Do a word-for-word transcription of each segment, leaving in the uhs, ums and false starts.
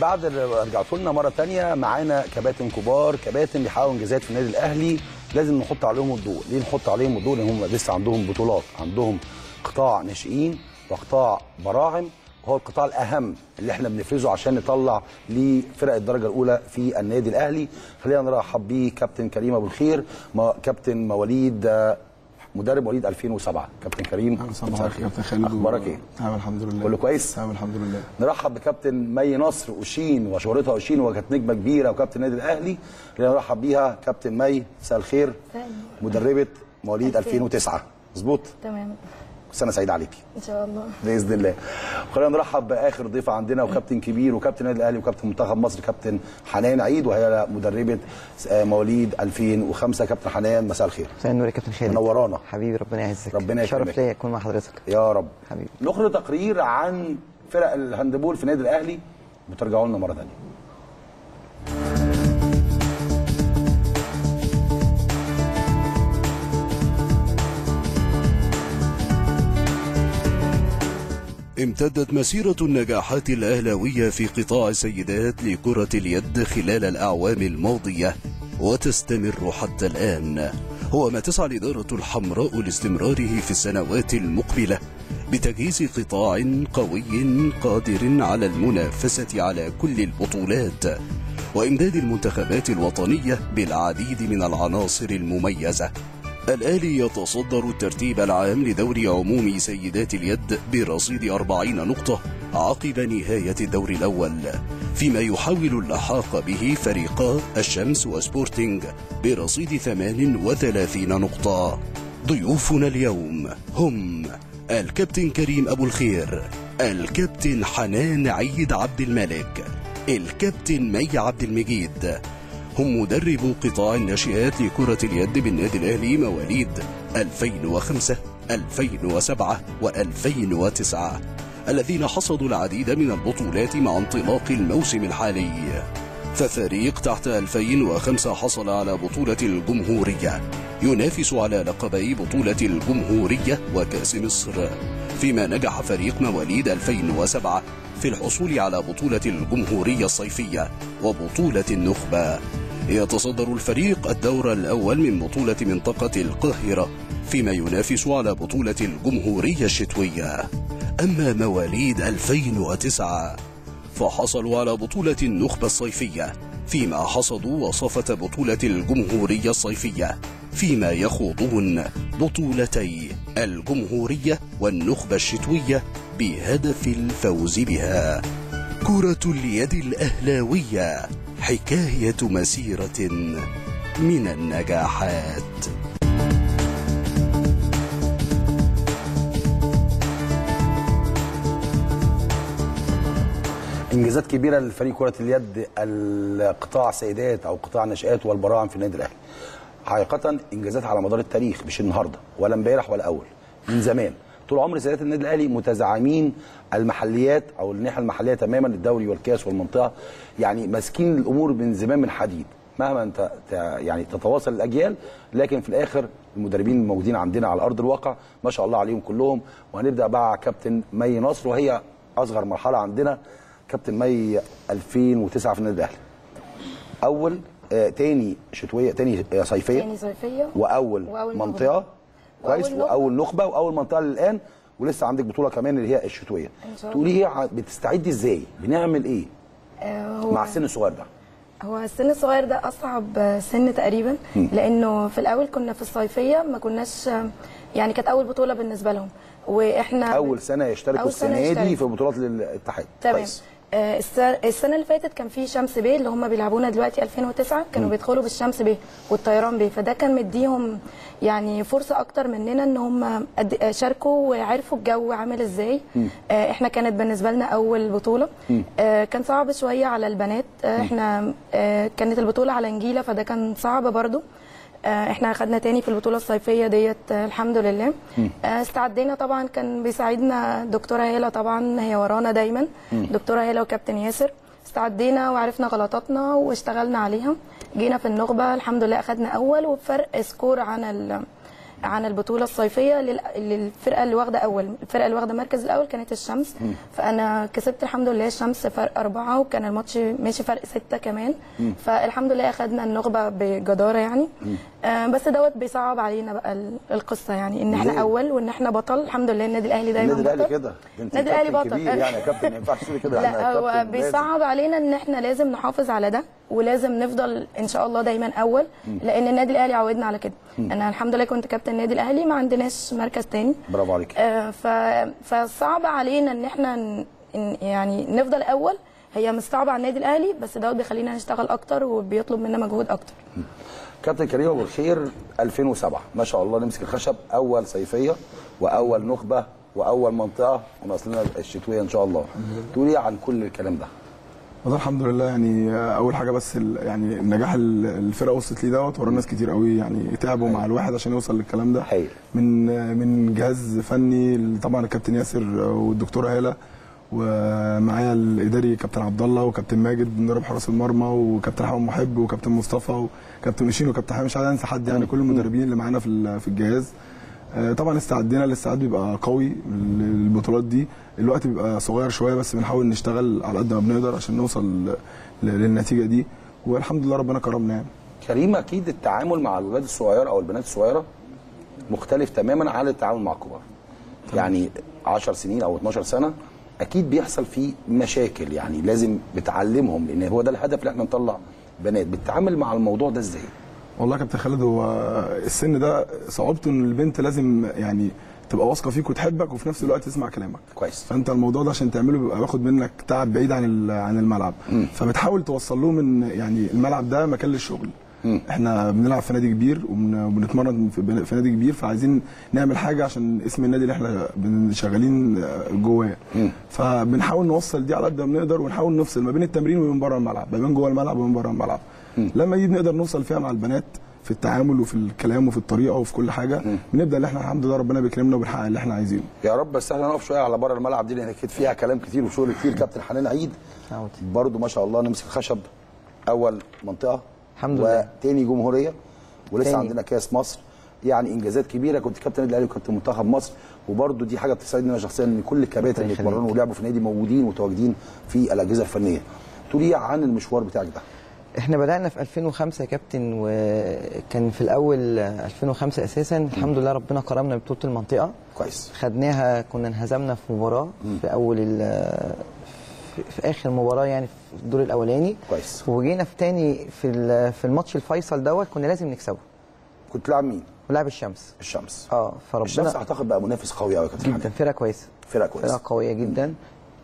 بعد رجعتوا لنا مره ثانيه. معانا كباتن كبار، كباتن بيحققوا انجازات في النادي الاهلي، لازم نحط عليهم الضوء. ليه نحط عليهم الضوء؟ لان هم لسه عندهم بطولات، عندهم قطاع ناشئين وقطاع براعم، وهو القطاع الاهم اللي احنا بنفرزه عشان نطلع لفرق الدرجه الاولى في النادي الاهلي. خلينا نرحب بكابتن كريم ابو الخير، كابتن مواليد مدرب مواليد ألفين وسبعة. كابتن كريم مساء الخير. كابتن خالد، اخبارك ايه؟ تمام الحمد لله. كله كويس؟ تمام الحمد لله. نرحب بكابتن مي نصر أوشين، وشهرتها أوشين وكانت نجمه كبيره وكابتن النادي الاهلي. خلينا نرحب بيها كابتن مي، مساء الخير. مدربه مواليد ألفين وتسعة، مظبوط؟ تمام. سنه سعيده عليكي ان شاء الله باذن الله. خلينا نرحب باخر ضيفه عندنا، وكابتن كبير وكابتن النادي الاهلي وكابتن منتخب مصر، كابتن حنان عيد، وهي مدربه مواليد ألفين وخمسة. كابتن حنان مساء الخير. مساء النور يا كابتن خالد، منورانا حبيبي. ربنا يعزك، ربنا يكرمك. شرف ليا اكون مع حضرتك يا رب حبيبي. نخرج تقرير عن فرق الهاندبول في النادي الاهلي، بترجعوا لنا مره ثانيه. امتدت مسيرة النجاحات الأهلاوية في قطاع السيدات لكرة اليد خلال الأعوام الماضية وتستمر حتى الآن، هو ما تسعى الإدارة الحمراء لاستمراره في السنوات المقبلة بتجهيز قطاع قوي قادر على المنافسة على كل البطولات وإمداد المنتخبات الوطنية بالعديد من العناصر المميزة. الأهلي يتصدر الترتيب العام لدوري عمومي سيدات اليد برصيد أربعين نقطة عقب نهاية الدور الأول، فيما يحاول اللحاق به فريقا الشمس وسبورتينج برصيد ثمان وثلاثين نقطة. ضيوفنا اليوم هم الكابتن كريم أبو الخير، الكابتن حنان عيد عبد الملك، الكابتن مي عبد المجيد، هم مدرب قطاع الناشئات لكرة اليد بالنادي الأهلي مواليد ألفين وخمسة ألفين وسبعة وألفين وتسعة الذين حصدوا العديد من البطولات مع انطلاق الموسم الحالي. ففريق تحت ألفين وخمسة حصل على بطولة الجمهورية، ينافس على لقبي بطولة الجمهورية وكاس مصر، فيما نجح فريق مواليد ألفين وسبعة في الحصول على بطولة الجمهورية الصيفية وبطولة النخبة. يتصدر الفريق الدور الأول من بطولة منطقة القاهرة، فيما ينافس على بطولة الجمهورية الشتوية. أما مواليد ألفين وتسعة فحصلوا على بطولة النخبة الصيفية، فيما حصدوا وصفة بطولة الجمهورية الصيفية، فيما يخوضون بطولتي الجمهورية والنخبة الشتوية بهدف الفوز بها. كرة اليد الأهلاوية حكاية مسيرة من النجاحات. انجازات كبيرة لفريق كرة اليد القطاع سيدات او قطاع ناشئات والبراعم في النادي الاهلي، حقيقة انجازات على مدار التاريخ، مش النهارده ولا امبارح ولا اول، من زمان. طول عمر سيدات النادي الاهلي متزعمين المحليات او الناحيه المحليه تماما، الدوري والكاس والمنطقه، يعني ماسكين الامور من زمان من حديد، مهما انت يعني تتواصل الاجيال، لكن في الاخر المدربين الموجودين عندنا على ارض الواقع ما شاء الله عليهم كلهم. وهنبدا مع كابتن مي نصر، وهي اصغر مرحله عندنا. كابتن مي ألفين وتسعة في النادي الاهلي، اول آه تاني شتويه تاني صيفيه تاني صيفيه واول, وأول منطقه كويس، واول نخبه واول منطقه الان، ولسه عندك بطوله كمان اللي هي الشتويه. تقولي هي بتستعدي ازاي؟ بنعمل ايه أه مع السن الصغير ده؟ هو السن الصغير ده اصعب سن تقريبا، م. لانه في الاول كنا في الصيفيه ما كناش، يعني كانت اول بطوله بالنسبه لهم، واحنا اول سنه يشتركوا السنه دي في بطولات الاتحاد. تمام. آه السنه اللي فاتت كان في شمس بيه اللي هم بيلعبونا دلوقتي ألفين وتسعة، كانوا م. بيدخلوا بالشمس بيه والطيران بيه، فده كان مديهم يعني فرصه اكتر مننا ان هم شاركوا وعرفوا الجو عامل ازاي. آه احنا كانت بالنسبه لنا اول بطوله، آه كان صعب شويه على البنات. آه احنا آه كانت البطوله على نجيله، فده كان صعب برضو. آه احنا اخدنا تاني في البطوله الصيفيه ديت، آه الحمد لله. آه استعدينا طبعا، كان بيساعدنا دكتوره هالة، طبعا هي ورانا دايما، م. دكتوره هالة وكابتن ياسر. استعدينا وعرفنا غلطاتنا واشتغلنا عليها، جينا في النخبه الحمد لله اخدنا اول وبفرق سكور عن عن البطوله الصيفيه للفرقه اللي واخده اول، الفرقه اللي واخده المركز الاول كانت الشمس، م. فانا كسبت الحمد لله الشمس فرق اربعه، وكان الماتش ماشي فرق سته كمان، م. فالحمد لله اخذنا النخبه بجداره يعني، آه بس دوت بيصعب علينا بقى القصه يعني ان احنا اول وان احنا بطل. الحمد لله النادي الاهلي دايما بطل، النادي الاهلي كده، النادي الاهلي بطل يعني يا كابتن ما ينفعش تقولي كده، لا هو بيصعب علينا ان احنا لازم نحافظ على ده ولازم نفضل ان شاء الله دايما اول، لان النادي الاهلي عودنا على كده. انا الحمد لله كنت كابتن النادي الاهلي، ما عندناش مركز تاني. برافو عليك. آه ف فصعب علينا ان احنا ن... يعني نفضل اول، هي مش صعبه على النادي الاهلي بس دوت بيخلينا نشتغل اكتر وبيطلب منا مجهود اكتر. كابتن كريم ابو الخير ألفين وسبعة ما شاء الله نمسك الخشب، اول صيفيه واول نخبه واول منطقه وناقصنا الشتويه ان شاء الله. تقولي عن كل الكلام ده؟ والله الحمد لله يعني اول حاجه بس يعني النجاح الفرقه وصلت ليه دوت ورا ناس كتير قوي يعني تعبوا مع الواحد عشان يوصل للكلام ده، من من جهاز فني طبعا الكابتن ياسر والدكتوره هاله، ومعايا الاداري كابتن عبد الله وكابتن ماجد بنضرب حراس المرمى وكابتن حمام محب وكابتن مصطفى وكابتن مشين وكابتن حامد، مش عايز انسى حد يعني كل المدربين اللي معانا في الجهاز. طبعا استعدينا، الاستعداد بيبقى قوي للبطولات دي، الوقت بيبقى صغير شويه بس بنحاول نشتغل على قد ما بنقدر عشان نوصل للنتيجه دي، والحمد لله ربنا كرمنا يعني. كريم اكيد التعامل مع الاولاد الصغيره او البنات الصغيره مختلف تماما عن التعامل مع الكبار. يعني عشر سنين او اتناشر سنه اكيد بيحصل فيه مشاكل، يعني لازم بتعلمهم لان هو ده الهدف اللي احنا نطلع بنات. بتتعامل مع الموضوع ده ازاي؟ والله يا كابتن خالد هو السن ده صعوبته ان البنت لازم يعني تبقى واثقه فيك وتحبك وفي نفس الوقت تسمع كلامك كويس، فانت الموضوع ده عشان تعمله بيبقى واخد منك تعب بعيد عن عن الملعب، م. فبتحاول توصل لهم ان يعني الملعب ده مكان للشغل، م. احنا بنلعب في نادي كبير وبنتمرن في نادي كبير، فعايزين نعمل حاجه عشان اسم النادي اللي احنا شغالين جواه، فبنحاول نوصل دي على قد ما نقدر ونحاول نفصل ما بين التمرين ومن بره الملعب، ما بين جوه الملعب ومن بره الملعب. لما يجي نقدر نوصل فيها مع البنات في التعامل وفي الكلام وفي الطريقه وفي كل حاجه، بنبدا ان احنا الحمد لله ربنا بيكرمنا وبنحقق اللي احنا عايزينه. يا رب. بس احنا نقف شويه على بره الملعب دي لان اكيد فيها كلام كتير وشغل كتير. كابتن حنان عيد برضو ما شاء الله نمسك خشب، اول منطقه الحمد لله وتاني جمهوريه ولسه تاني. عندنا كاس مصر، يعني انجازات كبيره. كنت كابتن النادي الاهلي وكابتن منتخب مصر، وبرضو دي حاجه بتسعدني انا شخصيا ان كل الكباتن اللي اتمرنوا ولعبوا في نادي موجودين ومتواجدين في الاجهزه الفنيه. تقولي عن المشوار بتاعك ده؟ احنا بدأنا في ألفين وخمسة يا كابتن، وكان في الأول ألفين وخمسة أساسا الحمد لله ربنا كرمنا ببطولة المنطقة كويس، خدناها، كنا انهزمنا في مباراة في أول في آخر مباراة يعني في الدور الأولاني كويس، وجينا في تاني في في الماتش الفيصل دوت كنا لازم نكسبه. كنت لاعب مين؟ لاعب الشمس. الشمس اه فربنا الشمس أعتقد بقى منافس قوي قوي يا كابتن، كان فرقة كويسة، فرقة كويسة، فرقة قوية جدا. مم.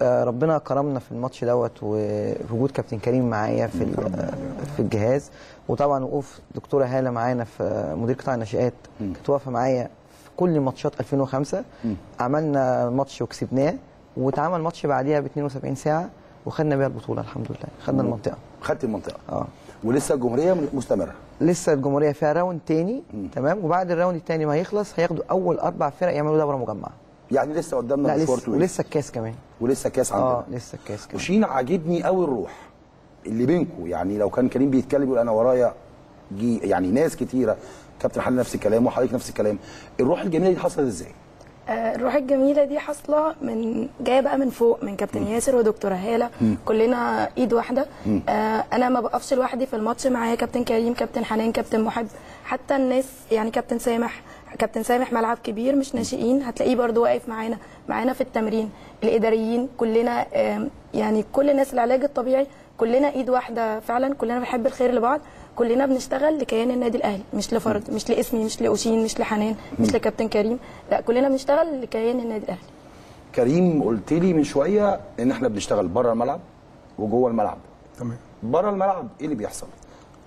ربنا كرمنا في الماتش دوت ووجود كابتن كريم معايا في في الجهاز، وطبعا وقوف دكتوره هاله معانا في مدير قطاع الناشئات، كانت واقفه معايا في كل ماتشات ألفين وخمسة. عملنا ماتش وكسبناه، واتعمل ماتش بعديها ب اتنين وسبعين ساعة وخدنا بيها البطوله الحمد لله، خدنا المنطقه. خدت المنطقه اه ولسه الجمهوريه مستمره، لسه الجمهوريه فيها راوند تاني. مم. تمام. وبعد الراوند التاني ما هيخلص هياخدوا اول اربع فرق يعملوا دوره مجمعه، يعني لسه قدامنا مشوار طويل، ولسه الكاس كمان، ولسه الكاس عندنا. اه لسه الكاس كمان. وشين عاجبني قوي الروح اللي بينكم، يعني لو كان كريم بيتكلم يقول انا ورايا جي يعني ناس كتيره، كابتن حنان نفس الكلام وحضرتك نفس الكلام. الروح الجميله دي حصلت ازاي؟ آه الروح الجميله دي حاصله من جايه بقى من فوق، من كابتن م. ياسر ودكتوره هاله، كلنا ايد واحده. آه انا ما بقفش لوحدي في الماتش، معايا كابتن كريم، كابتن حنان، كابتن محب، حتى الناس يعني كابتن سامح، كابتن سامح ملعب كبير مش ناشئين هتلاقيه برضو واقف معانا، معانا في التمرين، الاداريين كلنا، يعني كل ناس العلاج الطبيعي كلنا ايد واحده فعلا، كلنا بنحب الخير لبعض، كلنا بنشتغل لكيان النادي الاهلي، مش لفرد، مش لاسمي، مش لاوشين، مش لحنان، مش لكابتن كريم، لا كلنا بنشتغل لكيان النادي الاهلي. كريم قلت لي من شويه ان احنا بنشتغل بره الملعب وجوه الملعب. تمام. بره الملعب ايه اللي بيحصل؟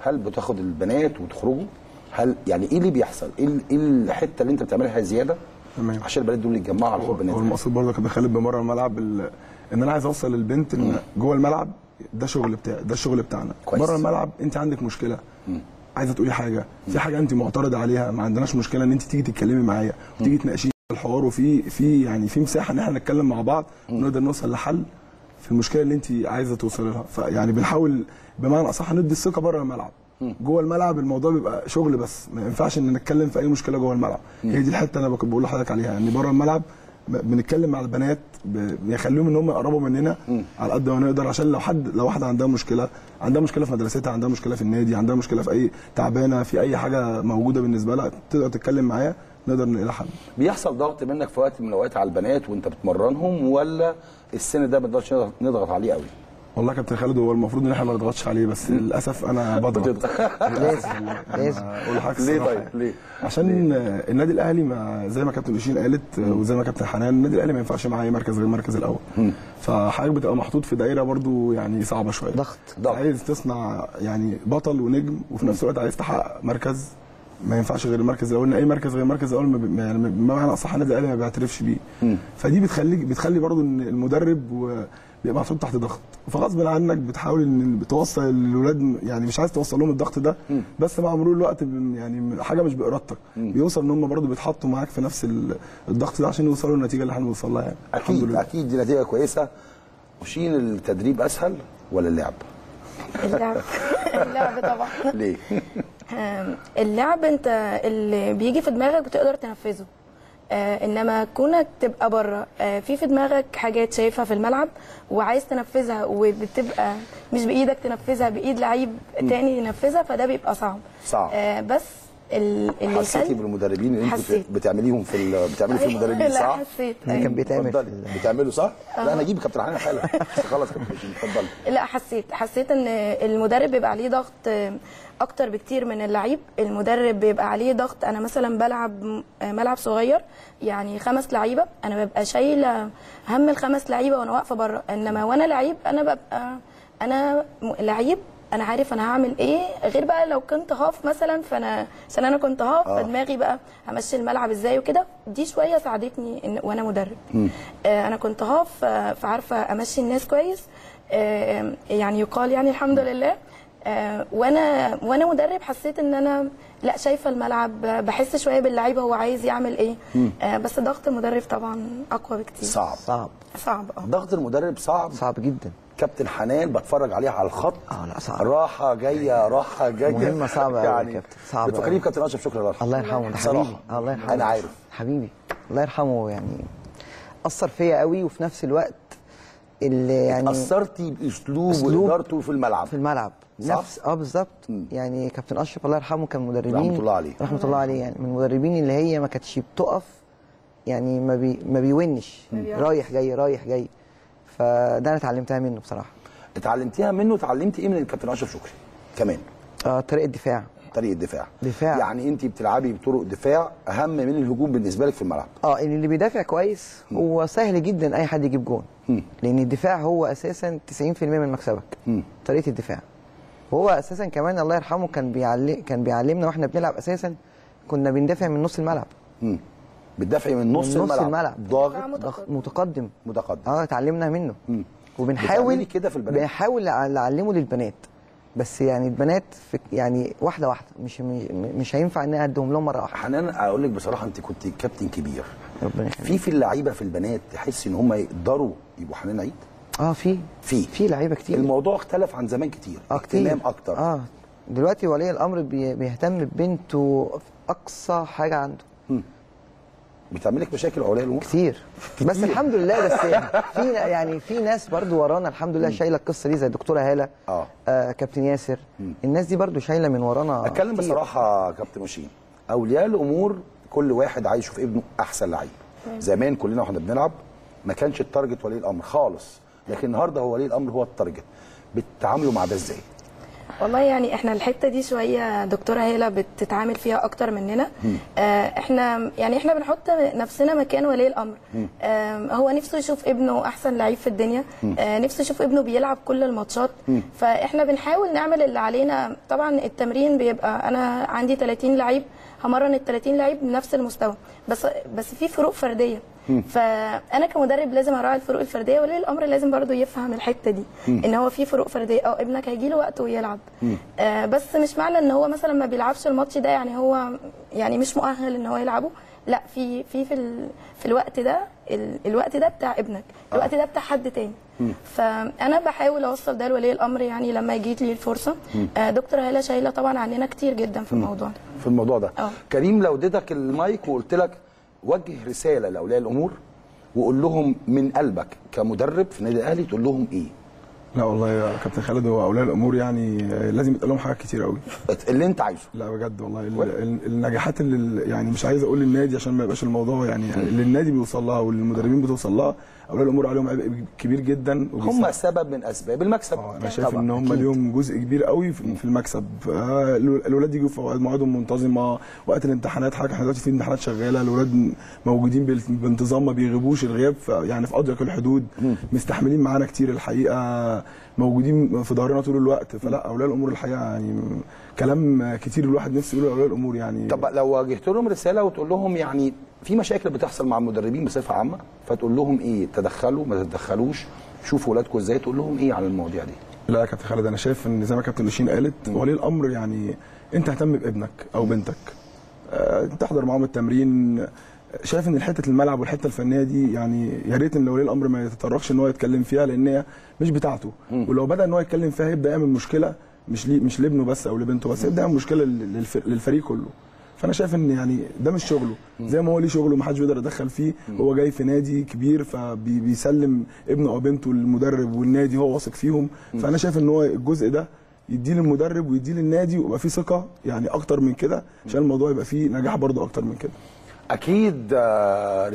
هل بتاخد البنات وتخرجوا؟ هل يعني ايه اللي بيحصل؟ ايه الحته اللي انت بتعملها زياده؟ تمام. عشان البنات دول يتجمعوا على الحب. هو المقصود برضه كان بخلي بمره الملعب ال... ان انا عايز اوصل للبنت ان جوه الملعب ده شغل بتاع ده الشغل بتاعنا، بره الملعب انت عندك مشكله، مم. عايزه تقولي حاجه، مم. في حاجه انت معترض عليها، ما عندناش مشكله ان انت تيجي تتكلمي معايا وتيجي تناقشي الحوار، وفي في يعني في مساحه ان احنا نتكلم مع بعض ونقدر نوصل لحل في المشكله اللي انت عايزه توصل لها، فيعني بنحاول بمعنى اصح ندي الثقه بره الملعب. جوه الملعب الموضوع بيبقى شغل بس، ما ينفعش ان نتكلم في اي مشكله جوه الملعب. هي دي الحته انا بقول لحضرتك عليها، ان بره الملعب بنتكلم مع البنات، بنخليهم ان هم يقربوا مننا على قد ما نقدر، عشان لو حد لو واحده عندها مشكله، عندها مشكله في مدرستها، عندها مشكله في النادي، عندها مشكله في اي تعبانه، في اي حاجه موجوده بالنسبه لها، تقدر تتكلم معايا نقدر نلاقي حل. بيحصل ضغط منك في وقت من الاوقات على البنات وانت بتمرنهم، ولا السن ده ما نقدرش نضغط عليه قوي؟ والله يا كابتن خالد هو المفروض ان احنا ما نضغطش عليه، بس للاسف انا بضغط. لازم لازم اقول حاجه. ليه طيب؟ ليه؟ عشان النادي الاهلي ما زي ما كابتن لشين قالت وزي ما كابتن حنان، النادي الاهلي ما ينفعش معاه اي مركز غير المركز الاول. فحضرتك بتبقى محطوط في دائره برضو يعني صعبه شويه. ضغط ضغط. عايز تصنع يعني بطل ونجم، وفي نفس الوقت عايز تحقق مركز ما ينفعش غير المركز الاول، ان اي مركز غير المركز الاول يعني بمعنى اصح النادي الاهلي ما بيعترفش بيه. فدي بتخلي بتخلي برضو ان المدرب و بيبقى محطوط تحت ضغط، فغصب عنك بتحاول ان توصل للولاد، يعني مش عايز توصل لهم الضغط ده، بس مع مرور الوقت يعني حاجه مش بارادتك، بيوصل ان هم برضه بيتحطوا معاك في نفس الضغط ده عشان يوصلوا للنتيجه اللي احنا بنوصل لها. يعني اكيد اكيد دي نتيجه كويسه. وشين التدريب اسهل ولا اللعب؟ اللعب اللعب طبعا. ليه؟ اللعب انت اللي بيجي في دماغك بتقدر تنفذه، آه انما كونك تبقى بره آه في في دماغك حاجات شايفها في الملعب وعايز تنفذها، وبتبقى مش بايدك تنفذها، بايد لعيب تاني ينفذها، فده بيبقى صعب صعب آه بس اللي حسيتي بالمدربين اللي انتوا بتعمليهم في بتعملوا في المدربين صح؟ لا حسيت كان بيتعمل بتعمله صح؟ لا, لا انا اجيب كابتن حنان حالا خلاص كابتن اتفضلي. لا حسيت حسيت ان المدرب بيبقى عليه ضغط اكتر بكتير من اللعيب. المدرب بيبقى عليه ضغط، انا مثلا بلعب ملعب صغير يعني خمس لعيبه، انا ببقى شايله هم الخمس لعيبه وانا واقفه بره، انما وانا لعيب انا ببقى انا لعيب انا عارف انا هعمل ايه، غير بقى لو كنت هاف مثلا، فانا عشان انا كنت هاف آه. فدماغي بقى همشي الملعب ازاي وكده، دي شويه ساعدتني إن وانا مدرب آه انا كنت هاف فعارفه امشي الناس كويس آه يعني يقال يعني الحمد لله آه وانا وانا مدرب حسيت ان انا لا شايفه الملعب، بحس شويه باللعيبه هو عايز يعمل ايه آه بس ضغط المدرب طبعا اقوى بكتير. صعب صعب صعب اه ضغط المدرب صعب صعب جدا. كابتن حنان بتفرج عليها على الخط اه لا صعب، راحه جايه راحه جايه مهمه صعبه يعني كابتن صعبه. بتفكرني بكابتن اشرف شكري الله يرحمه. الله يرحمه حبيبي الله يرحمه. انا عارف حبيبي الله يرحمه يعني اثر فيا قوي، وفي نفس الوقت اللي يعني اثرتي باسلوبه وادارته في الملعب في الملعب نفس اه بالظبط. يعني كابتن اشرف الله يرحمه كان مدربين رحمه الله عليه رحمه الله عليه يعني من المدربين اللي هي ما كانتش بتقف، يعني ما بي ما بيونش رايح جاي رايح جاي، فده انا اتعلمتها منه بصراحه. اتعلمتيها منه. اتعلمتي ايه من الكابتن اشرف شكري كمان؟ اه طريقه الدفاع طريقه الدفاع دفاع يعني انت بتلعبي بطرق دفاع اهم من الهجوم بالنسبه لك في الملعب. اه اللي بيدافع كويس م. هو سهل جدا اي حد يجيب جون م. لان الدفاع هو اساسا تسعين في المية من مكسبك م. طريقه الدفاع. وهو اساسا كمان الله يرحمه كان بيعلم كان بيعلمنا واحنا بنلعب، اساسا كنا بندافع من نص الملعب. م. بتدافعي من نص الملعب. نص الملعب ضاغط متقدم متقدم اه اتعلمنا منه مم. وبنحاول كده في البنات، بنحاول نعلمه للبنات، بس يعني البنات يعني واحده واحده، مش مش هينفع ان ادهم لهم مره واحده. حنان اقول لك بصراحه انت كنت كابتن كبير، ربنا في في اللعيبه في البنات تحس ان هم يقدروا يبقوا حنان عيد؟ اه في في في لعيبه كتير. الموضوع اختلف عن زمان كتير، آه كتير. اهتمام اكتر اه دلوقتي ولي الامر بيهتم ببنته في اقصى حاجه عنده. مم. بتعمل لك مشاكل اولياء الامور كتير. بس الحمد لله، بس في يعني في ناس برضو ورانا الحمد لله شايله القصه دي، زي الدكتوره هاله آه. آه كابتن ياسر م. الناس دي برضو شايله من ورانا. اتكلم كتير. بصراحه كابتن مشين، اولياء الامور كل واحد عايز يشوف ابنه احسن لعيب. زمان كلنا واحنا بنلعب ما كانش التارجت ولي الامر خالص، لكن النهارده هو ولي الامر هو التارجت. بتتعاملوا مع ده ازاي؟ والله يعني احنا الحته دي شويه دكتوره هيله بتتعامل فيها اكتر مننا. آه احنا يعني احنا بنحط نفسنا مكان ولي الامر. آه هو نفسه يشوف ابنه احسن لعيب في الدنيا، آه نفسه يشوف ابنه بيلعب كل الماتشات، فاحنا بنحاول نعمل اللي علينا. طبعا التمرين بيبقى انا عندي ثلاثين لعيب، همرن ال ثلاثين لعيب بنفس المستوى، بس بس في فروق فرديه، فانا كمدرب لازم اراعي الفروق الفرديه، ولي الامر لازم برضو يفهم الحته دي ان هو في فروق فرديه. اه ابنك هيجي له وقت ويلعب، آه بس مش معنى ان هو مثلا ما بيلعبش الماتش ده يعني هو يعني مش مؤهل ان هو يلعبه، لا في في في, في الوقت ده الوقت ده بتاع ابنك، الوقت ده بتاع حد تاني. فانا بحاول اوصل ده لولي الامر، يعني لما جيت لي الفرصه. دكتور هاله شايله طبعا عننا كتير جدا في الموضوع ده في الموضوع ده أوه. كريم، لو اديتك المايك وقلت لك وجه رساله لاولياء الامور وقول لهم من قلبك كمدرب في النادي الاهلي، تقول لهم ايه؟ لا والله يا كابتن خالد، هو اولياء الامور يعني لازم يتقال لهم حاجات كتير قوي اللي انت عايزه. لا بجد والله النجاحات اللي يعني مش عايز اقول للنادي عشان ما يبقاش الموضوع يعني اللي النادي بيوصل لها والمدربين بتوصل لها، اولياء الامور عليهم عبء كبير جدا. هم سبب من اسباب المكسب. انا شايف ان هم ليهم جزء كبير قوي في المكسب. الاولاد يجوا في مواعيدهم منتظمه، وقت الامتحانات حاجه، احنا دلوقتي في امتحانات شغاله، الاولاد موجودين بانتظام، ما بيغيبوش الغياب يعني في ادق الحدود، مستحملين معانا كتير الحقيقه، موجودين في ظهرنا طول الوقت. فلا اولياء الامور الحقيقه يعني كلام كتير الواحد نفسه يقوله لاولياء الامور يعني. طب لو واجهت لهم رساله وتقول لهم يعني في مشاكل بتحصل مع المدربين بصفه عامه، فتقول لهم ايه؟ تدخلوا، ما تتدخلوش، شوفوا اولادكم ازاي، تقول لهم ايه على المواضيع دي؟ لا يا كابتن خالد، انا شايف ان زي ما كابتن لاشين قالت، ولي الامر يعني انت اهتم بابنك او بنتك، أه تحضر معاهم التمرين. شايف ان حته الملعب والحته الفنيه دي يعني يا ريت ان ولي الامر ما يتطرقش ان هو يتكلم فيها، لان هي مش بتاعته. ولو بدا ان هو يتكلم فيها هيبدا يعمل مشكله مش لي مش لابنه بس او لبنته بس، هيبدا يعمل مشكله للفريق كله. فانا شايف ان يعني ده مش شغله، زي ما هو ليه شغله محدش بيقدر يدخل فيه. هو جاي في نادي كبير فبيسلم ابنه او بنته للمدرب والنادي، هو واثق فيهم. فانا شايف ان هو الجزء ده يديه للمدرب ويديه للنادي، ويبقى فيه ثقه يعني اكتر من كده، عشان الموضوع يبقى فيه نجاح برضه اكتر من كده. اكيد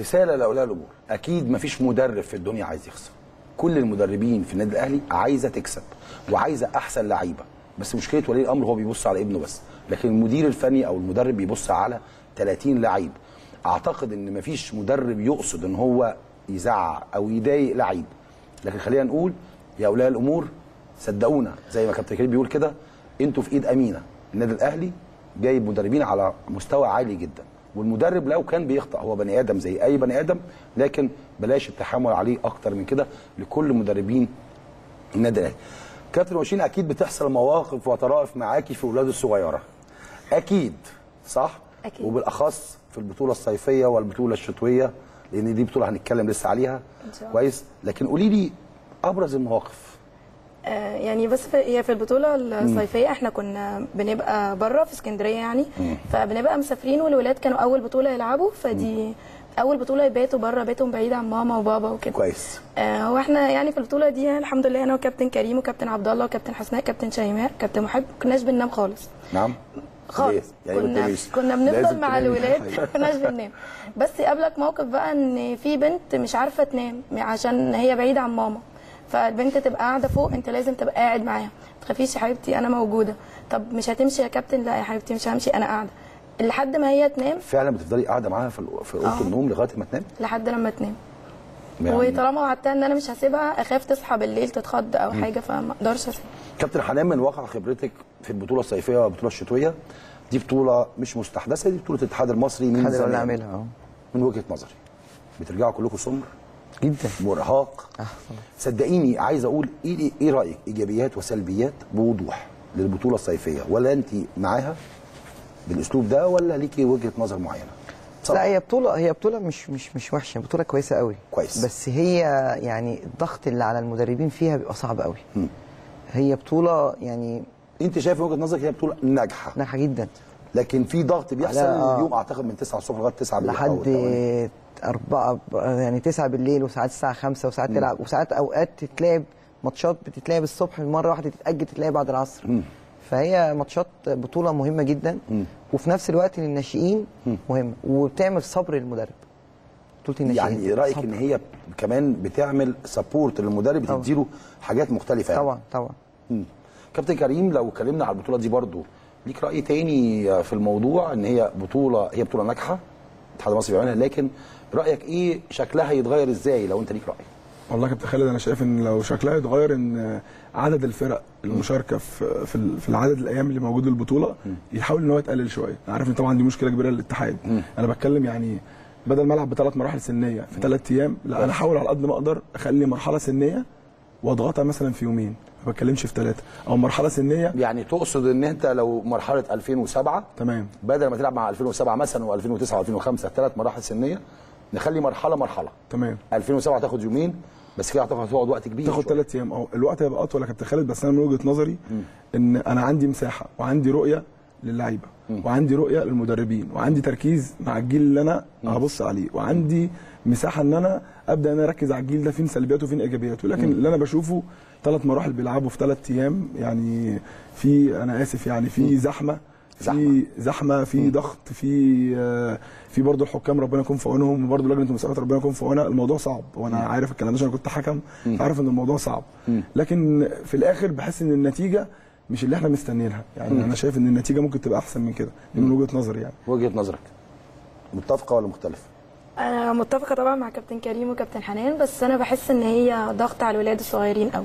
رساله لاولياء الامور، اكيد مفيش مدرب في الدنيا عايز يخسر، كل المدربين في النادي الاهلي عايزه تكسب وعايزه احسن لعيبه، بس مشكله ولي الامر هو بيبص على ابنه بس، لكن المدير الفني او المدرب بيبص على ثلاثين لعيب. اعتقد ان مفيش مدرب يقصد ان هو يزعق او يضايق لعيب، لكن خلينا نقول يا اولياء الامور صدقونا زي ما كابتن كريم بيقول كده، انتوا في ايد امينه. النادي الاهلي جايب مدربين على مستوى عالي جدا، والمدرب لو كان بيخطأ هو بني ادم زي اي بني ادم، لكن بلاش التحامل عليه اكتر من كده لكل مدربين النادي الاهلي. كابتن واشين، اكيد بتحصل مواقف وطرائف معاكي في الاولاد الصغيره، اكيد صح؟ أكيد. وبالاخص في البطوله الصيفيه والبطوله الشتويه، لان دي بطوله هنتكلم لسه عليها كويس، لكن قولي لي ابرز المواقف. آه يعني بس هي في, في البطوله الصيفيه احنا كنا بنبقى بره في اسكندريه يعني، مم. فبنبقى مسافرين، والولاد كانوا اول بطوله يلعبوا، فدي مم. اول بطوله يباتوا بره، بيتهم بعيد عن ماما وبابا وكده كويس. هو آه احنا يعني في البطوله دي الحمد لله انا وكابتن كريم وكابتن عبد الله وكابتن حسناء وكابتن شيماء وكابتن محب ما كناش بننام خالص. نعم خالص يعني كنا كنا بنفضل مع الولاد ما كناش بننام. بس قابلك موقف بقى ان في بنت مش عارفه تنام عشان هي بعيده عن ماما، فالبنت تبقى قاعده فوق، انت لازم تبقى قاعد معاها، ما تخافيش يا حبيبتي انا موجوده. طب مش هتمشي يا كابتن؟ لا يا حبيبتي مش همشي، انا قاعده لحد ما هي تنام. فعلا بتفضلي قاعده معاها في اوضه النوم لغايه ما تنام؟ لحد لما تنام يعني، وطالما وعدتها ان انا مش هسيبها، اخاف تصحى بالليل تتخض او حاجه، فما اقدرش اسيبها. كابتن حنان، من واقع خبرتك في البطوله الصيفيه والبطوله الشتويه، دي بطوله مش مستحدثه، دي بطوله الاتحاد المصري من زمان بنعملها اهو، من وجهه نظري بترجعوا كلكم سمر جدا مرهق. صدقيني عايز اقول ايه ايه رايك، ايجابيات وسلبيات بوضوح للبطوله الصيفيه، ولا انت معاها بالاسلوب ده ولا ليكي وجهه نظر معينه؟ صح. لا هي بطوله هي بطوله مش مش مش وحشه، بطوله كويسه قوي كويس، بس هي يعني الضغط اللي على المدربين فيها بيبقى صعب قوي. م. هي بطوله يعني انت شايف وجهه نظرك هي بطوله ناجحه ناجحه جدا، لكن في ضغط بيحصل اليوم آه. اعتقد من تسعة الصبح لغايه تسعة بالليل لحد أربعة يعني تسعة بالليل، وساعات الساعة خمسة، وساعات م. تلعب، وساعات أوقات تتلعب ماتشات بتتلعب الصبح مرة واحدة، تتأجل تتلعب بعد العصر. م. فهي ماتشات بطولة مهمة جدا، م. وفي نفس الوقت للناشئين مهمة، وبتعمل صبر للمدرب. بطولة الناشئين يعني رأيك صبر. إن هي كمان بتعمل سبورت للمدرب، بتديله حاجات مختلفة طبعا طبعا. م. كابتن كريم، لو اتكلمنا على البطولة دي برضه، ليك رأي تاني في الموضوع إن هي بطولة هي بطولة ناجحة الاتحاد المصري بيعملها، لكن رايك ايه شكلها يتغير ازاي لو انت ليك راي؟ والله يا كابتن خالد، انا شايف ان لو شكلها يتغير ان عدد الفرق المشاركه في في العدد الايام اللي موجود للبطوله يحاول ان هو يتقلل شويه. انا عارف ان طبعا دي مشكله كبيره للاتحاد، انا بتكلم يعني بدل ما العب بثلاث مراحل سنيه في ثلاث ايام، لا انا احاول على قد ما اقدر اخلي مرحله سنيه واضغطها مثلا في يومين، ما بتكلمش في ثلاثه، او مرحله سنيه. يعني تقصد ان انت لو مرحله ألفين وسبعة تمام، بدل ما تلعب مع ألفين وسبعة مثلا و2009 و2005 ثلاث مراحل سنيه، نخلي مرحله مرحله. تمام. ألفين وسبعة هتاخد يومين بس كده، هتاخد هتقعد وقت كبير، تاخد ثلاث ايام. اه الوقت هيبقى اطول يا كابتن خالد، بس انا من وجهه نظري م. ان انا عندي مساحه وعندي رؤيه للعيبه وعندي رؤيه للمدربين وعندي تركيز مع الجيل اللي انا هبص عليه، وعندي مساحه ان انا ابدا ان انا اركز على الجيل ده فين سلبياته وفين ايجابياته. لكن م. اللي انا بشوفه ثلاث مراحل بيلعبوا في ثلاث ايام، يعني في انا اسف يعني في زحمه في زحمه في ضغط، في آه في برضه الحكام ربنا يكون في عونهم، وبرضه لجنه المسابقات ربنا يكون في عونها. الموضوع صعب وانا عارف الكلام ده عشان كنت حكم، عارف ان الموضوع صعب، لكن في الاخر بحس ان النتيجه مش اللي احنا مستنيينها. يعني مم. انا شايف ان النتيجه ممكن تبقى احسن من كده، من وجهه نظري. يعني وجهه نظرك متفقه ولا مختلفه؟ انا متفقه طبعا مع كابتن كريم وكابتن حنان، بس انا بحس ان هي ضغط على الولاد الصغيرين قوي.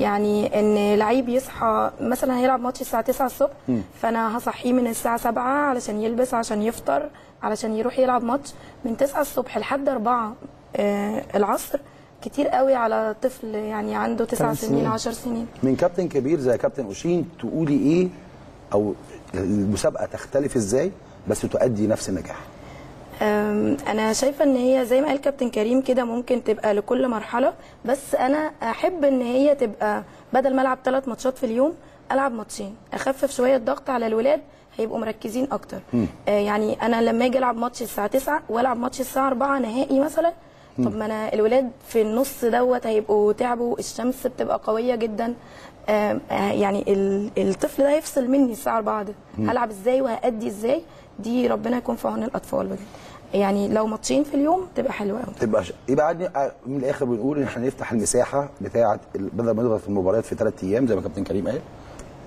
يعني ان لعيب يصحى مثلا هيلعب ماتش الساعه تسعة الصبح، م. فانا هصحيه من الساعه سبعة علشان يلبس، علشان يفطر، علشان يروح يلعب ماتش. من تسعة الصبح لحد أربعة آه العصر كتير قوي على طفل يعني عنده تسع سنين عشر سنين. من كابتن كبير زي كابتن أوشين تقولي ايه، او المسابقه تختلف ازاي بس تؤدي نفس النجاح؟ انا شايفه ان هي زي ما قال كابتن كريم كده، ممكن تبقى لكل مرحله، بس انا احب ان هي تبقى بدل ما العب ثلاث ماتشات في اليوم العب ماتشين، اخفف شويه الضغط على الولاد هيبقوا مركزين اكتر. آه يعني انا لما اجي العب ماتش الساعه تسعة والعب ماتش الساعه أربعة نهائي مثلا، طب ما انا الولاد في النص دوت هيبقوا تعبوا، الشمس بتبقى قويه جدا. آه يعني الطفل ده هيفصل مني الساعه أربعة ده، هلعب ازاي وهادي ازاي؟ دي ربنا يكون في عون الاطفال بجد. يعني لو ماتشين في اليوم تبقى حلوه قوي، تبقى ش... يبقى من الاخر بنقول ان احنا نفتح المساحه بتاعه بدل ما نضغط في المباريات في ثلاث ايام زي ما كابتن كريم قال،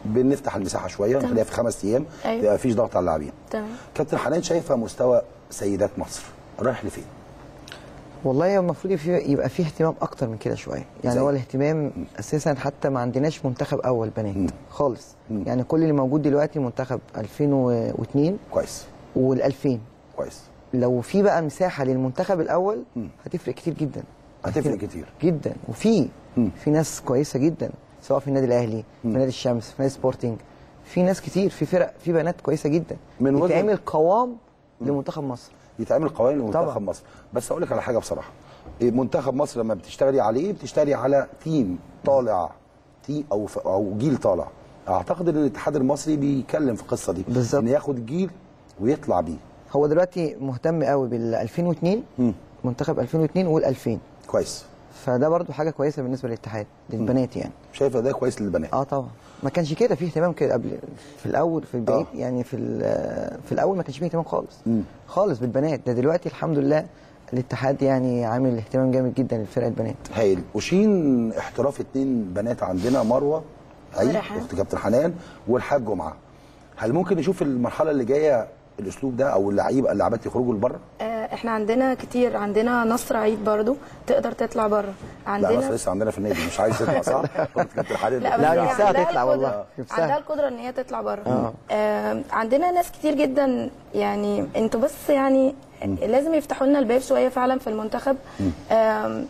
بنفتح المساحه شويه نخليها في خمس ايام. أيوة. تبقى مفيش ضغط على اللاعبين. تمام. كابتن حنان، شايفه مستوى سيدات مصر رايح لفين؟ والله المفروض يبقى فيه اهتمام اكتر من كده شويه، يعني هو الاهتمام اساسا حتى ما عندناش منتخب اول بنات مم. خالص. مم. يعني كل اللي موجود دلوقتي منتخب ألفين واثنين كويس وال2000 كويس. لو في بقى مساحه للمنتخب الاول مم. هتفرق كتير جدا، هتفرق كتير جدا. وفي مم. في ناس كويسه جدا، سواء في النادي الاهلي، في نادي الشمس، في نادي سبورتنج، في ناس كتير، في فرق، في بنات كويسه جدا، بتعمل قوام لمنتخب مصر، يتعمل قوانين لمنتخب مصر. بس اقول لك على حاجه بصراحه، منتخب مصر لما بتشتغلي عليه بتشتغلي على تيم طالع، تيم او او جيل طالع. اعتقد ان الاتحاد المصري بيتكلم في القصه دي بالزبط. ان ياخد جيل ويطلع بيه. هو دلوقتي مهتم قوي بال ألفين واثنين م. منتخب ألفين واثنين وال2000 كويس، فده برضو حاجه كويسه بالنسبه للاتحاد للبنات. يعني شايفه ده كويس للبنات؟ اه طبعا، ما كانش كده فيه اهتمام كده قبل، في الاول في البدايه. آه. يعني في في الاول ما كانش فيه اهتمام خالص م. خالص بالبنات. ده دلوقتي الحمد لله الاتحاد يعني عامل اهتمام جامد جدا لفرق البنات. هايل. وشين احتراف اتنين بنات عندنا، مروه عيد اخت كابتن حنان والحاج جمعه. هل ممكن نشوف المرحله اللي جايه الاسلوب ده او اللعيبه اللي عملت يخرجوا لبره؟ احنا عندنا كتير، عندنا نصر عيد برضو تقدر تطلع بره، عندنا لا نصر لسه عندنا في النادي مش عايز تطلع صح؟ لا لا نفسها تطلع والله، عندها القدره ان هي تطلع بره. آه. آه عندنا ناس كتير جدا، يعني انتوا بس يعني م. لازم يفتحوا لنا الباب شويه فعلا في المنتخب. آه آه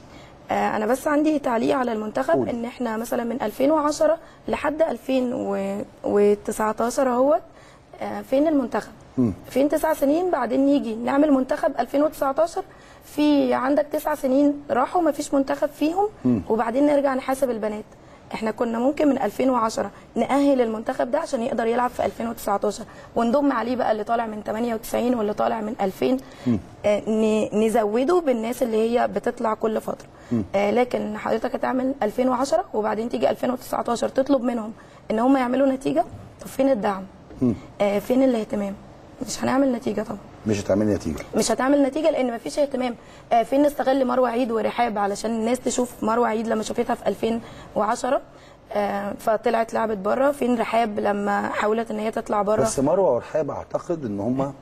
انا بس عندي تعليق على المنتخب أول. ان احنا مثلا من ألفين وعشرة لحد ألفين وتسعتاشر اهوت آه فين المنتخب؟ فين تسع سنين بعدين نيجي نعمل منتخب ألفين وتسعتاشر، في عندك تسع سنين راحوا ما فيش منتخب فيهم، وبعدين نرجع نحاسب البنات. احنا كنا ممكن من ألفين وعشرة نأهل المنتخب ده عشان يقدر يلعب في ألفين وتسعتاشر ونضم عليه بقى اللي طالع من ثمانية وتسعين واللي طالع من ألفين، آه نزوده بالناس اللي هي بتطلع كل فتره. آه لكن حضرتك هتعمل ألفين وعشرة وبعدين تيجي ألفين وتسعتاشر تطلب منهم ان هم يعملوا نتيجه، طب فين الدعم؟ آه فين الاهتمام؟ مش هنعمل نتيجه طبعا، مش هتعمل نتيجه، مش هتعمل نتيجه لان مفيش اهتمام. آه فين نستغل مروه عيد ورحاب علشان الناس تشوف مروه عيد لما شافتها في ألفين وعشرة آه فطلعت لعبت بره، فين رحاب لما حاولت ان هي تطلع بره؟ بس مروه ورحاب اعتقد ان هم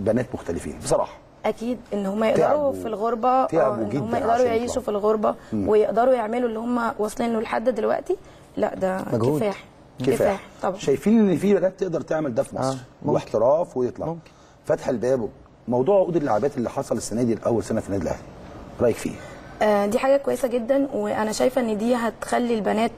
بنات مختلفين بصراحه، اكيد ان هم يقدروا في الغربه، ان هم يقدروا يعيشوا في الغربه مم. ويقدروا يعملوا اللي هم واصلين له لحد دلوقتي. لا ده كفاح كفاح طبعا. شايفين ان في بنات تقدر تعمل ده في مصر آه. واحتراف ويطلع فتح الباب. موضوع عقود اللاعبات اللي حصل السنه دي لاول سنه في النادي الاهلي رايك فيه؟ دي حاجه كويسه جدا، وانا شايفه ان دي هتخلي البنات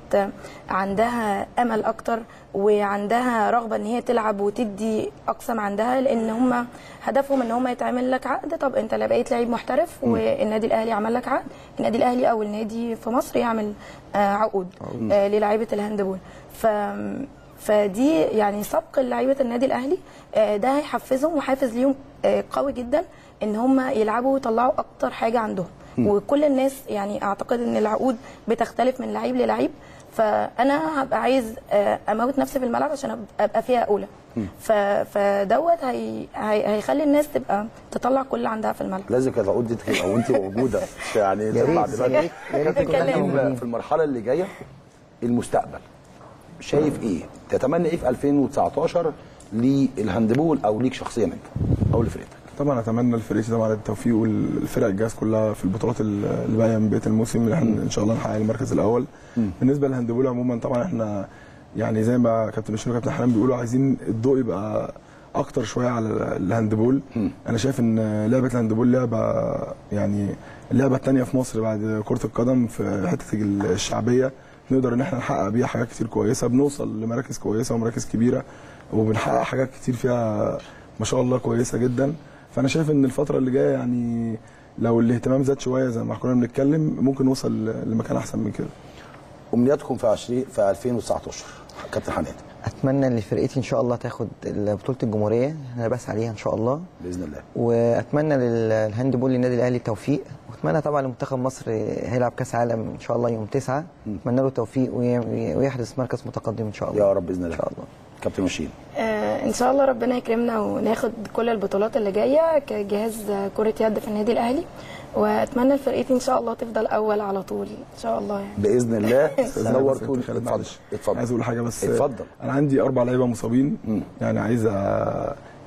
عندها امل اكتر وعندها رغبه ان هي تلعب وتدي اقصى ما عندها، لان هم هدفهم ان هم يتعمل لك عقد. طب انت لا بقيت لعيب محترف والنادي الاهلي عمل لك عقد، النادي الاهلي اول نادي في مصر يعمل عقود للاعيبه الهاندبول، ف فدي يعني سبق لعيبه النادي الاهلي ده هيحفزهم وحافز ليهم قوي جدا ان هم يلعبوا ويطلعوا اكتر حاجه عندهم. وكل الناس يعني اعتقد ان العقود بتختلف من لعيب للعيب، فانا هبقى عايز اموت نفسي في الملعب عشان ابقى فيها اولى، فدوت هي هيخلي الناس تبقى تطلع كل عندها في الملعب. لازم كانت العقود دي تبقى وانت موجوده، يعني تطلع دلوقتي في المرحله اللي جايه. المستقبل شايف ايه؟ تتمنى ايه في ألفين وتسعتاشر للهاندبول او ليك شخصيا انت او لفرقتك؟ طبعا اتمنى لفرقتي طبعا التوفيق والفرق الجاهز كلها في البطولات اللي باقيه من بقيه الموسم، ان شاء الله نحقق المركز الاول. م. بالنسبه للهاندبول عموما طبعا احنا يعني زي ما كابتن بشير وكابتن حنان بيقولوا عايزين الضوء يبقى اكتر شويه على الهاندبول. م. انا شايف ان لعبه الهاندبول لعبه يعني اللعبه الثانيه في مصر بعد كره القدم في حته الشعبيه، نقدر ان احنا نحقق بيها حاجات كتير كويسه، بنوصل لمراكز كويسه ومراكز كبيره وبنحقق حاجات كتير فيها ما شاء الله كويسه جدا. فانا شايف ان الفتره اللي جايه يعني لو الاهتمام زاد شويه زي ما كنا بنتكلم ممكن نوصل لمكان احسن من كده. امنياتكم في عشرين في ألفين وتسعتاشر كابتن حنان؟ اتمنى ان فرقتي ان شاء الله تاخد بطوله الجمهوريه، انا بس عليها ان شاء الله باذن الله، واتمنى للهاندبول للنادي الاهلي التوفيق، واتمنى طبعا لمنتخب مصر هيلعب كاس عالم ان شاء الله يوم تسعة، اتمنى له التوفيق ويحرز مركز متقدم ان شاء الله يا رب باذن الله ان شاء الله. كابتن مشيل؟ آه ان شاء الله ربنا يكرمنا وناخد كل البطولات اللي جايه كجهاز كره يد في النادي الاهلي، واتمنى لفرقتي ان شاء الله تفضل اول على طول ان شاء الله يعني باذن الله. نورتوني. اتفضل اتفضل. عايز اقول حاجه بس. اتفضل. انا عندي اربع لعيبه مصابين. م. يعني عايز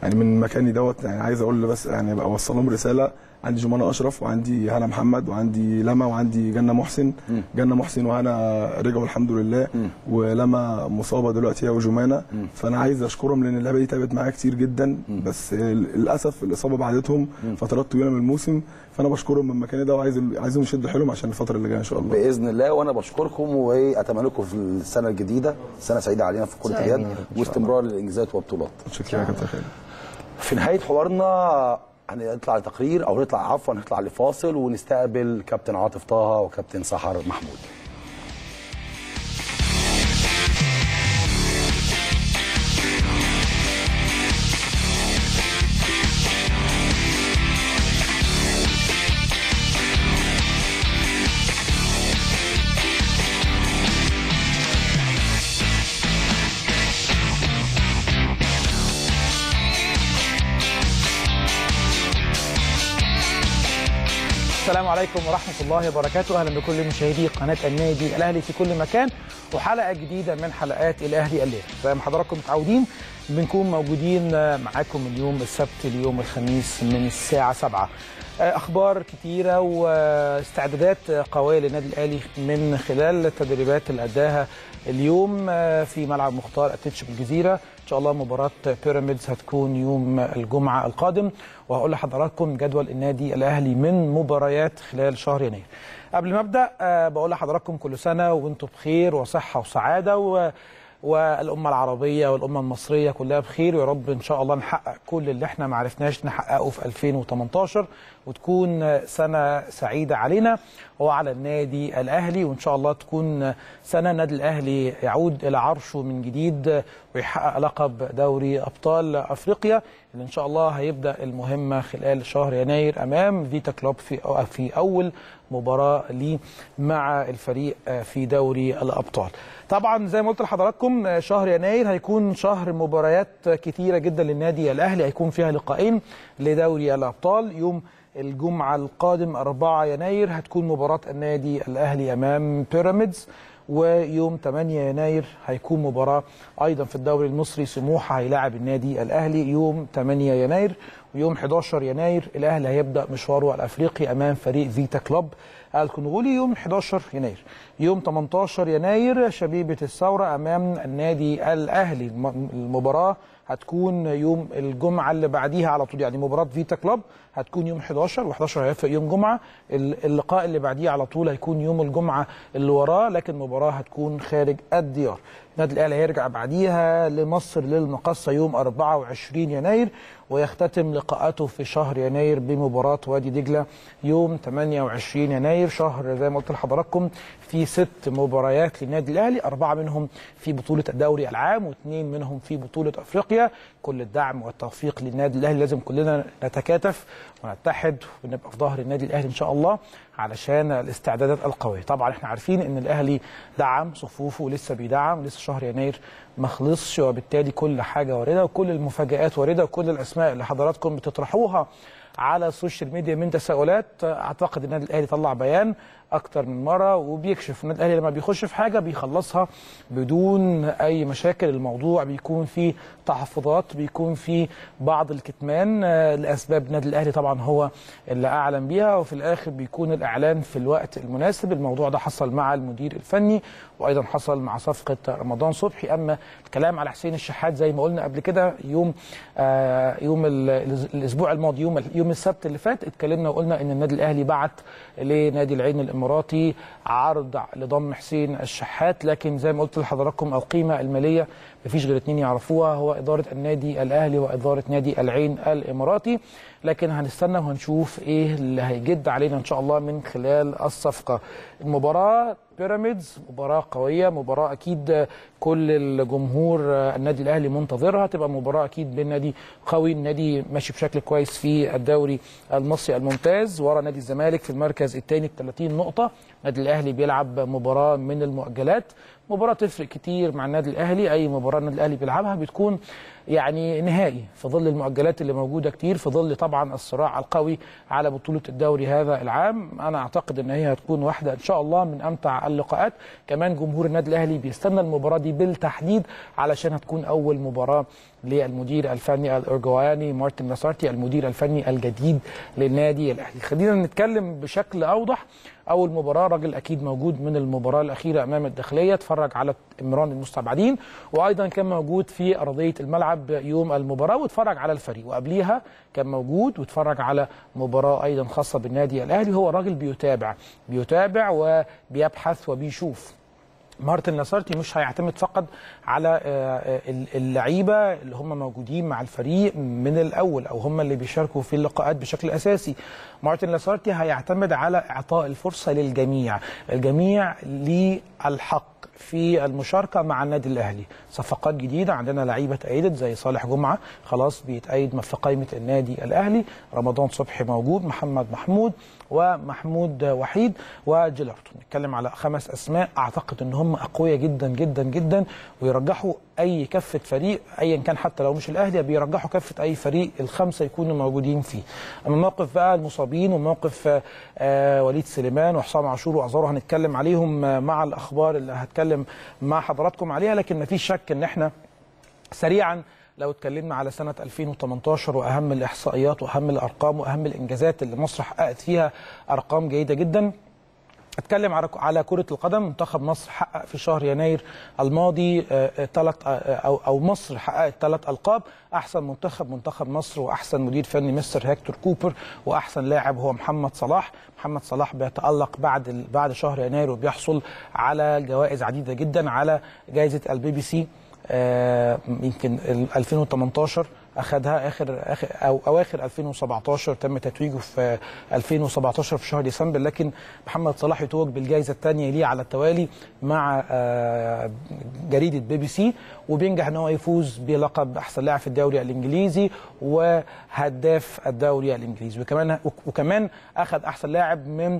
يعني من مكاني دوت يعني عايز اقول بس يعني ابقى اوصل لهم رساله. عندي جمانه اشرف، وعندي هنا محمد، وعندي لما، وعندي جنه محسن. م. جنه محسن وهنا رجعوا الحمد لله. م. ولما مصابه دلوقتي هي وجمانه، فانا عايز اشكرهم لان اللعبه دي تعبت معايا كتير جدا. م. بس للاسف الاصابه بعدتهم فترات طويله من الموسم، فانا بشكرهم من مكاني ده وعايز عايزهم يشدوا حيلهم عشان الفتره اللي جايه ان شاء الله باذن الله. وانا بشكركم واتمنى لكم في السنه الجديده سنه سعيده علينا في كره اليد واستمرار للانجازات والبطولات. شكرا يا كابتن خالد. في نهايه حوارنا هنطلع لتقرير او نطلع عفوا نطلع لفاصل ونستقبل كابتن عاطف طه وكابتن سحر محمود. السلام عليكم ورحمة الله وبركاته، أهلا بكل مشاهدي قناة النادي الأهلي في كل مكان وحلقة جديدة من حلقات الأهلي الليلة. زي ما حضراتكم متعودين بنكون موجودين معاكم اليوم السبت اليوم الخميس من الساعة سبعة. أخبار كتيرة واستعدادات قوية للنادي الأهلي من خلال التدريبات اللي أداها اليوم في ملعب مختار أتيتش بالجزيرة. إن شاء الله مباراة بيراميدز هتكون يوم الجمعة القادم، وهقول لحضراتكم جدول النادي الأهلي من مباريات خلال شهر يناير. قبل ما أبدأ بقول لحضراتكم كل سنة وأنتم بخير وصحة وسعادة و والأمة العربية والأمة المصرية كلها بخير، ويا رب إن شاء الله نحقق كل اللي احنا ما عرفناش نحققه في ألفين وتمنتاشر، وتكون سنة سعيدة علينا وعلى النادي الأهلي، وإن شاء الله تكون سنة النادي الأهلي يعود إلى عرشه من جديد ويحقق لقب دوري أبطال أفريقيا اللي إن شاء الله هيبدأ المهمة خلال شهر يناير أمام فيتا كلوب في في أول مباراة ليه مع الفريق في دوري الأبطال. طبعا زي ما قلت لحضراتكم شهر يناير هيكون شهر مباريات كثيرة جدا للنادي الأهلي، هيكون فيها لقاءين لدوري الأبطال. يوم الجمعة القادم أربعة يناير هتكون مباراة النادي الأهلي أمام بيراميدز، ويوم تمانية يناير هيكون مباراة أيضا في الدوري المصري، سموحة هيلاعب النادي الأهلي يوم تمانية يناير، ويوم حداشر يناير الاهلي هيبدا مشواره الافريقي امام فريق فيتا كلوب الكونغولي يوم حداشر يناير. يوم تمنتاشر يناير شبيبه الثوره امام النادي الاهلي، المباراه هتكون يوم الجمعه اللي بعديها على طول، يعني مباراه فيتا كلوب هتكون يوم حداشر و11 هيوافق يوم جمعه، اللقاء اللي بعديه على طول هيكون يوم الجمعه اللي وراه، لكن المباراه هتكون خارج الديار. النادي الاهلي هيرجع بعديها لمصر للمقصه يوم اربعة وعشرين يناير ويختتم لقاءاته في شهر يناير بمباراه وادي دجله يوم تمنية وعشرين يناير. شهر زي ما قلت لحضراتكم في ست مباريات للنادي الاهلي، اربعه منهم في بطوله الدوري العام واثنين منهم في بطوله افريقيا. كل الدعم والتوفيق للنادي الاهلي، لازم كلنا نتكاتف ونتحد ونبقى في ظهر النادي الاهلي ان شاء الله علشان الاستعدادات القويه. طبعا احنا عارفين ان الاهلي دعم صفوفه ولسه بيدعم، لسه شهر يناير ما خلصش، وبالتالي كل حاجه وارده وكل المفاجآت وارده، وكل الاسماء اللي حضراتكم بتطرحوها على السوشيال ميديا من تساؤلات، اعتقد النادي الاهلي طلع بيان اكتر من مره وبيكشف. النادي الاهلي لما بيخش في حاجه بيخلصها بدون اي مشاكل، الموضوع بيكون فيه تحفظات، بيكون فيه بعض الكتمان لاسباب النادي الاهلي طبعا هو اللي اعلن بيها، وفي الاخر بيكون الاعلان في الوقت المناسب. الموضوع ده حصل مع المدير الفني وايضا حصل مع صفقه رمضان صبحي. اما الكلام على حسين الشحات زي ما قلنا قبل كده يوم آه يوم الاسبوع الماضي، يوم يوم السبت اللي فات اتكلمنا وقلنا ان النادي الاهلي بعت لنادي العين الاماراتي عرض لضم حسين الشحات، لكن زي ما قلت لحضراتكم القيمه الماليه مفيش غير اتنين يعرفوها، هو اداره النادي الاهلي واداره نادي العين الاماراتي. لكن هنستنى وهنشوف ايه اللي هيجد علينا ان شاء الله من خلال الصفقه. المباراه بيراميدز مباراه قويه، مباراه اكيد كل الجمهور النادي الاهلي منتظرها، تبقى مباراه اكيد بين نادي قوي، النادي ماشي بشكل كويس في الدوري المصري الممتاز، ورا نادي الزمالك في المركز الثاني ب تلاتين نقطه. النادي الاهلي بيلعب مباراه من المؤجلات، مباراه تفرق كتير مع النادي الاهلي، اي مباراه النادي الاهلي بيلعبها بتكون يعني نهائي في ظل المؤجلات اللي موجوده كتير، في ظل طبعا الصراع القوي على بطوله الدوري هذا العام. انا اعتقد ان هي هتكون واحده ان شاء الله من امتع اللقاءات، كمان جمهور النادي الاهلي بيستنى المباراه دي بالتحديد علشان هتكون اول مباراه للمدير الفني الاورجواياني مارتن لاسارتي، المدير الفني الجديد للنادي الاهلي. خلينا نتكلم بشكل اوضح. اول مباراه راجل اكيد موجود من المباراه الاخيره امام الداخليه، اتفرج على امران المستبعدين، وايضا كان موجود في ارضيه الملعب يوم المباراه واتفرج على الفريق، وقبليها كان موجود واتفرج على مباراه ايضا خاصه بالنادي الاهلي. هو راجل بيتابع بيتابع وبيبحث وبيشوف. مارتن لاسارتي مش هيعتمد فقط على اللعيبه اللي هم موجودين مع الفريق من الاول او هم اللي بيشاركوا في اللقاءات بشكل اساسي، مارتن لاسارتي هيعتمد على اعطاء الفرصه للجميع، الجميع ليه الحق في المشاركه مع النادي الاهلي. صفقات جديده عندنا، لعيبه اتأيدت زي صالح جمعه خلاص بيتأيد في قائمه النادي الاهلي، رمضان صبحي موجود، محمد محمود ومحمود وحيد وجيلارتو، نتكلم على خمس اسماء اعتقد ان هم اقوياء جدا جدا جدا ويرجحوا اي كفه فريق ايا كان، حتى لو مش الاهلي بيرجحوا كفه اي فريق الخمسه يكونوا موجودين فيه. اما موقف بقى المصابين وموقف آه وليد سليمان وحسام عاشور وازارو هنتكلم عليهم مع الاخبار اللي هتكلم مع حضراتكم عليها، لكن مفيش شك ان احنا سريعا لو اتكلمنا على سنه الفين وتمنتاشر واهم الاحصائيات واهم الارقام واهم الانجازات اللي مصر حققت فيها ارقام جيده جدا. اتكلم على على كره القدم، منتخب مصر حقق في شهر يناير الماضي ثلاث او او مصر حققت ثلاث القاب، احسن منتخب منتخب مصر، واحسن مدير فني مستر هيكتور كوبر، واحسن لاعب هو محمد صلاح. محمد صلاح بيتألق بعد بعد شهر يناير وبيحصل على جوائز عديده جدا، على جائزه البي بي سي يمكن الفين وتمنتاشر اخذها، اخر اخر او اواخر الفين وسبعتاشر تم تتويجه في الفين وسبعتاشر في شهر ديسمبر، لكن محمد صلاح يتوج بالجائزه الثانيه ليه على التوالي مع جريده بي بي سي، وبينجح ان هو يفوز بلقب احسن لاعب في الدوري الانجليزي وهداف الدوري الانجليزي، وكمان وكمان اخذ احسن لاعب من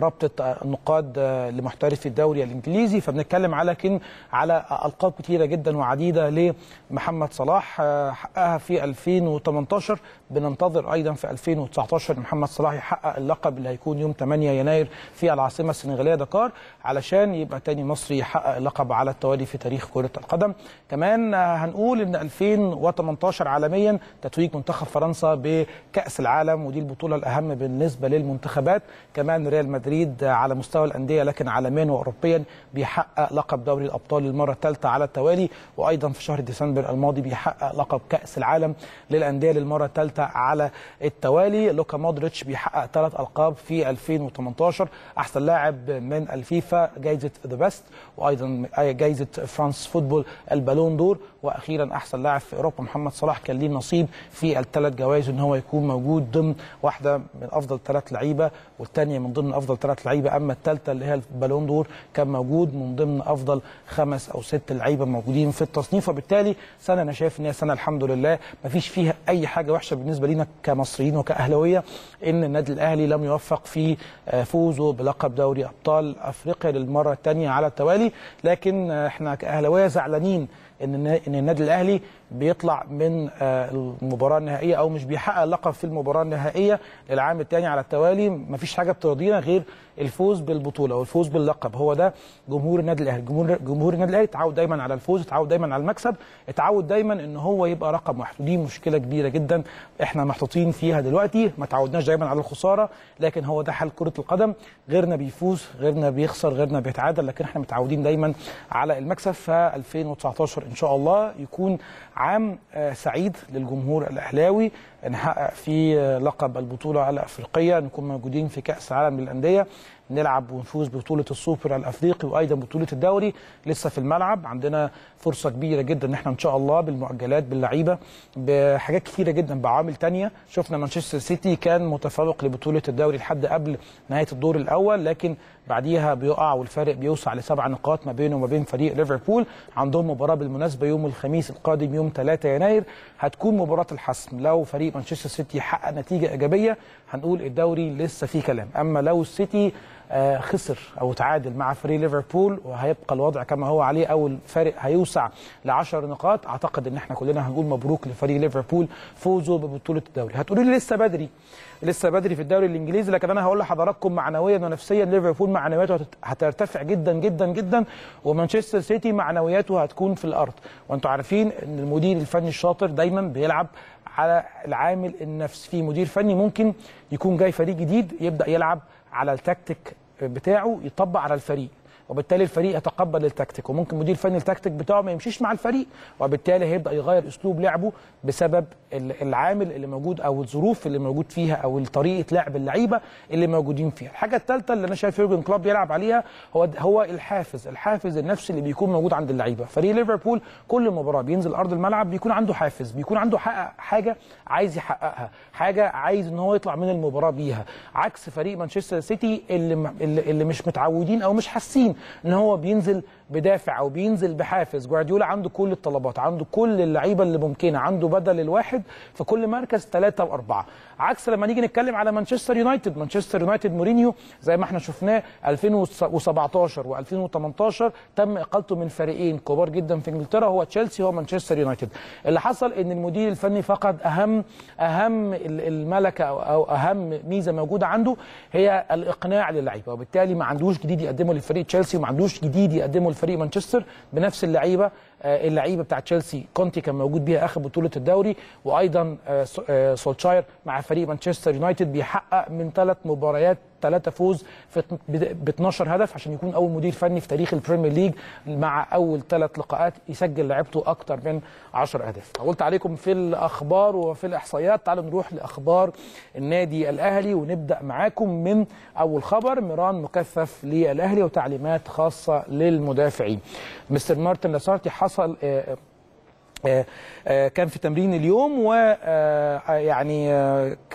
رابطه النقاد لمحترفي الدوري الانجليزي. فبنتكلم على كن على القاب كثيره جدا وعديده لمحمد صلاح حققها حققها في ألفين وثمانية عشر، بننتظر أيضا في ألفين وتسعة عشر محمد صلاح يحقق اللقب اللي هيكون يوم ثمانية يناير في العاصمة السنغالية دكار، علشان يبقى تاني مصري يحقق اللقب على التوالي في تاريخ كرة القدم. كمان هنقول إن ألفين وثمانية عشر عالميا تتويج منتخب فرنسا بكأس العالم، ودي البطولة الأهم بالنسبة للمنتخبات. كمان ريال مدريد على مستوى الأندية لكن عالميا وأوروبيا بيحقق لقب دوري الأبطال للمرة الثالثة على التوالي، وأيضا في شهر ديسمبر الماضي بيحقق لقب كأس العالم للأندية للمرة الثالثة على التوالي. لوكا مودريتش بيحقق ثلاث ألقاب في ألفين وثمانية عشر، أحسن لاعب من الفيفا، جايزة ذا بيست، وأيضا جايزة فرانس فوتبول البالون دور، وأخيرا أحسن لاعب في أوروبا محمد صلاح كان ليه نصيب في الثلاث جوائز، إن هو يكون موجود ضمن واحدة من أفضل ثلاث لعيبة والثانية من ضمن أفضل ثلاث لعيبة، أما الثالثة اللي هي البالون دور كان موجود من ضمن أفضل خمس أو ست لعيبة موجودين في التصنيف. وبالتالي سنة أنا شايف إن هي سنة الحمد لله مفيش فيها أي حاجة وحشة بالنسبة لينا كمصريين وكأهلاوية، إن النادي الأهلي لم يوفق في فوزه بلقب دوري أبطال أفريقيا للمرة الثانية على التوالي، لكن إحنا كأهلاوية زعلانين إن إن النادي الأهلي بيطلع من المباراة النهائية أو مش بيحقق اللقب في المباراة النهائية للعام الثاني على التوالي. مفيش حاجة بترضينا غير الفوز بالبطولة والفوز باللقب، هو ده جمهور النادي الأهلي. جمهور جمهور النادي الأهلي اتعود دايما على الفوز، اتعود دايما على المكسب، اتعود دايما إن هو يبقى رقم واحد، ودي مشكلة كبيرة جدا احنا محطوطين فيها دلوقتي. ما تعودناش دايما على الخسارة، لكن هو ده حال كرة القدم، غيرنا بيفوز، غيرنا بيخسر، غيرنا بيتعادل، لكن احنا متعودين دايما على المكسب. ف ألفين وتسعة عشر إن شاء الله يكون عام سعيد للجمهور الأهلاوي، نحقق في لقب البطولة الأفريقية، نكون موجودين في كأس العالم للأندية، نلعب ونفوز ببطولة السوبر الأفريقي وأيضا بطولة الدوري. لسه في الملعب عندنا فرصة كبيرة جدا إن احنا إن شاء الله بالمؤجلات باللعيبة بحاجات كثيرة جدا بعوامل تانية. شفنا مانشستر سيتي كان متفوق لبطولة الدوري لحد قبل نهاية الدور الأول، لكن بعديها بيقع والفارق بيوسع لسبع نقاط ما بينه وما بين فريق ليفربول. عندهم مباراة بالمناسبة يوم الخميس القادم يوم ثلاثة يناير، هتكون مباراة الحسم. لو فريق مانشستر سيتي حقق نتيجة إيجابية هنقول الدوري لسه فيه كلام، أما لو السيتي خسر أو تعادل مع فريق ليفربول وهيبقى الوضع كما هو عليه أو الفارق هيوسع لعشر نقاط، أعتقد إن إحنا كلنا هنقول مبروك لفريق ليفربول فوزه ببطولة الدوري. هتقولي لي لسه بدري، لسه بدري في الدوري الإنجليزي، لكن أنا هقول لحضراتكم معنويا ونفسيا ليفربول معنوياته هترتفع جدا جدا جدا، ومانشستر سيتي معنوياته هتكون في الأرض. وأنتوا عارفين إن المدير الفني الشاطر دايما بيلعب على العامل النفسي. في مدير فني ممكن يكون جاي فريق جديد يبدأ يلعب على التكتيك بتاعه يطبق على الفريق، وبالتالي الفريق يتقبل التكتيك، وممكن مدير فني التكتيك بتاعه ما يمشيش مع الفريق، وبالتالي هيبدا يغير اسلوب لعبه بسبب العامل اللي موجود او الظروف اللي موجود فيها او طريقه لعب اللعيبه اللي موجودين فيها. الحاجه الثالثه اللي انا شايف يورجن كلوب بيلعب عليها هو هو الحافز، الحافز النفسي اللي بيكون موجود عند اللعيبه. فريق ليفربول كل مباراه بينزل ارض الملعب بيكون عنده حافز، بيكون عنده حقق حاجه عايز يحققها، حاجه عايز ان هو يطلع من المباراه بيها، عكس فريق مانشستر سيتي اللي اللي مش متعودين او مش حاسين ان هو بينزل بدافع او بينزل بحافز. جوارديولا عنده كل الطلبات، عنده كل اللعيبه اللي ممكنه، عنده بدل الواحد في كل مركز ثلاثه واربعه، عكس لما نيجي نتكلم على مانشستر يونايتد. مانشستر يونايتد مورينيو زي ما احنا شفناه ألفين وسبعة عشر وألفين وثمانية عشر تم اقالته من فريقين كبار جدا في انجلترا، هو تشيلسي هو مانشستر يونايتد. اللي حصل ان المدير الفني فقد اهم اهم الملكه او اهم ميزه موجوده عنده، هي الاقناع للعيبه، وبالتالي ما عندوش جديد يقدمه لفريق تشيلسي وما عندوش جديد يقدمه لفريق مانشستر بنفس اللعيبه. اللعيبه بتاع تشيلسي كونتي كان موجود بيها اخر بطوله الدوري، وايضا سولتشاير مع فريق مانشستر يونايتد بيحقق من ثلاث مباريات ثلاثه فوز ب اثناشر هدف، عشان يكون اول مدير فني في تاريخ البريمير ليج مع اول ثلاث لقاءات يسجل لعيبته اكثر من عشر اهداف. طولت عليكم في الاخبار وفي الاحصائيات، تعالوا نروح لاخبار النادي الاهلي ونبدا معاكم من اول خبر. ميران مكثف للاهلي وتعليمات خاصه للمدافعين. مستر مارتن لاسارتي حصل كان في تمرين اليوم ويعني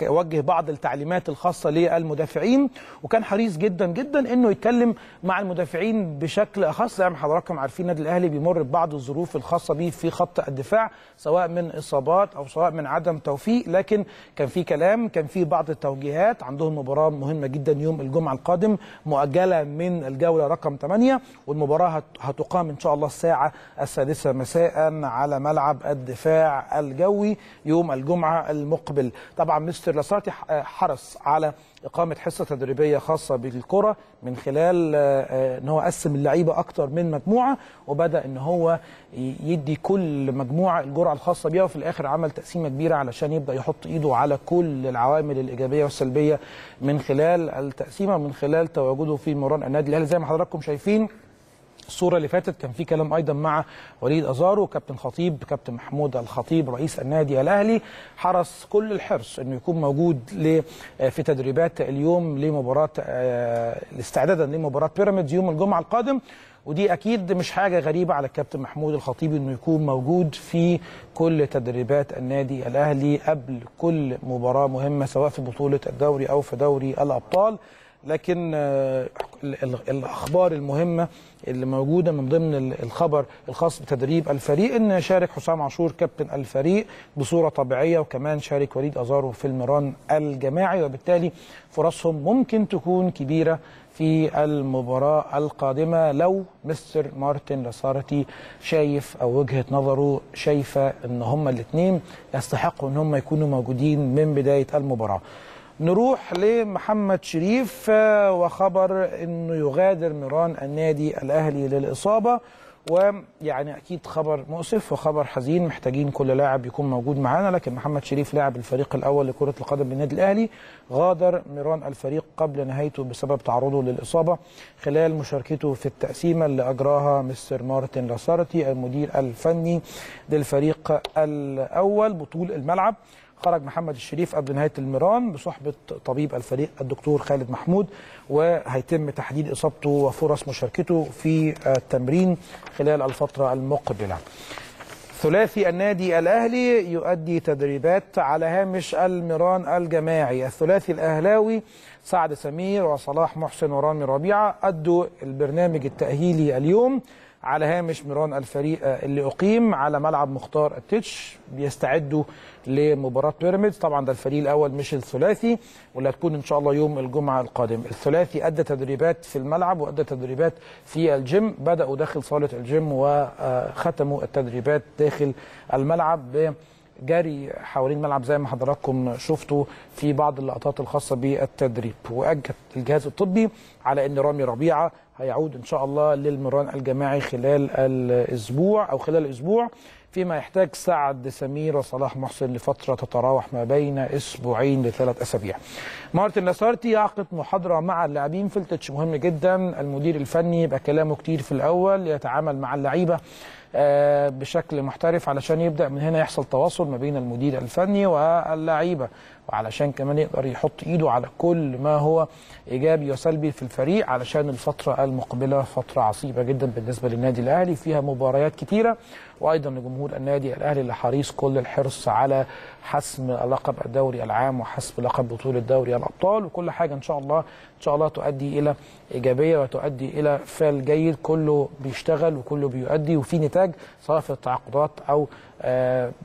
وجه بعض التعليمات الخاصة للمدافعين، وكان حريص جدا جدا انه يتكلم مع المدافعين بشكل اخص. يعني حضراتكم عارفين النادي الاهلي بيمر ببعض الظروف الخاصة بيه في خط الدفاع، سواء من اصابات او سواء من عدم توفيق، لكن كان في كلام، كان في بعض التوجيهات. عندهم مباراة مهمة جدا يوم الجمعة القادم مؤجلة من الجولة رقم ثمانية، والمباراة هتقام ان شاء الله الساعة السادسة مساء على ملعب ملعب الدفاع الجوي يوم الجمعة المقبل. طبعا مستر لاسارتي حرص على إقامة حصة تدريبية خاصة بالكرة من خلال أن هو قسم اللعيبة أكتر من مجموعة، وبدأ أن هو يدي كل مجموعة الجرعة الخاصة بيها، وفي الآخر عمل تقسيمة كبيرة علشان يبدأ يحط إيده على كل العوامل الإيجابية والسلبية من خلال التقسيمة من خلال تواجده في مران النادي الأهلي. زي ما حضراتكم شايفين الصورة اللي فاتت كان في كلام أيضا مع وليد أزارو كابتن خطيب، كابتن محمود الخطيب رئيس النادي الأهلي، حرص كل الحرص إنه يكون موجود في تدريبات اليوم لمباراة استعدادا لمباراة بيراميدز يوم الجمعة القادم. ودي أكيد مش حاجة غريبة على الكابتن محمود الخطيب إنه يكون موجود في كل تدريبات النادي الأهلي قبل كل مباراة مهمة سواء في بطولة الدوري أو في دوري الأبطال. لكن الأخبار المهمة اللي موجودة من ضمن الخبر الخاص بتدريب الفريق إن شارك حسام عاشور كابتن الفريق بصورة طبيعية، وكمان شارك وليد أزارو في المران الجماعي، وبالتالي فرصهم ممكن تكون كبيرة في المباراة القادمة لو مستر مارتن لاسارتي شايف أو وجهة نظره شايفة إن هما الاتنين يستحقوا إن هما يكونوا موجودين من بداية المباراة. نروح لمحمد شريف وخبر انه يغادر مران النادي الاهلي للاصابه، ويعني اكيد خبر مؤسف وخبر حزين، محتاجين كل لاعب يكون موجود معانا. لكن محمد شريف لاعب الفريق الاول لكره القدم بالنادي الاهلي غادر مران الفريق قبل نهايته بسبب تعرضه للاصابه خلال مشاركته في التقسيمه اللي اجراها مستر مارتن لاسارتي المدير الفني للفريق الاول بطول الملعب. خرج محمد الشريف قبل نهاية المران بصحبة طبيب الفريق الدكتور خالد محمود، وهيتم تحديد إصابته وفرص مشاركته في التمرين خلال الفترة المقبلة. ثلاثي النادي الأهلي يؤدي تدريبات على هامش المران الجماعي. الثلاثي الأهلاوي سعد سمير وصلاح محسن ورامي ربيعة أدوا البرنامج التأهيلي اليوم على هامش مران الفريق اللي أقيم على ملعب مختار التتش، بيستعدوا لمباراة بيراميدز. طبعا ده الفريق الأول مش الثلاثي واللي هتكون إن شاء الله يوم الجمعة القادم. الثلاثي أدى تدريبات في الملعب وأدى تدريبات في الجيم، بدأوا داخل صالة الجيم وختموا التدريبات داخل الملعب ب جري حوالين الملعب زي ما حضراتكم شفتوا في بعض اللقطات الخاصه بالتدريب. واكد الجهاز الطبي على ان رامي ربيعه هيعود ان شاء الله للمران الجماعي خلال الاسبوع او خلال اسبوع، فيما يحتاج سعد سمير وصلاح محسن لفتره تتراوح ما بين اسبوعين لثلاث اسابيع. مارتن لاسارتي يعقد محاضره مع اللاعبين في التتش، مهم جدا المدير الفني يبقى كلامه كتير في الاول، يتعامل مع اللعيبه بشكل محترف علشان يبدأ من هنا يحصل تواصل ما بين المدير الفني واللعيبة، وعلشان كمان يقدر يحط ايده على كل ما هو ايجابي وسلبي في الفريق علشان الفترة المقبلة فترة عصيبة جدا بالنسبة للنادي الاهلي، فيها مباريات كتيرة، وايضا لجمهور النادي الاهلي اللي حريص كل الحرص على حسم لقب الدوري العام وحسم لقب بطولة دوري الابطال، وكل حاجة ان شاء الله ان شاء الله تؤدي الى ايجابية وتؤدي الى فعل جيد، كله بيشتغل وكله بيؤدي وفي نتاج سواء في التعاقدات او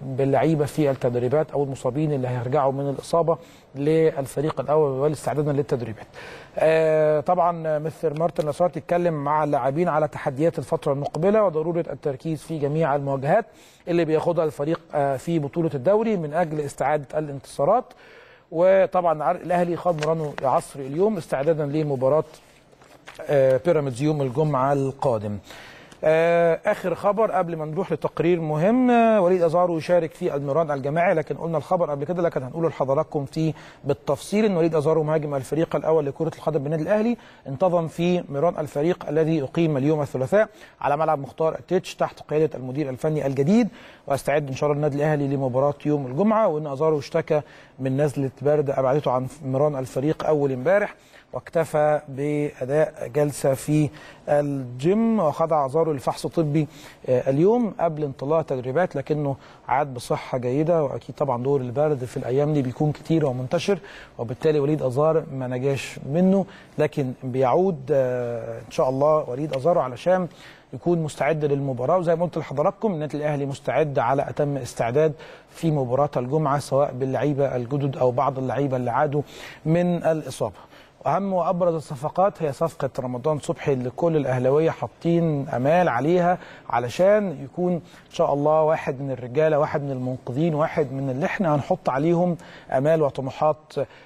باللعيبه في التدريبات او المصابين اللي هيرجعوا من الاصابه للفريق الاول والاستعداد للتدريبات. طبعا مستر مارتن لاسارتي اتكلم مع اللاعبين على تحديات الفتره المقبله وضروره التركيز في جميع المواجهات اللي بياخدها الفريق في بطوله الدوري من اجل استعاده الانتصارات. وطبعا الاهلي خاض مرانه العصري اليوم استعدادا لمباراه بيراميدز يوم الجمعه القادم. آخر خبر قبل ما نروح لتقرير مهم، وليد أزارو يشارك في المران الجماعي، لكن قلنا الخبر قبل كده لكن هنقوله لحضراتكم فيه بالتفصيل. إن وليد أزارو مهاجم الفريق الأول لكرة القدم بالنادي الأهلي انتظم في مران الفريق الذي أقيم اليوم الثلاثاء على ملعب مختار التتش تحت قيادة المدير الفني الجديد، واستعد إن شاء الله النادي الأهلي لمباراة يوم الجمعة. وإن أزارو اشتكى من نزلة برد أبعدته عن مران الفريق أول امبارح، واكتفى بأداء جلسة في الجيم، وخضع أزارو لفحص طبي اليوم قبل انطلاق تدريبات، لكنه عاد بصحة جيدة. وأكيد طبعا دور البرد في الأيام دي بيكون كتير ومنتشر، وبالتالي وليد أزارو ما نجاش منه، لكن بيعود إن شاء الله وليد أزارو علشان يكون مستعد للمباراة. وزي ما قلت لحضراتكم النادي الأهلي مستعد على أتم استعداد في مباراة الجمعة سواء باللعيبة الجدد أو بعض اللعيبة اللي عادوا من الإصابة. واهم وابرز الصفقات هي صفقه رمضان صبحي اللي كل الاهلاويه حاطين امال عليها علشان يكون ان شاء الله واحد من الرجاله، واحد من المنقذين، واحد من اللي احنا هنحط عليهم امال وطموحات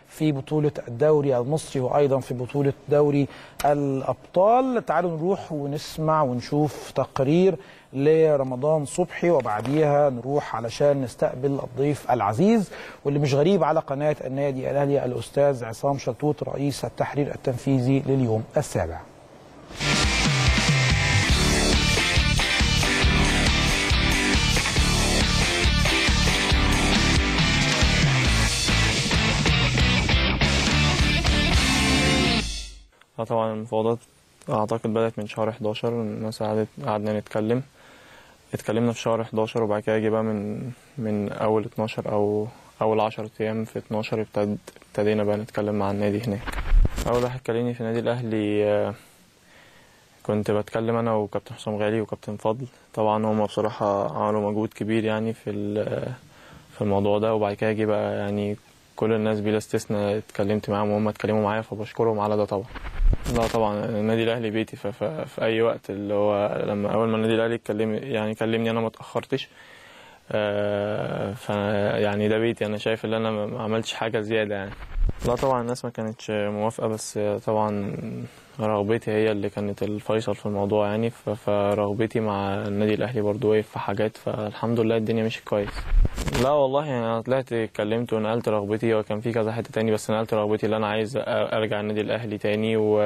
في بطوله الدوري المصري وايضا في بطوله دوري الابطال. تعالوا نروح ونسمع ونشوف تقرير لرمضان صبحي وبعديها نروح علشان نستقبل الضيف العزيز واللي مش غريب على قناة النادي الأهلي، الأستاذ عصام شطوط رئيس التحرير التنفيذي لليوم السابع. طبعا المفاوضات أعتقد بدأت من شهر احداشر، الناس قعدنا نتكلم، اتكلمنا في شهر احداشر وبعد كده جه بقى من من اول اتناشر او اول عشرة ايام في اتناشر ابتد... ابتدينا بقى نتكلم مع النادي هناك. اول واحد كلمني في النادي الاهلي كنت بتكلم انا وكابتن حسام غالي وكابتن فضل، طبعا هما بصراحه عملوا مجهود كبير يعني في في الموضوع ده، وبعد كده جه بقى يعني كل الناس بلا استثناء اتكلمت معاهم وهم اتكلموا معايا فبشكرهم على ده طبعا. لا طبعا النادي الاهلي بيتي، ففي اي وقت اللي هو لما اول ما النادي الاهلي اتكلم يعني كلمني انا ما اتاخرتش، ف يعني ده بيتي، انا شايف ان انا ما عملتش حاجه زياده يعني. لا طبعا الناس ما كانتش موافقه، بس طبعا رغبتي هي اللي كانت الفيصل في الموضوع يعني، فرغبتي مع النادي الاهلي برضو ايه في حاجات، فالحمد لله الدنيا مشيت كويس. لا والله يعني انا طلعت اتكلمت ونقلت رغبتي، وكان في كذا حته تاني بس نقلت رغبتي اللي انا عايز ارجع النادي الاهلي تاني و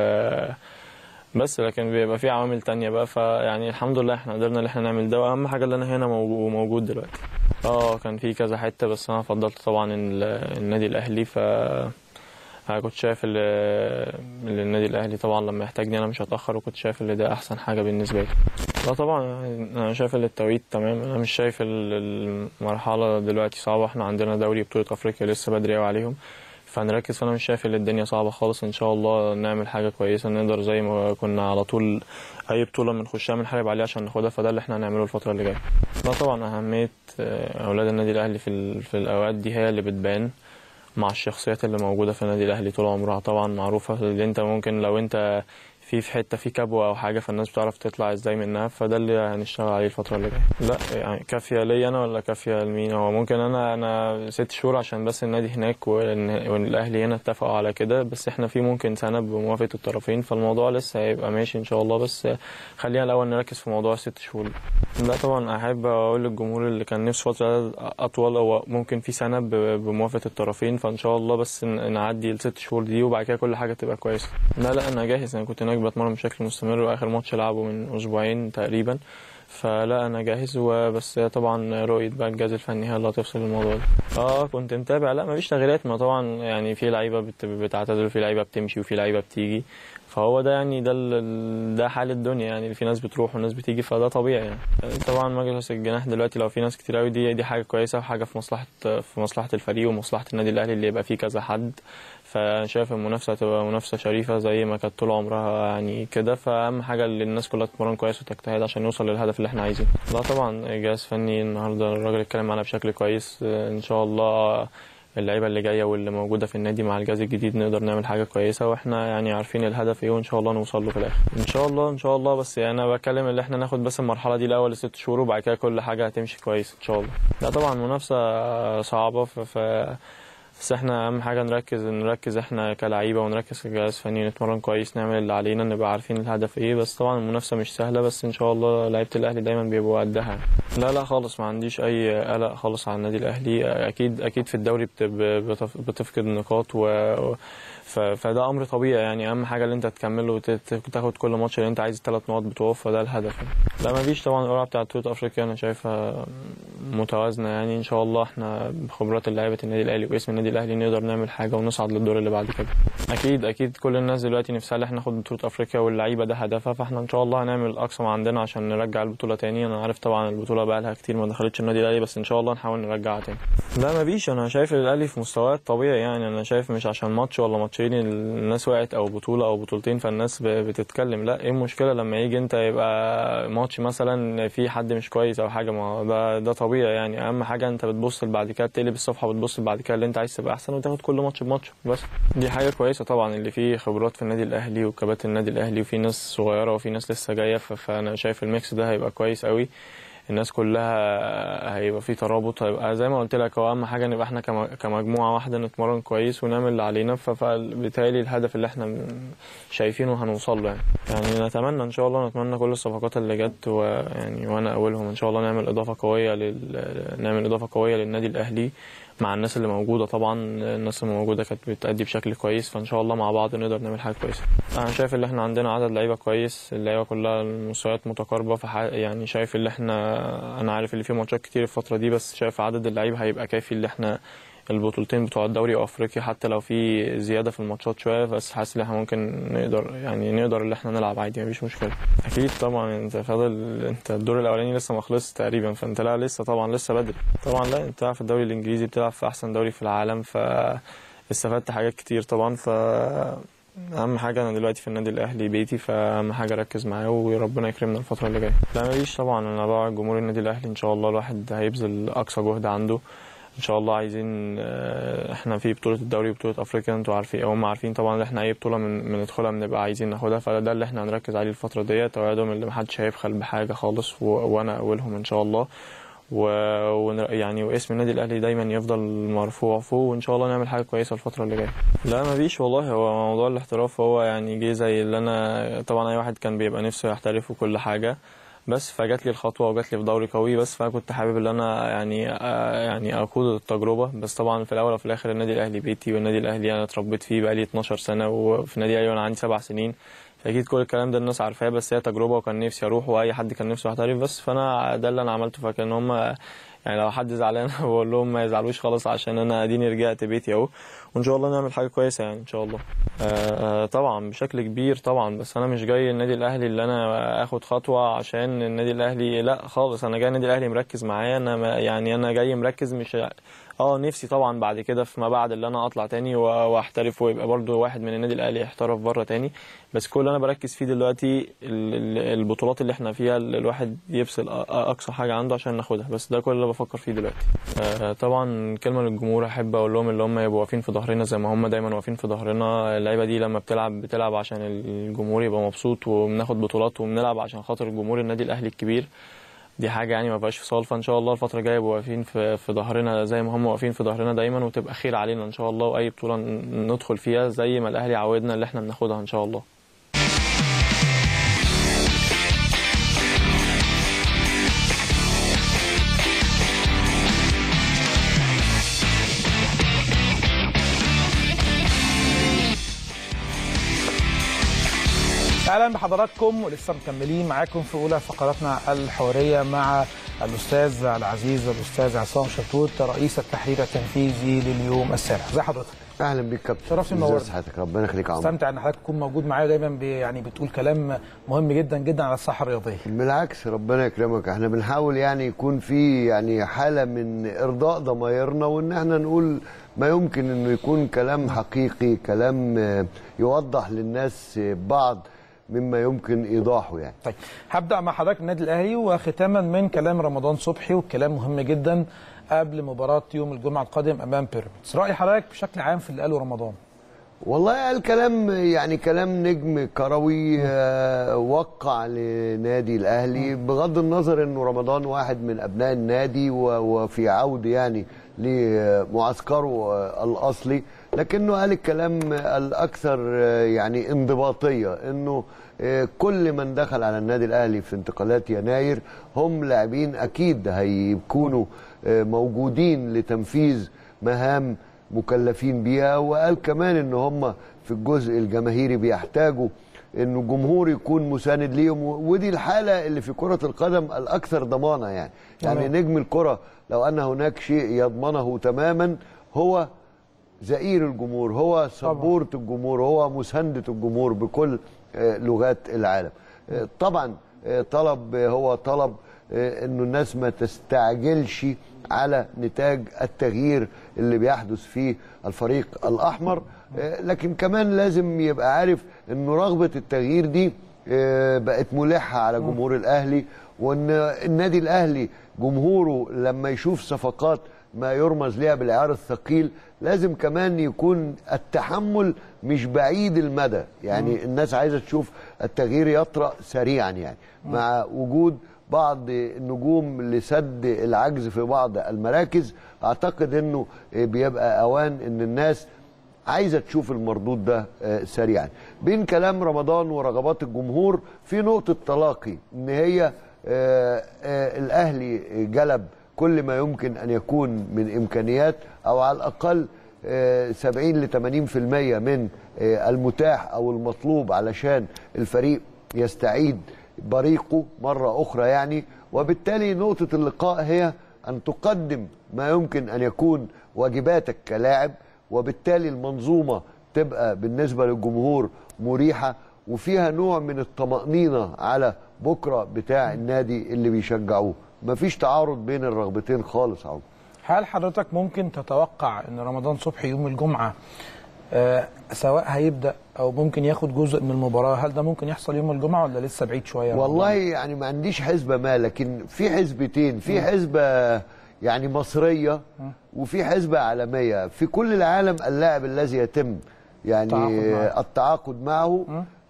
بس، لكن بيبقى في عوامل تانية بقى، فيعني الحمد لله احنا قدرنا ان احنا نعمل ده، واهم حاجه اللي انا هنا موجود دلوقتي. اه كان في كذا حته بس انا فضلت طبعا النادي الاهلي، ف انا كنت شايف ان النادي الاهلي طبعا لما يحتاجني انا مش هتاخر، وكنت شايف ان ده احسن حاجه بالنسبه لي. لا طبعا انا شايف ان التوقيت تمام، انا مش شايف المرحله دلوقتي صعبه، احنا عندنا دوري بطوله افريقيا لسه بدري قوي عليهم، فنركز، فانا مش شايف ان الدنيا صعبه خالص، ان شاء الله نعمل حاجه كويسه، نقدر زي ما كنا على طول اي بطوله بنخشها بنحارب عليها عشان ناخدها، فده اللي احنا هنعمله الفتره اللي جايه. لا طبعا اهميه اولاد النادي الاهلي في في الاوقات دي هي اللي بتبان مع الشخصيات اللي موجوده في النادي الاهلي طول عمرها، طبعا معروفه اللي انت ممكن لو انت في في حته في كبوه او حاجه فالناس بتعرف تطلع ازاي منها، فده اللي هنشتغل عليه الفتره اللي جايه. لا يعني كافيه لي انا ولا كافيه لمين، هو ممكن انا انا ست شهور عشان بس النادي هناك والاهلي هنا اتفقوا على كده، بس احنا في ممكن سنه بموافقه الطرفين، فالموضوع لسه هيبقى ماشي ان شاء الله، بس خلينا الاول نركز في موضوع ست شهور. لا طبعا احب اقول للجمهور اللي كان نفسه فتره اطول او ممكن في سنه بموافقه الطرفين، فان شاء الله بس نعدي الست شهور دي وبعد كده كل حاجه تبقى كويسه. لا لا انا جاهز، انا كنت هناك بتمرن بشكل مستمر، واخر ماتش لعبه من اسبوعين تقريبا، فلا انا جاهز، وبس طبعا رؤيه بقى الجهاز الفني هي اللي هتفصل الموضوع ده. اه كنت متابع، لا مفيش تغييرات، ما طبعا يعني في لعيبه بتعتذر وفي لعيبه بتمشي وفي لعيبه بتيجي، فهو ده يعني ده ده حال الدنيا يعني، في ناس بتروح وناس بتيجي فده طبيعي يعني. طبعا مجلس الجناح دلوقتي لو في ناس كتير قوي دي دي حاجه كويسه وحاجه في مصلحه في مصلحه الفريق ومصلحه النادي الاهلي اللي يبقى فيه كذا حد، فانا شايف المنافسه هتبقى منافسه شريفه زي ما كانت طول عمرها يعني كده، فاهم حاجه اللي الناس كلها تتمرن كويس وتجتهد عشان نوصل للهدف اللي احنا عايزينه. لا طبعا جهاز فني النهارده الراجل اتكلم معانا بشكل كويس، ان شاء الله اللعيبه اللي جايه واللي موجوده في النادي مع الجهاز الجديد نقدر نعمل حاجه كويسه، واحنا يعني عارفين الهدف ايه وان شاء الله نوصل له في الاخر ان شاء الله. ان شاء الله بس يعني انا بتكلم ان احنا ناخد بس المرحله دي الاول ست شهور وبعد كده كل حاجه هتمشي كويس ان شاء الله. لا طبعا منافسه صعبه، ف بس احنا اهم حاجه نركز نركز احنا كلاعيبه ونركز كجهاز فني، نتمرن كويس، نعمل اللي علينا، نبقى عارفين الهدف ايه، بس طبعا المنافسه مش سهله، بس ان شاء الله لعيبه الاهلي دايما بيبقوا قدها. لا لا خالص ما عنديش اي قلق خالص على النادي الاهلي، اكيد اكيد في الدوري بتفقد نقاط و فده امر طبيعي يعني، اهم حاجه اللي انت تكمل وتاخد كل ماتش اللي انت عايز الثلاث نقط بتوع، فده الهدف. لا ما فيش طبعا القرعه بتاعت بطوله افريقيا انا شايفها متوازنه يعني، ان شاء الله احنا بخبرات لعيبه النادي الاهلي واسم النادي الاهلي نقدر نعمل حاجه ونصعد للدور اللي بعد كده. اكيد اكيد كل الناس دلوقتي نفسها ان احنا ناخد بطوله افريقيا واللعيبه ده هدفها، فاحنا ان شاء الله هنعمل اقصى ما عندنا عشان نرجع البطوله تاني. انا عارف طبعا البطوله بقى لها كتير ما دخلتش النادي الاهلي، بس ان شاء الله نحاول نرجعها تاني. لا ما فيش، انا شايف الاهلي في مستواه الطبيعي يعني، انا شايف مش عشان ماتش ولا ماتشين الناس وقعت او بطوله او بطولتين فالناس بتتكلم، لا ايه المشكله لما يجي انت يبقى ماتش مثلا في حد مش كويس او حاجه، ما ده, ده طبيعي يعني. اهم حاجه انت بتبص لبعد كده، بتقلب الصفحه وبتبص لبعد كده اللي انت عايز تبقى احسن وتاخد كل ماتش بماتش، بس دي حاجه كويسه طبعا. اللي فيه خبرات في النادي الاهلي وكباتن النادي الاهلي وفي ناس صغيره وفي ناس لسه جايه، فانا شايف الميكس ده هيبقى كويس قوي، الناس كلها هيبقى في ترابط، هيبقى زي ما قلت لك هو اهم حاجه نبقى احنا كمجموعه واحده نتمرن كويس ونعمل اللي علينا، فبالتالي الهدف اللي احنا شايفينه هنوصل له يعني. يعني نتمنى ان شاء الله، نتمنى كل الصفقات اللي جت ويعني وانا اولهم ان شاء الله نعمل اضافه قويه لل... نعمل اضافه قويه للنادي الاهلي مع الناس اللي موجوده، طبعا الناس اللي موجوده كانت بتأدي بشكل كويس، فان شاء الله مع بعض نقدر نعمل حاجه كويسه. انا شايف ان احنا عندنا عدد لعيبه كويس، اللعيبه كلها المستويات متقاربه، ف يعني شايف ان احنا انا عارف اللي فيه ماتشات كتير الفتره دي، بس شايف عدد اللعيبه هيبقى كافي اللي احنا البطولتين بتوع الدوري الافريقي، حتى لو في زياده في الماتشات شويه، بس حاسس ان احنا ممكن نقدر يعني نقدر ان احنا نلعب عادي مفيش مشكله. اكيد طبعا انت فاضل انت الدور الاولاني لسه ما خلصش تقريبا، فانت لا لسه طبعا لسه بدري طبعا. لا انت في الدوري الانجليزي بتلعب في احسن دوري في العالم، فاستفدت حاجات كتير طبعا، ف اهم حاجه انا دلوقتي في النادي الاهلي بيتي، فاهم حاجه اركز معاه وربنا يكرمنا الفتره اللي جايه. لا مفيش طبعا، انا بقى جمهور النادي الاهلي ان شاء الله الواحد هيبذل اقصى جهد عنده ان شاء الله. عايزين احنا في بطوله الدوري وبطوله افريقيا انتوا عارفين او هم عارفين طبعا ان احنا اي بطوله بندخلها من بنبقى عايزين ناخدها، فده اللي احنا هنركز عليه الفتره ديت، توعدهم اللي محدش هيبخل بحاجه خالص وانا اولهم ان شاء الله، ويعني واسم النادي الاهلي دايما يفضل مرفوع فوق، وان شاء الله نعمل حاجه كويسه الفتره اللي جايه. لا مفيش والله، هو موضوع الاحتراف هو يعني جه زي اللي انا طبعا اي واحد كان بيبقى نفسه يحترف وكل حاجه، بس فجات لي الخطوه وجات لي في دوري قوي، بس فانا كنت حابب ان انا يعني يعني اخوض التجربه، بس طبعا في الاول وفي الاخر النادي الاهلي بيتي، والنادي الاهلي انا اتربيت فيه بقالي اتناشر سنه، وفي النادي الاهلي وانا عندي سبع سنين، فاكيد كل الكلام ده الناس عارفاه، بس هي تجربه وكان نفسي اروح واي حد كان نفسه يحترف، بس فانا ده اللي انا عملته، فكان هم يعني لو حد زعلان بقول لهم ما يزعلوش خلاص عشان انا اديني رجعت بيتي اهو، وان شاء الله نعمل حاجه كويسه يعني ان شاء الله. آه طبعا بشكل كبير طبعا، بس انا مش جاي النادي الاهلي اللي انا اخد خطوه عشان النادي الاهلي، لا خالص، انا جاي النادي الاهلي مركز معايا، انا يعني انا جاي مركز، مش اه نفسي طبعا بعد كده فيما بعد اللي انا اطلع تاني واحترف ويبقى برضو واحد من النادي الاهلي يحترف بره تاني، بس كل اللي انا بركز فيه دلوقتي البطولات اللي احنا فيها الواحد يبصل اقصى حاجه عنده عشان ناخدها، بس ده كل اللي بفكر فيه دلوقتي. آه طبعا كلمه للجمهور احب اقول لهم اللي هم يبقوا واقفين في ظهرنا زي ما هم دايما واقفين في ظهرنا، اللعيبه دي لما بتلعب بتلعب عشان الجمهور يبقى مبسوط، وبناخد بطولات وبنلعب عشان خاطر جمهور النادي الاهلي الكبير، دي حاجه يعني ما بقاش فصال، فان شاء الله الفتره الجايه يبقوا واقفين في في ظهرنا زي ما هم واقفين في ظهرنا دايما، وتبقى خير علينا ان شاء الله، واي بطوله ندخل فيها زي ما الاهلي عودنا اللي احنا بناخدها ان شاء الله. اهلا بحضراتكم، ولسه مكملين معاكم في اولى فقراتنا الحواريه مع الاستاذ العزيز الاستاذ عصام شطوط رئيس التحرير التنفيذي لليوم السابع. ازي حضرتك؟ اهلا بيك كابتن، شرفتني منورتني. ازي حضرتك؟ ربنا يخليك يا عمرو. استمتع ان حضرتك تكون موجود معايا دايما، يعني بتقول كلام مهم جدا جدا على الساحه الرياضيه. بالعكس ربنا يكرمك، احنا بنحاول يعني يكون في يعني حاله من ارضاء ضمايرنا، وان احنا نقول ما يمكن انه يكون كلام حقيقي، كلام يوضح للناس بعض مما يمكن ايضاحه يعني. طيب هبدا مع حضرتك النادي الاهلي، وختاما من كلام رمضان صبحي والكلام مهم جدا قبل مباراه يوم الجمعه القادم امام بيراميدز، راي حضرتك بشكل عام في اللي قاله رمضان؟ والله قال كلام يعني كلام نجم كروي وقع لنادي الاهلي، بغض النظر انه رمضان واحد من ابناء النادي وفي عود يعني لمعسكره الاصلي، لكنه قال الكلام الاكثر يعني انضباطيه، انه كل من دخل على النادي الاهلي في انتقالات يناير هم لاعبين اكيد هيكونوا موجودين لتنفيذ مهام مكلفين بيها، وقال كمان ان هم في الجزء الجماهيري بيحتاجوا ان الجمهور يكون مساند ليهم، ودي الحاله اللي في كره القدم الاكثر ضمانه يعني. يعني نجم الكره لو ان هناك شيء يضمنه تماما هو زئير الجمهور، هو سبورة الجمهور، هو مساندة الجمهور بكل لغات العالم. طبعا طلب هو طلب انه الناس ما تستعجلش على نتاج التغيير اللي بيحدث في الفريق الأحمر، لكن كمان لازم يبقى عارف أن رغبة التغيير دي بقت ملحة على جمهور الأهلي، وأن النادي الأهلي جمهوره لما يشوف صفقات ما يرمز ليها بالعيار الثقيل لازم كمان يكون التحمل مش بعيد المدى. يعني مم. الناس عايزة تشوف التغيير يطرأ سريعا، يعني مم. مع وجود بعض النجوم لسد العجز في بعض المراكز، أعتقد أنه بيبقى أوان أن الناس عايزة تشوف المردود ده سريعا. بين كلام رمضان ورغبات الجمهور في نقطة تلاقي، أن هي الأهلي جلب كل ما يمكن أن يكون من إمكانيات، أو على الأقل سبعين لثمانين بالمئة من المتاح أو المطلوب علشان الفريق يستعيد بريقه مرة أخرى يعني. وبالتالي نقطة اللقاء هي أن تقدم ما يمكن أن يكون واجباتك كلاعب، وبالتالي المنظومة تبقى بالنسبة للجمهور مريحة وفيها نوع من الطمأنينة على بكرة بتاع النادي اللي بيشجعوه. مفيش تعارض بين الرغبتين خالص. عم هل حضرتك ممكن تتوقع ان رمضان صبحي يوم الجمعه آه سواء هيبدا او ممكن ياخد جزء من المباراه، هل ده ممكن يحصل يوم الجمعه ولا لسه بعيد شويه؟ والله يعني ما عنديش حسبه ما، لكن في حسبتين، في حسبه يعني مصريه وفي حسبه عالميه. في كل العالم اللاعب الذي يتم يعني التعاقد معه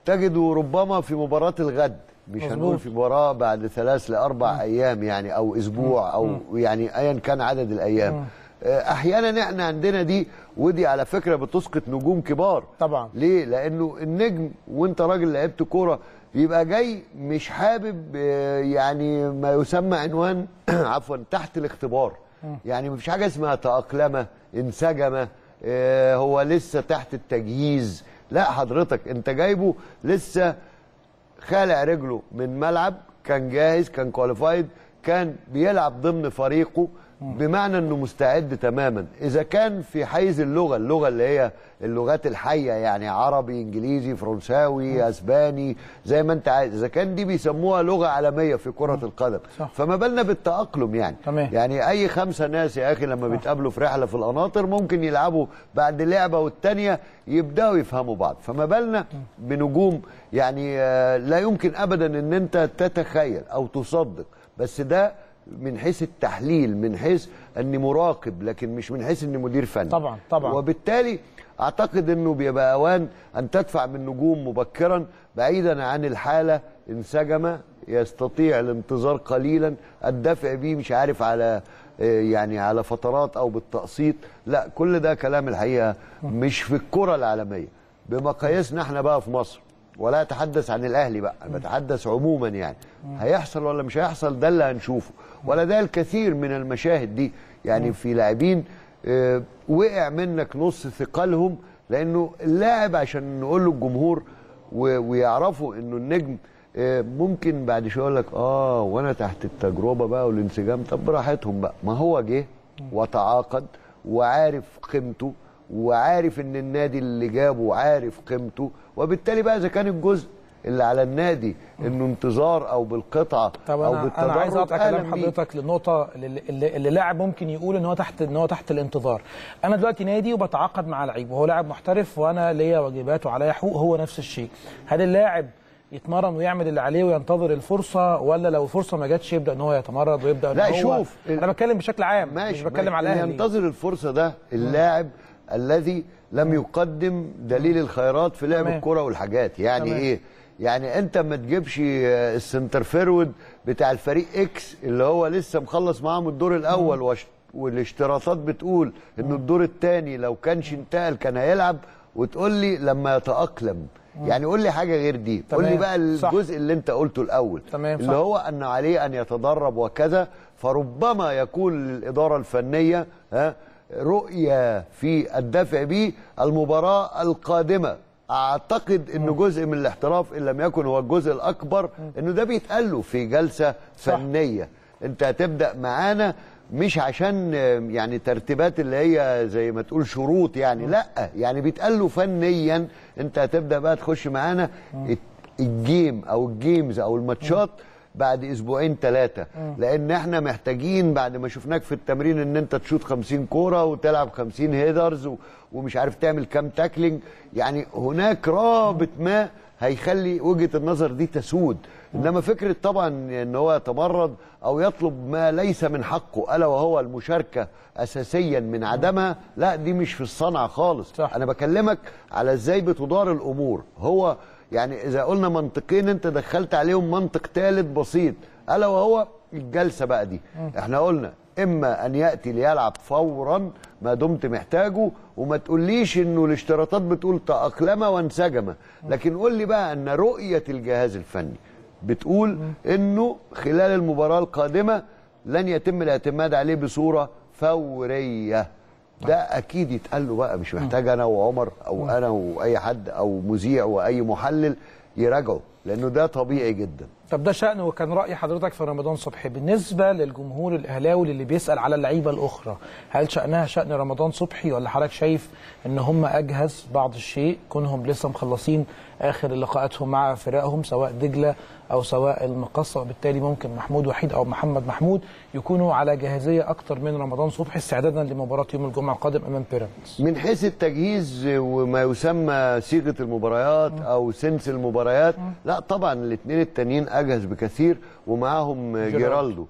تجده ربما في مباراه الغد، مش هنقول في مباراه بعد ثلاث لاربع مم. ايام يعني، او اسبوع، او مم. يعني ايا كان عدد الايام. مم. احيانا احنا عندنا دي، ودي على فكره بتسقط نجوم كبار طبعا. ليه؟ لانه النجم وانت راجل لعبت كوره يبقى جاي مش حابب يعني ما يسمى عنوان عفوا تحت الاختبار. مم. يعني مفيش حاجه اسمها تاقلمه، انسجمه، اه هو لسه تحت التجهيز. لا حضرتك انت جايبه لسه خالع رجله من ملعب، كان جاهز، كان كواليفايد، كان بيلعب ضمن فريقه، بمعنى انه مستعد تماما. اذا كان في حيز اللغه، اللغه اللي هي اللغات الحيه يعني عربي، انجليزي، فرنساوي، اسباني، زي ما انت عايز، اذا كان دي بيسموها لغه عالميه في كره القدم، فما بالنا بالتاقلم يعني. يعني اي خمسه ناس يا اخي لما بيتقابلوا في رحله في القناطر ممكن يلعبوا بعد لعبه والثانيه يبداوا يفهموا بعض، فما بالنا بنجوم يعني لا يمكن ابدا ان انت تتخيل او تصدق. بس ده من حيث التحليل، من حيث اني مراقب، لكن مش من حيث اني مدير فني طبعا طبعا. وبالتالي اعتقد انه بيبقى اوان ان تدفع من نجوم مبكرا بعيدا عن الحاله، انسجمه، يستطيع الانتظار قليلا، الدفع بيه مش عارف على يعني على فترات او بالتقسيط. لا، كل ده كلام الحقيقه مش في الكره العالميه بمقاييسنا احنا بقى في مصر، ولا اتحدث عن الاهلي بقى، بتحدث عموما يعني. هيحصل ولا مش هيحصل ده اللي هنشوفه، ولا ده الكثير من المشاهد دي يعني. في لاعبين اه وقع منك نص ثقلهم، لانه اللاعب عشان نقول له الجمهور ويعرفوا انه النجم اه ممكن بعد شويه يقول لك اه وانا تحت التجربه بقى والانسجام. طب براحتهم بقى، ما هو جه وتعاقد وعارف قيمته، وعارف ان النادي اللي جابه عارف قيمته، وبالتالي بقى اذا كان الجزء اللي على النادي انه انتظار او بالقطعه او بالتدرج. انا عايز اقطع كلام حضرتك للنقطه اللي, اللي لاعب ممكن يقول ان هو تحت ان هو تحت الانتظار. انا دلوقتي نادي وبتعاقد مع لعيب وهو لاعب محترف وانا ليا واجبات وعليا حقوق، هو نفس الشيء. هل اللاعب يتمرن ويعمل اللي عليه وينتظر الفرصه، ولا لو الفرصه ما جاتش يبدا ان هو يتمرد ويبدا ان هو؟ لا شوف، انا بتكلم بشكل عام، مش بتكلم على الاهلي. ينتظر الفرصه ده اللاعب الذي لم يقدم دليل الخيرات في لعب الكرة والحاجات يعني. تمام. ايه يعني انت ما تجيبش السنتر فيرود بتاع الفريق اكس اللي هو لسه مخلص معاهم الدور الاول وش... والاشتراطات بتقول انه الدور الثاني لو كانش انتقل كان هيلعب، وتقول لي لما يتأقلم. يعني قول لي حاجه غير دي. قول لي بقى الجزء صح. اللي انت قلته الاول اللي هو ان عليه ان يتدرب وكذا، فربما يكون للاداره الفنيه ها رؤية في الدفع بيه المباراة القادمة. أعتقد أنه جزء من الاحتراف إن لم يكن هو الجزء الأكبر أنه ده بيتقاله في جلسة فنية. أنت هتبدأ معانا مش عشان يعني ترتيبات اللي هي زي ما تقول شروط يعني، لأ يعني بيتقاله فنيا. أنت هتبدأ بقى تخش معانا الجيم أو الجيمز أو الماتشات بعد اسبوعين ثلاثه، لان احنا محتاجين بعد ما شفناك في التمرين ان انت تشوط خمسين كوره وتلعب خمسين هيدرز ومش عارف تعمل كام تاكلينج، يعني هناك رابط ما هيخلي وجهه النظر دي تسود. انما فكره طبعا ان هو يتمرد او يطلب ما ليس من حقه الا وهو المشاركه اساسيا من عدمها، لا دي مش في الصنعه خالص. صح. انا بكلمك على ازاي بتدار الامور. هو يعني اذا قلنا منطقين انت دخلت عليهم منطق ثالث بسيط الا وهو الجلسه بقى دي. احنا قلنا اما ان ياتي ليلعب فورا ما دمت محتاجه، وما تقوليش انه الاشتراطات بتقول تاقلم وانسجم، لكن قول لي بقى ان رؤيه الجهاز الفني بتقول انه خلال المباراه القادمه لن يتم الاعتماد عليه بصوره فوريه. ده اكيد يتقال له بقى، مش محتاج انا وعمر او انا واي حد او مذيع واي محلل يراجعه، لانه ده طبيعي جدا. طب ده شأنه. وكان رأي حضرتك في رمضان صبحي بالنسبة للجمهور الأهلاوي اللي بيسأل على اللعيبة الأخرى، هل شأنها شأن رمضان صبحي ولا حضرتك شايف إن هم أجهز بعض الشيء كونهم لسه مخلصين آخر لقاءاتهم مع فرقهم سواء دجلة أو سواء المقصة، وبالتالي ممكن محمود وحيد أو محمد محمود يكونوا على جاهزية أكتر من رمضان صبحي استعدادا لمباراة يوم الجمعة القادم أمام بيراميدز؟ من حيث التجهيز وما يسمى صيغة المباريات أو سنس المباريات، لا طبعا الاثنين التانيين أجهز بكثير ومعاهم جيرالدو.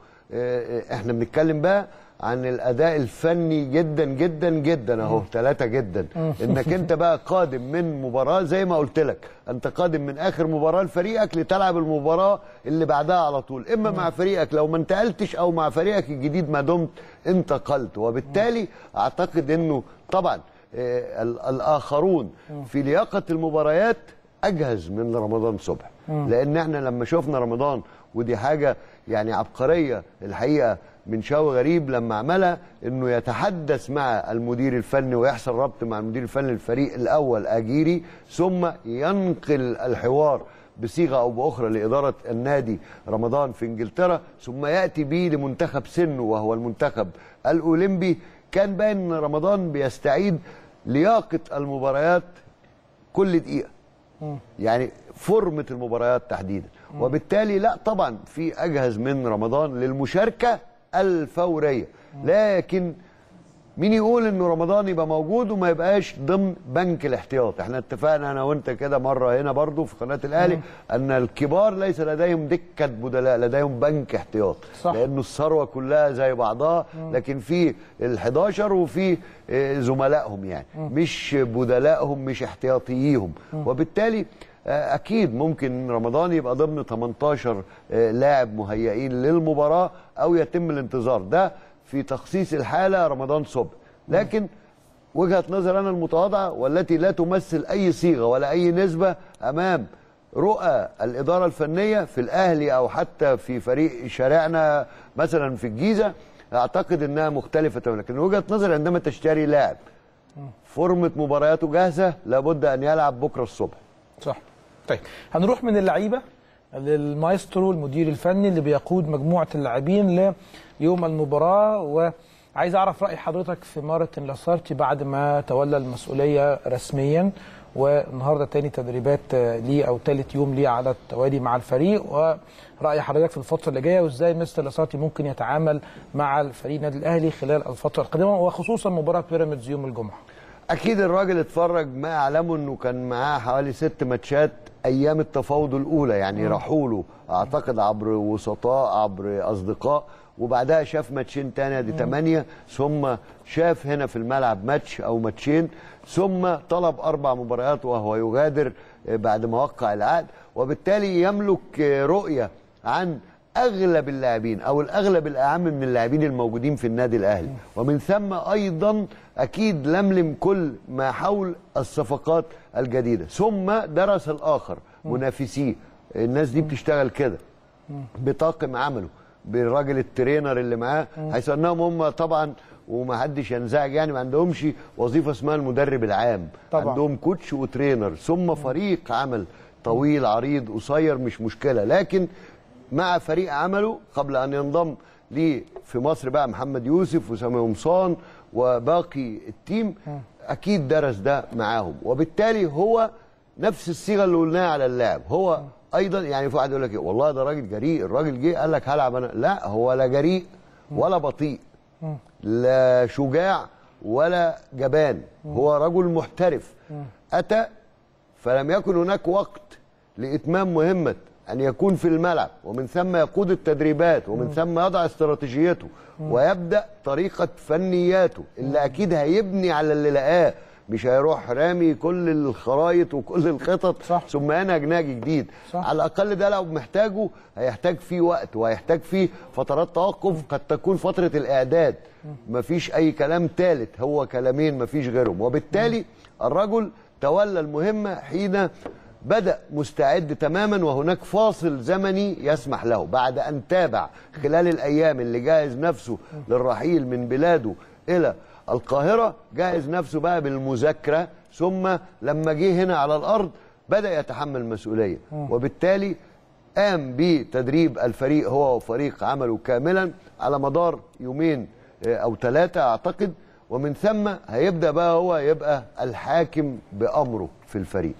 احنا بنتكلم بقى عن الأداء الفني جدا جدا جدا اهو ثلاثة جدا، انك انت بقى قادم من مباراة زي ما قلت لك، انت قادم من آخر مباراة لفريقك لتلعب المباراة اللي بعدها على طول، اما مع فريقك لو ما انتقلتش او مع فريقك الجديد ما دمت انتقلت. وبالتالي اعتقد انه طبعا الآخرون في لياقة المباريات أجهز من رمضان صبحي، لأن احنا لما شفنا رمضان، ودي حاجة يعني عبقرية الحقيقة من شاوي غريب لما عملها، إنه يتحدث مع المدير الفني ويحصل ربط مع المدير الفني للفريق الأول أجيري، ثم ينقل الحوار بصيغة أو بأخرى لإدارة النادي رمضان في إنجلترا، ثم يأتي به لمنتخب سنه وهو المنتخب الأولمبي. كان باين إن رمضان بيستعيد لياقة المباريات كل دقيقة، يعني فورمة المباريات تحديدا. وبالتالي لا طبعا في أجهز من رمضان للمشاركة الفورية، لكن مين يقول إنه رمضان يبقى موجود وما يبقاش ضمن بنك الاحتياط؟ احنا اتفقنا أنا وأنت كده مرة هنا برضو في قناة الأهلي أن الكبار ليس لديهم دكة بدلاء، لديهم بنك احتياط. صح. لأنه الثروة كلها زي بعضها، لكن في الحداشر وفي زملائهم، يعني مش بدلائهم مش احتياطيهم. وبالتالي أكيد ممكن رمضان يبقى ضمن ثمانية عشر لاعب مهيئين للمباراة أو يتم الانتظار ده في تخصيص الحالة رمضان صبحي. لكن وجهة نظر أنا المتواضعة والتي لا تمثل أي صيغة ولا أي نسبة أمام رؤى الإدارة الفنية في الأهلي أو حتى في فريق شارعنا مثلا في الجيزة، أعتقد أنها مختلفة. لكن وجهة نظر عندما تشتري لاعب فورمة مبارياته جاهزة لابد أن يلعب بكرة الصبح. صح. طيب هنروح من اللعيبة للمايسترو المدير الفني اللي بيقود مجموعة اللاعبين ليوم المباراة، وعايز أعرف رأي حضرتك في مارتن لاسارتي بعد ما تولى المسؤولية رسميا، والنهارده تاني تدريبات ليه أو تالت يوم ليه على التوالي مع الفريق، ورأي حضرتك في الفترة اللي جاية وإزاي مستر لاسارتي ممكن يتعامل مع الفريق النادي الأهلي خلال الفترة القادمة وخصوصا مباراة بيراميدز يوم الجمعة. أكيد الراجل اتفرج، ما أعلمه إنه كان معاه حوالي ست ماتشات أيام التفاوض الأولى، يعني راحوا له أعتقد عبر وسطاء عبر أصدقاء، وبعدها شاف ماتشين تانية دي تمانية، ثم شاف هنا في الملعب ماتش أو ماتشين، ثم طلب أربع مباريات وهو يغادر بعد ما وقع العقد. وبالتالي يملك رؤية عن أغلب اللاعبين أو الأغلب الأعم من اللاعبين الموجودين في النادي الأهلي، ومن ثم أيضا أكيد لملم كل ما حول الصفقات الجديدة، ثم درس الآخر منافسيه. الناس دي بتشتغل كده بطاقم عمله بالراجل الترينر اللي معاه، حيث أنهم هم طبعا ومحدش ينزعج يعني ما عندهمش وظيفة اسمها المدرب العام طبعا. عندهم كوتش وترينر ثم فريق عمل طويل عريض قصير مش مشكلة، لكن مع فريق عمله قبل أن ينضم ليه في مصر بقى محمد يوسف وسامي قمصان وباقي التيم، أكيد درس ده معاهم. وبالتالي هو نفس الصيغة اللي قلناها على اللاعب، هو ايضا يعني في واحد يقول لك والله ده راجل جريء، الراجل جه قال لك هلعب انا، لا هو لا جريء ولا بطيء لا شجاع ولا جبان، هو رجل محترف اتى فلم يكن هناك وقت لاتمام مهمه ان يكون في الملعب، ومن ثم يقود التدريبات، ومن ثم يضع استراتيجيته ويبدا طريقه فنياته اللي اكيد هيبني على اللي لقاه، مش هيروح رامي كل الخرايط وكل الخطط صح. ثم ينهج نهج جديد صح. على الاقل ده لو محتاجه هيحتاج فيه وقت وهيحتاج فيه فترات توقف قد تكون فتره الاعداد، مفيش اي كلام ثالث، هو كلامين مفيش غيرهم، وبالتالي الرجل تولى المهمه حين بدأ مستعد تماما، وهناك فاصل زمني يسمح له بعد أن تابع خلال الأيام اللي جاهز نفسه للرحيل من بلاده إلى القاهرة، جاهز نفسه بقى بالمذاكرة، ثم لما جه هنا على الأرض بدأ يتحمل مسؤولية، وبالتالي قام بتدريب الفريق هو وفريق عمله كاملا على مدار يومين أو ثلاثة أعتقد، ومن ثم هيبدأ بقى هو يبقى الحاكم بأمره في الفريق.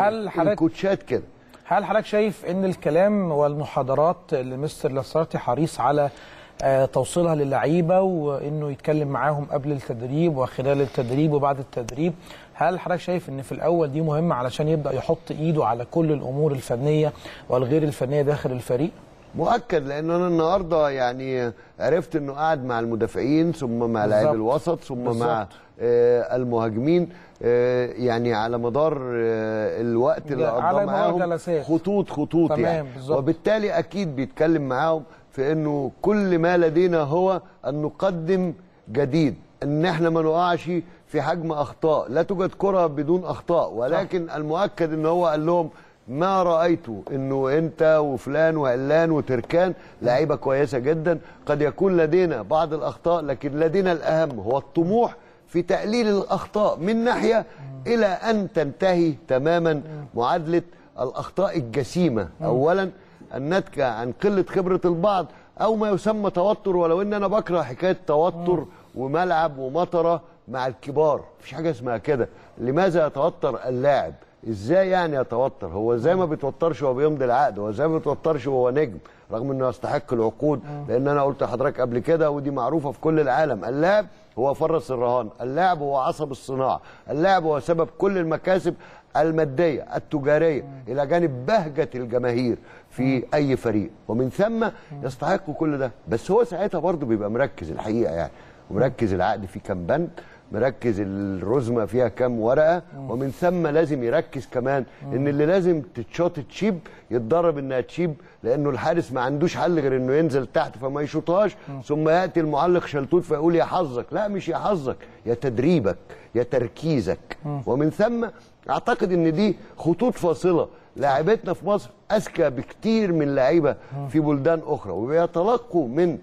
هل حضرتك كده هل حضرتك شايف ان الكلام والمحاضرات اللي مستر لاسارتي حريص على توصيلها للعيبه وانه يتكلم معاهم قبل التدريب وخلال التدريب وبعد التدريب، هل حضرتك شايف ان في الاول دي مهمه علشان يبدا يحط ايده على كل الامور الفنيه والغير الفنيه داخل الفريق؟ مؤكد، لان انا النهارده يعني عرفت انه قاعد مع المدافعين ثم مع لاعبي الوسط ثم بالزبط. مع آه المهاجمين آه يعني على مدار آه الوقت اللي قضاه معاهم خطوط خطوط يعني بالزبط. وبالتالي اكيد بيتكلم معاهم في انه كل ما لدينا هو ان نقدم جديد، ان احنا ما نقعش في حجم اخطاء، لا توجد كره بدون اخطاء، ولكن صح. المؤكد ان هو قال لهم ما رأيته انه انت وفلان وعلان وتركان لعيبه كويسه جدا، قد يكون لدينا بعض الاخطاء لكن لدينا الاهم هو الطموح في تقليل الاخطاء من ناحيه الى ان تنتهي تماما معادله الاخطاء الجسيمه، اولا الناتجه عن قله خبره البعض او ما يسمى توتر، ولو ان انا بكره حكايه توتر وملعب ومطره مع الكبار، مفيش حاجه اسمها كده، لماذا يتوتر اللاعب؟ ازاي يعني يتوتر؟ هو ازاي ما بيتوترش وهو بيمضي العقد؟ هو ازاي ما بيتوترش وهو نجم؟ رغم انه يستحق العقود، لان انا قلت لحضرتك قبل كده ودي معروفه في كل العالم، اللاعب هو فرس الرهان، اللاعب هو عصب الصناعه، اللاعب هو سبب كل المكاسب الماديه، التجاريه، الى جانب بهجه الجماهير في اي فريق، ومن ثم يستحق كل ده، بس هو ساعتها برضه بيبقى مركز الحقيقه يعني، ومركز العقد فيه كام بند؟ مركز الرزمه فيها كام ورقه؟ ومن ثم لازم يركز كمان ان اللي لازم تتشوط تشيب يتدرب انها تشيب، لانه الحارس ما عندوش حل غير انه ينزل تحت فما يشوطهاش، ثم ياتي المعلق شلتوت فيقول يا حظك، لا مش يا حظك، يا تدريبك، يا تركيزك. ومن ثم اعتقد ان دي خطوط فاصله، لاعيبتنا في مصر اذكى بكتير من لعيبه في بلدان اخرى، وبيتلقوا من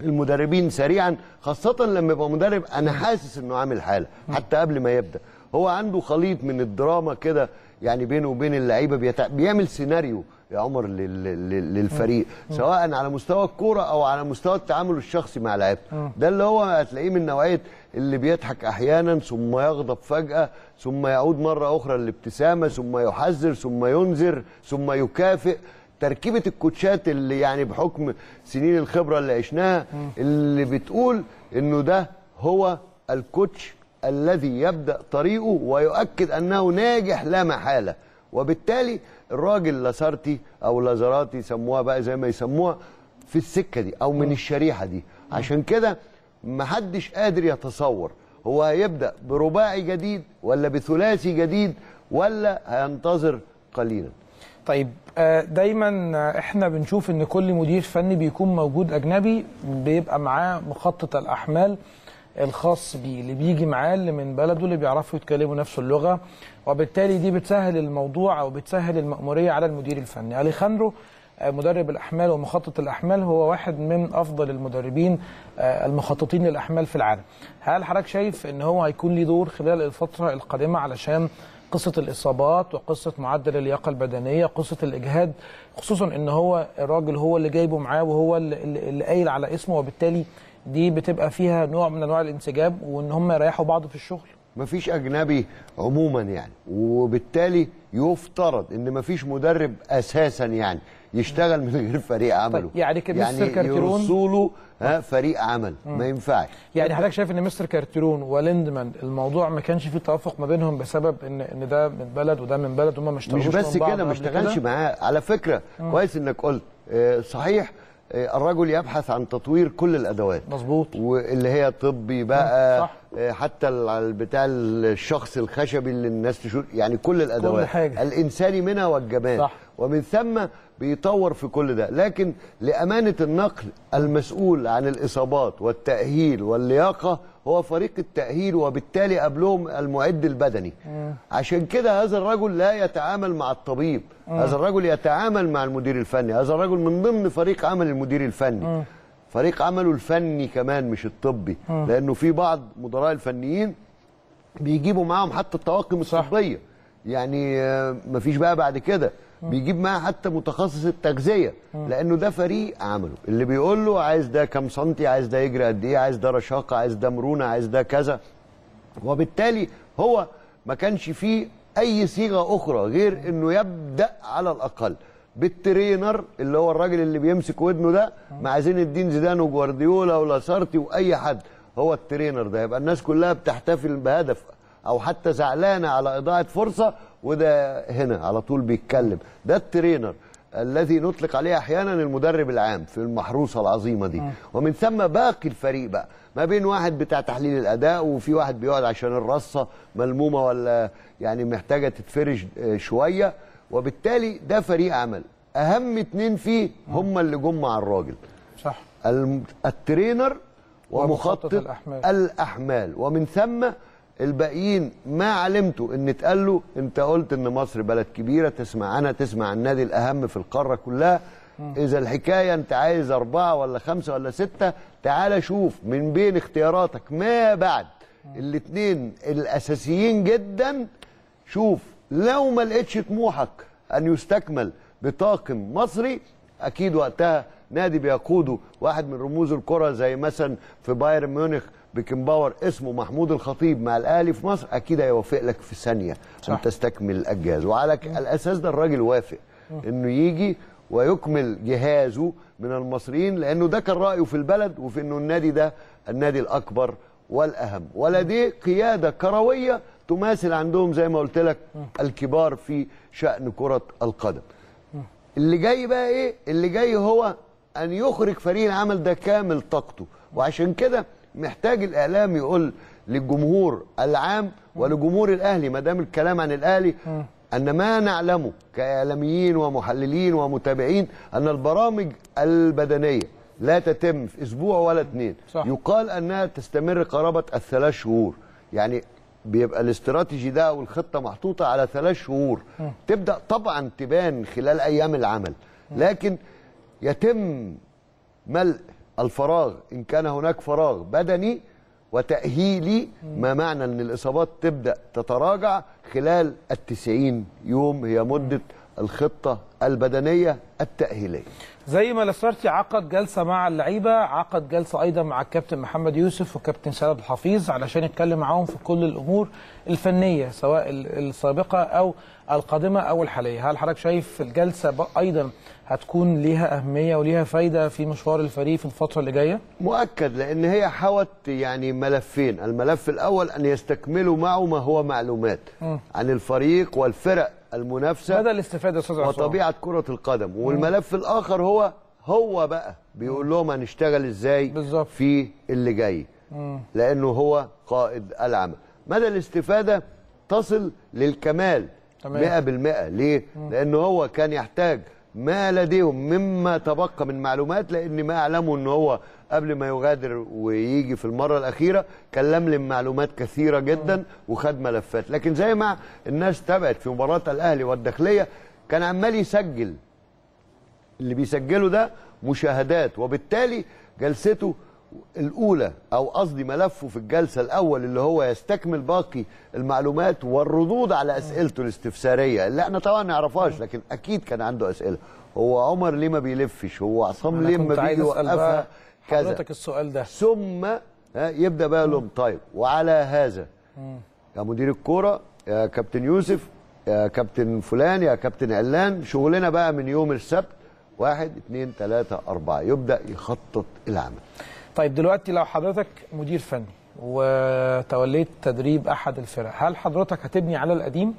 المدربين سريعا، خاصة لما يبقى مدرب أنا حاسس إنه عامل حالة حتى قبل ما يبدأ، هو عنده خليط من الدراما كده يعني بينه وبين اللعيبة، بيتع... بيعمل سيناريو يا عمر لل... للفريق سواء على مستوى الكورة أو على مستوى التعامل الشخصي مع لعيبته، ده اللي هو هتلاقيه من نوعية اللي بيضحك أحيانا ثم يغضب فجأة ثم يعود مرة أخرى للابتسامة ثم يحذر ثم ينذر ثم يكافئ، تركيبة الكوتشات اللي يعني بحكم سنين الخبرة اللي عشناها اللي بتقول انه ده هو الكوتش الذي يبدأ طريقه ويؤكد انه ناجح لا محالة، وبالتالي الراجل لاسارتي او لازاراتي سموها بقى زي ما يسموها في السكة دي او من الشريحة دي، عشان كده محدش قادر يتصور هو هيبدأ برباعي جديد ولا بثلاثي جديد ولا هينتظر قليلا. طيب دايما احنا بنشوف ان كل مدير فني بيكون موجود اجنبي بيبقى معاه مخطط الاحمال الخاص بيه اللي بيجي معاه اللي من بلده اللي بيعرفوا يتكلموا نفس اللغه، وبالتالي دي بتسهل الموضوع او بتسهل المأموريه على المدير الفني. اليخاندرو مدرب الاحمال ومخطط الاحمال هو واحد من افضل المدربين المخططين للاحمال في العالم، هل حضرتك شايف ان هو هيكون ليه دور خلال الفتره القادمه علشان قصة الإصابات وقصة معدل اللياقة البدنية قصة الإجهاد، خصوصا إن هو الراجل هو اللي جايبه معاه وهو اللي قايل على اسمه، وبالتالي دي بتبقى فيها نوع من أنواع الانسجاب وإن هم يريحوا بعض في الشغل؟ مفيش اجنبي عموما يعني، وبالتالي يفترض ان مفيش مدرب اساسا يعني يشتغل من غير فريق عمله. طيب يعني كده مستر كارتيرون يرسوله ها فريق عمل، ما ينفعش. يعني حضرتك شايف ان مستر كارتيرون وليندمان الموضوع ما كانش فيه توافق ما بينهم بسبب ان ان ده من بلد وده من بلد، وما اشتغلوش مع بعض. مش بس كده، ما اشتغلش معاه على فكره. مم. كويس انك قلت. آه صحيح. الرجل يبحث عن تطوير كل الادوات، مظبوط، واللي هي طبي بقى، صح. حتى بتاع الشخص الخشبي اللي الناس تشوف يعني، كل الادوات، كل حاجة. الانساني منها والجمال، صح. ومن ثم بيطور في كل ده، لكن لامانه النقل المسؤول عن الاصابات والتاهيل واللياقه هو فريق التاهيل، وبالتالي قبلهم المعد البدني. مم. عشان كده هذا الرجل لا يتعامل مع الطبيب. مم. هذا الرجل يتعامل مع المدير الفني، هذا الرجل من ضمن فريق عمل المدير الفني. مم. فريق عمله الفني كمان مش الطبي. مم. لانه في بعض مدراء الفنيين بيجيبوا معاهم حتى الطواقم الصحيه، يعني مفيش بقى بعد كده بيجيب معاه حتى متخصص التغذيه، لانه ده فريق عمله اللي بيقول له عايز ده كام سنتي، عايز ده يجري قد ايه، عايز ده رشاقه، عايز ده مرونه، عايز ده كذا. وبالتالي هو ما كانش فيه اي صيغه اخرى غير انه يبدا على الاقل بالترينر اللي هو الراجل اللي بيمسك ودنه ده مع زين الدين زيدان وجوارديولا ولاسارتي واي حد، هو الترينر ده يبقى الناس كلها بتحتفل بهدف او حتى زعلانه على اضاعه فرصه، وده هنا على طول بيتكلم. ده الترينر الذي نطلق عليه احيانا المدرب العام في المحروسه العظيمه دي. ومن ثم باقي الفريق بقى ما بين واحد بتاع تحليل الاداء، وفي واحد بيقعد عشان الرصه ملمومه ولا يعني محتاجه تتفرج شويه، وبالتالي ده فريق عمل. اهم اتنين فيه هم اللي جم مع الراجل، صح، الترينر ومخطط الأحمال. الاحمال ومن ثم الباقيين ما علمته ان اتقال له انت قلت ان مصر بلد كبيره، تسمع عنها، تسمع النادي الاهم في القاره كلها. م. اذا الحكايه انت عايز اربعه ولا خمسه ولا سته، تعال شوف من بين اختياراتك ما بعد الاثنين الاساسيين جدا، شوف لو ما لقيتش طموحك ان يستكمل بطاقم مصري، اكيد وقتها نادي بيقوده واحد من رموز الكره زي مثلا في بايرن ميونخ بيكنباور اسمه محمود الخطيب مع الاهلي في مصر، اكيد هيوافق لك في ثانيه ان تستكمل الجهاز. وعلى الاساس ده الراجل وافق انه يجي ويكمل جهازه من المصريين، لانه ده كان رايه في البلد وفي انه النادي ده النادي الاكبر والاهم، ولديه قياده كرويه تماثل عندهم زي ما قلت لك الكبار في شأن كره القدم. اللي جاي بقى ايه؟ اللي جاي هو ان يخرج فريق العمل ده كامل طاقته، وعشان كده محتاج الاعلام يقول للجمهور العام ولجمهور الاهلي ما دام الكلام عن الاهلي، ان ما نعلمه كاعلاميين ومحللين ومتابعين ان البرامج البدنيه لا تتم في اسبوع ولا اتنين، صح. يقال انها تستمر قرابه الثلاث شهور، يعني بيبقى الاستراتيجي ده والخطه محطوطه على ثلاث شهور، تبدا طبعا تبان خلال ايام العمل، لكن يتم ملء الفراغ إن كان هناك فراغ بدني وتأهيلي. ما معنى أن الإصابات تبدأ تتراجع خلال التسعين يوم، هي مدة الخطة البدنية التأهيلية. زي ما لاسارتي عقد جلسة مع اللعيبة، عقد جلسة أيضا مع الكابتن محمد يوسف وكابتن سيد الحفيظ علشان يتكلم معاهم في كل الأمور الفنية سواء السابقة أو القادمة أو الحالية. هل حضرتك شايف الجلسة أيضا هتكون ليها أهمية وليها فايدة في مشوار الفريق في الفترة اللي جاية؟ مؤكد، لأن هي حوت يعني ملفين. الملف الأول أن يستكملوا معه ما هو معلومات م. عن الفريق والفرق المنافسة بدل الاستفادة يا أستاذ عصام وطبيعة كرة القدم، والملف الآخر هو هو بقى بيقول لهم هنشتغل إزاي بالزبط. في اللي جاي م. لأنه هو قائد العمل. مدى الاستفادة تصل للكمال مئة بالمئة. ليه؟ م. لأنه هو كان يحتاج ما لديهم مما تبقى من معلومات، لأن ما أعلمه أنه هو قبل ما يغادر ويجي في المرة الأخيرة كان لملم معلومات كثيرة جدا وخد ملفات، لكن زي ما الناس تابعت في مباراة الأهلي والداخلية كان عمال يسجل، اللي بيسجله ده مشاهدات، وبالتالي جلسته الأولى أو قصدي ملفه في الجلسة الأول اللي هو يستكمل باقي المعلومات والردود على أسئلته الاستفسارية اللي احنا طبعا نعرفهاش، لكن أكيد كان عنده أسئلة. هو عمر ليه ما بيلفش؟ هو عصام ليه ما بيجي يوقفها كذا؟ حضرتك السؤال ده ثم يبدأ بقى لهم طيب وعلى هذا يا مدير الكوره، يا كابتن يوسف، يا كابتن فلان، يا كابتن علان، شغلنا بقى من يوم السبت واحد اتنين تلاته اربعه يبدا يخطط العمل. طيب دلوقتي لو حضرتك مدير فني وتوليت تدريب احد الفرق، هل حضرتك هتبني على القديم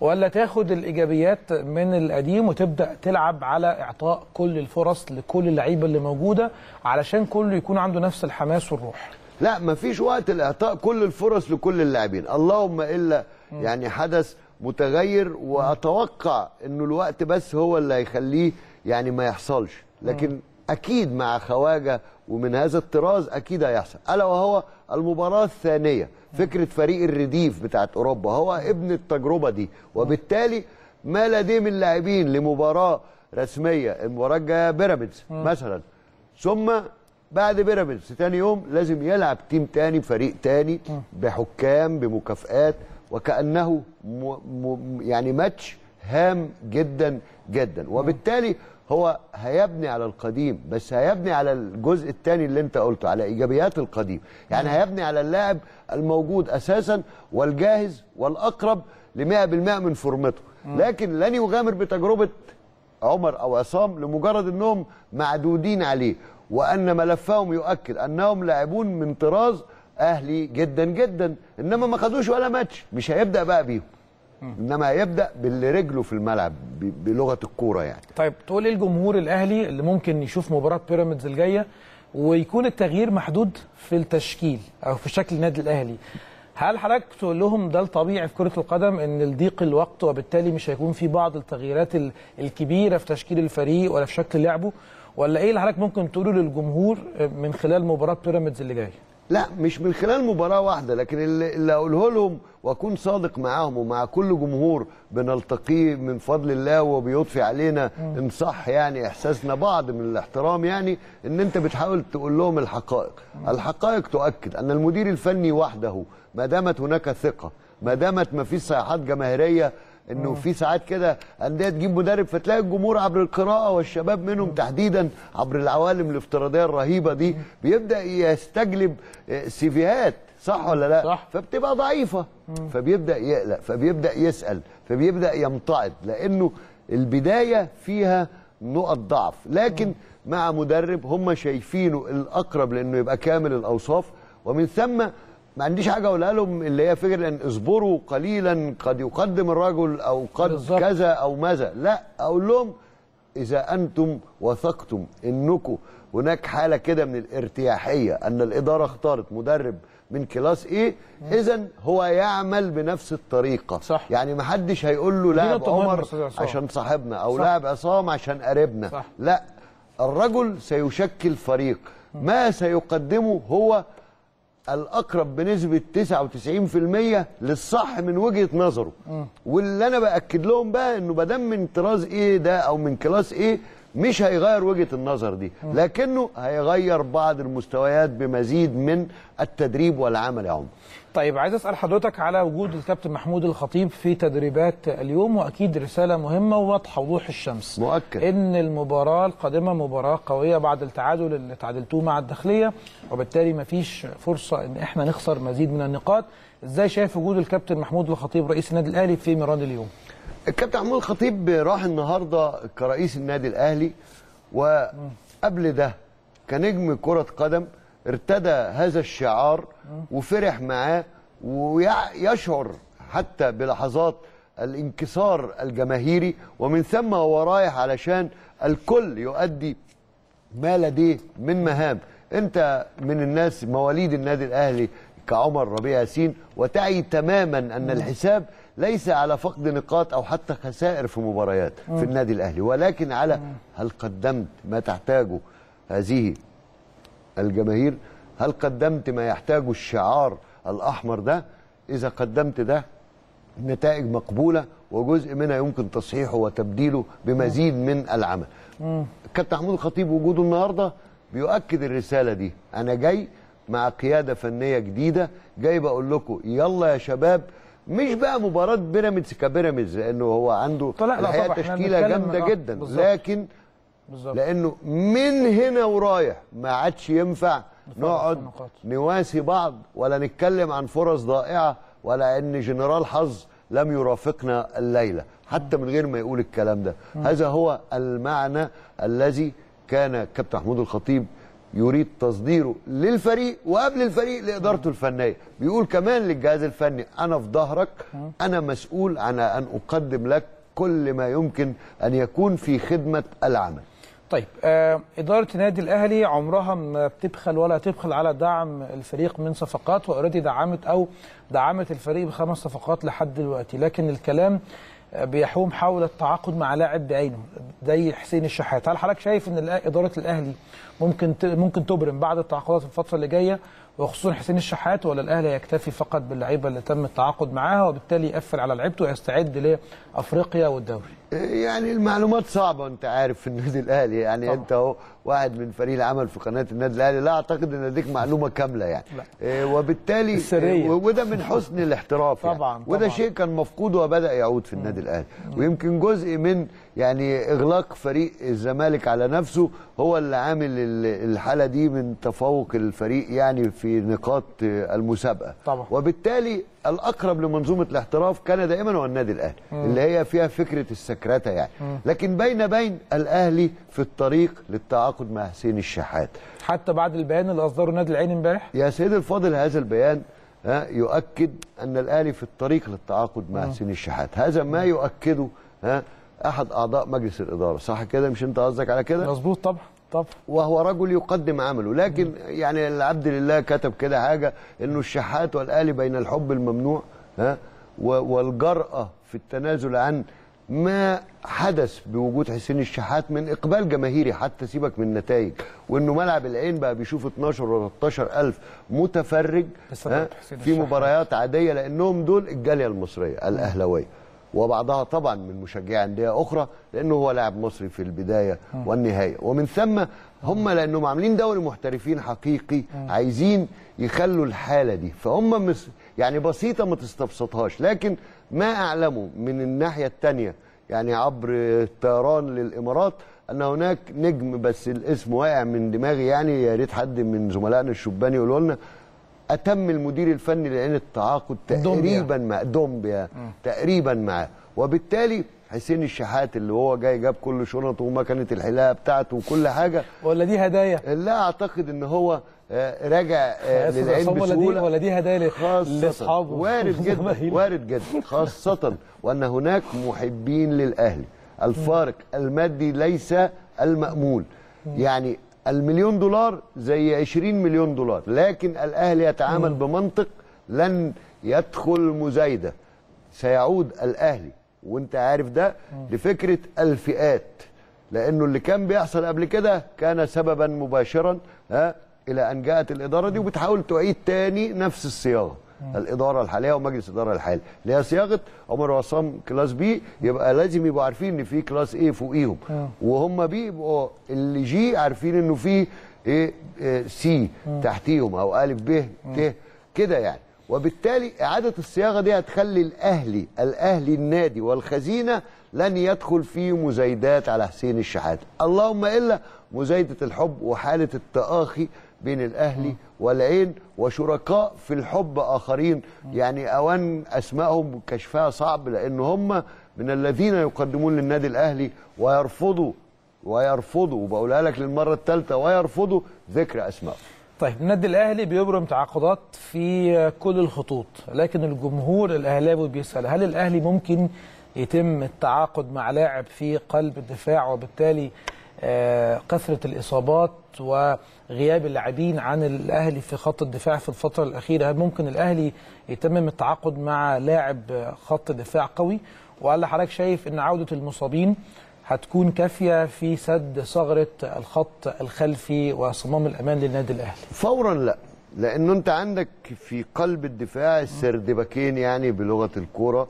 ولا تاخد الايجابيات من القديم وتبدا تلعب على اعطاء كل الفرص لكل اللعيبه اللي موجوده علشان كله يكون عنده نفس الحماس والروح؟ لا، مفيش وقت لاعطاء كل الفرص لكل اللاعبين، اللهم الا يعني حدث متغير، واتوقع انه الوقت بس هو اللي هيخليه يعني ما يحصلش، لكن اكيد مع خواجه ومن هذا الطراز اكيد هيحصل، الا وهو المباراه الثانيه، فكره فريق الرديف بتاعت اوروبا، هو ابن التجربه دي، وبالتالي ما لديه من لاعبين لمباراه رسميه، المباراه الجايه بيراميدز مثلا، ثم بعد بيراميدز ثاني يوم لازم يلعب تيم تاني بفريق تاني بحكام بمكافآت، وكأنه م م يعني ماتش هام جدا جدا، وبالتالي هو هيبني على القديم، بس هيبني على الجزء الثاني اللي انت قلته، على ايجابيات القديم، يعني هيبني على اللاعب الموجود اساسا والجاهز والاقرب ل مئة بالمئة من فورمته، لكن لن يغامر بتجربه عمر او عصام لمجرد انهم معدودين عليه، وان ملفهم يؤكد انهم لاعبون من طراز اهلي جدا جدا، انما ما خدوش ولا ماتش، مش هيبدا بقى بيهم، انما هيبدا باللي رجله في الملعب بلغه الكوره يعني. طيب تقول الجمهور الاهلي اللي ممكن يشوف مباراه بيراميدز الجايه ويكون التغيير محدود في التشكيل او في شكل النادي الاهلي، هل حضرتك تقول لهم ده الطبيعي في كرة القدم ان لضيق الوقت وبالتالي مش هيكون في بعض التغييرات الكبيرة في تشكيل الفريق ولا في شكل لعبه، ولا ايه اللي حضرتك ممكن تقوله للجمهور من خلال مباراة بيراميدز اللي جاية؟ لا، مش من خلال مباراة واحدة، لكن اللي اقوله لهم واكون صادق معاهم ومع كل جمهور بنلتقيه من فضل الله وبيضفي علينا ان صح يعني احساسنا بعض من الاحترام، يعني ان انت بتحاول تقول لهم الحقائق، الحقائق تؤكد ان المدير الفني وحده ما دامت هناك ثقه، ما دامت ما فيش صيحات جماهيريه، انه في ساعات كده انديه تجيب مدرب فتلاقي الجمهور عبر القراءه والشباب منهم تحديدا عبر العوالم الافتراضيه الرهيبه دي بيبدا يستجلب سيفيهات، صح ولا لا؟ صح. فبتبقى ضعيفه، فبيبدا يقلق، فبيبدا يسال، فبيبدا يمتعض، لانه البدايه فيها نقط ضعف، لكن مع مدرب هم شايفينه الاقرب لانه يبقى كامل الاوصاف، ومن ثم ما عنديش حاجه اقولها لهم اللي هي فكره ان اصبروا قليلا قد يقدم الرجل او قد بالزبط. كذا او ماذا، لا، اقول لهم اذا انتم وثقتم انكم هناك حاله كده من الارتياحيه ان الاداره اختارت مدرب من كلاس ايه، اذا هو يعمل بنفس الطريقه، صح. يعني ما حدش هيقول له لاعب عمر عشان صاحبنا او لاعب عصام عشان قريبنا، صح. لا، الرجل سيشكل فريق، ما سيقدمه هو الأقرب بنسبة تسعة وتسعين بالمئة للصح من وجهة نظره، م. واللي أنا بأكد لهم بقى إنه ما دام من طراز إيه ده أو من كلاس إيه مش هيغير وجهة النظر دي، م. لكنه هيغير بعض المستويات بمزيد من التدريب والعمل يا عمر. طيب عايز أسأل حضرتك على وجود الكابتن محمود الخطيب في تدريبات اليوم، وأكيد رسالة مهمة وواضحة وضوح الشمس مؤكد إن المباراة القادمة مباراة قوية بعد التعادل اللي تعادلتوه مع الداخلية، وبالتالي مفيش فرصة إن إحنا نخسر مزيد من النقاط. إزاي شايف وجود الكابتن محمود الخطيب رئيس النادي الأهلي في ميران اليوم؟ الكابتن محمود الخطيب راح النهاردة كرئيس النادي الأهلي، وقبل ده كنجم كرة قدم ارتدى هذا الشعار وفرح معاه، ويشعر حتى بلحظات الانكسار الجماهيري، ومن ثم هو رايح علشان الكل يؤدي ما لديه من مهام. انت من الناس مواليد النادي الاهلي كعمر ربيع ياسين، وتعي تماما ان الحساب ليس على فقد نقاط او حتى خسائر في مباريات في النادي الاهلي، ولكن على هل قدمت ما تحتاجه هذه الجماهير، هل قدمت ما يحتاجه الشعار الأحمر ده، إذا قدمت ده نتائج مقبولة وجزء منها يمكن تصحيحه وتبديله بمزيد من العمل. الكابتن محمود الخطيب وجوده النهاردة بيؤكد الرسالة دي، أنا جاي مع قيادة فنية جديدة، جاي بقول لكم يلا يا شباب، مش بقى مباراة بيراميدز كبيراميدز لأنه هو عنده الحقيقة تشكيلة جامدة جدا، لكن بالزبط. لأنه من هنا ورايح ما عادش ينفع نقعد نواسي بعض ولا نتكلم عن فرص ضائعة ولأن جنرال حظ لم يرافقنا الليلة حتى من غير ما يقول الكلام ده. هذا هو المعنى الذي كان كابتن محمود الخطيب يريد تصديره للفريق وقبل الفريق لإدارته الفنية. بيقول كمان للجهاز الفني أنا في ظهرك، أنا مسؤول عن أن أقدم لك كل ما يمكن أن يكون في خدمة العمل. طيب آه، إدارة النادي الأهلي عمرها ما بتبخل ولا تبخل على دعم الفريق من صفقات، وأوريدي دعمت أو دعمت الفريق بخمس صفقات لحد دلوقتي، لكن الكلام بيحوم حول التعاقد مع لاعب بعينه زي حسين الشحات. هل حضرتك شايف ان اداره الاهلي ممكن ممكن تبرم بعض التعاقدات الفتره اللي جايه وخصوصا حسين الشحات، ولا الاهلي يكتفي فقط باللعيبه اللي تم التعاقد معاها وبالتالي يقفل على لعيبته ويستعد لافريقيا والدوري؟ يعني المعلومات صعبه انت عارف في النادي الاهلي، يعني طبعا. انت اهو واحد من فريق العمل في قناه النادي الاهلي، لا اعتقد ان لديك معلومه كامله يعني إيه، وبالتالي إيه، وده من حسن الاحتراف طبعا, يعني. طبعا وده شيء كان مفقود وبدا يعود في النادي الاهلي، ويمكن جزء من يعني اغلاق فريق الزمالك على نفسه هو اللي عامل الحاله دي من تفوق الفريق يعني في نقاط المسابقه طبعا. وبالتالي الاقرب لمنظومه الاحتراف كان دائما هو النادي الاهلي مم. اللي هي فيها فكره السكرته يعني مم. لكن بين بين الاهلي في الطريق للتعاقد مع حسين الشحات حتى بعد البيان اللي اصدره نادي العين امبارح. يا سيدي الفاضل، هذا البيان يؤكد ان الاهلي في الطريق للتعاقد مع حسين الشحات، هذا ما يؤكده ها احد اعضاء مجلس الاداره، صح كده؟ مش انت قصدك على كده؟ مظبوط طبعا طبعا. وهو رجل يقدم عمله، لكن مم. يعني العبد لله كتب كده حاجه انه الشحات والاهلي بين الحب الممنوع ها والجرأه في التنازل عن ما حدث بوجود حسين الشحات من اقبال جماهيري، حتى سيبك من النتائج، وانه ملعب العين بقى بيشوف اتناشر ولا تلتاشر الف متفرج في مباريات عاديه لانهم دول الجاليه المصريه الاهلاويه وبعضها طبعا من مشجعي انديه اخرى لانه هو لاعب مصري في البدايه م. والنهايه، ومن ثم هم لانهم عاملين دوري محترفين حقيقي م. عايزين يخلوا الحاله دي، فهم مس يعني بسيطه ما تستبسطهاش، لكن ما اعلمه من الناحيه الثانيه يعني عبر الطيران للامارات ان هناك نجم، بس الاسم واقع من دماغي يعني، يا ريت حد من زملائنا الشبان يقولوا لنا، أتم المدير الفني لأن التعاقد تقريبا مع دومبيا تقريبا معاه، وبالتالي حسين الشحات اللي هو جاي جاب كل شنطه ومكنه الحلاقه بتاعته وكل حاجه، ولا دي هدايا؟ لا اعتقد ان هو راجع للعين بسهوله، ولا دي هدايا لاصحابه؟ وارد جدا وارد جدا، خاصه وان هناك محبين للاهلي. الفارق المادي ليس المأمول، يعني المليون دولار زي عشرين مليون دولار، لكن الأهلي يتعامل مم. بمنطق لن يدخل مزايدة. سيعود الأهلي وانت عارف ده مم. لفكرة الفئات، لأنه اللي كان بيحصل قبل كده كان سببا مباشرا ها إلى أن جاءت الإدارة دي وبتحاول تعيد تاني نفس الصياغة. الإدارة الحالية ومجلس الإدارة الحالي اللي هي صياغة عمر وعصام كلاس بي، يبقى لازم يبقوا عارفين إن في كلاس إيه فوقيهم، وهم بي يبقوا اللي جي عارفين إنه في إيه سي تحتيهم أو ألف ب ت كده يعني. وبالتالي إعادة الصياغة دي هتخلي الأهلي الأهلي النادي والخزينة لن يدخل فيه مزايدات على حسين الشحات، اللهم إلا مزايدة الحب وحالة التآخي بين الأهلي والعين وشركاء في الحب آخرين، يعني أوان أسمائهم كشفها صعب، لأن هم من الذين يقدمون للنادي الأهلي ويرفضوا ويرفضوا وبقولها لك للمرة الثالثة ويرفضوا ذكر أسمائهم. طيب النادي الأهلي بيبرم تعاقدات في كل الخطوط، لكن الجمهور الأهلاوي بيسأل هل الأهلي ممكن يتم التعاقد مع لاعب في قلب الدفاع، وبالتالي كثرة الإصابات وغياب اللاعبين عن الأهلي في خط الدفاع في الفترة الأخيرة، هل ممكن الأهلي يتمم التعاقد مع لاعب خط دفاع قوي؟ وهل حضرتك شايف أن عودة المصابين هتكون كافية في سد ثغرة الخط الخلفي وصمام الأمان للنادي الأهلي؟ فورا لا، لأنه أنت عندك في قلب الدفاع السردباكين يعني بلغة الكورة،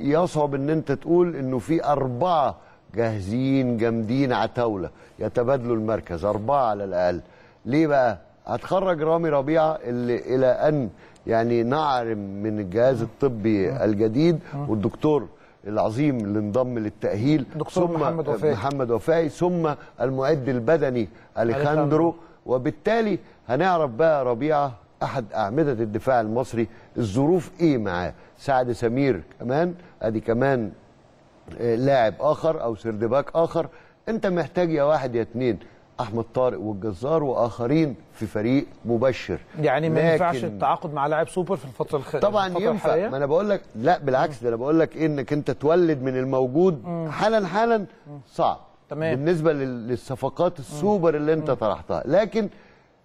يصعب أن أنت تقول أنه في أربعة جاهزين جامدين عتاوله يتبادلوا المركز، اربعه على الاقل. ليه بقى؟ هتخرج رامي ربيعه اللي الى ان يعني نعرم من الجهاز الطبي الجديد والدكتور العظيم اللي انضم للتاهيل دكتور ثم محمد وفاي محمد وفاي ثم المعد البدني اليخاندرو، وبالتالي هنعرف بقى ربيعه احد اعمده الدفاع المصري. الظروف ايه معاه؟ سعد سمير كمان ادي كمان لاعب اخر او سردباك اخر. انت محتاج يا واحد يا اتنين، احمد طارق والجزار واخرين في فريق مبشر. يعني ما ينفعش التعاقد مع لاعب سوبر في الفتره الخ... طبعا الفترة ينفع الحالية؟ ما انا بقول لك لا بالعكس، ده انا بقول لك إيه، انك انت تولد من الموجود مم. حالا حالا صعب. تمام. بالنسبه للصفقات السوبر اللي انت طرحتها، لكن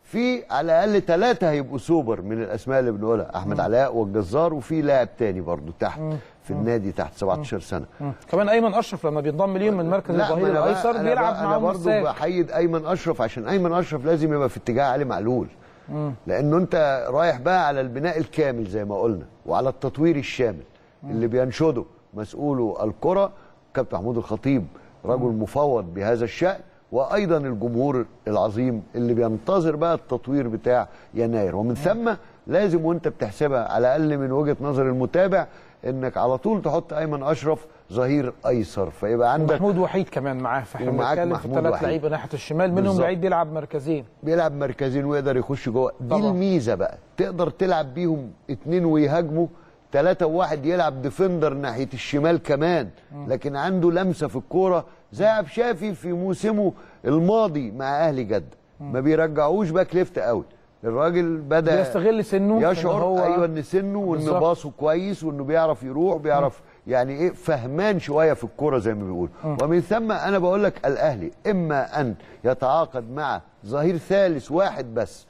في على الاقل ثلاثه هيبقوا سوبر من الاسماء اللي بنقولها، احمد مم. علاء والجزار، وفي لاعب تاني برضو تحت مم. في النادي تحت سبعتاشر سنه. مم. كمان ايمن اشرف لما بينضم ليهم من مركز الظهير الايسر بيلعب معاهم. انا برضه بحيد ايمن اشرف، عشان ايمن اشرف لازم يبقى في اتجاه علي معلول، مم. لانه انت رايح بقى على البناء الكامل زي ما قلنا، وعلى التطوير الشامل مم. اللي بينشده مسؤوله الكره كابتن محمود الخطيب، رجل مم. مفوض بهذا الشأن، وايضا الجمهور العظيم اللي بينتظر بقى التطوير بتاع يناير. ومن ثم لازم وانت بتحسبها على الاقل من وجهه نظر المتابع انك على طول تحط ايمن اشرف ظهير ايسر، فيبقى عندك محمود وحيد كمان معاه، فاحنا بنتكلم في ثلاث لعيبه ناحيه الشمال، منهم لعيب بيلعب مركزين بيلعب مركزين ويقدر يخش جوه. دي الميزه بقى، تقدر تلعب بيهم اتنين ويهاجموا، ثلاثة وواحد يلعب ديفندر ناحية الشمال كمان، لكن عنده لمسة في الكورة زي عبد الشافي في موسمه الماضي مع أهلي جدة، ما بيرجعوش باك ليفت قوي، الراجل بدأ بيستغل سنه، يشعر هو... أيوة إن سنه وإن باصه كويس وإنه بيعرف يروح، بيعرف يعني إيه، فهمان شوية في الكورة زي ما بيقول. ومن ثم أنا بقول لك الأهلي إما أن يتعاقد مع ظهير ثالث واحد بس،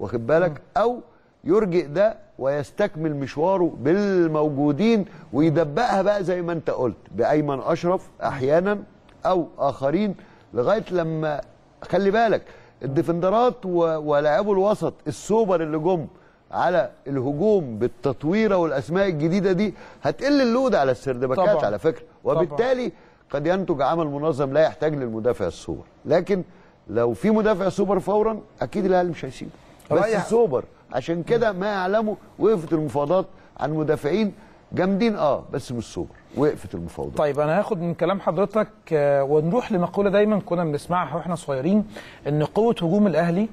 واخد بالك، أو يرجئ ده ويستكمل مشواره بالموجودين ويدبقها بقى زي ما انت قلت بايمن اشرف احيانا او اخرين، لغايه لما خلي بالك الديفندرات ولاعبوا الوسط السوبر اللي جم على الهجوم بالتطويره والاسماء الجديده دي هتقل اللود على السردباكات على فكره، وبالتالي قد ينتج عمل منظم لا يحتاج للمدافع السوبر، لكن لو في مدافع سوبر فورا اكيد الاهلي مش هيسيبه بس السوبر. عشان كده ما يعلموا وقفت المفاوضات عن مدافعين جامدين اه بس مش سوبر، وقفت المفاوضات. طيب انا هاخد من كلام حضرتك ونروح لمقوله دايما كنا بنسمعها واحنا صغيرين، ان قوه هجوم الاهلي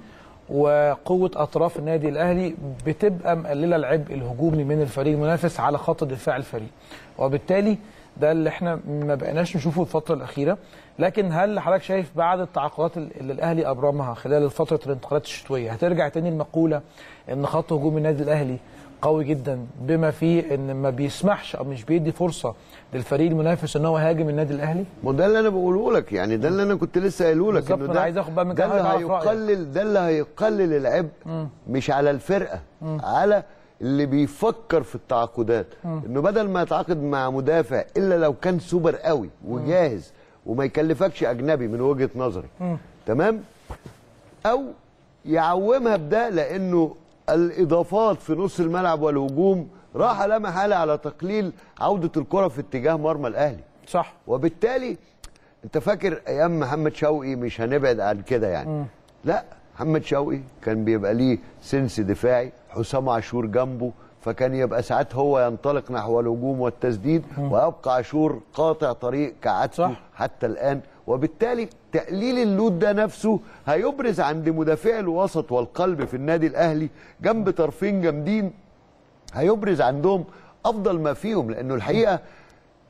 وقوه اطراف النادي الاهلي بتبقى مقلله العبء الهجومي من الفريق المنافس على خط دفاع الفريق، وبالتالي ده اللي احنا ما بقناش نشوفه الفتره الاخيره. لكن هل حضرتك شايف بعد التعاقدات اللي الاهلي ابرمها خلال فتره الانتقالات الشتويه هترجع تاني المقوله ان خط هجوم النادي الاهلي قوي جدا، بما فيه ان ما بيسمحش او مش بيدي فرصه للفريق المنافس ان هو يهاجم النادي الاهلي؟ ما ده اللي انا بقوله لك، يعني ده اللي انا كنت لسه قايله لك، انه ده ده اللي هيقلل ده اللي هيقلل العبء مش على الفرقه، م. على اللي بيفكر في التعاقدات، م. انه بدل ما يتعاقد مع مدافع الا لو كان سوبر قوي وجاهز وما يكلفكش اجنبي من وجهه نظري، م. تمام، او يعومها بده، لانه الاضافات في نص الملعب والهجوم راح لا محاله على تقليل عوده الكره في اتجاه مرمى الاهلي. صح. وبالتالي انت فاكر ايام محمد شوقي، مش هنبعد عن كده يعني، م. لا محمد شوقي كان بيبقى ليه سنس دفاعي، حسام عاشور جنبه، فكان يبقى ساعات هو ينطلق نحو الهجوم والتسديد ويبقى عاشور قاطع طريق كعادته حتى الآن، وبالتالي تقليل اللود ده نفسه هيبرز عند مدافعي الوسط والقلب في النادي الأهلي جنب طرفين جامدين، هيبرز عندهم أفضل ما فيهم، لأنه الحقيقة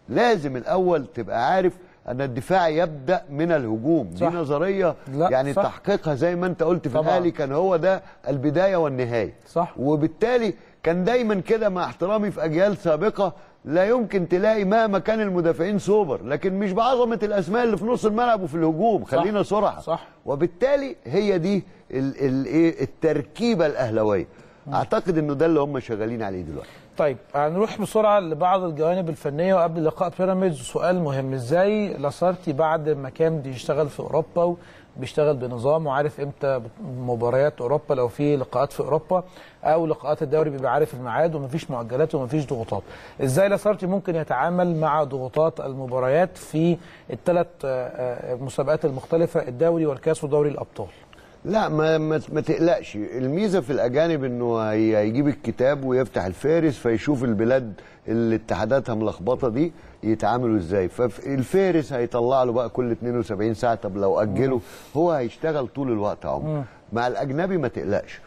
لازم الأول تبقى عارف أن الدفاع يبدأ من الهجوم. صح. دي نظرية يعني صح. تحقيقها زي ما أنت قلت في الأهلي كان هو ده البداية والنهاية. صح. وبالتالي كان دايما كده، مع احترامي في أجيال سابقة لا يمكن تلاقي مهما كان المدافعين سوبر، لكن مش بعظمة الأسماء اللي في نص الملعب وفي الهجوم. خلينا صراحة. صح. وبالتالي هي دي ال ال التركيبة الأهلوية، أعتقد أنه ده اللي هم شغالين عليه دلوقتي. طيب هنروح بسرعه لبعض الجوانب الفنيه وقبل لقاء بيراميدز. سؤال مهم، ازاي لاسارتي بعد ما كان بيشتغل في اوروبا وبيشتغل بنظام وعارف امتى مباريات اوروبا لو في لقاءات في اوروبا او لقاءات الدوري بيبقى عارف الميعاد ومفيش مؤجلات ومفيش ضغوطات، ازاي لاسارتي ممكن يتعامل مع ضغوطات المباريات في الثلاث مسابقات المختلفه، الدوري والكاس ودوري الابطال؟ لا ما ما تقلقش، الميزه في الاجانب انه هيجيب الكتاب ويفتح الفارس فيشوف البلاد اللي اتحاداتها ملخبطه دي يتعاملوا ازاي، فالفارس هيطلع له بقى كل اتنين وسبعين ساعه، طب لو اجله هو هيشتغل طول الوقت يا عمر. مع الاجنبي ما تقلقش،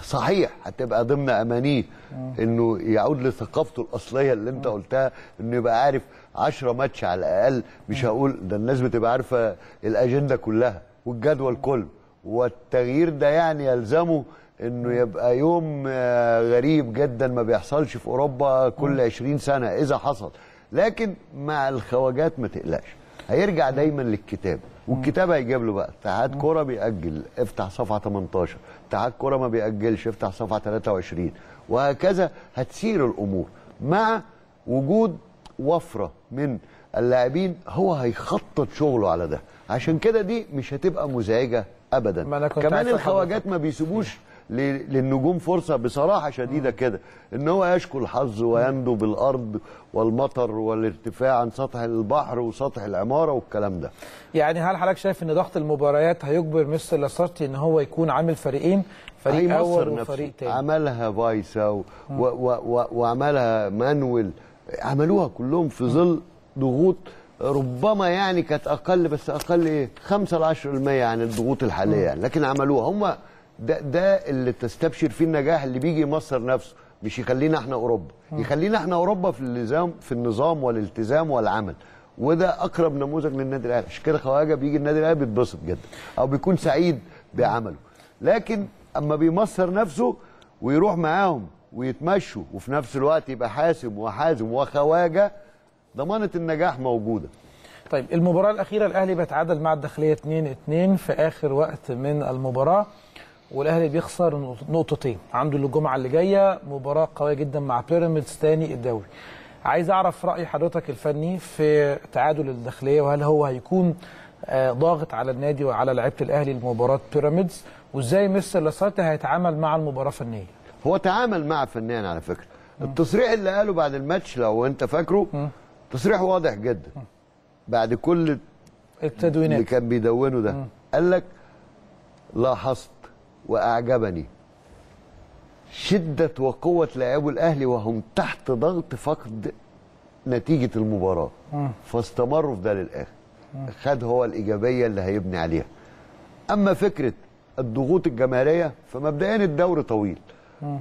صحيح هتبقى ضمن امانيه انه يعود لثقافته الاصليه اللي انت قلتها، انه يبقى عارف عشرة ماتش على الاقل. مش هقول ده، الناس بتبقى عارفه الاجنده كلها والجدول كله، والتغيير ده يعني يلزمه انه يبقى يوم غريب جدا ما بيحصلش في اوروبا كل عشرين سنه اذا حصل. لكن مع الخواجات ما تقلقش، هيرجع دايما للكتاب، والكتاب هيجيب له بقى اتحاد كوره بيأجل، افتح صفحه تمنتاشر، اتحاد كوره ما بيأجلش، افتح صفحه تلاتة وعشرين، وهكذا هتسير الامور. مع وجود وفره من اللاعبين هو هيخطط شغله على ده، عشان كده دي مش هتبقى مزعجه ابدا. كمان الخواجات ما بيسيبوش للنجوم فرصه بصراحه شديده كده، ان هو يشكو الحظ ويندو بالارض والمطر والارتفاع عن سطح البحر وسطح العماره والكلام ده. يعني هل حضرتك شايف ان ضغط المباريات هيجبر مستر لاسارتي ان هو يكون عامل فريقين، فريق اول وفريق تاني؟ عملها فايسا وعملها مانويل، عملوها كلهم في ظل ضغوط ربما يعني كانت اقل، بس اقل ايه خمسة لعشرة بالمية عن الضغوط الحاليه يعني، لكن عملوها هم. ده ده اللي تستبشر فيه النجاح اللي بيجي يمصر نفسه، مش يخلينا احنا اوروبا، يخلينا احنا اوروبا في النظام في النظام والالتزام والعمل. وده اقرب نموذج للنادي الاهلي، عشان كده خواجه بيجي النادي الاهلي بيتبسط جدا او بيكون سعيد بعمله. لكن اما بيمصر نفسه ويروح معاهم ويتمشوا وفي نفس الوقت يبقى حاسم وحازم وخواجه، ضمانه النجاح موجوده. طيب المباراه الاخيره الاهلي بيتعادل مع الداخليه اتنين اتنين في اخر وقت من المباراه، والاهلي بيخسر نقطتين، عنده الجمعه اللي جايه مباراه قويه جدا مع بيراميدز تاني الدوري. عايز اعرف راي حضرتك الفني في تعادل الداخليه، وهل هو هيكون ضاغط على النادي وعلى لعيبه الاهلي لمباراه بيراميدز، وازاي مستر لاسارتي هيتعامل مع المباراه فنيا؟ هو تعامل مع فنيا على فكره. التصريح اللي قاله بعد الماتش لو انت فاكره تصريح واضح جدا بعد كل التدوينات اللي كان بيدونه ده، قال لك لاحظت وأعجبني شدة وقوة لاعبو الأهلي وهم تحت ضغط فقد نتيجة المباراة، فاستمروا في ده للآخر. خد هو الإيجابية اللي هيبني عليها. أما فكرة الضغوط الجماهيرية فمبدئيا الدوري طويل،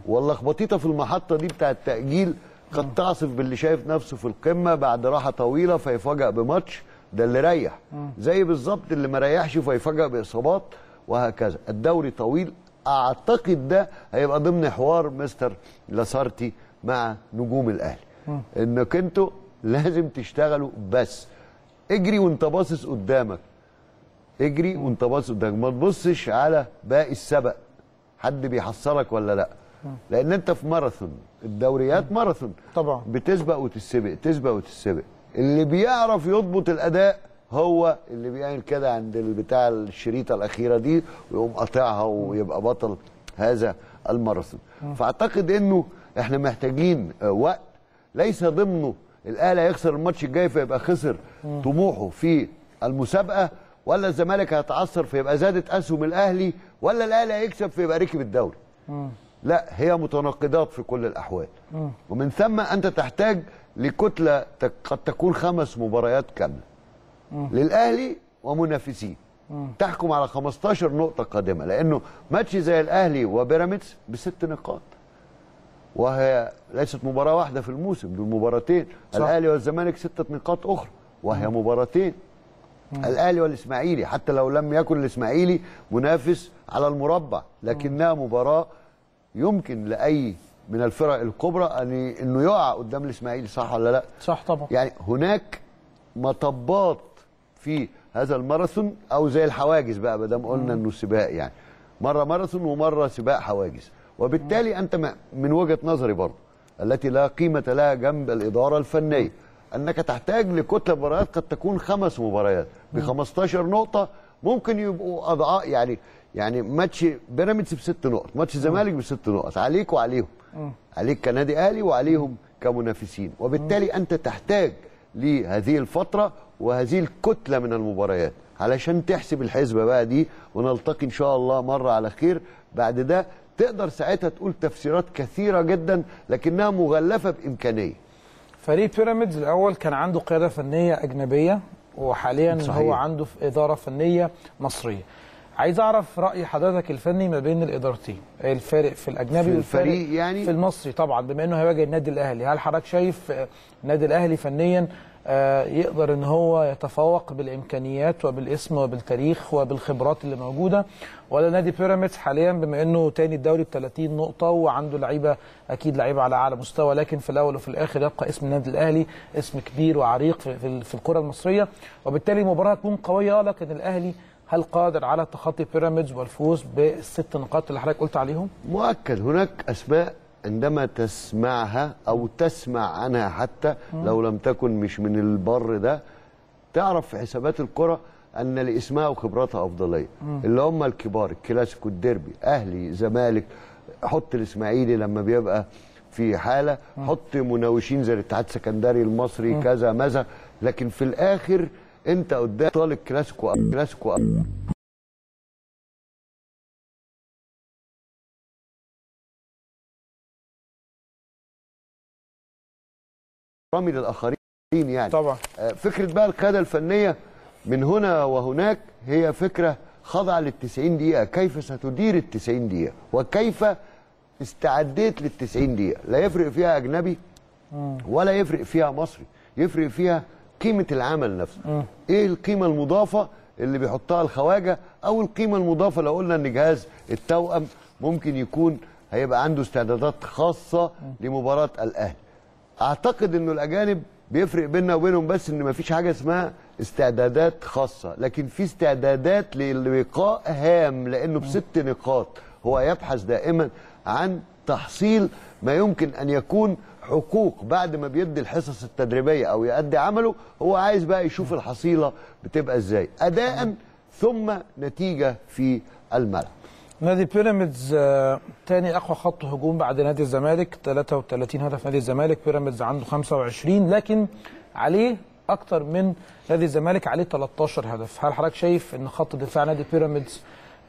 واللخبطيطة في المحطة دي بتاع التأجيل قد تعصف باللي شايف نفسه في القمة بعد راحة طويلة فيفاجأ بماتش ده اللي ريح، زي بالظبط اللي ما ريحش فيفاجأ بإصابات وهكذا. الدوري طويل، اعتقد ده هيبقى ضمن حوار مستر لاسارتي مع نجوم الاهلي، انك انتوا لازم تشتغلوا، بس اجري وانت باصص قدامك، اجري وانت باصص قدامك، ما تبصش على باقي السبق حد بيحصلك ولا لا، لان انت في ماراثون، الدوريات ماراثون طبعا، بتسبق وتسبق تسبق وتسبق. اللي بيعرف يضبط الاداء هو اللي بيعمل كده عند بتاع الشريطه الاخيره دي ويقوم قاطعها ويبقى بطل هذا الماراثون. فاعتقد انه احنا محتاجين وقت، ليس ضمنه الاهلي هيخسر الماتش الجاي فيبقى خسر طموحه في المسابقه، ولا الزمالك هيتعثر فيبقى زادت اسهم الاهلي، ولا الاهلي هيكسب فيبقى ركب الدوري. لا، هي متناقضات في كل الاحوال، ومن ثم انت تحتاج لكتله قد تكون خمس مباريات كامله للأهلي ومنافسين تحكم على خمستاشر نقطة قادمة، لأنه ماتش زي الأهلي وبيراميدز بست نقاط، وهي ليست مباراة واحدة في الموسم، دول مباراتين. الأهلي والزمالك ستة نقاط أخرى وهي مباراتين. الأهلي والإسماعيلي حتى لو لم يكن الإسماعيلي منافس على المربع، لكنها مباراة يمكن لأي من الفرق الكبرى أنه يقع قدام الإسماعيلي، صح ولا لا؟ صح طبعا. يعني هناك مطبات في هذا الماراثون، او زي الحواجز بقى ما دام قلنا انه سباق، يعني مره ماراثون ومره سباق حواجز، وبالتالي انت من وجهه نظري برضه التي لا قيمه لها جنب الاداره الفنيه، انك تحتاج لكتله مباريات قد تكون خمس مباريات ب خمستاشر نقطه، ممكن يبقوا اضعاف، يعني يعني ماتش بيراميدز بست نقط، ماتش الزمالك بست نقط، عليك وعليهم، عليك كنادي اهلي وعليهم كمنافسين، وبالتالي انت تحتاج لهذه الفتره وهذه الكتلة من المباريات علشان تحسب الحسبة بقى دي، ونلتقي إن شاء الله مرة على خير بعد ده. تقدر ساعتها تقول تفسيرات كثيرة جدا لكنها مغلفة بإمكانية. فريق بيراميدز الأول كان عنده قيادة فنية أجنبية، وحاليا صحيح. هو عنده إدارة فنية مصرية. عايز اعرف راي حضرتك الفني ما بين الادارتين، الفارق في الاجنبي والفريق يعني في المصري طبعا بما انه هيواجه النادي الاهلي. هل حضرتك شايف النادي الاهلي فنيا يقدر ان هو يتفوق بالامكانيات وبالاسم وبالتاريخ وبالخبرات اللي موجوده، ولا نادي بيراميدز حاليا بما انه تاني الدوري ب ثلاثين نقطه وعنده لعيبه اكيد لعيبه على اعلى مستوى، لكن في الاول وفي الاخر يبقى اسم النادي الاهلي اسم كبير وعريق في في الكره المصريه، وبالتالي المباراه هتكون قويه، لكن الاهلي هل قادر على تخطي بيراميدز والفوز بالست نقاط اللي حضرتك قلت عليهم؟ مؤكد هناك اسماء عندما تسمعها او تسمع عنها حتى لو لم تكن مش من البر ده تعرف في حسابات الكره ان لاسمها وخبراتها افضليه، اللي هم الكبار، الكلاسيكو، الديربي، اهلي زمالك، حط الاسماعيلي لما بيبقى في حاله، حط مناوشين زي الاتحاد السكندري المصري كذا ماذا، لكن في الاخر انت قدام طالب كلاسيكو كلاسيكو رامي للاخرين يعني طبعا. فكره بقى القياده الفنيه من هنا وهناك هي فكره خاضعه لل تسعين دقيقه، كيف ستدير ال تسعين دقيقه وكيف استعديت لل تسعين دقيقه، لا يفرق فيها اجنبي ولا يفرق فيها مصري، يفرق فيها قيمه العمل نفسه. م. ايه القيمه المضافه اللي بيحطها الخواجه، او القيمه المضافه لو قلنا ان جهاز التوأم ممكن يكون هيبقى عنده استعدادات خاصه م. لمباراه الاهلي. اعتقد انه الاجانب بيفرق بيننا وبينهم بس ان مفيش حاجه اسمها استعدادات خاصه، لكن في استعدادات للقاء هام، لانه بست نقاط هو يبحث دائما عن تحصيل ما يمكن ان يكون حقوق بعد ما بيدي الحصص التدريبيه او يؤدي عمله، هو عايز بقى يشوف الحصيله بتبقى ازاي اداء ثم نتيجه في الملعب. نادي بيراميدز تاني اقوى خط هجوم بعد نادي الزمالك، ثلاثة وثلاثين هدف نادي الزمالك، بيراميدز عنده خمسة وعشرين، لكن عليه اكتر من نادي الزمالك، عليه ثلاثة عشر هدف. هل حضرتك شايف ان خط دفاع نادي بيراميدز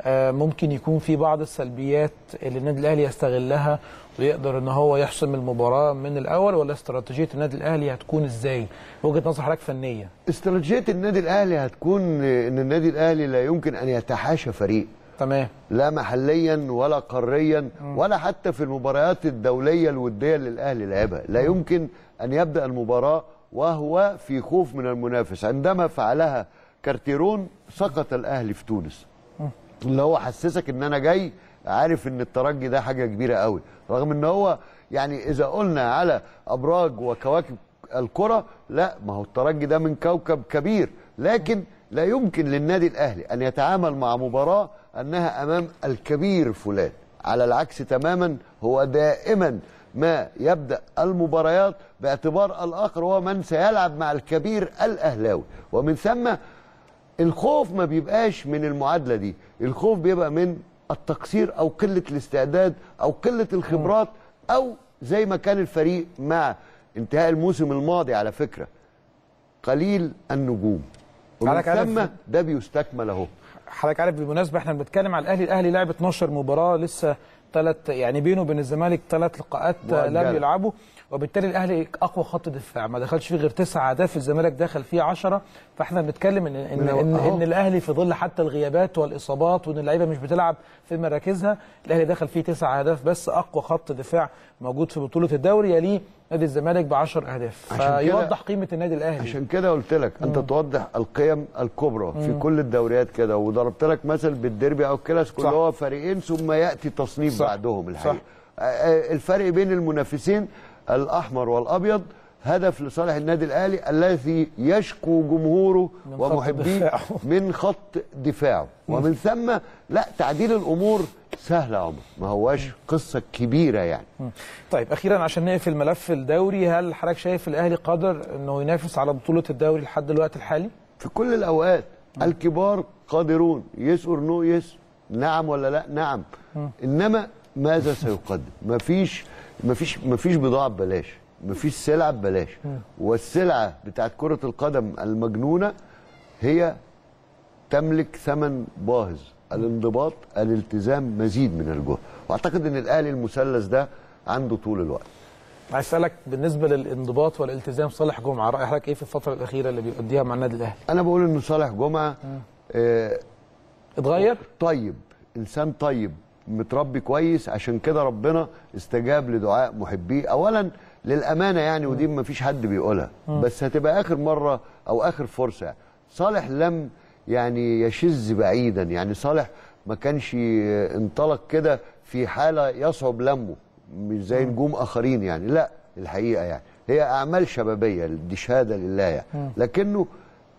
ممكن يكون في بعض السلبيات اللي النادي الاهلي يستغلها ويقدر ان هو يحسم المباراه من الاول، ولا استراتيجيه النادي الاهلي هتكون ازاي؟ وجهه نظر حضرتك فنيه. استراتيجيه النادي الاهلي هتكون ان النادي الاهلي لا يمكن ان يتحاشى فريق، تمام، لا محليا ولا قاريا ولا حتى في المباريات الدوليه الوديه اللي الاهلي لعبها، لا يمكن ان يبدا المباراه وهو في خوف من المنافس. عندما فعلها كارتيرون سقط الاهلي في تونس، اللي هو حسسك ان انا جاي عارف ان الترجي ده حاجه كبيره قوي، رغم ان هو يعني اذا قلنا على ابراج وكواكب الكره، لا ما هو الترجي ده من كوكب كبير، لكن لا يمكن للنادي الاهلي ان يتعامل مع مباراه انها امام الكبير فلان، على العكس تماما، هو دائما ما يبدا المباريات باعتبار الاخر هو من سيلعب مع الكبير الاهلاوي، ومن ثم الخوف ما بيبقاش من المعادله دي، الخوف بيبقى من التقصير او قله الاستعداد او قله الخبرات، او زي ما كان الفريق مع انتهاء الموسم الماضي على فكره قليل النجوم، ومن ثم ده بيستكمل اهو. حضرتك عارف بالمناسبه احنا بنتكلم على الاهلي، الاهلي لعب اثناشر مباراه لسه ثلاث، يعني بينه وبين الزمالك ثلاث لقاءات لم يلعبوا، وبالتالي الاهلي اقوى خط دفاع، ما دخلش فيه غير تسع اهداف، الزمالك دخل فيه عشرة، فاحنا بنتكلم ان ان ان, إن الاهلي في ظل حتى الغيابات والاصابات وان اللعيبه مش بتلعب في مراكزها، الاهلي دخل فيه تسع اهداف بس، اقوى خط دفاع موجود في بطوله الدوري، يليه نادي الزمالك ب عشرة اهداف، فيوضح قيمه النادي الاهلي. عشان كده قلت لك انت م. توضح القيم الكبرى في م. كل الدوريات كده، وضربت لك مثل بالديربي او الكلاسيكو اللي هو فريقين ثم ياتي تصنيف صح. بعدهم الحقيقه صح. الفرق بين المنافسين الاحمر والابيض هدف لصالح النادي الاهلي الذي يشكو جمهوره ومحبيه من خط دفاعه، ومن ثم لا تعديل الامور سهله يا عمر، ما هواش قصه كبيره يعني. طيب اخيرا عشان نقفل الملف الدوري، هل حضرتك شايف الاهلي قادر انه ينافس على بطوله الدوري لحد الوقت الحالي؟ في كل الاوقات الكبار قادرون، يس اور نو يس، نعم ولا لا نعم، انما ماذا سيقدم؟ مفيش مفيش مفيش بضاعه ببلاش، مفيش سلعه ببلاش، والسلعه بتاعت كره القدم المجنونه هي تملك ثمن باهظ، الانضباط، الالتزام، مزيد من الجهد، واعتقد ان الاهلي المثلث ده عنده طول الوقت. عايز اسالك بالنسبه للانضباط والالتزام، صالح جمعه راي حضرتك ايه في الفتره الاخيره اللي بيقضيها مع النادي الاهلي؟ انا بقول ان صالح جمعه آه اتغير؟ طيب، انسان طيب متربي كويس، عشان كده ربنا استجاب لدعاء محبيه. اولا للامانه يعني، ودي ما فيش حد بيقولها، بس هتبقى اخر مره او اخر فرصه. صالح لم يعني يشذ بعيدا، يعني صالح ما كانش انطلق كده في حاله يصعب لمه مش زي نجوم اخرين يعني، لا الحقيقه يعني هي اعمال شبابيه، دي شهاده لله يعني. لكنه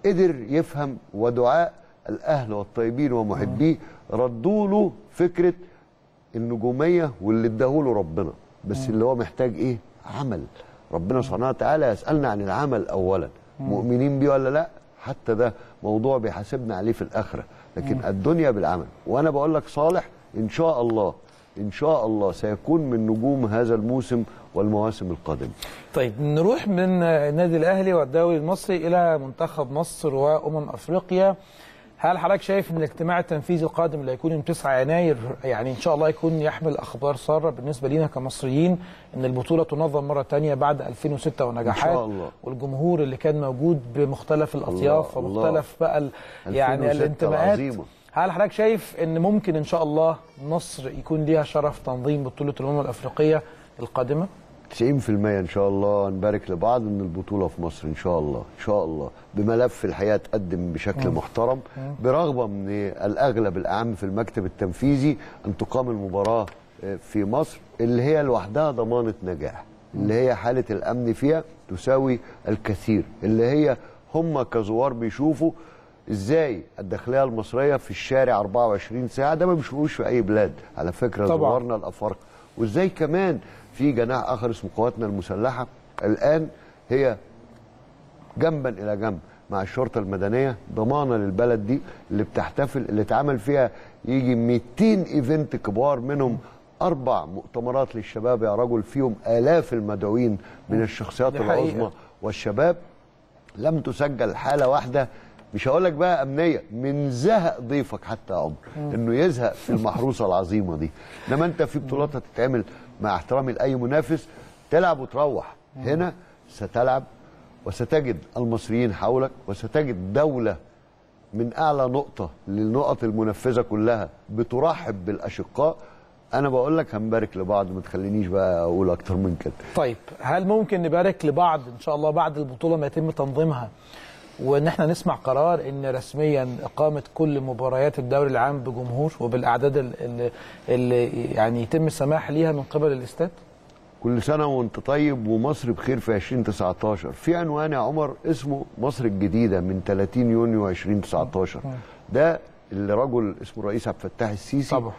قدر يفهم، ودعاء الاهل والطيبين ومحبيه ردوا له فكره النجوميه واللي اداهوله ربنا. بس اللي هو محتاج ايه؟ عمل. ربنا سبحانه وتعالى يسالنا عن العمل اولا، مؤمنين بيه ولا لا؟ حتى ده موضوع بيحاسبنا عليه في الاخره، لكن الدنيا بالعمل. وانا بقول لك صالح ان شاء الله ان شاء الله سيكون من نجوم هذا الموسم والمواسم القادمه. طيب نروح من النادي الاهلي والدوري المصري الى منتخب مصر وامم افريقيا. هل حضرتك شايف ان الاجتماع التنفيذي القادم اللي هيكون يوم تسعة يناير يعني ان شاء الله يكون يحمل اخبار ساره بالنسبه لينا كمصريين، ان البطوله تنظم مره ثانيه بعد ألفين وستة ونجاحات ان شاء الله، والجمهور اللي كان موجود بمختلف الاطياف ومختلف بقى يعني الانتماءات العظيمة. هل حضرتك شايف ان ممكن ان شاء الله مصر يكون ليها شرف تنظيم بطوله الامم الافريقيه القادمه؟ تسعين بالمية ان شاء الله، نبارك لبعض ان البطوله في مصر ان شاء الله، ان شاء الله بملف الحقيقه تقدم بشكل مم. محترم، برغبه من الاغلب الاعم في المكتب التنفيذي ان تقام المباراه في مصر، اللي هي لوحدها ضمانه نجاح، اللي هي حاله الامن فيها تساوي الكثير، اللي هي هم كزوار بيشوفوا ازاي الداخليه المصريه في الشارع أربعة وعشرين ساعة، ده ما بيشوفوش في اي بلاد على فكره زوارنا الافارقه، وازاي كمان في جناح اخر اسمه قواتنا المسلحه الان هي جنبا الى جنب مع الشرطه المدنيه ضمانه للبلد دي اللي بتحتفل، اللي اتعمل فيها يجي مئتين ايفنت كبار، منهم اربع مؤتمرات للشباب يا رجل، فيهم الاف المدعوين من الشخصيات العظمى والشباب. لم تسجل حاله واحده، مش هقول لك بقى امنيه، من زهق ضيفك حتى يا عمر انه يزهق في المحروسه العظيمه دي، انما انت في بطولات هتتعمل مع احترامي لاي منافس تلعب وتروح. هنا ستلعب وستجد المصريين حولك، وستجد دوله من اعلى نقطه للنقط المنفذه كلها بترحب بالاشقاء. انا بقول لك هنبارك لبعض، ما تخلينيش بقى اقول اكتر من كده. طيب هل ممكن نبارك لبعض ان شاء الله بعد البطوله ما يتم تنظيمها، وان احنا نسمع قرار ان رسميا اقامه كل مباريات الدوري العام بجمهور وبالاعداد اللي, اللي يعني يتم السماح ليها من قبل الاستاد؟ كل سنه وانت طيب ومصر بخير. في ألفين وتسعتاشر في عنوان يا عمر اسمه مصر الجديده من تلاتين يونيو ألفين وتسعتاشر، ده اللي رجل اسمه الرئيس عبد الفتاح السيسي طبعا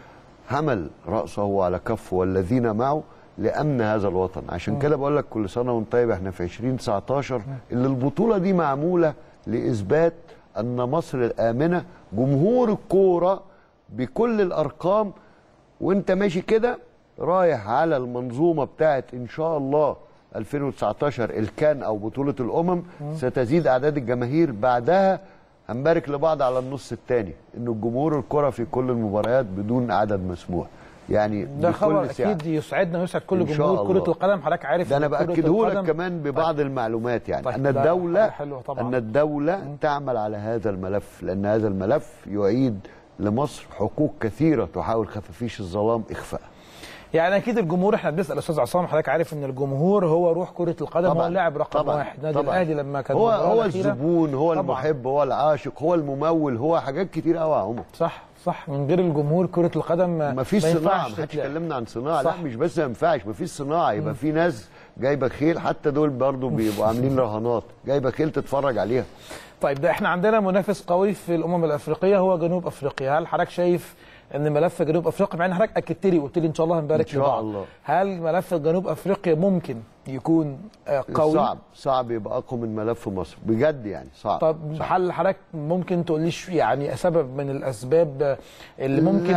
حمل راسه على كفه والذين معه لأمن هذا الوطن. عشان كده بقول لك كل سنة وانت طيب، احنا في ألفين وتسعتاشر اللي البطولة دي معمولة لإثبات أن مصر الآمنة، جمهور الكورة بكل الأرقام، وانت ماشي كده رايح على المنظومة بتاعت إن شاء الله ألفين وتسعتاشر الكان أو بطولة الأمم. ستزيد أعداد الجماهير بعدها، هنبارك لبعض على النص الثاني إن الجمهور الكورة في كل المباريات بدون عدد مسموح. يعني ده خبر اكيد يسعدنا ويسعد كل جمهور كرة القدم. حضرتك عارف ده، انا باكده لك كمان ببعض طيب. المعلومات يعني طيب. ان الدوله ان الدوله م. تعمل على هذا الملف، لان هذا الملف يعيد لمصر حقوق كثيره تحاول خفافيش الظلام اخفائها. يعني اكيد الجمهور، احنا بنسال استاذ عصام، حضرتك عارف ان الجمهور هو روح كره القدم، هو اللاعب رقم طبعًا واحد. نادي الاهلي لما كان هو هو الزبون، هو المحب، هو العاشق، هو الممول، هو حاجات كتير قوي يا عمر. صح صح، من غير الجمهور كره القدم ما فيش صناعه، ما حدش اتكلمنا عن صناعه. لا مش بس ما ينفعش ما فيش صناعه، يبقى في ناس جايبه خيل، حتى دول برضو بيبقوا عاملين رهانات، جايبه خيل تتفرج عليها. طيب ده احنا عندنا منافس قوي في الامم الافريقيه هو جنوب افريقيا. هل حضرتك شايف ان ملف جنوب افريقيا، مع ان حضرتك اكدت لي وقلت لي ان شاء الله هنبارك لبعض، هل ملف جنوب افريقيا ممكن يكون قوي؟ صعب صعب يبقى اقوى من ملف مصر بجد يعني، صعب. طب هل حضرتك ممكن تقول لي يعني سبب من الاسباب اللي ممكن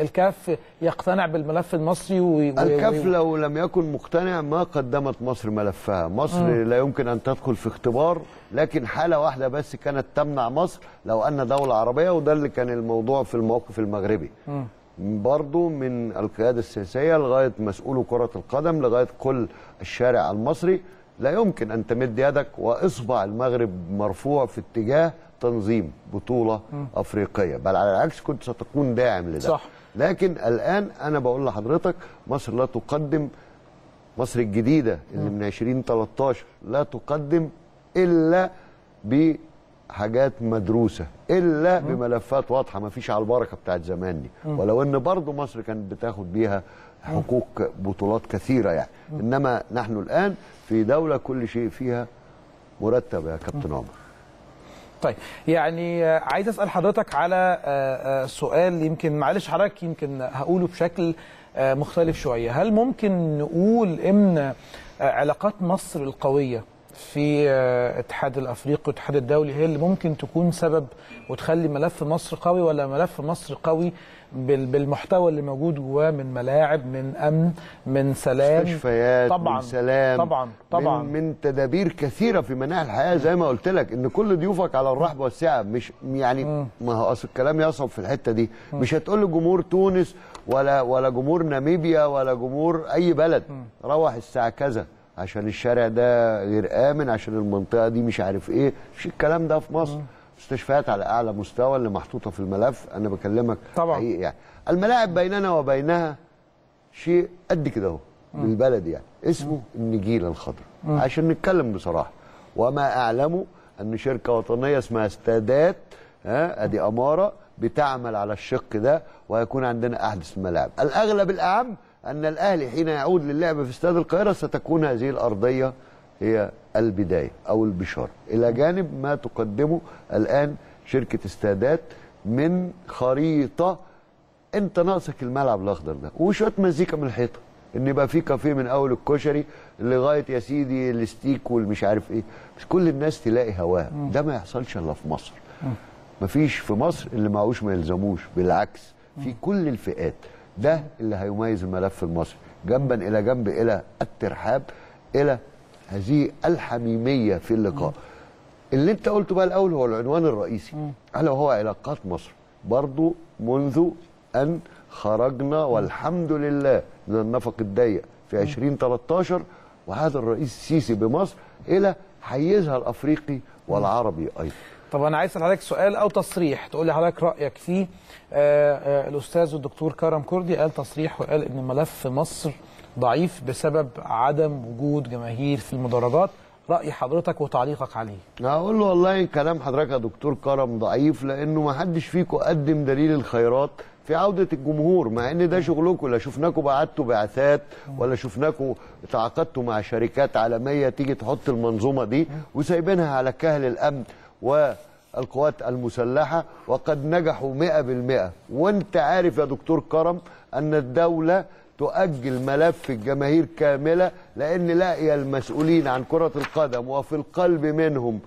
الكاف يقتنع بالملف المصري و... الكاف لو لم يكن مقتنع ما قدمت مصر ملفها. مصر م. لا يمكن ان تدخل في اختبار، لكن حاله واحده بس كانت تمنع مصر، لو ان دوله عربيه، وده اللي كان الموضوع في الموقف المغربي. م. برضو من القيادة السياسية لغاية مسؤول كرة القدم لغاية كل الشارع المصري، لا يمكن أن تمد يدك وإصبع المغرب مرفوع في اتجاه تنظيم بطولة م. أفريقية، بل على العكس كنت ستكون داعم لده. صح. لكن الآن أنا بقول لحضرتك مصر لا تقدم، مصر الجديدة اللي م. من عشرين تلتاشر لا تقدم إلا بحاجات مدروسة، إلا م. بملفات واضحة، ما فيش على البركة بتاعت زمان دي، ولو إن برضه مصر كانت بتاخد بيها حقوق بطولات كثيرة يعني، م. إنما نحن الآن في دولة كل شيء فيها مرتب يا كابتن عمر. طيب يعني عايز اسال حضرتك على سؤال يمكن معلش حضرتك يمكن هقوله بشكل مختلف شويه، هل ممكن نقول ان علاقات مصر القويه في الاتحاد الافريقي والاتحاد الدولي هي اللي ممكن تكون سبب وتخلي ملف مصر قوي، ولا ملف مصر قوي بالمحتوى اللي موجود جواه من ملاعب، من امن، من سلام، مستشفيات، طبعا من سلام، طبعا طبعا من, من تدابير كثيره في مناحي الحياه، زي ما قلت لك ان كل ضيوفك على الرحب والسعه، مش يعني م. ما هو اصل الكلام يصعب في الحته دي، م. مش هتقول لجمهور تونس ولا ولا جمهور ناميبيا ولا جمهور اي بلد م. روح الساعه كذا عشان الشارع ده غير امن، عشان المنطقه دي مش عارف ايه، مش الكلام ده في مصر. م. مستشفيات على اعلى مستوى اللي محطوطه في الملف، انا بكلمك طبعا حقيقي يعني. الملاعب بيننا وبينها شيء قد كده اهو بالبلد يعني، اسمه م. النجيله الخضراء عشان نتكلم بصراحه، وما اعلمه ان شركه وطنيه اسمها استادات، ها ادي اماره بتعمل على الشق ده، وهيكون عندنا احدث الملاعب. الاغلب الاعم ان الاهلي حين يعود للعب في استاد القاهره ستكون هذه الارضيه هي البداية أو البشارة، إلى جانب ما تقدمه الآن شركة استادات من خريطة. أنت ناقصك الملعب الأخضر ده وشوية مزيكا من الحيطة، إن يبقى في كافيه من أول الكشري لغاية يا سيدي الستيك والمش عارف إيه، مش كل الناس تلاقي هواها، ده ما يحصلش إلا في مصر. مفيش في مصر اللي معهوش ما يلزموش، بالعكس في كل الفئات، ده اللي هيميز الملف المصري جنبا إلى جنب إلى الترحاب، إلى هذه الحميمية في اللقاء. م. اللي انت قلته بقى الأول هو العنوان الرئيسي، ألا وهو علاقات مصر برضو منذ أن خرجنا والحمد لله من النفق الضيق في عشرين تلتاشر، وهذا الرئيس السيسي بمصر إلى حيزها الأفريقي والعربي أيضا. طب أنا عايز أسأل حضرتك سؤال أو تصريح تقول لي حضرتك رأيك فيه. آآ آآ الأستاذ الدكتور كرم كردي قال تصريح وقال إن ملف مصر ضعيف بسبب عدم وجود جماهير في المدرجات، رأي حضرتك وتعليقك عليه. هقول له والله كلام حضرتك يا دكتور كرم ضعيف، لأنه ما حدش فيكم قدم دليل الخيرات في عودة الجمهور، مع إن ده شغلكم. لا شفناكم بعتوا بعثات، ولا شفناكم تعاقدتوا مع شركات عالمية تيجي تحط المنظومة دي، وسايبينها على كهل الأمن والقوات المسلحة، وقد نجحوا مئة بالمئة. وأنت عارف يا دكتور كرم أن الدولة تؤجل ملف الجماهير كاملة، لأن لاقي المسؤولين عن كرة القدم وفي القلب منهم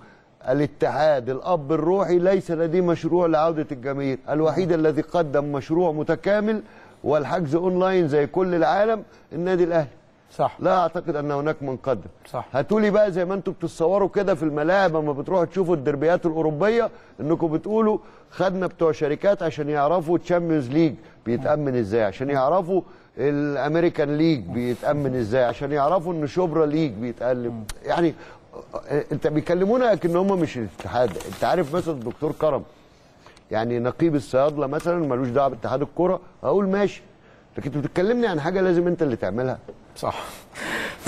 الاتحاد الأب الروحي ليس لديه مشروع لعودة الجماهير. الوحيد الذي قدم مشروع متكامل والحجز أونلاين زي كل العالم النادي الأهلي. صح. لا أعتقد أن هناك من قدم. صح. هاتولي بقى زي ما أنتم بتتصوروا كده في الملاعب لما بتروحوا تشوفوا الدربيات الأوروبية، أنكم بتقولوا خدنا بتوع شركات عشان يعرفوا تشامبيونز ليج بيتأمن إزاي، عشان يعرفوا الامريكان ليج بيتامن ازاي، عشان يعرفوا ان شبرا ليج بيتقلب. يعني انت بيكلمونا لكن هم مش الاتحاد. انت عارف مثلا الدكتور كرم يعني نقيب الصيادله مثلا ملوش دعوه باتحاد الكوره، اقول ماشي، لكن انت بتتكلمني عن حاجه لازم انت اللي تعملها. صح.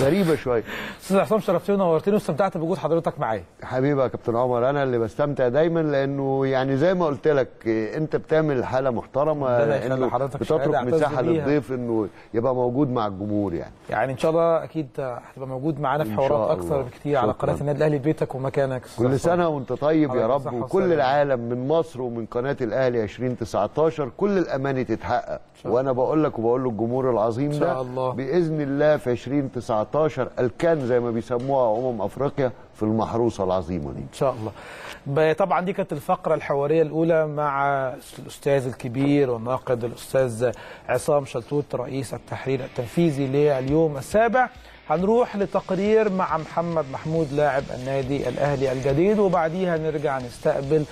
غريبه شويه. استاذ حسام شرفتني ونورتني واستمتعت بوجود حضرتك معايا. حبيبي يا كابتن عمر، انا اللي بستمتع دايما، لانه يعني زي ما قلت لك انت بتعمل حاله محترمه، لانه حضرتك بتترك مساحه للضيف انه يبقى موجود مع الجمهور يعني. يعني ان شاء الله اكيد هتبقى موجود معانا في حوارات اكثر بكتير على قناه النادي الاهلي بيتك ومكانك. كل سنه وانت طيب يا رب، وكل العالم من مصر ومن قناه الاهلي عشرين تسعتاشر كل الاماني تتحقق، وانا بقول لك وبقول للجمهور العظيم ده ان شاء الله باذن الله في عشرين تسعتاشر الكان زي ما بيسموها امم افريقيا في المحروسه العظيمه دي ان شاء الله. طبعا دي كانت الفقره الحواريه الاولى مع الاستاذ الكبير والناقد الاستاذ عصام شلتوت رئيس التحرير التنفيذي لليوم السابع. هنروح لتقرير مع محمد محمود لاعب النادي الاهلي الجديد، وبعديها نرجع نستقبل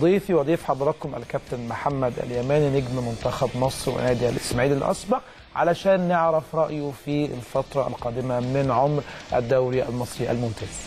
ضيفي وضيف حضراتكم الكابتن محمد اليماني نجم منتخب مصر ونادي الاسماعيلي الاسبق، علشان نعرف رأيه في الفترة القادمة من عمر الدوري المصري الممتاز.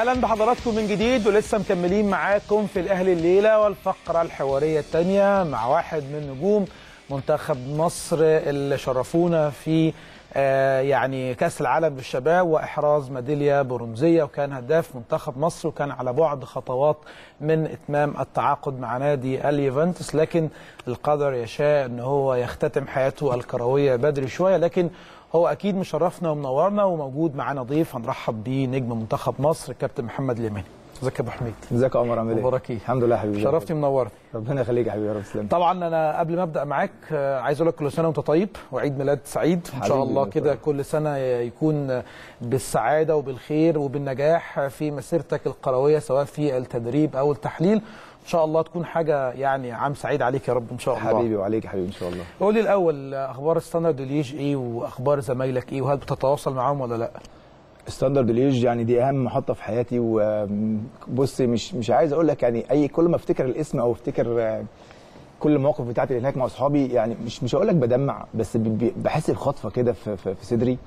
اهلا بحضراتكم من جديد، ولسه مكملين معاكم في الاهلي الليله والفقره الحواريه الثانيه مع واحد من نجوم منتخب مصر اللي شرفونا في آه يعني كاس العالم بالشباب واحراز ميداليه برونزيه، وكان هداف منتخب مصر وكان على بعد خطوات من اتمام التعاقد مع نادي اليوفنتوس، لكن القدر يشاء ان هو يختتم حياته الكرويه بدري شويه، لكن هو اكيد مشرفنا ومنورنا وموجود معانا ضيف هنرحب بيه نجم منتخب مصر الكابتن محمد اليماني. ازيك يا ابو حميد؟ ازيك يا عمر، عامل ايه؟ اخبارك ايه؟ الحمد لله حبيبي، شرفتني منورني. ربنا يخليك يا حبيبي يا رب. سلام. طبعا انا قبل ما ابدا معاك عايز اقول لك كل سنه وانت طيب وعيد ميلاد سعيد ان شاء الله، كده كل سنه يكون بالسعاده وبالخير وبالنجاح في مسيرتك القرويه سواء في التدريب او التحليل، ان شاء الله تكون حاجه يعني عام سعيد عليك يا رب ان شاء الله. حبيبي وعليك يا حبيبي ان شاء الله. قول لي الاول، اخبار ستاندارد لييج ايه واخبار زمايلك ايه، وهل بتتواصل معاهم ولا لا؟ ستاندارد لييج يعني دي اهم محطه في حياتي، وبص مش مش عايز اقول لك يعني اي كل ما افتكر الاسم او افتكر كل المواقف بتاعتي اللي هناك مع اصحابي يعني مش مش هقول لك بدمع، بس بحس بخطفه كده في, في صدري،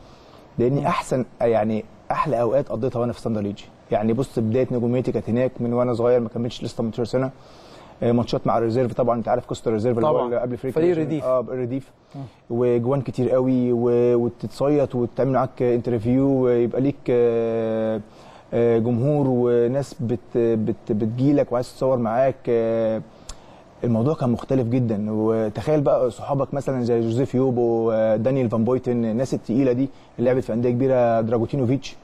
لاني احسن يعني احلى اوقات قضيتها وانا في ستاندارد لييج. يعني بص بدايه نجوميتي كانت هناك من وانا صغير، ما كملتش لسه تمنتاشر سنه، ماتشات مع الريزيرف طبعا انت عارف قصه الريزيرف اللي هو قبل فريق الرديف، اه الرديف، وجوان كتير قوي وتتصيط وتعمل معاك انترفيو ويبقى ليك جمهور وناس بت بت بتجيلك وعايز تتصور معاك. الموضوع كان مختلف جدا، وتخيل بقى صحابك مثلا زي جوزيف يوبو، دانيال فان بويتن، الناس الثقيله دي اللي لعبت في انديه كبيره، دراجوتينوفيتش،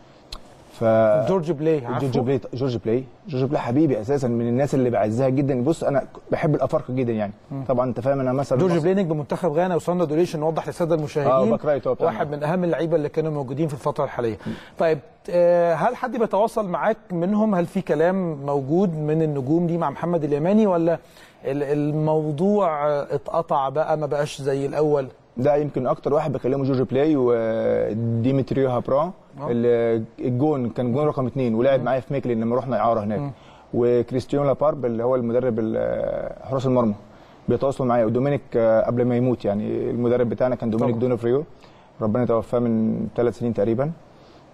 ف جورج بلاي، جورج بلاي جورج بلاي جورج بلاي حبيبي اساسا، من الناس اللي بعزها جدا. بص انا بحب الافارقه جدا يعني م. طبعا انت فاهم، انا مثلا جورج بلاي نجم منتخب غانا وصلنا دوليش نوضح للساده المشاهدين آه واحد من اهم اللعيبه اللي كانوا موجودين في الفتره الحاليه. م. طيب آه هل حد بيتواصل معاك منهم؟ هل في كلام موجود من النجوم دي مع محمد اليماني، ولا الموضوع اتقطع بقى ما بقاش زي الاول؟ ده يمكن اكتر واحد بكلمه جورج بلاي وديمتريو هابرا، الجون كان جون رقم اتنين ولعب معايا في ميكلين لما رحنا اعاره هناك، وكريستيان لابارب اللي هو المدرب حراس المرمى بيتواصلوا معايا، ودومينيك قبل ما يموت يعني المدرب بتاعنا كان دومينيك دونوفريو، ربنا توفاه من ثلاث سنين تقريبا،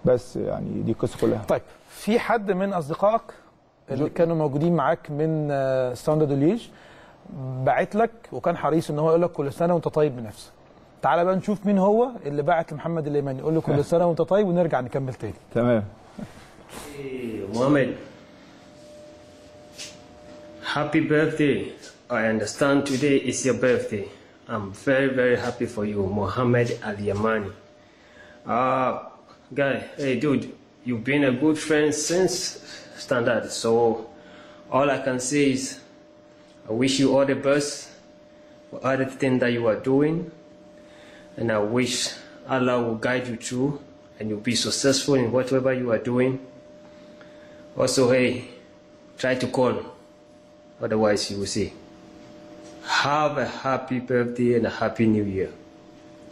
بس يعني دي القصه كلها. طيب في حد من اصدقائك اللي كانوا موجودين معاك من ستاندارد لييج بعت لك وكان حريص ان هو يقول لك كل سنه وانت طيب بنفسك؟ تعالى بقى نشوف مين هو اللي بعت لمحمد اليماني، قول له كل سنه وانت طيب ونرجع نكمل تاني. تمام. محمد، happy birthday. I understand today is your birthday. I'm very very happy for you, Mohammed Al-Yamani. Ah, uh, guy, hey dude, you've been a good friend since standard. So all I can say is I wish you all the best for everything that you are doing. And I wish Allah will guide you through and you'll be successful in whatever you are doing. Also, hey, try to call, otherwise you will see. Have a happy birthday and a happy new year.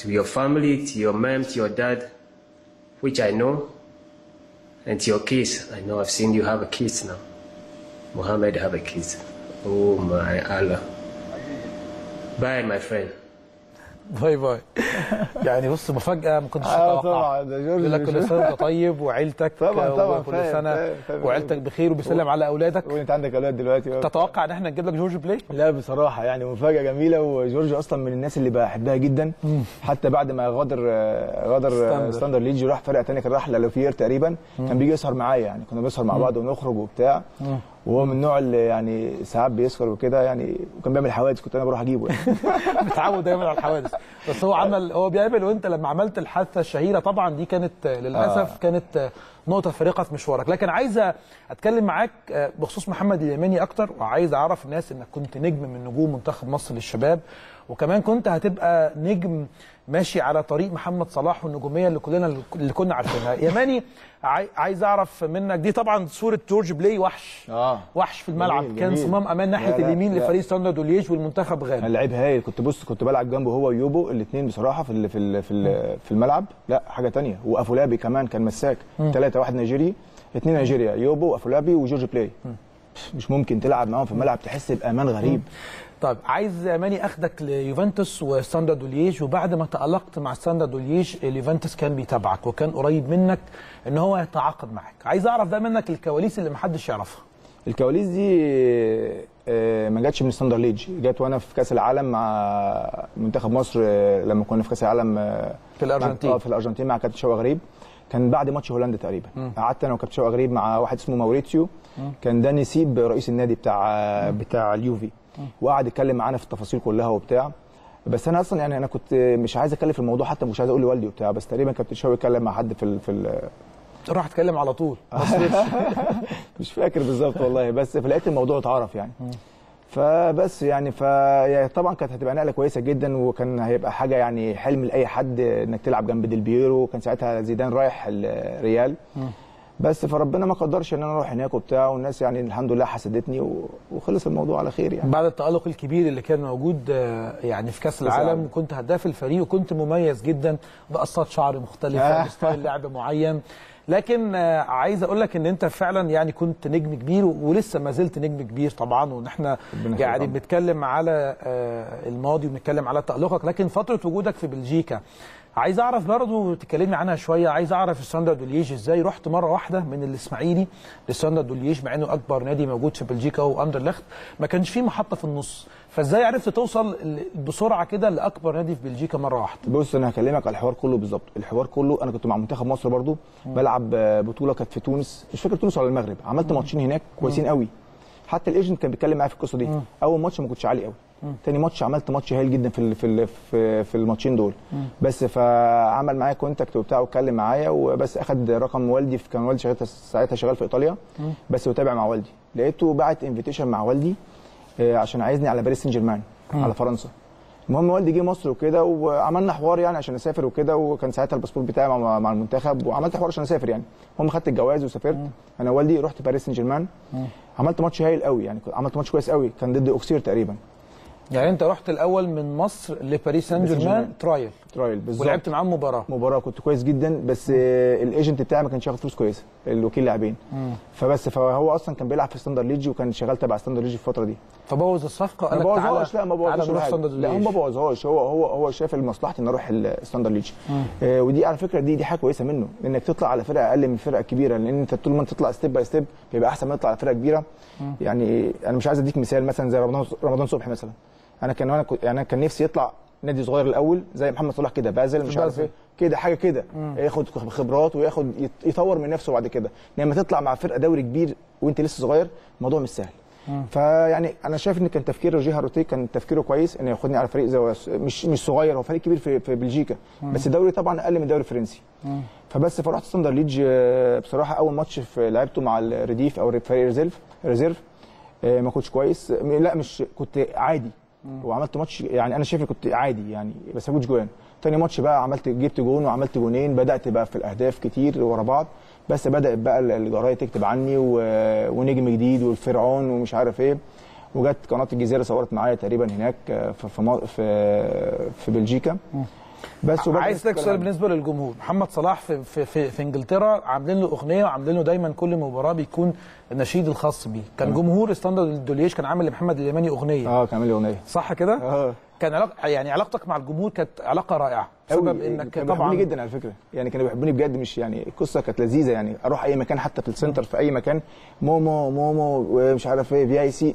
To your family, to your mom, to your dad, which I know, and to your kids. I know I've seen you have a kids now. Muhammad have a kids. Oh my Allah. Bye, my friend. باي باي. يعني بص مفاجأة ما كنتش اتوقعها. اه طبعا ده جورج بلاي. كل سنة وانت طيب وعيلتك طبعا طبعا كل سنة وعيلتك بخير وبيسلم على أولادك. وأنت عندك أولاد دلوقتي. تتوقع إن احنا نجيب لك جورج بلاي؟ لا بصراحة يعني مفاجأة جميلة، وجورج أصلا من الناس اللي بحبها جدا، حتى بعد ما غادر غادر ستاندارد ليج راح فرقة تانية كان راح للوفير تقريبا، كان بيجي يسهر معايا يعني كنا بنسهر مع بعض ونخرج وبتاع، وهو من النوع اللي يعني ساعات بيسكر وكده يعني، وكان بيعمل حوادث كنت انا بروح اجيبه يعني. متعود دايما على الحوادث، بس هو عمل هو بيعمل، وانت لما عملت الحادثه الشهيره طبعا دي كانت للاسف آه. كانت نقطه فارقه في مشوارك، لكن عايز اتكلم معاك بخصوص محمد اليماني اكتر، وعايز اعرف الناس انك كنت نجم من نجوم منتخب مصر للشباب، وكمان كنت هتبقى نجم ماشي على طريق محمد صلاح والنجوميه اللي كلنا اللي كنا عارفينها. يماني عايز اعرف منك، دي طبعا صوره جورج بلاي وحش آه. وحش في الملعب، جميل. كان صمام امان ناحيه اليمين لفريق ستاندارد لييج والمنتخب غانا، لعيب هايل. كنت بص كنت بلعب جنبه هو ويوبو الاثنين بصراحه في ال في ال في, ال في الملعب، لا حاجه ثانيه. وافولابي كمان كان مساك، ثلاثة واحد نيجيري، اثنين نيجيريا، يوبو وافولابي وجورج بلاي. م. مش ممكن تلعب معاهم في الملعب، تحس بامان غريب. طيب عايز ماني اخدك ليوفنتوس وستاندارد لييج، وبعد ما تألقت مع ستاندارد لييج اليوفنتوس كان بيتابعك وكان قريب منك ان هو يتعاقد معك، عايز اعرف بقى منك الكواليس اللي محدش يعرفها. الكواليس دي ما جاتش من ستاندارد لييج، جات وانا في كاس العالم مع منتخب مصر لما كنا في كاس العالم في الارجنتين. اه في الارجنتين مع كابتن شوقي غريب، كان بعد ماتش هولندا تقريبا. قعدت انا وكابتن شوقي غريب مع واحد اسمه موريتسيو، كان ده نسيب رئيس النادي بتاع بتاع اليوفي، وقعد يتكلم معانا في التفاصيل كلها وبتاع. بس انا اصلا يعني انا كنت مش عايز اتكلم في الموضوع، حتى مش عايز اقول لوالدي وبتاع، بس تقريبا كابتن شوقي اتكلم مع حد في ال في ال راح اتكلم على طول مش فاكر بالظبط والله، بس فلقيت الموضوع اتعرف يعني. فبس يعني فطبعا كانت هتبقى نقله كويسه جدا، وكان هيبقى حاجه يعني حلم لاي حد انك تلعب جنب ديل بييرو، وكان ساعتها زيدان رايح الريال. بس فربنا ما قدرش ان انا اروح هناك وبتاع، والناس يعني الحمد لله حسدتني وخلص الموضوع على خير يعني. بعد التألق الكبير اللي كان موجود يعني في كاس العالم، كنت هداف الفريق وكنت مميز جدا بقصات شعر مختلفه وستايل لعب معين، لكن عايز اقول لك ان انت فعلا يعني كنت نجم كبير ولسه ما زلت نجم كبير طبعا، وان احنا يعني بنتكلم على الماضي وبنتكلم على تألقك، لكن فتره وجودك في بلجيكا عايز اعرف برضه تكلمني عنها شويه. عايز اعرف ستاندارد لييج ازاي رحت مره واحده من الاسماعيلي لستاندارد لييج، مع انه اكبر نادي موجود في بلجيكا واندرلخت، ما كانش فيه محطه في النص، فازاي عرفت توصل بسرعه كده لاكبر نادي في بلجيكا مره واحده؟ بص انا هكلمك على الحوار كله بالظبط. الحوار كله انا كنت مع منتخب مصر برضه بلعب بطوله كانت في تونس، مش فاكر تونس ولا المغرب، عملت ماتشين هناك كويسين قوي، حتى الايجنت كان بيتكلم معايا في القصه دي. اول ماتش ما كنتش عالي قوي، تاني ماتش عملت ماتش هايل جدا في في في الماتشين دول. مم. بس فعمل معايا كونتاكت وبتاع واتكلم معايا، وبس اخد رقم والدي، كان والدي شغال ساعتها شغال في ايطاليا. مم. بس بتابع مع والدي، لقيته بعت انفيتيشن مع والدي عشان عايزني على باريس سان جيرمان على فرنسا. المهم والدي جه مصر وكده، وعملنا حوار يعني عشان اسافر وكده، وكان ساعتها الباسبور بتاعي مع, مع المنتخب، وعملت حوار عشان اسافر يعني. المهم خدت الجواز وسافرت. مم. انا والدي رحت باريس سان جيرمان، عملت ماتش هايل قوي يعني، عملت ماتش كويس قوي، كان ضد اوكسير تقريبا. يعني انت رحت الاول من مصر لباريس سان جيرمان ترايل ترايل بالظبط، ولعبت معاهم مباراه مباراه كنت كويس جدا، بس الايجنت بتاعي ما كانش ياخد فلوس كويسه، الوكيل لاعبين. فبس فهو اصلا كان بيلعب في ستاندارد ليج، وكان شغال تبع ستاندارد ليج في الفتره دي، فبوظ الصفقه. قال لك تعالى. ما بوظهاش، لا ما بوظهاش، لا هم ما بوظهاش، هو هو هو شاف لمصلحتي ان اروح الستاندارد ليج. آه ودي على فكره دي دي حاجه كويسه منه، انك تطلع على فرقه اقل من الفرقه الكبيره، لان انت طول ما انت تطلع ستيب باي ستيب بيبقى احسن ما تطلع على فرقه كبيره. مم. يعني انا مش عايز اديك مثال مثلا زي رمضان رمضان صبحي مثلا، انا كان انا يعني كان نفسي يطلع نادي صغير الاول زي محمد صلاح كده، بازل مش عارف ايه كده حاجه كده، ياخد خبرات وياخد يطور من نفسه بعد كده. لما تطلع مع فرقه دوري كبير وانت لسه صغير الموضوع مش سهل. فيعني انا شايف ان كان تفكير روجيه هاروتي كان تفكيره كويس، انه ياخدني على فريق زي مش مش صغير، هو فريق كبير في, في بلجيكا. مم. بس الدوري طبعا اقل من الدوري الفرنسي. مم. فبس فرحت ستاندارد ليج بصراحه، اول ماتش لعبته مع الرديف او فريق ريزيرف ريزيرف ما كنتش كويس، لا مش كنت عادي. مم. وعملت ماتش يعني انا شايف ان كنت عادي يعني، بس ما كنتش جوان. تاني ماتش بقى عملت جبت جون وعملت جونين، بدات بقى في الاهداف كتير ورا بعض، بس بدات بقى الجرايد تكتب عني و... ونجم جديد والفرعون ومش عارف ايه، وجت قناه الجزيره صورت معايا تقريبا هناك في في في بلجيكا. مم. بس عايز اسالك سؤال بالنسبه للجمهور. محمد صلاح في في في, في انجلترا عاملين له اغنيه، وعاملين له دايما كل مباراه بيكون النشيد الخاص بيه. كان أه. جمهور ستاندارد لييج كان عامل لمحمد اليماني اغنيه. اه كان عامل له اغنيه صح كده؟ اه كان علاق... يعني علاقتك مع الجمهور كانت علاقه رائعه بسبب انك كانوا بيحبوني جدا على فكره، يعني كانوا بيحبوني بجد، مش يعني القصه كانت لذيذه يعني، اروح اي مكان حتى في السنتر في اي مكان مومو مومو ومش عارف ايه في اي سي،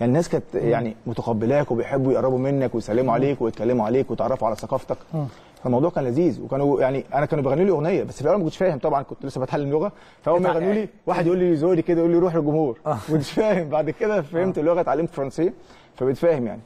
يعني الناس كانت يعني متقبلاك وبيحبوا يقربوا منك ويسلموا عليك ويتكلموا عليك ويتعرفوا على ثقافتك. فالموضوع كان لذيذ، وكانوا يعني انا كانوا بيغنوا لي اغنيه، بس في الاول ما كنتش فاهم طبعا، كنت لسه بتعلم لغه، فاول ما يغنوا لي واحد يقول لي زوري كده يقول لي روح للجمهور، ما كنتش فاهم. بعد كده فهمت اللغه، اتعلمت فرنسيه فبقيت فاهم يعني.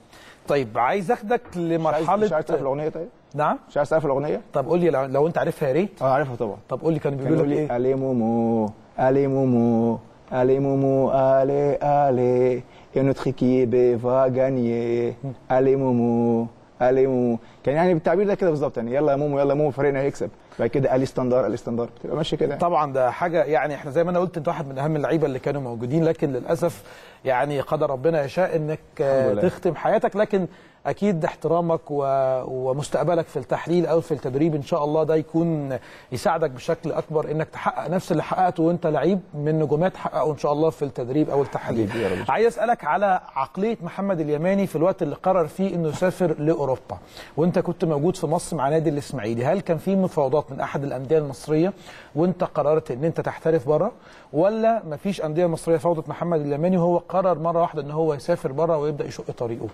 طيب عايز اخدك لمرحله، مش عايز تعرف الاغنيه؟ طيب نعم مش عايز تعرف الاغنيه؟ طب قول لي لو انت عارفها يا ريت. اه عارفها طبعا. طب قول لي كانوا بيقولوا لك ايه؟ الي مومو الي مومو الي مومو الي الي يا نوتخ كيبي فا جانيي الي مومو الي مومو، كان يعني بالتعبير ده كده بالظبط يعني، يلا يا مومو يلا يا مومو فريقنا هيكسب، بعد كده الي ستاندار الي ستاندار، بتبقى ماشيه كده طبعا. ده حاجه يعني احنا زي ما انا قلت انت واحد من اهم اللعيبه اللي كانوا موجودين، لكن للاسف يعني قدر ربنا يشاء انك تختم حياتك، لكن اكيد احترامك ومستقبلك في التحليل او في التدريب ان شاء الله ده يكون يساعدك بشكل اكبر انك تحقق نفس اللي حققته وانت لعيب من نجومات حققه ان شاء الله في التدريب او التحليل. عايز اسالك على عقليه محمد اليماني في الوقت اللي قرر فيه انه يسافر لاوروبا، وانت كنت موجود في مصر مع نادي الاسماعيلي، هل كان في مفاوضات من احد الانديه المصريه وانت قررت ان انت تحترف بره، ولا مفيش انديه مصريه فاوضت محمد اليماني وهو قرر مره واحده ان هو يسافر بره ويبدا يشق طريقه؟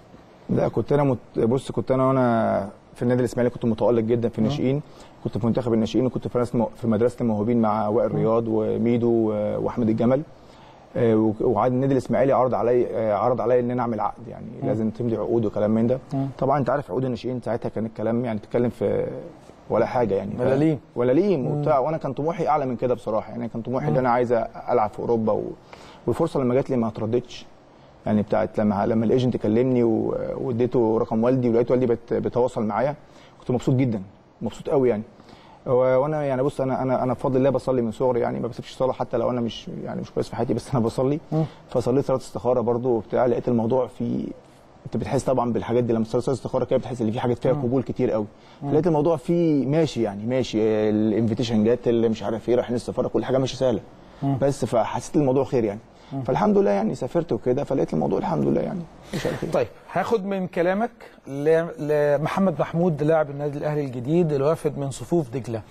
لا كنت انا مت... بص كنت انا وانا في النادي الاسماعيلي كنت متالق جدا في الناشئين، كنت في منتخب الناشئين وكنت في في مدرسه الموهوبين مع وائل رياض وميدو واحمد الجمل، وعاد النادي الاسماعيلي عرض علي عرض علي ان انا اعمل عقد، يعني م. لازم تمضي عقود وكلام من ده. م. طبعا انت عارف عقود الناشئين ساعتها كان الكلام يعني بتتكلم في ولا حاجه يعني ملاليم ملاليم وبتاع، وانا كان طموحي اعلى من كده بصراحه، يعني كان طموحي ان انا عايز العب في اوروبا و... والفرصه لما جات لي ما اتردتش، يعني بتاعت لما لما الايجنت كلمني واديته رقم والدي ولقيت والدي بيتواصل معايا كنت مبسوط جدا، مبسوط قوي يعني. وانا يعني بص انا انا انا بفضل الله بصلي من صغري، يعني ما بسيبش الصلاه حتى لو انا مش يعني مش كويس في حياتي، بس انا بصلي. فصليت صلاه استخاره برده وبتاع، لقيت الموضوع في انت بتحس طبعا بالحاجات دي لما تصلي صلاه استخاره كده بتحس ان في حاجات فيها قبول كتير قوي، لقيت الموضوع فيه ماشي يعني ماشي، الانفيتيشن جات اللي مش عارف ايه رايحين السفاره كل حاجه ماشيه سهله بس، فحسيت الموضوع خير يعني، فالحمد لله يعني سافرت وكده فلقيت الموضوع الحمد لله يعني مش عارف ايه. طيب هاخد من كلامك لمحمد محمود لاعب النادي الاهلي الجديد الوافد من صفوف دجله،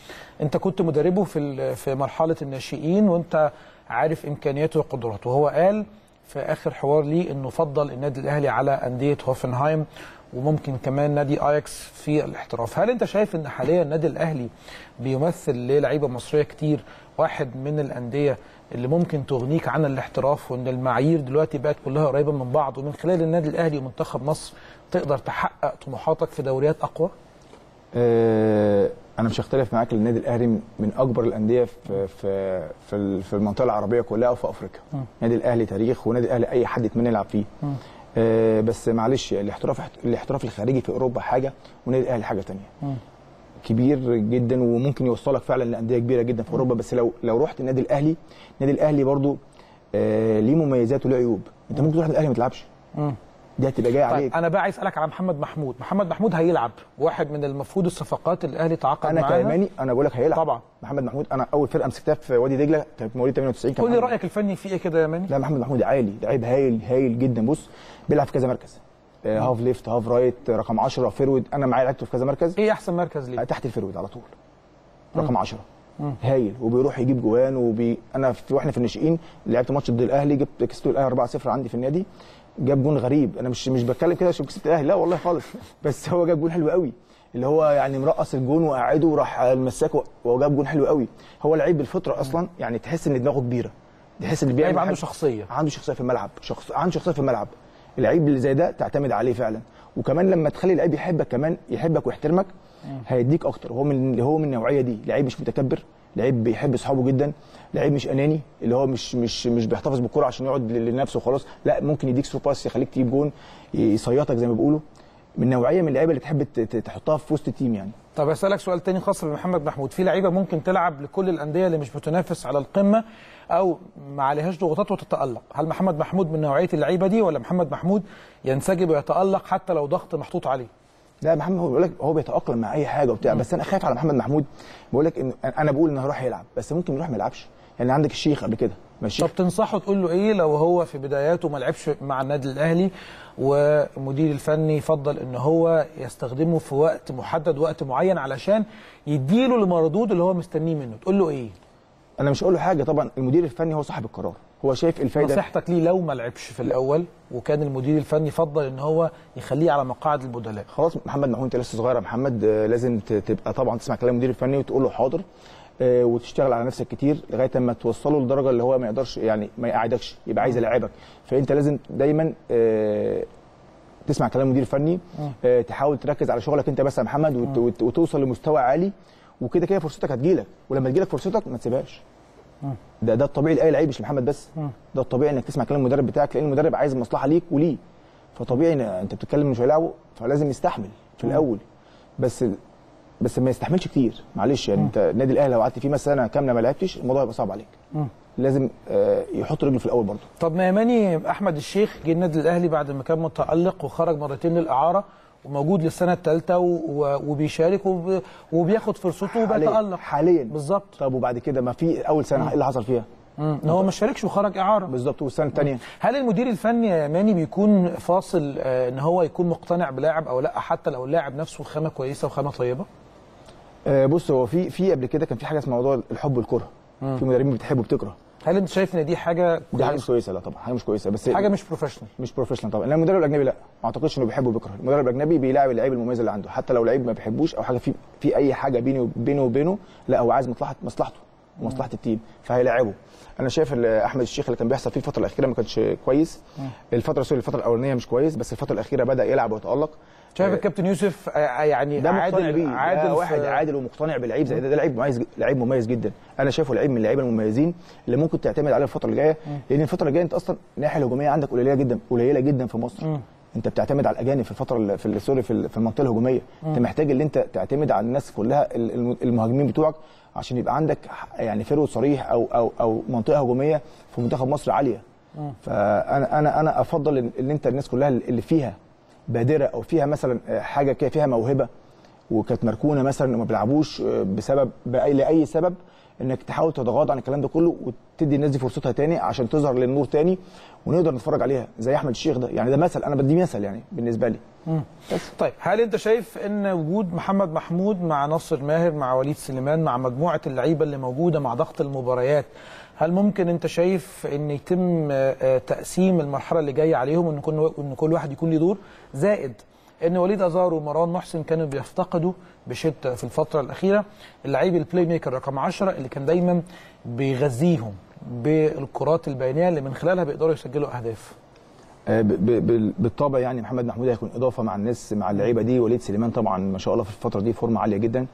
انت كنت مدربه في في مرحله الناشئين وانت عارف امكانياته وقدراته، وهو قال في اخر حوار ليه انه فضل النادي الاهلي على انديه هوفنهايم وممكن كمان نادي اياكس في الاحتراف، هل انت شايف ان حاليا النادي الاهلي بيمثل للاعيبه مصريه كتير واحد من الانديه اللي ممكن تغنيك عن الاحتراف، وان المعايير دلوقتي بقت كلها قريبه من بعض ومن خلال النادي الاهلي ومنتخب مصر تقدر تحقق طموحاتك في دوريات اقوى؟ أه انا مش هختلف معاك، النادي الاهلي من اكبر الانديه في في في, في المنطقه العربيه كلها وفي افريقيا. النادي الاهلي تاريخ، ونادي الاهلي اي حد يتمنى يلعب فيه. أه بس معلش الاحتراف الاحتراف الخارجي في اوروبا حاجه ونادي الاهلي حاجه ثانيه. كبير جدا وممكن يوصلك فعلا لانديه كبيره جدا في اوروبا، بس لو لو رحت النادي الاهلي النادي الاهلي برضو آه ليه مميزات وليه عيوب، انت ممكن تروح النادي الاهلي ما تلعبش، دي هتبقى جايه عليك. انا بقى عايز اسالك على محمد محمود، محمد محمود هيلعب واحد من المفروض الصفقات اللي الاهلي تعاقد معاها. انا كيماني انا بقول لك هيلعب طبعا محمد محمود، انا اول فرقه مسكتها في وادي دجله كانت مواليد ثمانية وتسعين. قول لي رايك الفني فيه ايه كده يا ماني؟ لا محمد محمود عالي، لعيب هايل هايل جدا، بص بيلعب في كذا مركز، هاف ليفت هاف رايت رقم عشرة فيرود، انا معايا لعبته في كذا مركز. ايه احسن مركز ليه؟ تحت الفيرود على طول رقم عشرة هايل، وبيروح يجيب جوان وبي... انا في... واحنا في الناشئين لعبت ماتش ضد الاهلي جبت كسبت الاهلي أربعة صفر عندي في النادي، جاب جون غريب، انا مش مش بتكلم كده عشان كسبت الاهلي لا والله خالص، بس هو جاب جون حلو قوي اللي هو يعني مرقص الجون وقعده وراح مساكه وجاب جون حلو قوي، هو لعيب بالفطره اصلا يعني تحس ان دماغه كبيره، تحس ان بيعمل عنده شخصيه، عنده شخصيه في الملعب، شخص عنده شخصيه في الملعب، اللعيب اللي زي ده تعتمد عليه فعلا، وكمان لما تخلي اللعيب يحبك كمان يحبك ويحترمك هيديك اكتر، هو من هو من النوعيه دي، لعيب مش متكبر، لعيب بيحب اصحابه جدا، لعيب مش اناني اللي هو مش مش مش بيحتفظ بالكره عشان يقعد لنفسه وخلاص، لا ممكن يديك ثرو باس يخليك تجيب جون يصيطك زي ما بيقولوا، من نوعيه من اللعيبه اللي تحب تحطها في وسط التيم يعني. طب اسالك سؤال تاني خاص بمحمد محمود، في لعيبه ممكن تلعب لكل الانديه اللي مش بتنافس على القمه او ما عليهاش ضغوطات وتتالق، هل محمد محمود من نوعيه اللعيبه دي ولا محمد محمود ينسجم ويتالق حتى لو ضغط محطوط عليه؟ لا محمد محمود بيقول لك هو بيتاقلم مع اي حاجه وبتاع، بس انا خايف على محمد محمود، بقول لك ان انا بقول انه هيروح يلعب بس ممكن يروح ما يلعبش، يعني عندك الشيخ قبل كده ماشي. طب تنصحه تقول له ايه لو هو في بداياته ما لعبش مع النادي الاهلي والمدير الفني فضل ان هو يستخدمه في وقت محدد وقت معين علشان يديله المردود اللي هو مستنيه منه، تقول له ايه؟ انا مش هقول له حاجه طبعا، المدير الفني هو صاحب القرار، هو شايف الفايده. نصيحتك ليه لو ما لعبش في الاول وكان المدير الفني فضل ان هو يخليه على مقاعد البدلاء؟ خلاص محمد محمود انت لسه صغير يا محمد، لازم تبقى طبعا تسمع كلام المدير الفني وتقول له حاضر وتشتغل على نفسك كتير لغايه اما توصله لدرجه اللي هو ما يقدرش يعني ما يقعدكش يبقى عايز يلاعبك، فانت لازم دايما تسمع كلام المدير الفني، تحاول تركز على شغلك انت بس يا محمد وتوصل لمستوى عالي، وكده كده فرصتك هتجيلك، ولما تجيلك فرصتك ما تسيبهاش. ده ده الطبيعي لاي لعيب مش لمحمد بس، ده الطبيعي انك تسمع كلام المدرب بتاعك لان المدرب عايز مصلحه ليك وليه، فطبيعي ان انت بتتكلم مش هيلاعبه فلازم يستحمل في الاول، بس بس ما يستحملش كتير معلش يعني. مم. انت النادي الاهلي لو قعدت فيه مثلا سنه كامله ما لعبتش الموضوع هيبقى صعب عليك. مم. لازم يحط رجله في الاول برضه. طب ما يا ماني احمد الشيخ جه النادي الاهلي بعد ما كان متالق وخرج مرتين للاعاره وموجود للسنه الثالثه وبيشارك وبياخد فرصته وبيتالق حاليا بالظبط. طب وبعد كده ما في اول سنه ايه اللي حصل فيها؟ امم هو ما شاركش وخرج اعاره بالظبط. والسنه الثانيه هل المدير الفني يا ماني بيكون فاصل آه ان هو يكون مقتنع بلاعب او لا، حتى لو اللاعب نفسه خامه كويسه وخامه طيبه؟ آه بص، هو في في قبل كده كان في حاجه اسمها موضوع الحب والكره، في مدربين بتحب وبتكره. هل انت شايف ان دي حاجه دي حاجه مش كويسه؟ لا طبعا حاجه مش كويسه، بس حاجه مش بروفيشنال مش بروفيشنال طبعا. لان المدرب الاجنبي لا، ما اعتقدش انه بيحب وبيكره. المدرب الاجنبي بيلاعب اللعيب المميز اللي عنده، حتى لو لعيب ما بيحبوش او حاجه في في اي حاجه بينه بينه وبينه، لا هو عايز مصلحه مصلحته ومصلحه التيم فهيلاعبه. انا شايف احمد الشيخ اللي كان بيحصل فيه الفتره الاخيره ما كانش كويس، الفتره سوري الفتره الاولانيه مش كويس، بس الفتره الاخيره بدا يلعب ويتالق. شايف الكابتن يوسف يعني عادل عادل واحد عادل ومقتنع باللعيب زي ده، ده لعيب مميز، لعيب مميز جدا. انا شايفه لعيب من اللعيبه المميزين اللي ممكن تعتمد عليه الفتره الجايه، لان الفتره الجايه انت اصلا الناحيه الهجوميه عندك قليله جدا قليله جدا في مصر. م. انت بتعتمد على الاجانب في الفتره في سوري في المنطقه الهجوميه. م. انت محتاج ان انت تعتمد على الناس كلها المهاجمين بتوعك عشان يبقى عندك يعني فرود صريح او او او منطقه هجوميه في منتخب مصر عاليه. م. فانا انا انا افضل ان انت الناس كلها اللي فيها بادره او فيها مثلا حاجه كده فيها موهبه وكانت مركونه مثلا وما بيلعبوش بسبب باي لاي سبب، انك تحاول تتغاضى عن الكلام ده كله وتدي الناس دي فرصتها تاني عشان تظهر للنور تاني ونقدر نتفرج عليها زي احمد الشيخ ده. يعني ده مثل، انا بدي مثل يعني بالنسبه لي. بس طيب هل انت شايف ان وجود محمد محمود مع نصر ماهر مع وليد سليمان مع مجموعه اللعيبه اللي موجوده مع ضغط المباريات، هل ممكن انت شايف ان يتم تقسيم المرحله اللي جايه عليهم وان كل واحد يكون له دور؟ زائد ان وليد ازار ومروان محسن كانوا بيفتقدوا بشده في الفتره الاخيره اللعيب البلاي ميكر رقم عشرة اللي كان دايما بيغذيهم بالكرات البينيه اللي من خلالها بيقدروا يسجلوا اهداف. بالطبع يعني محمد محمود هيكون اضافه مع الناس مع اللعيبه دي. وليد سليمان طبعا ما شاء الله في الفتره دي فورمه عاليه جدا،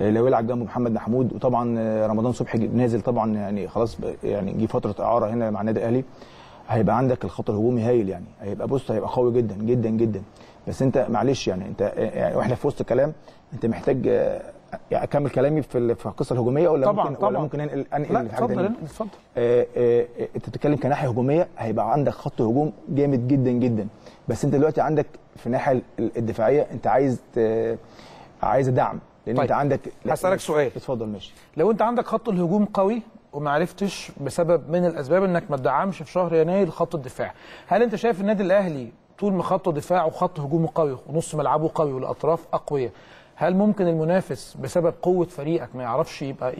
لو يلعب جنبه محمد محمود. وطبعا رمضان صبحي نازل طبعا يعني خلاص يعني جه فتره اعاره هنا مع النادي الاهلي، هيبقى عندك الخط الهجومي هايل يعني، هيبقى بص هيبقى قوي جدا جدا جدا. بس انت معلش يعني انت يعني واحنا في وسط الكلام انت محتاج اكمل كلامي في القصه الهجوميه ولا طبعًا ممكن طبعًا ولا ممكن انقل انقل حاجه ثانيه؟ اتفضل اتفضل. انت بتتكلم كناحيه هجوميه، هيبقى عندك خط هجوم جامد جدا جدا. بس انت دلوقتي عندك في الناحيه الدفاعيه انت عايز عايز دعم لان طيب. انت عندك هسألك سؤال. اتفضل ماشي. لو انت عندك خط الهجوم قوي وما عرفتش بسبب من الاسباب انك ما تدعمش في شهر يناير خط الدفاع، هل انت شايف النادي الاهلي طول ما خط دفاعه وخط هجومه قوي ونص ملعبه قوي والاطراف اقوياء، هل ممكن المنافس بسبب قوه فريقك ما يعرفش يبقى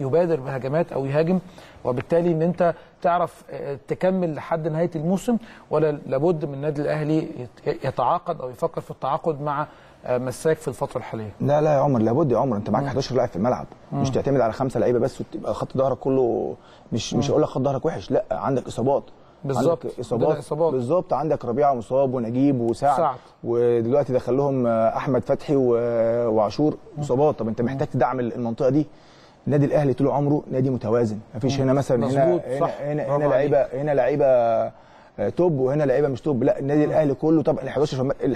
يبادر بهجمات او يهاجم وبالتالي ان انت تعرف تكمل لحد نهايه الموسم، ولا لابد من النادي الاهلي يتعاقد او يفكر في التعاقد مع مساك في الفتره الحاليه؟ لا لا يا عمر، لابد يا عمر، انت معاك احد عشر لاعب في الملعب، مم. مش تعتمد على خمسه لعيبه بس وتبقى خط ظهرك كله مش مم. مش هقول لك خط ظهرك وحش، لا عندك اصابات بالظبط اصابات بالظبط. عندك ربيعه مصاب ونجيب وسعد سعد. ودلوقتي دخل لهم احمد فتحي وعاشور اصابات. طب انت محتاج تدعم المنطقه دي. النادي الاهلي طول عمره نادي متوازن، مفيش هنا مثلا هنا صح. هنا هنا لعيبه هنا لعيبه توب وهنا لعيبه مش توب، لا النادي الاهلي كله طبعا ال احد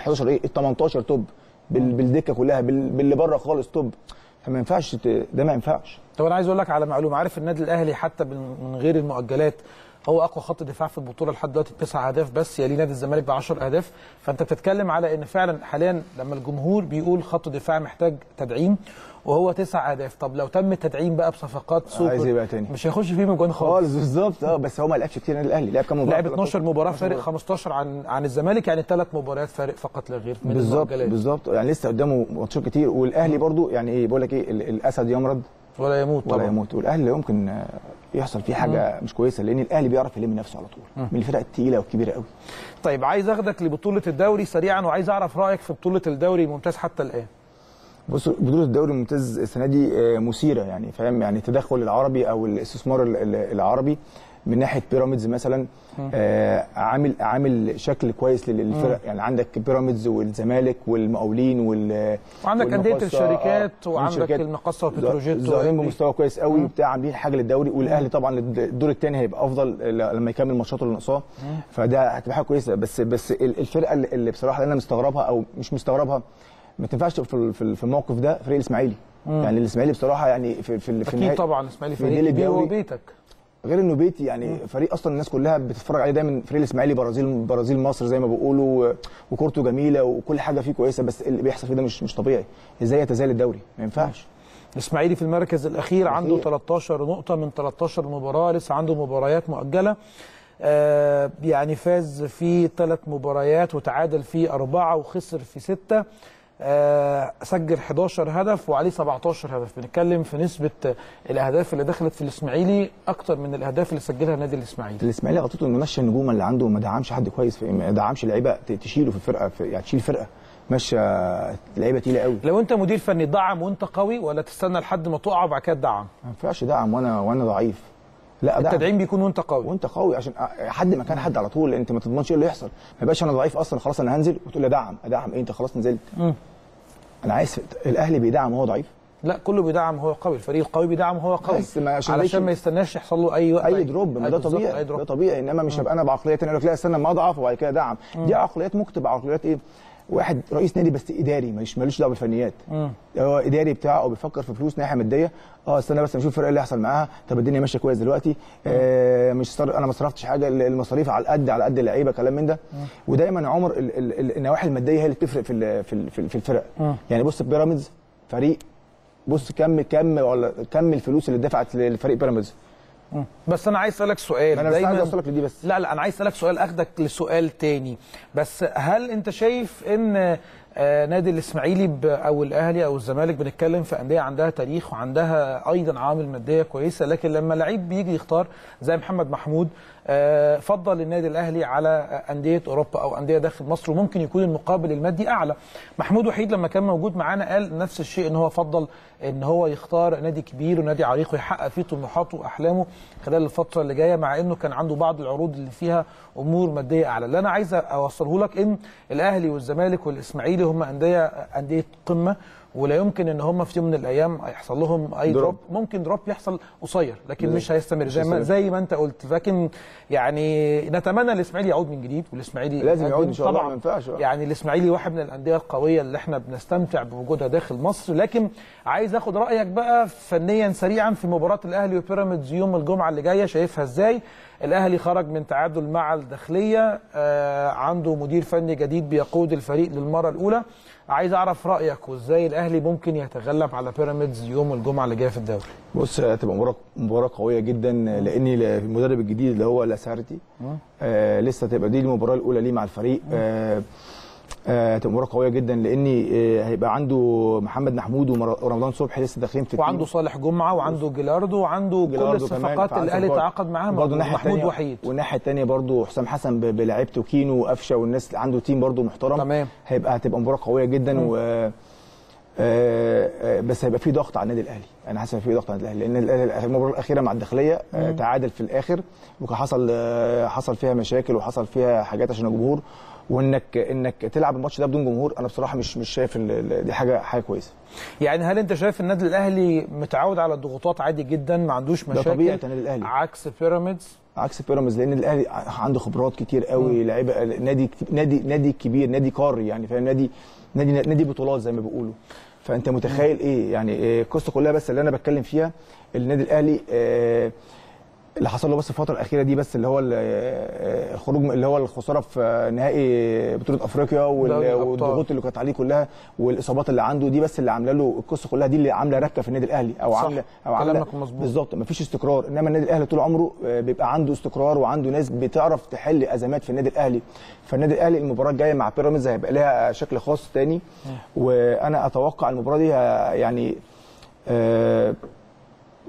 عشر ايه ال تمنتاشر توب بالدكه كلها باللي بره خالص توب، فما ينفعش ده ما ينفعش. طب انا عايز اقول لك على معلومه، عارف النادي الاهلي حتى من غير المؤجلات هو اقوى خط دفاع في البطوله لحد دلوقتي بتسع اهداف بس، يلي نادي الزمالك ب عشر اهداف. فانت بتتكلم على ان فعلا حاليا لما الجمهور بيقول خط دفاع محتاج تدعيم وهو تسع اهداف، طب لو تم التدعيم بقى بصفقات سوبر عايز يبقى تاني مش هيخش فيه مجوان خالص بالظبط. اه بس هو ما لعبش كتير النادي الاهلي، لعب كام مباراه؟ لعب اتناشر مباراه فارق خمستاشر عن عن الزمالك، يعني ثلاث مباريات فارق فقط لا غير من المؤجلات بالظبط. يعني لسه قدامه ماتشات كتير. والاهلي برضو يعني ايه بقول لك ايه، الاسد يمرض ولا يموت ولا طبعا. يموت. والاهلي يمكن يحصل فيه حاجه مم. مش كويسه لان الاهلي بيعرف يلم نفسه على طول مم. من الفرق الثقيله والكبيره قوي. طيب عايز اخدك لبطوله الدوري سريعا وعايز اعرف رايك في بطوله الدوري الممتاز حتى الان. بص بطوله الدوري الممتاز السنه دي مثيره يعني فاهم، يعني التدخل العربي او الاستثمار العربي من ناحيه بيراميدز مثلا آه عامل عامل شكل كويس للفرق. يعني عندك بيراميدز والزمالك والمقاولين وال وعندك انديه الشركات وعندك المقصه وبتروجيت ظاهرين بمستوى كويس قوي بتاع عاملين حاجه للدوري. والاهلي طبعا الدور الثاني هيبقى افضل لما يكمل ماتشاته اللي ناقصاه، فده هتبقى حاجه كويسه. بس بس الفرقه اللي بصراحه انا مستغربها او مش مستغربها ما تنفعش تبقى في الموقف ده فريق الاسماعيلي. يعني الاسماعيلي بصراحه يعني في في اكيد طبعا الاسماعيلي فريق كبير وبيتك غير انه بيتي يعني فريق اصلا الناس كلها بتتفرج عليه دايما، فريق الاسماعيلي برازيل برازيل مصر زي ما بيقولوا، وكورته جميله وكل حاجه فيه كويسه، بس اللي بيحصل فيه ده مش مش طبيعي. ازاي يتزايد الدوري؟ ما ينفعش. الاسماعيلي في المركز الاخير أخير. عنده ثلاث عشرة نقطه من ثلاث عشرة مباراه، لسه عنده مباريات مؤجله. آه يعني فاز في ثلاث مباريات وتعادل في اربعه وخسر في سته. آه سجل احد عشر هدف وعليه سبعة عشر هدف. بنتكلم في نسبه الاهداف اللي دخلت في الاسماعيلي اكتر من الاهداف اللي سجلها نادي الاسماعيلي. الاسماعيلي غلطته انه مشى النجوم اللي عنده، ما دعمش حد كويس، في ما دعمش لعيبه تشيله في الفرقه، في يعني تشيل فرقه، مشى لعيبه تقيله قوي. لو انت مدير فني تدعم وانت قوي، ولا تستنى لحد ما تقع وبعد كده تدعم؟ ما ينفعش دعم وانا وانا ضعيف. لا، التدعيم بيكون وانت قوي وانت قوي عشان حد مكان حد على طول، انت ما تضمنش ايه اللي يحصل. ما يبقاش انا ضعيف اصلا خلاص انا هنزل وتقول لي دعم ادعم ايه، انت خلاص نزلت. م. انا عايز الاهلي بيدعم وهو ضعيف؟ لا، كله بيدعم هو قوي، الفريق القوي بيدعم هو قوي علشان ما يستناش يحصل له اي وقت اي دروب. ما ده طبيعي، ده طبيعي، انما مش هبقى انا بعقليه ثانيه اقول لك لا استنى اما اضعف وبعد كده دعم. دي عقليات ممكن تبقى عقليات ايه، واحد رئيس نادي بس اداري، ماليش مالوش دعوه بالفنيات، هو اداري بتاعه او بيفكر في فلوس ناحيه ماديه. اه استنى بس نشوف الفرقه اللي هيحصل معاها، طب الدنيا ماشيه كويس دلوقتي، آه مش صار انا ما صرفتش حاجه، المصاريف على قد على قد اللعيبه، كلام من ده. مم. ودايما عمر النواحي الماديه هي اللي بتفرق في في في الفرق. مم. يعني بص بيراميدز فريق، بص كم كم ولا كم الفلوس اللي دفعت لفريق بيراميدز. بس انا عايز اسالك سؤال، انا دايما عايز اسالك لدي بس، لا لا انا عايز اسالك سؤال، اخدك لسؤال تاني بس. هل انت شايف ان نادي الاسماعيلي او الاهلي او الزمالك، بنتكلم في انديه عندها تاريخ وعندها ايضا عوامل ماديه كويسه، لكن لما لعيب بيجي يختار زي محمد محمود فضل النادي الاهلي على انديه اوروبا او انديه داخل مصر، وممكن يكون المقابل المادي اعلى. محمود وحيد لما كان موجود معانا قال نفس الشيء، ان هو فضل ان هو يختار نادي كبير ونادي عريق ويحقق فيه طموحاته واحلامه خلال الفتره اللي جايه، مع انه كان عنده بعض العروض اللي فيها امور ماديه اعلى. اللي انا عايز اوصله لك ان الاهلي والزمالك والاسماعيلي هم انديه انديه قمه، ولا يمكن ان هم في يوم من الايام هيحصل لهم اي دروب. ممكن دروب يحصل قصير لكن مش هيستمر زي ما زي ما انت قلت. لكن يعني نتمنى الاسماعيلي يعود من جديد، والاسماعيلي لازم يعود ان شاء الله. ما ينفعش يعني الاسماعيلي واحد من الانديه القويه اللي احنا بنستمتع بوجودها داخل مصر. لكن عايز اخد رايك بقى فنيا سريعا في مباراه الاهلي وبيراميدز يوم الجمعه اللي جايه، شايفها ازاي؟ الاهلي خرج من تعادل مع الداخليه، آه عنده مدير فني جديد بيقود الفريق للمره الاولى. عايز اعرف رايك وازاي الاهلي ممكن يتغلب على بيراميدز يوم الجمعه اللي جايه في الدوري. بص هتبقى مباراه مباراه قويه جدا، لان المدرب الجديد اللي هو لاسارتي آه لسه تبقى دي المباراه الاولى ليه مع الفريق. آه هتبقى مباراه قويه جدا، لان هيبقى عنده محمد محمود ورمضان صبحي لسه داخلين في التيم، وعنده صالح جمعه وعنده جيلاردو وعنده كل الصفقات اللي الاهلي تعاقد معاها برضه. محمود وحيد، والناحيه الثانيه برضه حسام حسن بلاعيبته كينو وقفشه والناس، عنده تيم برضه محترم. تمام، هيبقى هتبقى مباراه قويه جدا. و بس هيبقى في ضغط على النادي الاهلي، انا حاسس في ضغط على النادي الاهلي، لان المباراه الاخيره مع الداخليه تعادل في الاخر، وكان حصل حصل فيها مشاكل وحصل فيها حاجات عشان الجمهور، وانك انك تلعب الماتش ده بدون جمهور، انا بصراحه مش مش شايف دي حاجه حاجه كويسه. يعني هل انت شايف النادي الاهلي متعود على الضغوطات عادي جدا، ما عندوش مشاكل؟ ده طبيعه النادي الاهلي، عكس بيراميدز عكس بيراميدز لان الاهلي عنده خبرات كتير قوي، لعيبه نادي نادي نادي كبير، نادي قاري يعني، فاهم، نادي نادي نادي بطولات زي ما بيقولوا. فانت متخيل مم. ايه يعني القصه كلها. بس اللي انا بتكلم فيها النادي الاهلي آه اللي حصل له بس الفتره الاخيره دي، بس اللي هو الخروج اللي هو الخساره في نهائي بطوله افريقيا والضغوط اللي كانت عليه كلها والاصابات اللي عنده دي، بس اللي عامله له القصه كلها دي، اللي عامله ركه في النادي الاهلي او عامله او عامله بالظبط مفيش استقرار. انما النادي الاهلي طول عمره بيبقى عنده استقرار وعنده ناس بتعرف تحل ازمات في النادي الاهلي. فالنادي الاهلي المباراه الجايه مع بيراميدز هيبقى لها شكل خاص تاني، وانا اتوقع المباراه دي يعني أه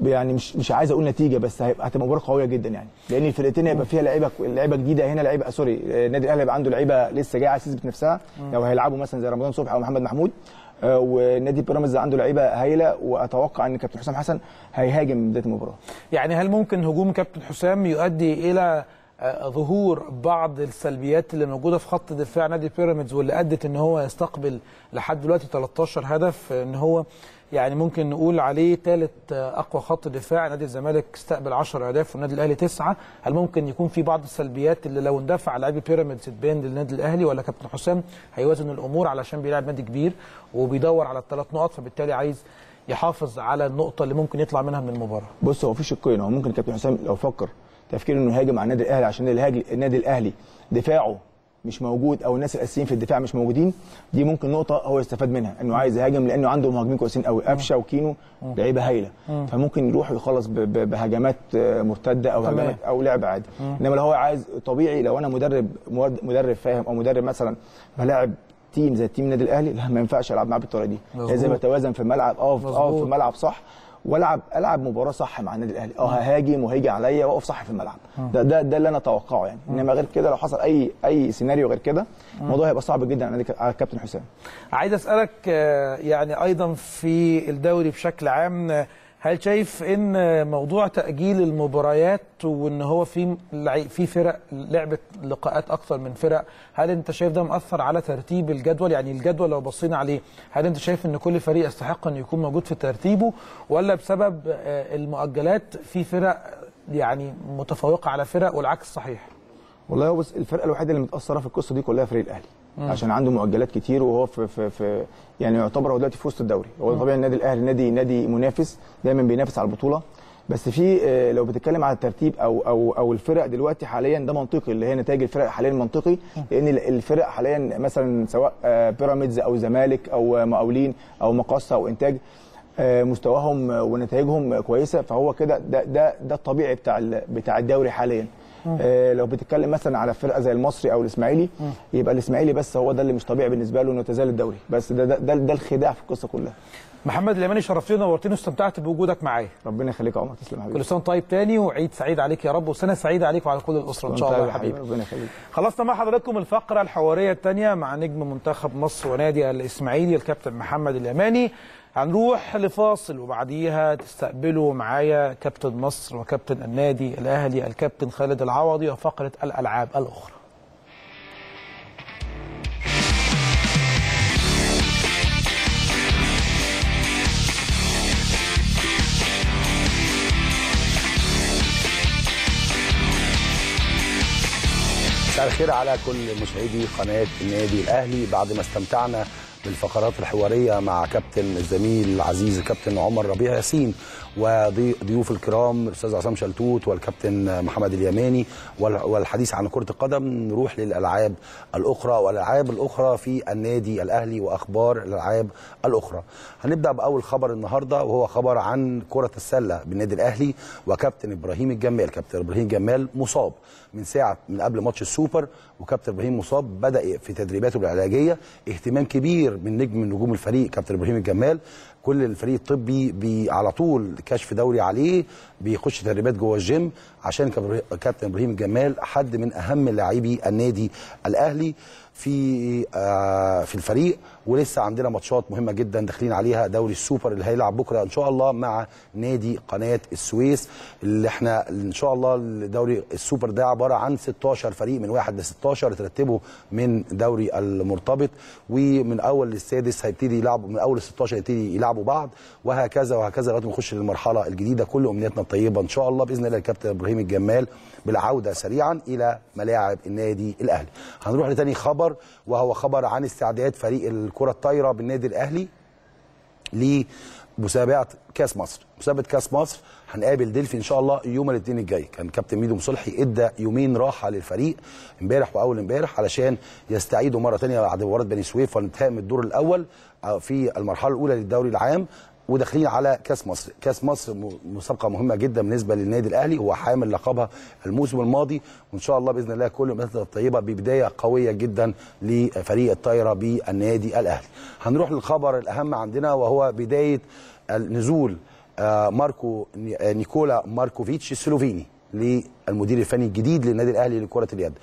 يعني مش مش عايز اقول نتيجه، بس هتبقى مباراه قويه جدا يعني، لان الفرقتين هيبقى فيها لعيبه لعيبه جديده هنا، لعيبه سوري النادي الاهلي هيبقى عنده لعيبه لسه جايه عايز تثبت نفسها، لو هيلعبوا مثلا زي رمضان صبحي او محمد محمود، والنادي بيراميدز عنده لعيبه هايله، واتوقع ان كابتن حسام حسن هيهاجم من بدايه المباراه. يعني هل ممكن هجوم كابتن حسام يؤدي الى ظهور بعض السلبيات اللي موجوده في خط دفاع نادي بيراميدز، واللي ادت ان هو يستقبل لحد دلوقتي ثلاث عشرة هدف، ان هو يعني ممكن نقول عليه ثالث اقوى خط دفاع؟ نادي الزمالك استقبل عشرة اهداف والنادي الاهلي تسعة. هل ممكن يكون في بعض السلبيات اللي لو اندفع لاعبي بيراميدز تبان للنادي الاهلي، ولا كابتن حسام هيوازن الامور علشان بيلعب نادي كبير وبيدور على الثلاث نقط، فبالتالي عايز يحافظ على النقطه اللي ممكن يطلع منها من المباراه؟ بص هو في شقين، هو ممكن كابتن حسام لو فكر تفكير انه يهاجم على النادي الاهلي عشان النادي الاهلي دفاعه مش موجود او الناس الاساسيين في الدفاع مش موجودين، دي ممكن نقطه هو يستفاد منها انه عايز يهاجم لانه عنده مهاجمين كويسين قوي قفشه وكينو لعيبه هايله، فممكن يروح يخلص بهجمات مرتده او هجمات او لعب عادي. انما لو هو عايز طبيعي، لو انا مدرب مدرب فاهم او مدرب مثلا بلاعب تيم زي تيم النادي الاهلي، لا ما ينفعش العب معاه بالطريقه دي، لازم اتوازن في الملعب اه اه في الملعب صح، والعب العب مباراه صح مع النادي الاهلي، اه هاجم وهيجي عليا واقف صح في الملعب، ده ده ده اللي انا اتوقعه يعني. انما غير كده لو حصل اي اي سيناريو غير كده الموضوع هيبقى صعب جدا على الكابتن حسام. عايز اسالك يعني ايضا في الدوري بشكل عام، هل شايف ان موضوع تاجيل المباريات وان هو في في فرق لعبت لقاءات اكثر من فرق، هل انت شايف ده مؤثر على ترتيب الجدول؟ يعني الجدول لو بصينا عليه، هل انت شايف ان كل فريق يستحق ان يكون موجود في ترتيبه، ولا بسبب المؤجلات في فرق يعني متفوقه على فرق والعكس صحيح؟ والله هو بس الفرقه الوحيده اللي متاثره في القصه دي كلها فريق الاهلي، عشان عنده مؤجلات كتير وهو في في, في يعني يعتبر هو دلوقتي في وسط الدوري. هو طبيعي النادي الاهلي نادي نادي منافس دايما بينافس على البطوله، بس في لو بتتكلم على الترتيب او او او الفرق دلوقتي حاليا، ده منطقي اللي هي نتائج الفرق حاليا منطقي، لان الفرق حاليا مثلا سواء بيراميدز او زمالك او مقاولين او مقاصه او انتاج مستواهم ونتائجهم كويسه، فهو كده ده ده ده الطبيعي بتاع بتاع الدوري حاليا. آه لو بتتكلم مثلا على فرقه زي المصري او الاسماعيلي، مم. يبقى الاسماعيلي بس هو ده اللي مش طبيعي بالنسبه له انه يتزال الدوري، بس ده ده ده, ده الخداع في القصه كلها. محمد اليماني شرفتني ونورتني واستمتعت بوجودك معايا. ربنا يخليك يا عمر، تسلم حبيبي. كل سنه طيب تاني وعيد سعيد عليك يا رب، وسنه سعيده عليك وعلى كل الاسره ان شاء الله يا حبيبي. ربنا يخليك. خلصنا مع حضراتكم الفقره الحواريه الثانيه مع نجم منتخب مصر ونادي الاسماعيلي الكابتن محمد اليماني. هنروح لفاصل وبعديها تستقبلوا معايا كابتن مصر وكابتن النادي الاهلي الكابتن خالد العوضي وفقره الالعاب الاخرى. مساء الخير على كل مشاهدي قناه النادي الاهلي. بعد ما استمتعنا بالفقرات الحواريه مع كابتن الزميل العزيز كابتن عمر ربيع ياسين وضيوف الكرام الاستاذ عصام شلتوت والكابتن محمد اليماني والحديث عن كره القدم، نروح للالعاب الاخرى والالعاب الاخرى في النادي الاهلي واخبار الالعاب الاخرى. هنبدا باول خبر النهارده وهو خبر عن كره السله بالنادي الاهلي وكابتن ابراهيم الجمال. كابتن ابراهيم الجمال مصاب من ساعه من قبل ماتش السوبر، وكابتن ابراهيم مصاب بدا في تدريباته العلاجيه. اهتمام كبير من نجم من نجوم الفريق كابتن ابراهيم الجمال، كل الفريق الطبي بي على طول كشف دوري عليه، بيخش تدريبات جوه الجيم، عشان كابتن ابراهيم الجمال حد من اهم لاعبي النادي الاهلي في آه في الفريق. ولسه عندنا ماتشات مهمه جدا داخلين عليها، دوري السوبر اللي هيلعب بكره ان شاء الله مع نادي قناه السويس، اللي احنا ان شاء الله دوري السوبر ده عباره عن ستاشر فريق من واحد لستاشر ترتبوا من دوري المرتبط، ومن اول للسادس هيبتدي يلعبوا، من اول ستاشر هيبتدي يلعبوا بعض، وهكذا وهكذا لغايه ما نخش للمرحله الجديده. كل امنياتنا الطيبه ان شاء الله باذن الله الكابتن ابراهيم الجمال بالعوده سريعا الى ملاعب النادي الاهلي. هنروح لتاني خبر وهو خبر عن استعداد فريق الكره الطايره بالنادي الاهلي لمسابقه كاس مصر. مسابقه كاس مصر هنقابل دلفي ان شاء الله يوم الاثنين الجاي. كان كابتن ميدو مصلحي ادى يومين راحه للفريق امبارح واول امبارح علشان يستعيدوا مره ثانيه بعد مباراه بني سويف وانتهاء من الدور الاول في المرحله الاولى للدوري العام، وداخلين على كاس مصر. كاس مصر مسابقه مهمه جدا بالنسبه للنادي الاهلي، هو حامل لقبها الموسم الماضي، وان شاء الله باذن الله كل امنياتنا الطيبه ببدايه قويه جدا لفريق الطايره بالنادي الاهلي. هنروح للخبر الاهم عندنا وهو بدايه نزول ماركو نيكولا ماركوفيتش السلوفيني للمدير الفني الجديد للنادي الاهلي لكره اليد.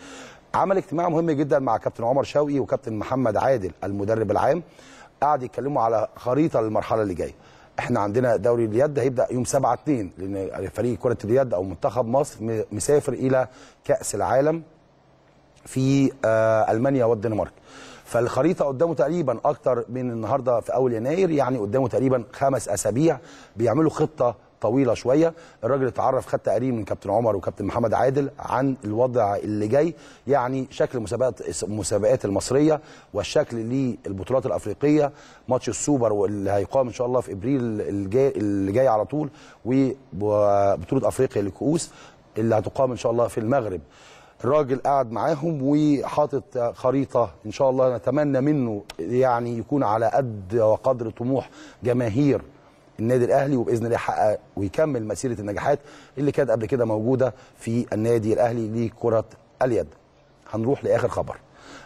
عمل اجتماع مهم جدا مع كابتن عمر شوقي وكابتن محمد عادل المدرب العام، قعد يتكلموا على خريطه للمرحله اللي جايه. احنا عندنا دوري اليد هيبدا يوم سبعة اتنين، لان فريق كره اليد او منتخب مصر مسافر الى كاس العالم في المانيا والدنمارك، فالخريطه قدامه تقريبا اكتر من النهارده في اول يناير، يعني قدامه تقريبا خمس اسابيع بيعملوا خطه طويله شويه. الراجل اتعرف، خد تقرير من كابتن عمر وكابتن محمد عادل عن الوضع اللي جاي، يعني شكل مسابقات المسابقات المصريه والشكل للبطولات الافريقيه، ماتش السوبر واللي هيقام ان شاء الله في ابريل الجاي اللي جاي على طول، وبطوله افريقيا للكؤوس اللي هتقام ان شاء الله في المغرب. الراجل قاعد معاهم وحاطط خريطه ان شاء الله نتمنى منه يعني يكون على قد وقدر طموح جماهير النادي الاهلي، وباذن الله يحقق ويكمل مسيره النجاحات اللي كانت قبل كده موجوده في النادي الاهلي لكره اليد. هنروح لاخر خبر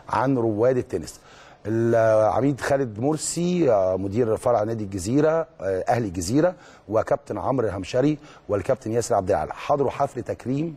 عن رواد التنس. العميد خالد مرسي مدير فرع نادي الجزيره اهلي الجزيره وكابتن عمرو الهمشري والكابتن ياسر عبد العال حضروا حفل تكريم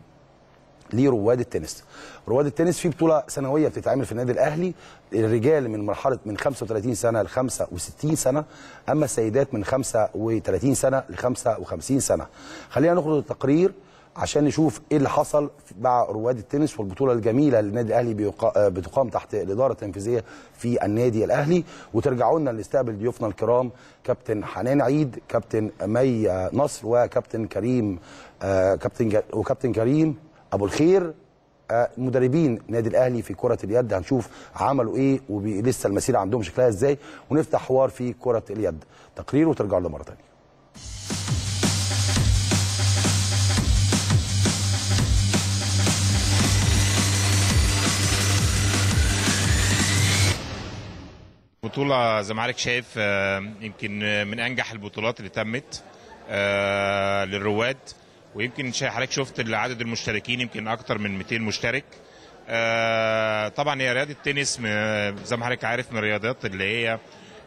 لرواد التنس. رواد التنس في بطوله سنويه بتتعمل في النادي الاهلي الرجال من مرحله من خمسة وثلاثين سنه ل خمسة وستين سنه، اما السيدات من خمسة وثلاثين سنه ل خمسة وخمسين سنه. خلينا نخرج التقرير عشان نشوف ايه اللي حصل مع رواد التنس والبطوله الجميله اللي النادي الاهلي بتقام تحت الاداره التنفيذيه في النادي الاهلي. وترجعوا لنا نستقبل ضيوفنا الكرام كابتن حنان عيد، كابتن مي نصر، وكابتن كريم آه كابتن وكابتن كريم ابو الخير، مدربين نادي الاهلي في كره اليد. هنشوف عملوا ايه ولسه المسيره عندهم شكلها ازاي، ونفتح حوار في كره اليد. تقرير وترجعوا لنا مره ثانيه. بطوله زي ما حضرتك شايف يمكن من انجح البطولات اللي تمت للرواد، ويمكن حضرتك شفت عدد المشتركين يمكن اكتر من مئتين مشترك. آه طبعا هي رياضه التنس زي ما حضرتك عارف من الرياضات اللي هي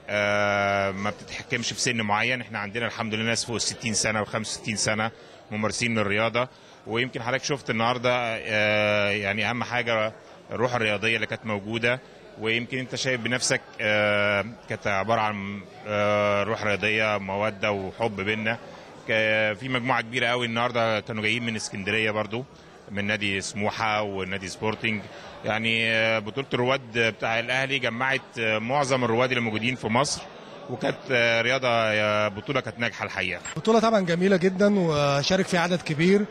آه ما بتتحكمش في سن معين. احنا عندنا الحمد لله ناس فوق ال ستين سنه وخمسة وستين سنه ممارسين للرياضه، ويمكن حضرتك شفت النهارده آه يعني اهم حاجه الروح الرياضيه اللي كانت موجوده، ويمكن انت شايف بنفسك آه كانت عباره عن آه روح رياضيه، موده وحب بينا. في مجموعه كبيره قوي النهارده كانوا جايين من اسكندريه برضو، من نادي سموحه ونادي سبورتنج. يعني بطوله الرواد بتاع الاهلي جمعت معظم الرواد اللي موجودين في مصر، وكانت رياضه بطوله كانت ناجحه الحقيقه. بطوله طبعا جميله جدا وشارك فيها عدد كبير،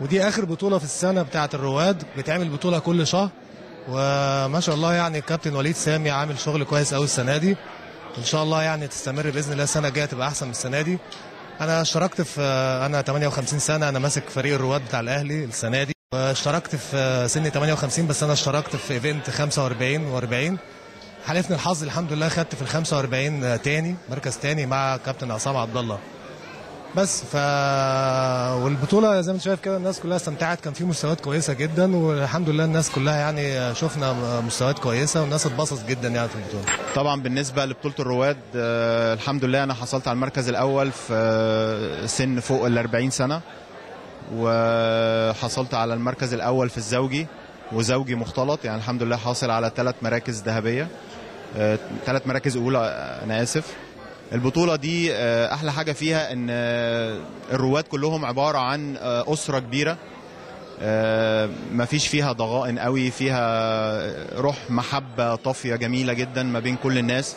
ودي اخر بطوله في السنه بتاعه الرواد، بتعمل بطوله كل شهر. وما شاء الله يعني الكابتن وليد سامي عامل شغل كويس قوي السنه دي، ان شاء الله يعني تستمر باذن الله. السنه الجايه تبقى احسن من السنه دي. أنا اشتركت في أنا ثمانية وخمسين سنة، أنا ماسك فريق الرواد بتاع الأهلي السنة دي، واشتركت في سن ثمانية وخمسين، بس أنا اشتركت في إيفنت خمسة وأربعين وأربعين. حالفني الحظ الحمد لله، خدت في ال خمسة وأربعين تاني، مركز تاني مع كابتن عصام عبد الله. بس ف والبطولة زي ما أنت شايف كده الناس كلها استمتعت، كان في مستويات كويسة جدا، والحمد لله الناس كلها يعني شفنا مستويات كويسة، والناس اتبسطت جدا يعني في البطولة. طبعا بالنسبة لبطولة الرواد آه الحمد لله أنا حصلت على المركز الأول في آه سن فوق ال أربعين سنة، وحصلت على المركز الأول في الزوجي وزوجي مختلط، يعني الحمد لله حاصل على ثلاث مراكز ذهبية، آه ثلاث مراكز أولى أنا آسف. البطولة دي أحلى حاجة فيها إن الرواد كلهم عبارة عن أسرة كبيرة، مفيش فيها ضغائن قوي، فيها روح محبة طافية جميلة جدا ما بين كل الناس،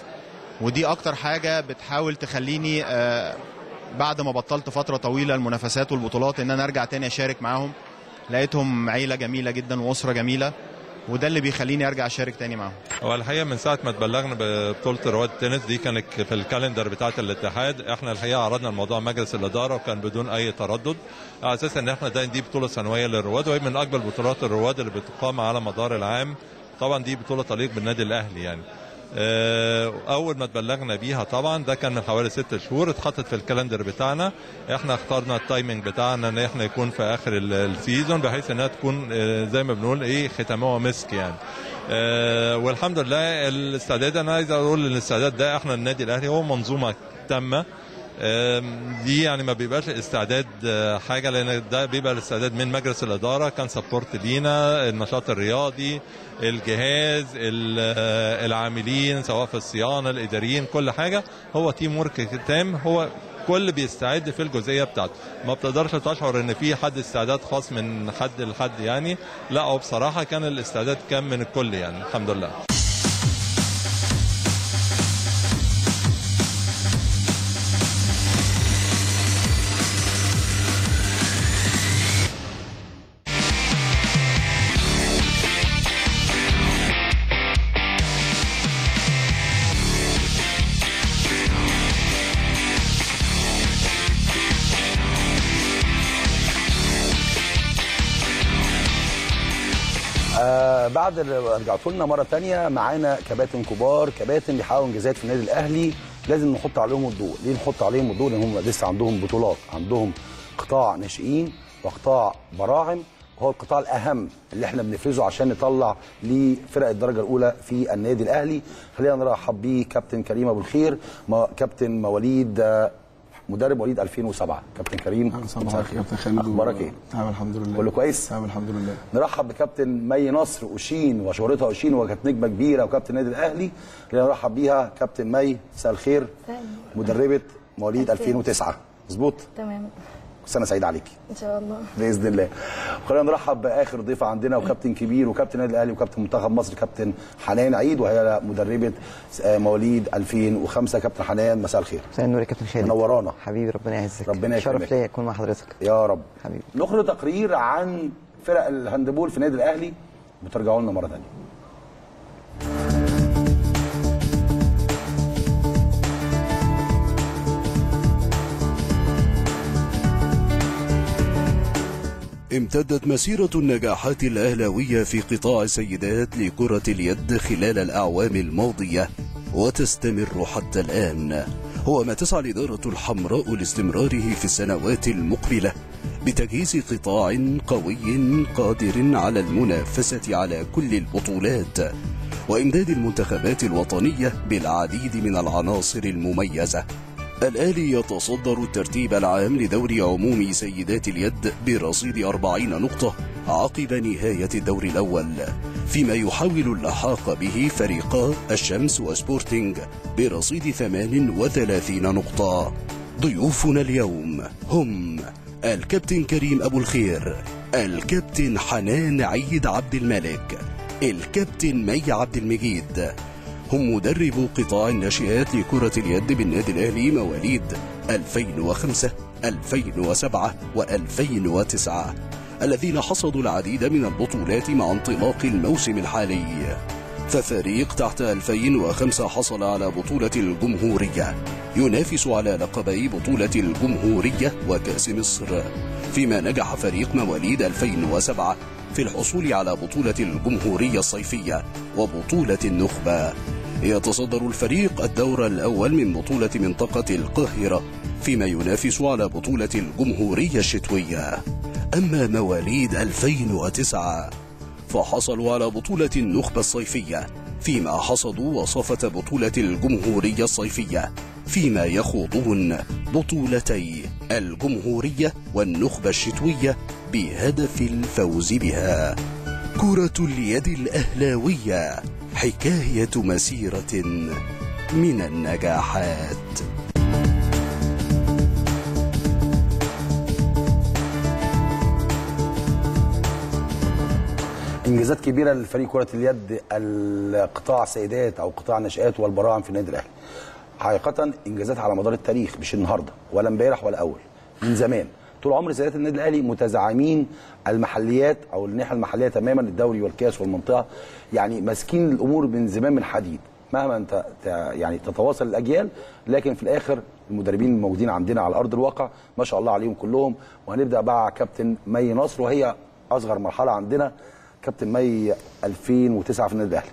ودي أكتر حاجة بتحاول تخليني بعد ما بطلت فترة طويلة المنافسات والبطولات إن أنا أرجع تاني أشارك معاهم. لقيتهم عيلة جميلة جدا وأسرة جميلة، وده اللي بيخليني ارجع اشارك تاني معاهم. هو الحقيقه من ساعه ما اتبلغنا ببطوله رواد التنس دي كانت في الكالندر بتاعه الاتحاد، احنا الحقيقه عرضنا الموضوع مجلس الاداره وكان بدون اي تردد، على اساس ان احنا دايما دي بطوله سنويه للرواد، وهي من اكبر بطولات الرواد اللي بتقام على مدار العام. طبعا دي بطوله تليق بالنادي الاهلي يعني. اول ما اتبلغنا بيها طبعا ده كان من حوالي ست شهور، اتحطت في الكالندر بتاعنا، احنا اخترنا التايمنج بتاعنا ان احنا يكون في اخر السيزون، بحيث انها تكون زي ما بنقول ايه ختامها مسك يعني. أه والحمد لله الاستعداد، انا عايز اقول الاستعداد ده احنا النادي الاهلي هو منظومه تامه، دي يعني ما بيبقاش استعداد حاجه، لان ده بيبقى الاستعداد من مجلس الاداره، كان سبورت لينا النشاط الرياضي، الجهاز، العاملين سواء في الصيانه، الاداريين، كل حاجه هو تيم ورك تام، هو كل بيستعد في الجزئيه بتاعته. ما بتقدرش تشعر ان في حد استعداد خاص من حد لحد يعني، لا هو بصراحه كان الاستعداد كان من الكل يعني الحمد لله. آه بعد رجعتوا لنا مره ثانيه. معانا كباتن كبار، كباتن بيحققوا انجازات في النادي الاهلي، لازم نحط عليهم الضوء. ليه نحط عليهم الضوء؟ لان هم لسه عندهم بطولات، عندهم قطاع ناشئين وقطاع براعم، وهو القطاع الاهم اللي احنا بنفرزه عشان نطلع لفرق الدرجه الاولى في النادي الاهلي. خلينا نرحب بيه كابتن كريم ابو الخير، كابتن مواليد مدرب مواليد ألفين وسبعة. كابتن كريم مساء الخير. كابتن خالد، اخبارك ايه؟ تمام الحمد لله. كله كويس؟ تمام الحمد لله. نرحب بكابتن مي نصر أوشين، وشهرتها أوشين وكانت نجمه كبيره وكابتن نادي الاهلي. خلينا نرحب بيها كابتن مي، مساء الخير. مدربه مواليد ألفين وتسعة، مظبوط؟ تمام. سنه سعيده عليكي ان شاء الله باذن الله. خلينا نرحب باخر ضيف عندنا، وكابتن كبير وكابتن النادي الاهلي وكابتن منتخب مصر، كابتن حنان عيد، وهي مدربه مواليد ألفين وخمسة. كابتن حنان مساء الخير. مساء النور يا كابتن خالد، منورانا حبيبي. ربنا يعزك، ربنا يكرمك. شرف ليا اكون مع حضرتك يا رب حبيبي. نخرج تقرير عن فرق الهاندبول في النادي الاهلي وترجعوا لنا مره ثانيه. امتدت مسيرة النجاحات الأهلاوية في قطاع السيدات لكرة اليد خلال الأعوام الماضية وتستمر حتى الآن، هو ما تسعى الإدارة الحمراء لاستمراره في السنوات المقبلة بتجهيز قطاع قوي قادر على المنافسة على كل البطولات وإمداد المنتخبات الوطنية بالعديد من العناصر المميزة. الأهلي يتصدر الترتيب العام لدوري عمومي سيدات اليد برصيد أربعين نقطة عقب نهاية الدور الأول، فيما يحاول اللحاق به فريقا الشمس وسبورتينج برصيد ثمان وثلاثين نقطة. ضيوفنا اليوم هم الكابتن كريم أبو الخير، الكابتن حنان عيد عبد الملك، الكابتن مي عبد المجيد، هم مدرب قطاع الناشئات لكرة اليد بالنادي الأهلي مواليد ألفين وخمسة ألفين وسبعة وألفين وتسعة الذين حصدوا العديد من البطولات مع انطلاق الموسم الحالي. ففريق تحت ألفين وخمسة حصل على بطولة الجمهورية، ينافس على لقبي بطولة الجمهورية وكاس مصر، فيما نجح فريق مواليد ألفين وسبعة في الحصول على بطولة الجمهورية الصيفية وبطولة النخبة. يتصدر الفريق الدور الأول من بطولة منطقة القاهرة، فيما ينافس على بطولة الجمهورية الشتوية. أما مواليد ألفين وتسعة فحصلوا على بطولة النخبة الصيفية، فيما حصدوا وصفة بطولة الجمهورية الصيفية، فيما يخوضون بطولتي الجمهورية والنخبة الشتوية بهدف الفوز بها. كرة اليد الأهلاوية حكاية مسيرة من النجاحات. انجازات كبيره لفريق كره اليد القطاع سيدات او قطاع نشئات والبراعم في النادي الاهلي، حقيقه انجازات على مدار التاريخ، مش النهارده ولا امبارح ولا اول، من زمان. طول عمر سيدات النادي الاهلي متزعمين المحليات او الناحيه المحليه تماما، الدوري والكاس والمنطقه، يعني ماسكين الامور من زمان من حديد. مهما انت يعني تتواصل الاجيال، لكن في الاخر المدربين الموجودين عندنا على ارض الواقع ما شاء الله عليهم كلهم. وهنبدا مع كابتن مي نصر، وهي اصغر مرحله عندنا. كابتن مي ألفين وتسعة في النادي الاهلي،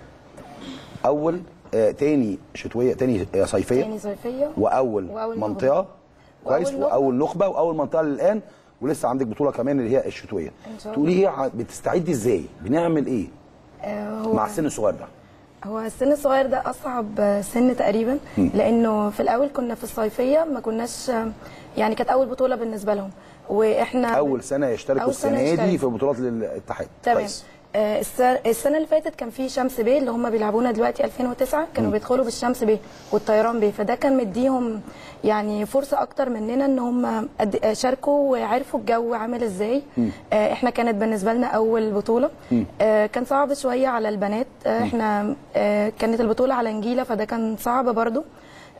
اول آه تاني شتويه تاني آه صيفيه تاني صيفيه واول, وأول منطقه كويس، واول نخبه واول منطقه للان، ولسه عندك بطوله كمان اللي هي الشتويه. تقولي هي بتستعدي ازاي؟ بنعمل ايه آه مع السن الصغير ده؟ هو السن الصغير ده اصعب سن تقريبا، م. لانه في الاول كنا في الصيفيه ما كناش، يعني كانت اول بطوله بالنسبه لهم، واحنا اول سنه يشتركوا السنه دي في بطولات الاتحاد. تمام. السنه اللي فاتت كان في شمس بيه اللي هم بيلعبونا دلوقتي ألفين وتسعة، كانوا م. بيدخلوا بالشمس بيه والطيران بيه، فده كان مديهم يعني فرصه اكتر مننا ان هم شاركوا وعرفوا الجو عامل ازاي. م. احنا كانت بالنسبه لنا اول بطوله، اه كان صعب شويه على البنات. احنا اه كانت البطوله على نجيله، فده كان صعب برضو.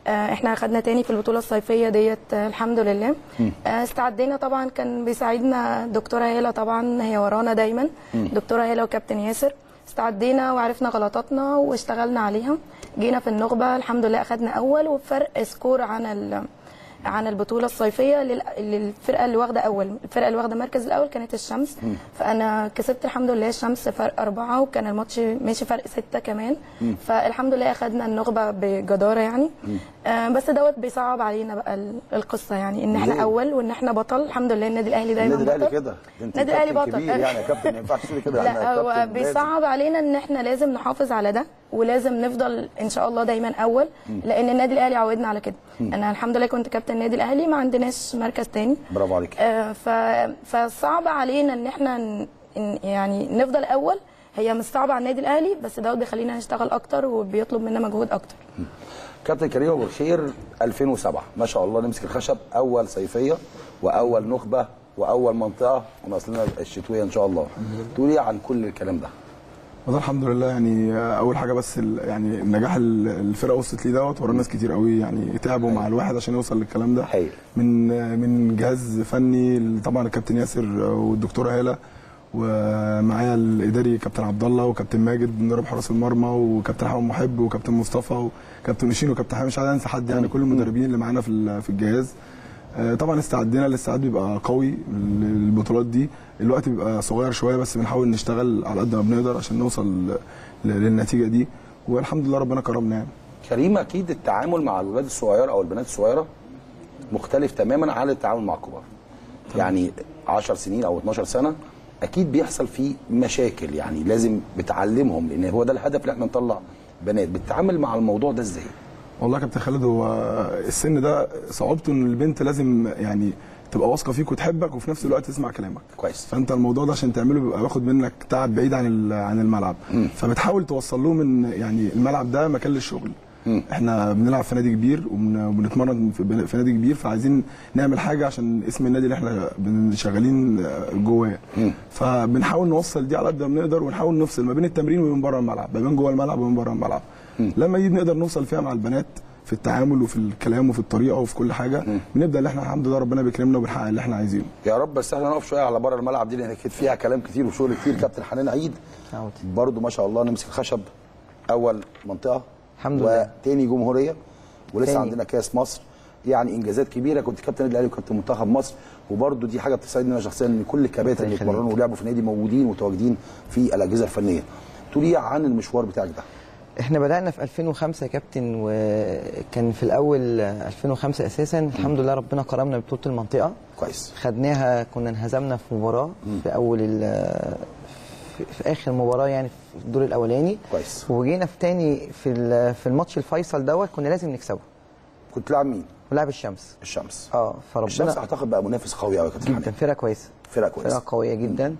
احنا اخدنا تاني في البطوله الصيفيه ديت الحمد لله. م. استعدينا طبعا، كان بيساعدنا دكتوره هالة، طبعا هي ورانا دايما، م. دكتوره هالة وكابتن ياسر. استعدينا وعرفنا غلطاتنا واشتغلنا عليها، جينا في النخبه الحمد لله اخدنا اول وبفرق سكور عن عن البطوله الصيفيه للفرقه اللي واخده اول، الفرقه اللي واخده مركز الاول كانت الشمس، م. فانا كسبت الحمد لله الشمس فرق اربعه، وكان الماتش ماشي فرق سته كمان، م. فالحمد لله اخذنا النخبه بجداره يعني. آه بس دوت بيصعب علينا بقى القصه يعني ان احنا اول وان احنا بطل. الحمد لله النادي الاهلي دايما بطل. النادي الاهلي كده، النادي الاهلي بطل يعني يا كابتن، ما ينفعش كده. لا هو بيصعب علينا ان احنا لازم نحافظ على ده ولازم نفضل ان شاء الله دايما اول، لان النادي الاهلي عودنا على كده. انا الحمد لله كنت كابتن النادي الاهلي، ما عندناش مركز تاني. برافو عليك. آه ف فصعب علينا ان احنا ن... يعني نفضل اول، هي مش صعبه على النادي الاهلي بس دوت بيخلينا نشتغل اكتر وبيطلب منا مجهود اكتر. كابتن كريم ابو الخير ألفين وسبعة ما شاء الله نمسك الخشب، اول صيفيه واول نخبه واول منطقه وناقصنا الشتويه ان شاء الله. تقول ايه عن كل الكلام ده؟ والله الحمد لله يعني اول حاجه بس يعني النجاح الفرقه وصلت ليه دوت ورا ناس كتير قوي يعني تعبوا مع الواحد عشان يوصل للكلام ده، من من جهاز فني طبعا الكابتن ياسر والدكتوره هاله، ومعايا الاداري كابتن عبد الله وكابتن ماجد مدرب حراس المرمى وكابتن حمام محب وكابتن مصطفى وكابتن مشين وكابتن حامد، مش عايز انسى حد يعني كل المدربين اللي معانا في في الجهاز. طبعا استعدنا، الاستعداد بيبقى قوي للبطولات دي، الوقت بيبقى صغير شويه بس بنحاول نشتغل على قد ما بنقدر عشان نوصل للنتيجه دي، والحمد لله ربنا كرمنا يعني. كريم اكيد التعامل مع الاولاد الصغيره او البنات الصغيره مختلف تماما عن التعامل مع الكبار. يعني عشر سنين او اتناشر سنه اكيد بيحصل فيه مشاكل، يعني لازم بتعلمهم لان هو ده الهدف اللي احنا نطلع بنات. بتتعامل مع الموضوع ده ازاي؟ والله يا كابتن خالد هو السن ده صعوبته ان البنت لازم يعني تبقى واثقه فيك وتحبك وفي نفس الوقت تسمع كلامك كويس، فانت الموضوع ده عشان تعمله بيبقى واخد منك تعب بعيد عن عن الملعب، م. فبتحاول توصل لهم ان يعني الملعب ده مكان للشغل. م. احنا بنلعب في نادي كبير وبنتمرن في نادي كبير، فعايزين نعمل حاجه عشان اسم النادي اللي احنا شغالين جواه، فبنحاول نوصل دي على قد ما نقدر ونحاول نفصل ما بين التمرين ومن بره الملعب، ما بين جوه الملعب ومن بره الملعب. لما يجي نقدر نوصل فيها مع البنات في التعامل وفي الكلام وفي الطريقه وفي كل حاجه، بنبدا اللي احنا الحمد لله ربنا بيكرمنا وبنحقق اللي احنا عايزينه. يا رب. بس احنا نقف شويه على بره الملعب دي لان اكيد فيها كلام كتير وشغل كتير. كابتن حنان عيد برضو ما شاء الله نمسك خشب، اول منطقه الحمد لله وتاني جمهوريه ولسه عندنا كاس مصر، يعني انجازات كبيره. كنت كابتن النادي الاهلي وكابتن منتخب مصر، وبرضو دي حاجه بتسعدني انا شخصيا ان كل الكباتن اللي اتمرنوا ولعبوا في النادي موجودين ومتواجدين في الاجهزه الفنيه. تقول ايه عن المشوار بتاعك ده؟ احنا بدأنا في ألفين وخمسة يا كابتن، وكان في الأول ألفين وخمسة أساسا الحمد لله ربنا كرمنا ببطولة المنطقة كويس، خدناها، كنا انهزمنا في مباراة م. في أول في آخر مباراة يعني في الدور الأولاني كويس، وجينا في تاني في في الماتش الفيصل دوت كنا لازم نكسبه. كنت لاعب مين؟ لاعب الشمس. الشمس اه فربنا الشمس اعتقد بقى منافس قوي قوي يا كابتن، كان فرقة كويسة، فرقة كويسة، فرقة قوية جدا. م.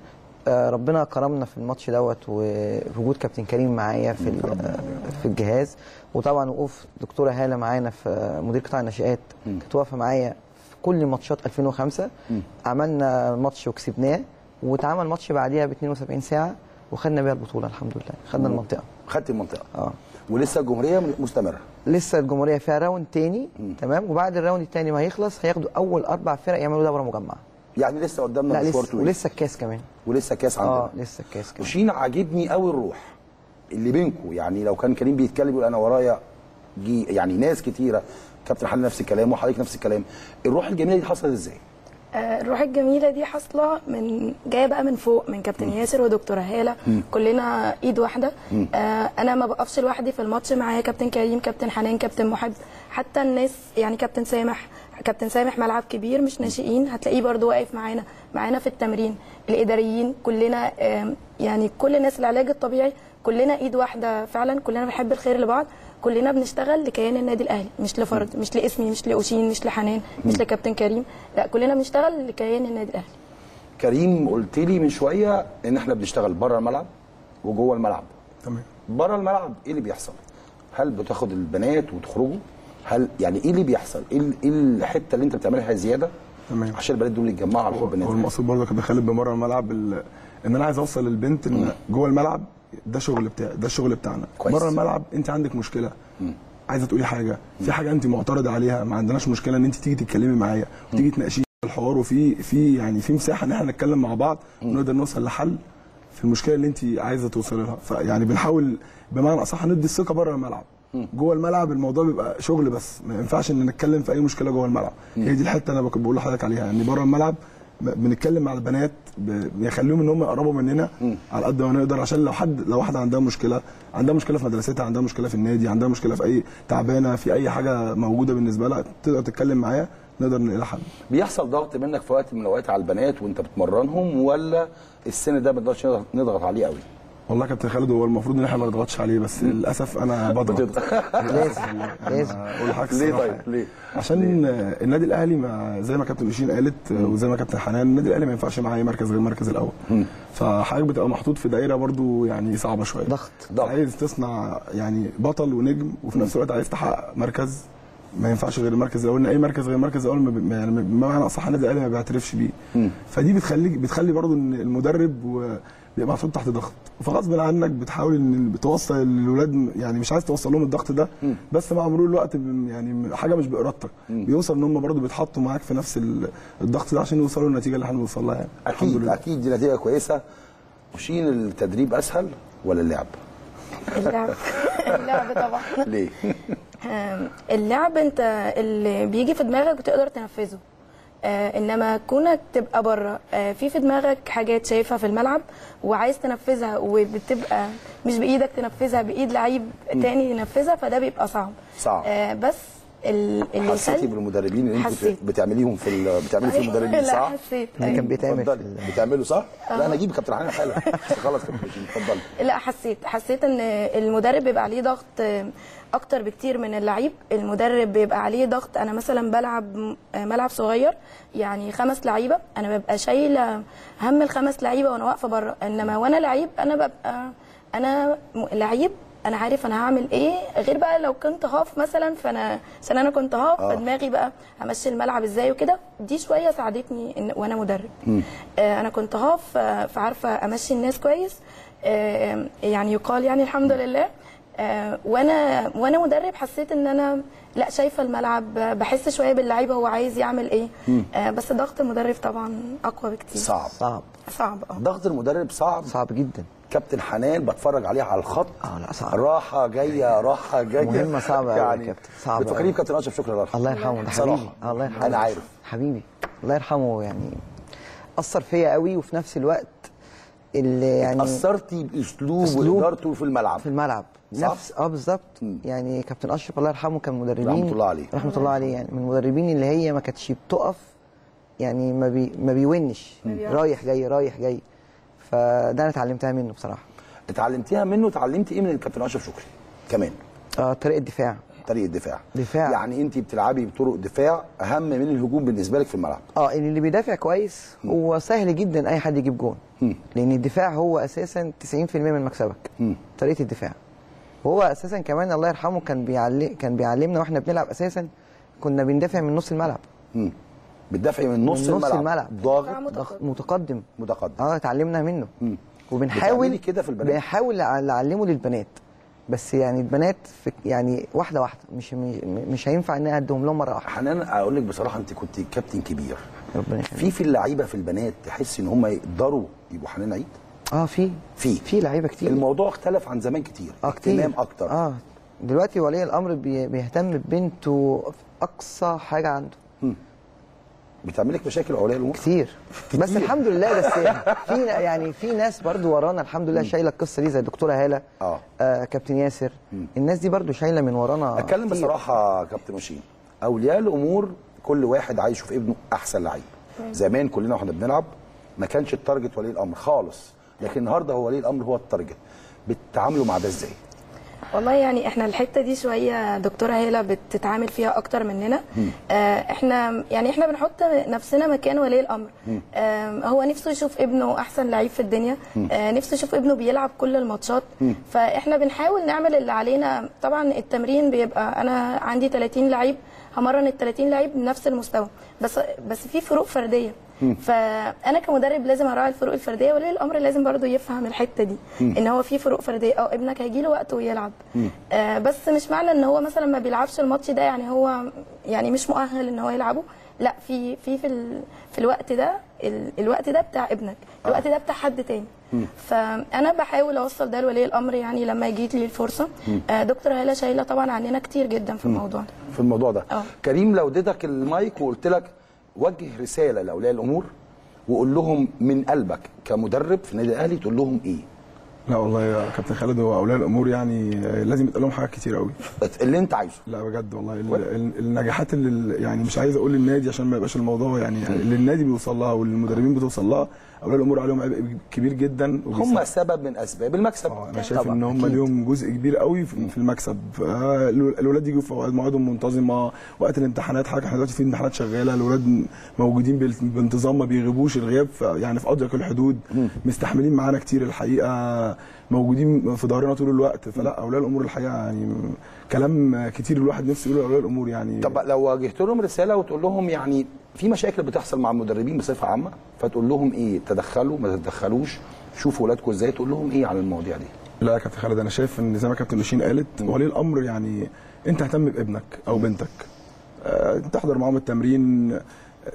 ربنا كرمنا في الماتش دوت ووجود كابتن كريم معايا في في الجهاز، وطبعا وقوف دكتوره هاله معانا في مدير قطاع الناشئات، كانت واقفه معايا في كل ماتشات ألفين وخمسة. م. عملنا ماتش وكسبناه، واتعمل ماتش بعديها ب اتنين وسبعين ساعة وخدنا بيها البطوله الحمد لله، خدنا المنطقه. خدت المنطقه اه ولسه الجمهوريه مستمره، لسه الجمهوريه فيها راوند تاني. م. تمام، وبعد الراوند التاني ما هيخلص هياخدوا اول اربع فرق يعملوا دوره مجمعه، يعني لسه قدامنا مشوار طويل، ولسه الكاس كمان، ولسه كاس عندنا. اه لسه الكاس كمان. وشين عاجبني قوي الروح اللي بينكم، يعني لو كان كريم بيتكلم يقول انا ورايا جي يعني ناس كتيره، كابتن حنان نفس الكلام وحضرتك نفس الكلام. الروح الجميله دي حصلت ازاي؟ آه الروح الجميله دي حاصله من جايه بقى من فوق، من كابتن م. ياسر ودكتوره هاله، كلنا ايد واحده. آه انا ما بقفش لوحدي في الماتش، معايا كابتن كريم، كابتن حنان، كابتن محب، حتى الناس يعني كابتن سامح، كابتن سامح ملعب كبير مش ناشئين هتلاقيه برضو واقف معانا، معانا في التمرين، الاداريين كلنا، يعني كل الناس، العلاج الطبيعي، كلنا ايد واحده فعلا، كلنا بنحب الخير لبعض، كلنا بنشتغل لكيان النادي الاهلي، مش لفرد، مش لاسمي، مش لاوشين، مش لحنان، مش لكابتن كريم، لا كلنا بنشتغل لكيان النادي الاهلي. كريم قلت لي من شويه ان احنا بنشتغل بره الملعب وجوه الملعب. تمام. بره الملعب ايه اللي بيحصل؟ هل بتاخد البنات وتخرجوا؟ هل يعني ايه اللي بيحصل؟ ايه الحته اللي انت بتعملها زياده؟ تمام. عشان البنات دول يتجمعوا على حب النادي. هو المقصود برضه كابتن خالد بمره الملعب ال... ان انا عايز اوصل للبنت ان جوه الملعب ده شغل بتاع ده الشغل بتاعنا، بره الملعب انت عندك مشكله، مم. عايزه تقولي حاجه، في حاجه انت معترضه عليها، ما عندناش مشكله ان انت تيجي تتكلمي معايا وتيجي تناقشي الحوار، وفي في يعني في مساحه ان احنا نتكلم مع بعض ونقدر نوصل لحل في المشكله اللي انت عايزه توصلي لها، فيعني بنحاول بمعنى اصح ندي الثقه بره الملعب. جوه الملعب الموضوع بيبقى شغل بس، ما ينفعش ان نتكلم في اي مشكله جوه الملعب. هي دي الحته انا بقول لحضرتك عليها، ان بره الملعب بنتكلم مع البنات، بيخليهم ان هم يقربوا مننا على قد ما نقدر، عشان لو حد لو واحده عندها مشكله، عندها مشكله في مدرستها، عندها مشكله في النادي، عندها مشكله في اي تعبانه، في اي حاجه موجوده بالنسبه لها، تقدر تتكلم معايا نقدر نلاقي حل. بيحصل ضغط منك في وقت من الاوقات على البنات وانت بتمرنهم، ولا السن ده ما نقدرش نضغط عليه قوي؟ والله كابتن خالد هو المفروض ان احنا ما نضغطش عليه، بس للاسف انا بضغط. لازم لازم اقول حاجه. ليه طيب؟ ليه؟ عشان النادي الاهلي ما زي ما كابتن مشين قالت وزي ما كابتن حنان، النادي الاهلي ما ينفعش معاه اي مركز غير المركز الاول. فحضرتك بتبقى محطوط في دائره برضو يعني صعبه شويه. ضغط ضغط. عايز تصنع يعني بطل ونجم، وفي نفس الوقت عايز تحقق مركز ما ينفعش غير المركز الاول، ان اي مركز غير المركز الاول يعني بمعنى اصح النادي الاهلي ما بيعترفش بيه. فدي بتخلي بتخلي برضو ان المدرب و بيبقى محطوط تحت ضغط، فغصب عنك بتحاول ان بتوصل للولاد، يعني مش عايز توصل لهم الضغط ده، بس مع مرور الوقت يعني حاجه مش بارادتك، بيوصل ان هم برضه بيتحطوا معاك في نفس الضغط ده عشان يوصلوا للنتيجه اللي احنا بنوصل لها. يعني اكيد اكيد دي نتيجه كويسه. وشين التدريب اسهل ولا اللعب؟ اللعب اللعب طبعا. ليه؟ اللعب انت اللي بيجي في دماغك بتقدر تنفذه، آه انما كونك تبقى بره آه في في دماغك حاجات شايفها في الملعب وعايز تنفذها، وبتبقى مش بايدك تنفذها، بايد لعيب تاني ينفذها، فده بيبقى صعب صعب آه بس اللي حسيتي بالمدربين اللي انتوا بتعمليهم في بتعملي في المدربين صح؟ لا حسيت اللي كان بيتعمل بتعمله صح؟ أه. لا انا اجيب كابتن حنان حالا خلاص كابتن اتفضلي. لا حسيت حسيت ان المدرب بيبقى عليه ضغط اكتر بكتير من اللعيب. المدرب بيبقى عليه ضغط، انا مثلا بلعب ملعب صغير يعني خمس لعيبه، انا ببقى شايله هم الخمس لعيبه وانا واقفه بره، انما وانا لعيب انا ببقى انا لعيب انا عارف انا هعمل ايه، غير بقى لو كنت هاف مثلا، فانا عشان انا كنت هاف آه. فدماغي بقى همشي الملعب ازاي وكده، دي شويه ساعدتني إن وانا مدرب آه انا كنت هاف فعارفه امشي الناس كويس آه يعني يقال يعني الحمد لله آه وانا وانا مدرب حسيت ان انا لا شايفه الملعب، بحس شويه باللعيبه هو عايز يعمل ايه آه بس ضغط المدرب طبعا اقوى بكتير. صعب صعب صعب اه ضغط المدرب صعب صعب جدا. كابتن حنان بتفرج عليها على الخط اه لا صعب، راحه جايه راحه جايه مهمه صعبه يعني كابتن، صعبه بتفكرني بكابتن اشرف شكرا لله الله يرحمه حبيبي الله يرحمه انا عارف حبيبي الله يرحمه يعني اثر فيا قوي، وفي نفس الوقت اللي يعني اثرتي باسلوبه وادارته في الملعب في الملعب نفس اه بالظبط. يعني كابتن اشرف الله يرحمه كان مدربين رحمه الله عليه رحمه الله عليه يعني من المدربين اللي هي ما كانتش بتقف، يعني ما بي ما بيونش رايح جاي رايح جاي، فده انا اتعلمتها منه بصراحه. اتعلمتيها منه؟ اتعلمت ايه من الكابتن اشرف شكري كمان؟ اه طريقه الدفاع طريقه الدفاع دفاع يعني انت بتلعبي بطرق دفاع اهم من الهجوم بالنسبه لك في الملعب. اه اللي بيدافع كويس هو سهل جدا اي حد يجيب جون، لان الدفاع هو اساسا تسعين في المية من مكسبك. م. طريقه الدفاع هو اساسا كمان الله يرحمه كان بيعلم كان بيعلمنا واحنا بنلعب، اساسا كنا بندافع من نص الملعب. م. بتدافعي من نص الملعب، نص الملعب ضاغط متقدم متقدم اه اتعلمنا منه. مم. وبنحاول كده في البنات بنحاول نعلمه للبنات، بس يعني البنات يعني واحده واحده، مش مش هينفع ان ادهم لهم مره واحده. حنان اقول لك بصراحه انت كنت كابتن كبير ربنا يخليك، في في اللعيبه في البنات تحس ان هم يقدروا يبقوا حنان عيد؟ اه في في في لعيبه كتير. الموضوع اختلف عن زمان كتير، اه كتير اهتمام اكتر اه دلوقتي ولي الامر بيهتم ببنته اقصى حاجه عنده. مم. بتعمل لك مشاكل اولياء الامور كتير بس الحمد لله، بس في يعني في ناس برضو ورانا الحمد لله شايله القصه دي، زي الدكتوره هاله آه. آه كابتن ياسر. م. الناس دي برضو شايله من ورانا. اتكلم كتير. بصراحه كابتن مشين اولياء الامور كل واحد عايز يشوف ابنه احسن لعيب. زمان كلنا واحنا بنلعب ما كانش التارجت ولي الامر خالص، لكن النهارده هو ولي الامر هو التارجت. بتتعاملوا مع ده ازاي؟ والله يعني احنا الحته دي شويه دكتوره هيله بتتعامل فيها اكتر مننا. آه احنا يعني احنا بنحط نفسنا مكان ولي الامر، آه هو نفسه يشوف ابنه احسن لعيب في الدنيا، آه نفسه يشوف ابنه بيلعب كل الماتشات، فاحنا بنحاول نعمل اللي علينا. طبعا التمرين بيبقى انا عندي ثلاثين لعيب، همرن ال ثلاثين لعيب بنفس المستوى، بس بس في فروق فرديه، فانا كمدرب لازم اراعي الفروق الفرديه، ولي الامر لازم برضو يفهم الحته دي ان هو في فروق فرديه. اه ابنك هيجي له وقت ويلعب، آه بس مش معنى ان هو مثلا ما بيلعبش الماتش ده يعني هو يعني مش مؤهل ان هو يلعبه، لا في في في, في الوقت ده الوقت ده بتاع ابنك، الوقت ده بتاع حد تاني، فانا بحاول اوصل ده لولي الامر يعني لما جيت لي الفرصه. دكتور هاله شايله طبعا عننا كتير جدا في الموضوع ده في الموضوع ده أوه. كريم لو اديتك المايك وقلت لك وجه رساله لاولياء الامور وقول لهم من قلبك كمدرب في النادي الاهلي تقول لهم ايه؟ لا والله يا كابتن خالد، هو اولياء الامور يعني لازم يتقال لهم حاجات كتير قوي اللي انت عايزه. لا بجد والله النجاحات اللي يعني مش عايز اقول للنادي عشان ما يبقاش الموضوع يعني اللي النادي بيوصل لها والمدربين بتوصل لها، اولياء الامور عليهم عبء كبير جدا وبيساعد. هم سبب من اسباب المكسب. انا شايف ان هم ليهم جزء كبير قوي في المكسب. الولاد يجوا في مواعيدهم منتظمه، وقت الامتحانات حاجه، احنا دلوقتي في امتحانات شغاله، الولاد موجودين بانتظام ما بيغيبوش، الغياب يعني في ادق الحدود، مستحملين معانا كتير الحقيقه، موجودين في ظهرنا طول الوقت. فلا اولياء الامور الحقيقه يعني كلام كتير الواحد نفسه يقوله لاولياء الامور يعني. طب لو واجهت لهم رساله وتقول لهم يعني في مشاكل بتحصل مع المدربين بصفه عامه، فتقول لهم ايه؟ تدخلوا ما تتدخلوش، شوفوا ولادكم ازاي، تقول لهم ايه على المواضيع دي؟ لا يا كابتن خالد، انا شايف ان زي ما كابتن نشين قالت ولي الامر يعني انت اهتم بابنك او بنتك، أه تحضر معاهم التمرين.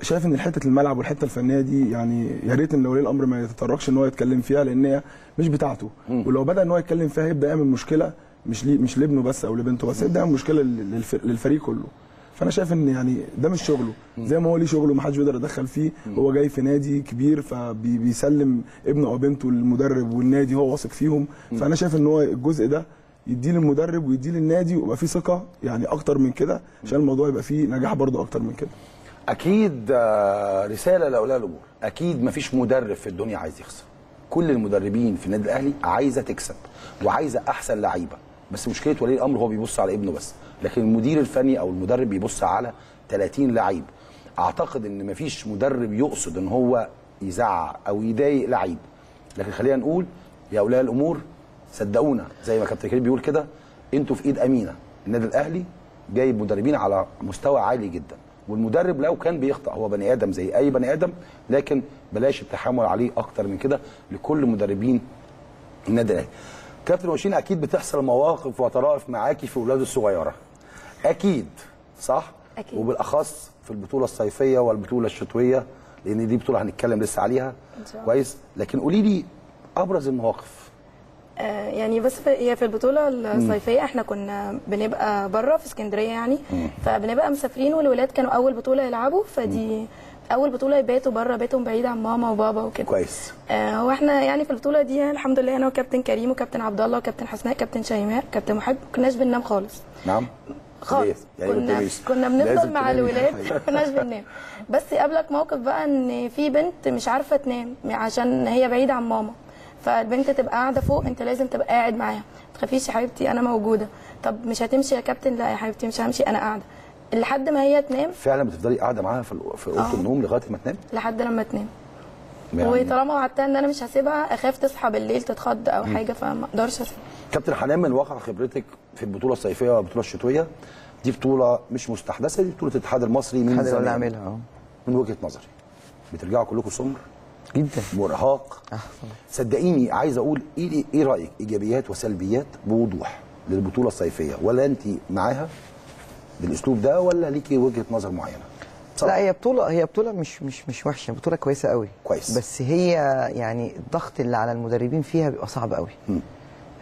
شايف ان حته الملعب والحته الفنيه دي يعني يا ريت ان ولي الامر ما يتطرقش ان هو يتكلم فيها، لان هي مش بتاعته، ولو بدا ان هو يتكلم فيها هيبدا يعمل مشكله مش لي مش لابنه بس او لبنته بس، هيبدا يعمل مشكله للفريق كله. فانا شايف ان يعني ده مش شغله، زي ما هو ليه شغله ما حدش بيقدر يدخل فيه، هو جاي في نادي كبير فبيسلم ابنه او بنته للمدرب والنادي، هو واثق فيهم. فانا شايف ان هو الجزء ده يديه للمدرب ويديه للنادي، ويبقى فيه ثقه يعني اكتر من كده عشان الموضوع يبقى فيه نجاح برضه اكتر من كده. اكيد رساله لاولياء الامور، اكيد مفيش مدرب في الدنيا عايز يخسر، كل المدربين في النادي الاهلي عايزه تكسب وعايزه احسن لعيبه، بس مشكله ولي الامر هو بيبص على ابنه بس، لكن المدير الفني او المدرب بيبص على ثلاثين لعيب. اعتقد ان مفيش مدرب يقصد ان هو يزعق او يضايق لعيب، لكن خلينا نقول يا اولياء الامور صدقونا زي ما كابتن كريم بيقول كده، انتوا في ايد امينه. النادي الاهلي جايب مدربين على مستوى عالي جدا، والمدرب لو كان بيخطأ هو بني ادم زي اي بني ادم، لكن بلاش التحامل عليه اكتر من كده لكل مدربين النادي الاهلي. كابتن وشين اكيد بتحصل مواقف وطرائف معاكي في ولاده الصغيره، اكيد صح؟ أكيد. وبالاخص في البطوله الصيفيه والبطوله الشتويه، لان دي بطوله هنتكلم لسه عليها كويس، لكن قولي لي ابرز المواقف. آه يعني بس هي في, في البطوله الصيفيه احنا كنا بنبقى بره في اسكندريه يعني، مم. فبنبقى مسافرين والولاد كانوا اول بطوله يلعبوا، فدي مم. اول بطوله يباتوا بره، بيتهم بعيد عن ماما وبابا وكده كويس. آه هو احنا يعني في البطوله دي الحمد لله انا وكابتن كريم وكابتن عبد الله وكابتن حسناء وكابتن شيماء وكابتن محب ما كناش بننام خالص. نعم خالص يعني كنا, كنا بنفضل مع الولاد ما كناش بننام. بس قابلك موقف بقى ان في بنت مش عارفه تنام عشان هي بعيده عن ماما، فالبنت تبقى قاعده فوق، انت لازم تبقى قاعد معاها، ما تخافيش يا حبيبتي انا موجوده. طب مش هتمشي يا كابتن؟ لا يا حبيبتي مش همشي انا قاعده، لحد ما هي تنام. فعلا بتفضلي قاعده معاها في اوضه النوم لغايه ما تنام؟ لحد لما تنام يعني، وطالما وعدتها ان انا مش هسيبها اخاف تصحى بالليل تتخض او حاجه، فما اقدرش اسيبها. كابتن حنان، من واقع خبرتك في البطوله الصيفيه والبطوله الشتويه، دي بطوله مش مستحدثه، دي بطوله الاتحاد المصري من زمان بنعملها اهو، من وجهه نظري بترجعوا كلكم سمر جدا مرهق. صدقيني عايز اقول ايه ايه رايك ايجابيات وسلبيات بوضوح للبطوله الصيفيه، ولا انت معاها بالاسلوب ده ولا ليكي وجهه نظر معينه؟ لا هي بطوله هي بطوله مش مش مش وحشه، بطوله كويسه قوي كويس، بس هي يعني الضغط اللي على المدربين فيها بيبقى صعب قوي. م.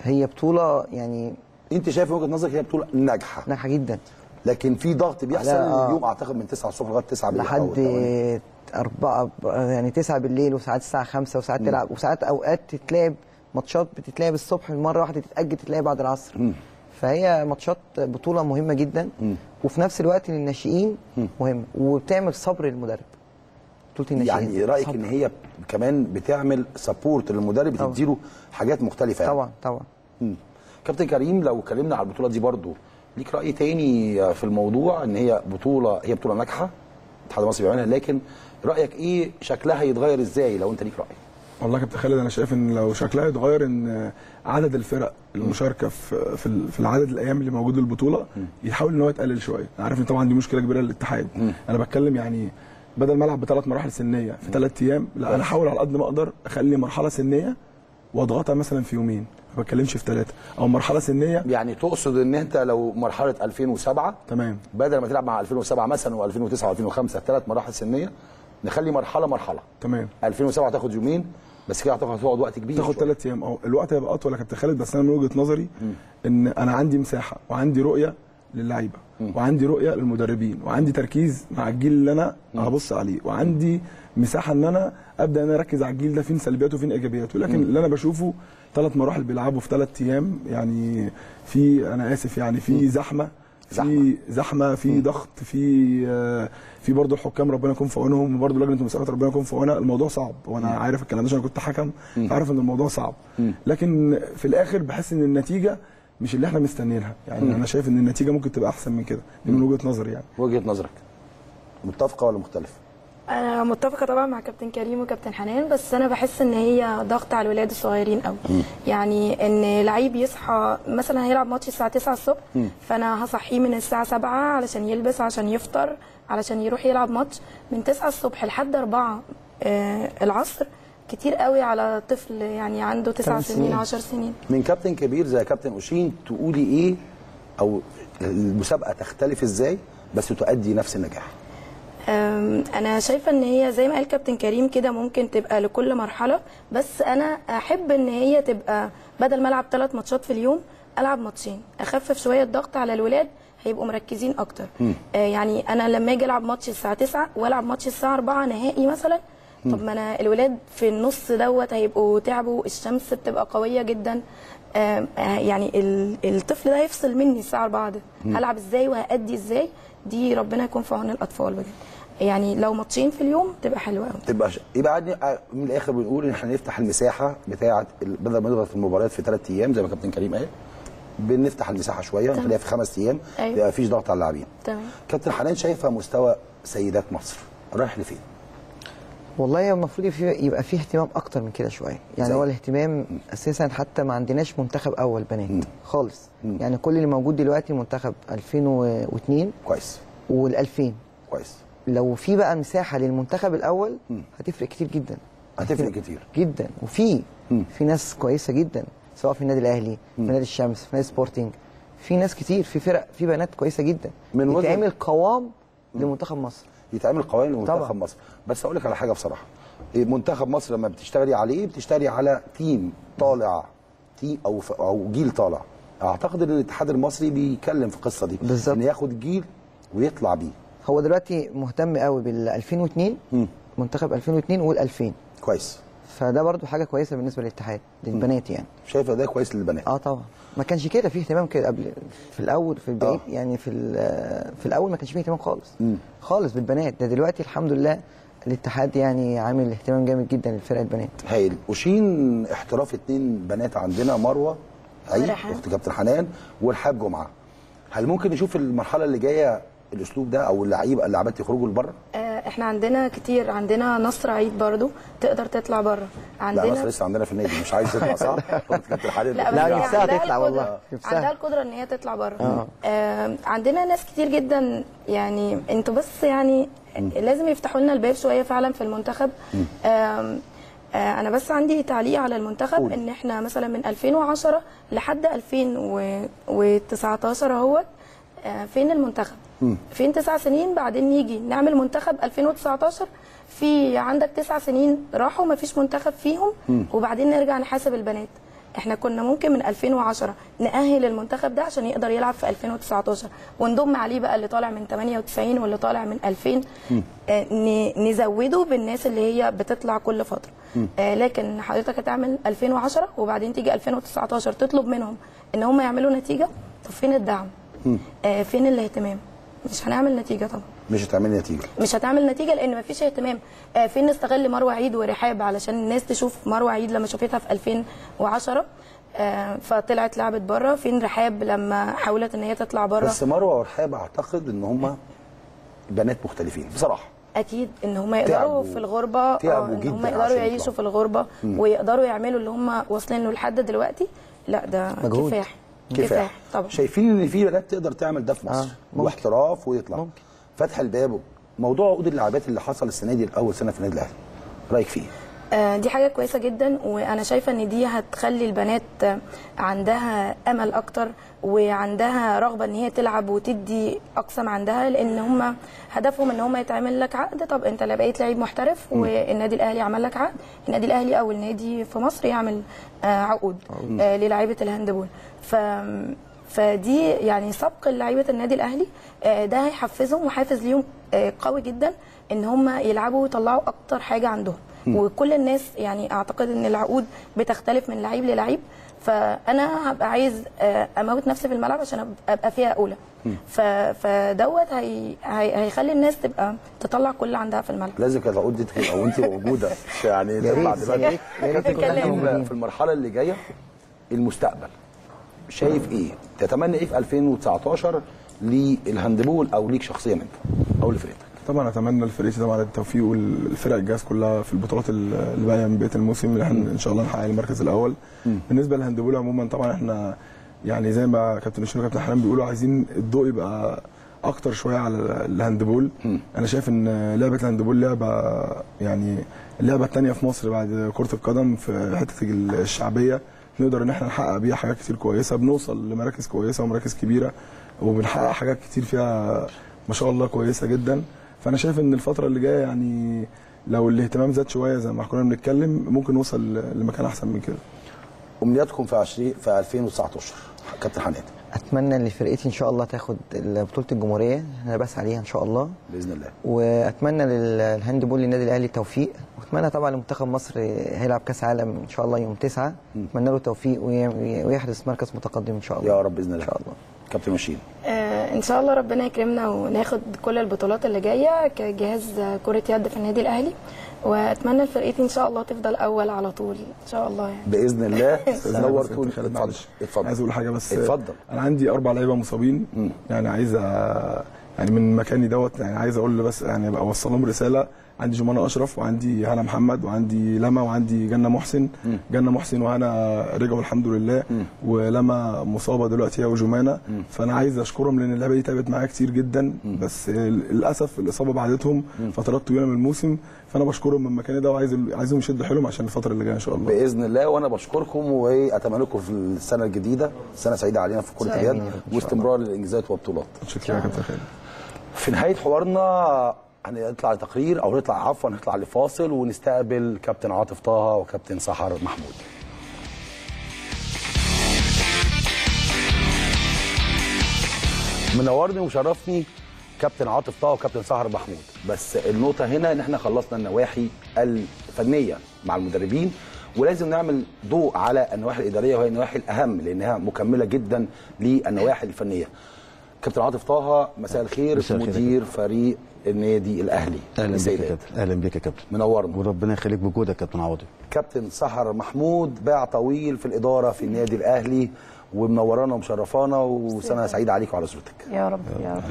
هي بطوله يعني انت شايف وجهه نظرك هي بطوله ناجحه ناجحه جدا، لكن في ضغط بيحصل اليوم اعتقد من تسعة الصبح لغايه تسعة بالليل لحد أربعة يعني تسعة بالليل، وساعات الساعة خمسة، وساعات م. تلعب، وساعات أوقات تتلعب ماتشات بتتلعب الصبح مرة واحدة تتأجل تتلعب بعد العصر. م. فهي ماتشات بطولة مهمة جدا، م. وفي نفس الوقت للناشئين مهمة، وبتعمل صبر للمدرب. بطولة الناشئين يعني رأيك صبر. إن هي كمان بتعمل سبورت للمدرب، بتديله حاجات مختلفة يعني. طبعا طبعا. م. كابتن كريم، لو اتكلمنا على البطولة دي برضه ليك رأي تاني في الموضوع، إن هي بطولة هي بطولة ناجحة الاتحاد المصري بيعملها، لكن رايك ايه شكلها يتغير ازاي لو انت ليك راي؟ والله يا كابتن خالد، انا شايف ان لو شكلها يتغير ان عدد الفرق المشاركه في في العدد الايام اللي موجود للبطوله يحاول ان هو يتقلل شويه. انا عارف ان طبعا دي مشكله كبيره للاتحاد، انا بتكلم يعني بدل ما العب بثلاث مراحل سنيه في ثلاث ايام، لا انا احاول على قد ما اقدر اخلي مرحله سنيه واضغطها مثلا في يومين، ما بتكلمش في ثلاثه، او مرحله سنيه يعني. تقصد ان انت لو مرحله ألفين وسبعة تمام، بدل ما تلعب مع ألفين وسبعة مثلا وألفين وتسعة وألفين وخمسة ثلاث مراحل سنيه، نخلي مرحله مرحله تمام. ألفين وسبعة تاخد يومين، بس كده اعتقد هتقعد وقت كبير، تاخد ثلاث ايام. اه الوقت هيبقى اطول يا كابتن خالد، بس انا من وجهه نظري م. ان انا عندي مساحه وعندي رؤيه للعيبه وعندي رؤيه للمدربين وعندي تركيز مع الجيل اللي انا هبص عليه، وعندي مساحه ان انا ابدا ان انا اركز على الجيل ده فين سلبياته وفين ايجابياته. لكن م. اللي انا بشوفه ثلاث مراحل بيلعبوا في ثلاث ايام، يعني في انا اسف يعني في زحمه في زحمه في ضغط، في آه في برضه الحكام ربنا يكون في عونهم، وبرضه لجنه المسابقات ربنا يكون في عونها. الموضوع صعب وانا عارف الكلام ده عشان كنت حكم، عارف ان الموضوع صعب، لكن في الاخر بحس ان النتيجه مش اللي احنا مستنيينها. يعني مم. انا شايف ان النتيجه ممكن تبقى احسن من كده، دي من وجهه نظري. يعني وجهه نظرك متفقه ولا مختلفه؟ انا متفقه طبعا مع كابتن كريم وكابتن حنان، بس انا بحس ان هي ضغط على الولاد الصغيرين قوي. يعني ان لعيب يصحى مثلا هيلعب ماتش الساعه تسعة الصبح، مم. فانا هصحيه من الساعه سبعة علشان يلبس، علشان يفطر، علشان يروح يلعب ماتش. من تسعة الصبح لحد أربعة آه العصر كتير قوي على طفل يعني عنده تسع سنين عشر سنين. من كابتن كبير زي كابتن أوشين تقولي ايه او المسابقه تختلف ازاي بس تؤدي نفس النجاح؟ انا شايفه ان هي زي ما قال كابتن كريم كده ممكن تبقى لكل مرحله، بس انا احب ان هي تبقى بدل ما العب ثلاث ماتشات في اليوم العب ماتشين، اخفف شويه الضغط على الولاد هيبقوا مركزين اكتر. آه يعني انا لما اجي العب ماتش الساعه تسعة والعب ماتش الساعه أربعة نهائي مثلا، طب ما انا الولاد في النص دوت هيبقوا تعبوا، الشمس بتبقى قويه جدا، يعني الطفل ده هيفصل مني الساعه أربعة ده، هلعب ازاي وهادي ازاي؟ دي ربنا يكون في عون الاطفال بجد. يعني لو ماتشين في اليوم تبقى حلوه قوي، تبقى يبقى من الاخر بنقول ان احنا نفتح المساحه بتاعه بدل ما نضغط المباريات في ثلاث ايام زي ما كابتن كريم قال، بنفتح المساحه شويه نخليها في خمس ايام، أيوة. يبقى مفيش ضغط على اللاعبين. تمام. كابتن حنان، شايفه مستوى سيدات مصر رايح لفين؟ والله المفروض يبقى فيه اهتمام اكتر من كده شويه، يعني هو الاهتمام اساسا حتى ما عندناش منتخب اول بنات مم. خالص، مم. يعني كل اللي موجود دلوقتي منتخب ألفين واثنين كويس وال2000 كويس. لو في بقى مساحه للمنتخب الاول مم. هتفرق كتير جدا، هتفرق كتير جدا، وفي مم. في ناس كويسه جدا سواء في النادي الاهلي، في نادي الشمس، في نادي سبورتنج، في ناس كتير، في فرق، في بنات كويسه جدا، بتعمل قوام مم. لمنتخب مصر، يتعمل قوانين لمنتخب مصر. بس اقول لك على حاجه بصراحه، منتخب مصر لما بتشتغلي عليه بتشتغلي على تيم طالع، تيم او او جيل طالع. اعتقد ان الاتحاد المصري بيتكلم في القصه دي بالزبط. ان ياخد جيل ويطلع بيه. هو دلوقتي مهتم قوي بال ألفين واثنين م. منتخب ألفين واثنين وال ألفين كويس، فده برضو حاجه كويسه بالنسبه للاتحاد للبنات. يعني شايفه ده كويس للبنات؟ اه طبعا، ما كانش كده فيه اهتمام كده قبل، في الاول في البدايه آه. يعني في في الاول ما كانش فيه اهتمام خالص مم. خالص بالبنات. ده دلوقتي الحمد لله الاتحاد يعني عامل اهتمام جامد جدا للفرقه البنات. هايل. وشين احتراف اتنين بنات عندنا، مروه عيد اخت كابتن حنان والحاج جمعه. هل ممكن نشوف المرحله اللي جايه الاسلوب ده او اللعيبه اللي عملت يخرجوا لبره؟ احنا عندنا كتير، عندنا نصر عيد برضو تقدر تطلع بره، عندنا لا نصر لسه عندنا في النادي مش عايز تطلع صح؟ لا لا نفسها تطلع والله، عندها القدره ان هي تطلع بره. آه. آه عندنا ناس كتير جدا، يعني انتوا بس يعني م. لازم يفتحوا لنا الباب شويه فعلا في المنتخب. آه آه انا بس عندي تعليق على المنتخب أول. ان احنا مثلا من ألفين وعشرة لحد ألفين وتسعتاشر اهوت آه فين المنتخب؟ فين تسع سنين بعدين نيجي نعمل منتخب ألفين وتسعتاشر، في عندك تسع سنين راحوا ما فيش منتخب فيهم، وبعدين نرجع نحاسب البنات. احنا كنا ممكن من ألفين وعشرة نأهل المنتخب ده عشان يقدر يلعب في ألفين وتسعتاشر ونضم عليه بقى اللي طالع من ثمانية وتسعين واللي طالع من ألفين، آه نزوده بالناس اللي هي بتطلع كل فتره. آه لكن حضرتك هتعمل ألفين وعشرة وبعدين تيجي ألفين وتسعتاشر تطلب منهم ان هم يعملوا نتيجه، طب فين الدعم؟ آه فين الاهتمام؟ مش هنعمل نتيجه طبعا، مش هتعمل نتيجه، مش هتعمل نتيجه لان مفيش اهتمام. آه فين نستغل مروه عيد ورحاب علشان الناس تشوف مروه عيد لما شافتها في ألفين وعشرة آه فطلعت لعبت بره، فين رحاب لما حاولت ان هي تطلع بره؟ بس مروه ورحاب اعتقد ان هم بنات مختلفين بصراحه، اكيد ان هم يقدروا في الغربه، ان هم يقدروا يعيشوا في الغربه مم. ويقدروا يعملوا اللي هم واصلين له لحد دلوقتي. لا ده كفاح كفاح طبعا. شايفين ان في بنات تقدر تعمل ده في مصر آه. واحتراف ويطلع ممكن. فتح الباب. موضوع عقود اللاعبات اللي حصل السنه دي لاول سنه في النادي الاهلي رايك فيه؟ دي حاجة كويسة جدا، وأنا شايفة إن دي هتخلي البنات عندها أمل أكتر وعندها رغبة إن هي تلعب وتدي أقصى ما عندها، لأن هم هدفهم إن هم يتعمل لك عقد. طب أنت لا بقيت لعيب محترف والنادي الأهلي عمل لك عقد، النادي الأهلي أول نادي في مصر يعمل عقود للاعيبة الهاندبول، ف فدي يعني سبق لعيبه النادي الاهلي ده هيحفزهم وحافز ليهم قوي جدا ان هم يلعبوا ويطلعوا اكتر حاجه عندهم. م. وكل الناس يعني اعتقد ان العقود بتختلف من لعيب للعيب، فانا هبقى عايز اموت نفسي في الملعب عشان ابقى فيها اولى، فدوت هي هيخلي الناس تبقى تطلع كل عندها في الملعب. لازم كانت العقود دي تبقى وانت موجوده، يعني تطلع دلوقتي في المرحله اللي جايه المستقبل. شايف ايه؟ تتمنى ايه في ألفين وتسعتاشر للهاندبول او ليك شخصيا انت او لفرقتك؟ طبعا اتمنى لفرقتي طبعا التوفيق والفرق الجاز كلها في البطولات اللي باقيه من بقيه الموسم، اللي ان شاء الله نحقق المركز الاول. م. بالنسبه للهاندبول عموما طبعا احنا يعني زي ما كابتن الشركه وكابتن حنان بيقولوا عايزين الضوء يبقى اكتر شويه على الهاندبول. م. انا شايف ان لعبه الهاندبول لعبه يعني اللعبه الثانيه في مصر بعد كره القدم في حته الشعبيه، نقدر ان احنا نحقق بيها حاجات كتير كويسه، بنوصل لمراكز كويسه ومراكز كبيره وبنحقق حاجات كتير فيها ما شاء الله كويسه جدا. فانا شايف ان الفتره اللي جايه يعني لو الاهتمام زاد شويه زي ما كنا بنتكلم ممكن نوصل لمكان احسن من كده. امنياتكم في عشرين في ألفين وتسعتاشر كابتن حنان؟ اتمنى ان فرقتي ان شاء الله تاخد بطوله الجمهوريه، انا بسعى ليها ان شاء الله باذن الله، واتمنى للهاندبول للنادي الاهلي التوفيق، واتمنى طبعا لمنتخب مصر هيلعب كاس عالم ان شاء الله يوم تسعة، اتمنى له التوفيق ويحرز مركز متقدم ان شاء الله يا رب باذن الله. ان شاء الله كابتن مشيد؟ آه ان شاء الله ربنا يكرمنا وناخد كل البطولات اللي جايه كجهاز كره يد في النادي الاهلي، واتمنى لفرقتي ان شاء الله تفضل اول على طول ان شاء الله يعني باذن الله. نورتوني. اتفضل اتفضل. عايز اقول حاجه بس. اتفضل. انا عندي اربع لعيبه مصابين. م. يعني عايز يعني من مكاني دوت يعني عايز اقول بس يعني ابقى اوصل لهم رساله. عندي جمانه اشرف، وعندي هاله محمد، وعندي لما، وعندي جنه محسن. م. جنه محسن وهاله رجعوا الحمد لله. م. ولما مصابه دلوقتي هي وجمانه، فانا عايز اشكرهم لان اللعبه دي تعبت معايا كتير جدا. م. بس للاسف الاصابه بعدتهم فترات طويله من الموسم، فانا بشكرهم من مكاني ده وعايز عايزهم يشدوا حيلهم عشان الفتره اللي جايه ان شاء الله باذن الله. وانا بشكركم واتمنى لكم في السنه الجديده سنه سعيده علينا في كره اليد واستمرار للانجازات والبطولات. شكرا يا كابتن خالد. في نهايه حوارنا هنطلع لتقرير او نطلع عفوا نطلع لفاصل ونستقبل كابتن عاطف طه وكابتن سحر محمود. منورني وشرفني كابتن عاطف طه وكابتن سحر محمود، بس النقطه هنا ان احنا خلصنا النواحي الفنيه مع المدربين ولازم نعمل ضوء على النواحي الاداريه وهي النواحي الاهم لانها مكمله جدا للنواحي الفنيه. كابتن عاطف طه مساء الخير، مدير فريق النادي الاهلي. اهلا بيك يا كابتن. اهلا بيك يا كابتن، منورنا وربنا يخليك بوجودك يا كابتن عاطف. كابتن سحر محمود باع طويل في الاداره في النادي الاهلي ومنورانا ومشرفانا وسنه سعيده عليك وعلى اسرتك يا رب يا رب.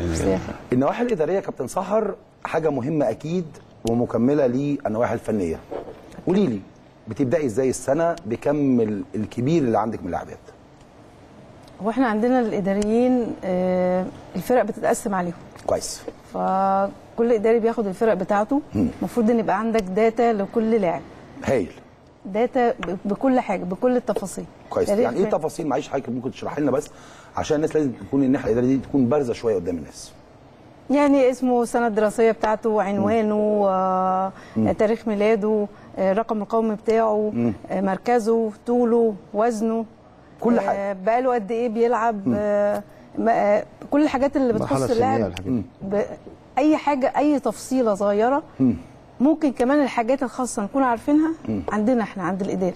النواحي الاداريه كابتن سحر حاجه مهمه اكيد ومكمله للنواحي الفنيه، قولي لي بتبداي ازاي السنه بكم الكبير اللي عندك من لاعبات؟ هو احنا عندنا الاداريين الفرق بتتقسم عليهم كويس، فكل اداري بياخد الفرق بتاعته. المفروض ان يبقى عندك داتا لكل لاعب. هايل. داتا بكل حاجه بكل التفاصيل. كويس. يعني ايه تفاصيل معلش حضرتك ممكن تشرح لنا بس عشان الناس لازم تكون الناحيه الاداريه دي تكون بارزه شويه قدام الناس. يعني اسمه، السنه الدراسيه بتاعته، عنوانه، آه، تاريخ ميلاده، الرقم آه، القومي بتاعه، آه، مركزه، طوله، وزنه، كل حاجه، آه، بقاله قد ايه بيلعب، آه، آه، كل الحاجات اللي بتخص اللاعب، اي حاجه اي تفصيله صغيره. م. ممكن كمان الحاجات الخاصه نكون عارفينها. م. عندنا احنا عند الاداري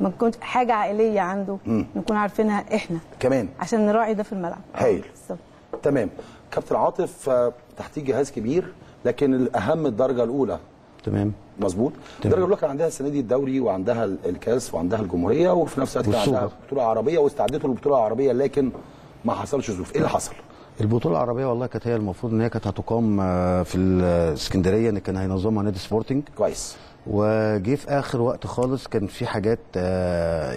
ما تكونش حاجه عائليه عنده. م. نكون عارفينها احنا كمان عشان نراعي ده في الملعب. هايل. تمام. كابتن عاطف تحتيه جهاز كبير لكن الاهم الدرجه الاولى. تمام مظبوط. الدرجه الاولى كان عندها السنه دي الدوري وعندها الكاس وعندها الجمهوريه وفي نفس الوقت كان عندها بطوله عربيه واستعدتوا للبطوله العربيه لكن ما حصلش ظروف. ايه اللي حصل؟ البطوله العربيه والله كانت هي المفروض ان هي كانت هتقام في الاسكندريه اللي كان هينظمها نادي سبورتنج. كويس. وجه في اخر وقت خالص كان في حاجات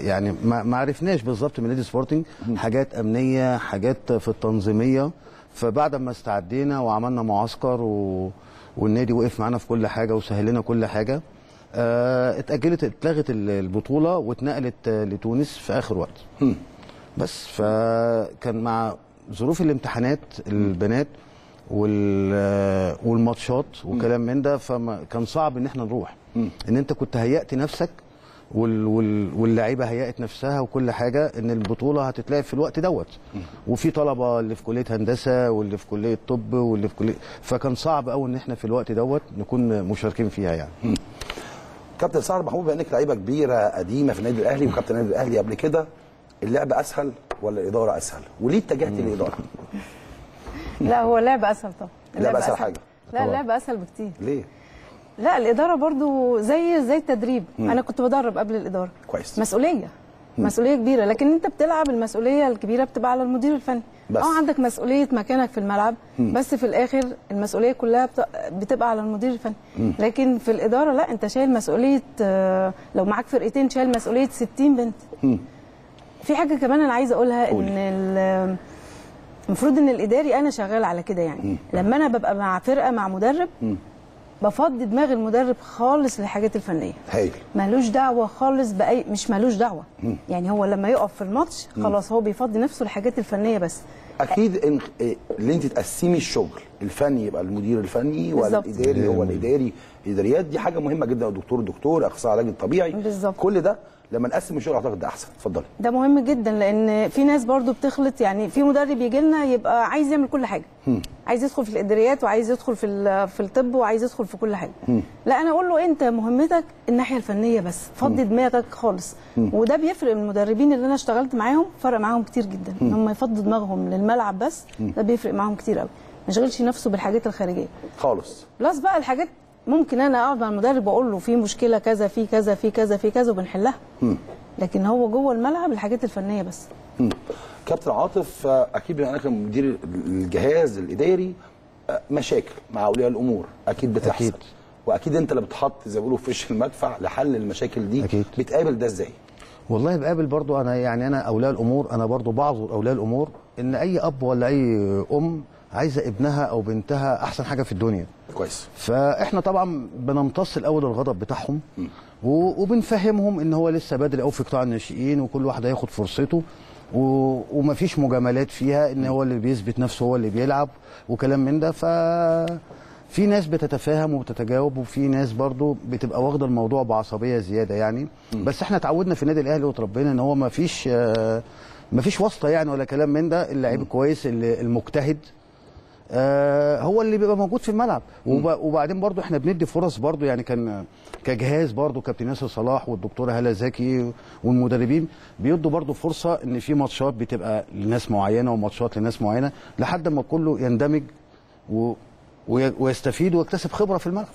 يعني ما عرفناش بالظبط من نادي سبورتنج، حاجات امنيه، حاجات في التنظيميه، فبعد ما استعدينا وعملنا معسكر و... والنادي وقف معانا في كل حاجه وسهل لنا كل حاجه، اتأجلت اتلغت البطولة واتنقلت لتونس في آخر وقت. م. بس فكان مع ظروف الامتحانات البنات والماتشات وكلام من ده، فكان صعب ان احنا نروح. م. ان انت كنت هيأت نفسك واللعيبه هيأت نفسها وكل حاجه ان البطوله هتتلعب في الوقت دوت، وفي طلبه اللي في كليه هندسه واللي في كليه طب واللي في كليه، فكان صعب قوي ان احنا في الوقت دوت نكون مشاركين فيها يعني. م. كابتن سعد محمود، بما انك لعيبه كبيره قديمه في النادي الاهلي وكابتن النادي الاهلي قبل كده، اللعب اسهل ولا الاداره اسهل؟ وليه اتجهت للاداره؟ لا هو لعب اسهل طبعا. لعب اسهل حاجه؟ لا لعب اسهل بكتير. ليه؟ لا الاداره برضو زي زي التدريب. مم. انا كنت بدرب قبل الاداره. كويس. مسؤوليه. مم. مسؤوليه كبيره، لكن انت بتلعب المسؤوليه الكبيره بتبقى على المدير الفني. اه عندك مسؤوليه مكانك في الملعب. مم. بس في الاخر المسؤوليه كلها بتبقى على المدير الفني. مم. لكن في الاداره لا، انت شايل مسؤوليه، لو معاك فرقتين شايل مسؤوليه ستين بنت. مم. في حاجه كمان انا عايزه اقولها، قولي. ان المفروض ان الاداري انا شغال على كده يعني. مم. لما انا ببقى مع فرقه مع مدرب، مم. بفضي دماغ المدرب خالص للحاجات الفنيه. هايل. مالوش دعوه خالص باي، مش مالوش دعوه. مم. يعني هو لما يقف في الماتش خلاص هو بيفضي نفسه للحاجات الفنيه بس. اكيد ان اللي انت تقسمي الشغل الفني يبقى المدير الفني والاداري هو الاداري، الاداريات دي حاجه مهمه جدا، دكتور دكتور اخصائي علاج طبيعي بالظبط. كل ده لما نقسم الشغل اعتقد ده احسن. اتفضلي. ده مهم جدا، لان في ناس برضو بتخلط يعني، في مدرب يجي لنا يبقى عايز يعمل كل حاجه. م. عايز يدخل في الاداريات وعايز يدخل في في الطب وعايز يدخل في كل حاجه. م. لا انا اقول له انت مهمتك الناحيه الفنيه بس، فضي دماغك خالص. م. وده بيفرق. المدربين اللي انا اشتغلت معاهم فرق معاهم كتير جدا، ان هم يفضوا دماغهم للملعب بس. م. ده بيفرق معاهم كتير قوي، ما يشغلش نفسه بالحاجات الخارجيه خالص. بلس بقى الحاجات ممكن انا اقعد مع المدرب واقول له في مشكله كذا في كذا في كذا في كذا وبنحلها، لكن هو جوه الملعب الحاجات الفنيه بس. مم. كابتن عاطف، اكيد بما انك مدير الجهاز الاداري مشاكل مع اولياء الامور اكيد بتحصل. أكيد. واكيد انت اللي بتحط زي ما بيقولوا فيش المدفع لحل المشاكل دي. أكيد. بتقابل ده ازاي؟ والله بقابل برضو انا يعني، انا اولياء الامور انا برضو بعذر اولياء الامور، ان اي اب ولا اي ام عايزه ابنها او بنتها احسن حاجه في الدنيا. كويس. فاحنا طبعا بنمتص الاول الغضب بتاعهم وبنفهمهم ان هو لسه بدري قوي في قطاع الناشئين، وكل واحد هياخد فرصته ومفيش مجاملات فيها، ان هو اللي بيثبت نفسه هو اللي بيلعب وكلام من ده. ف في ناس بتتفاهم وبتتجاوب، وفي ناس برضو بتبقى واخده الموضوع بعصبيه زياده يعني. م. بس احنا اتعودنا في النادي الاهلي وتربينا ان هو مفيش مفيش واسطه يعني ولا كلام من ده. اللاعب الكويس المجتهد آه هو اللي بيبقى موجود في الملعب. مم. وبعدين برضو احنا بندي فرص برضو يعني، كان كجهاز برضو كابتن ياسر صلاح والدكتوره هاله زكي والمدربين بيدوا برضو فرصه ان في ماتشات بتبقى لناس معينه وماتشات لناس معينه، لحد ما كله يندمج و... ويستفيد ويكتسب خبره في الملعب.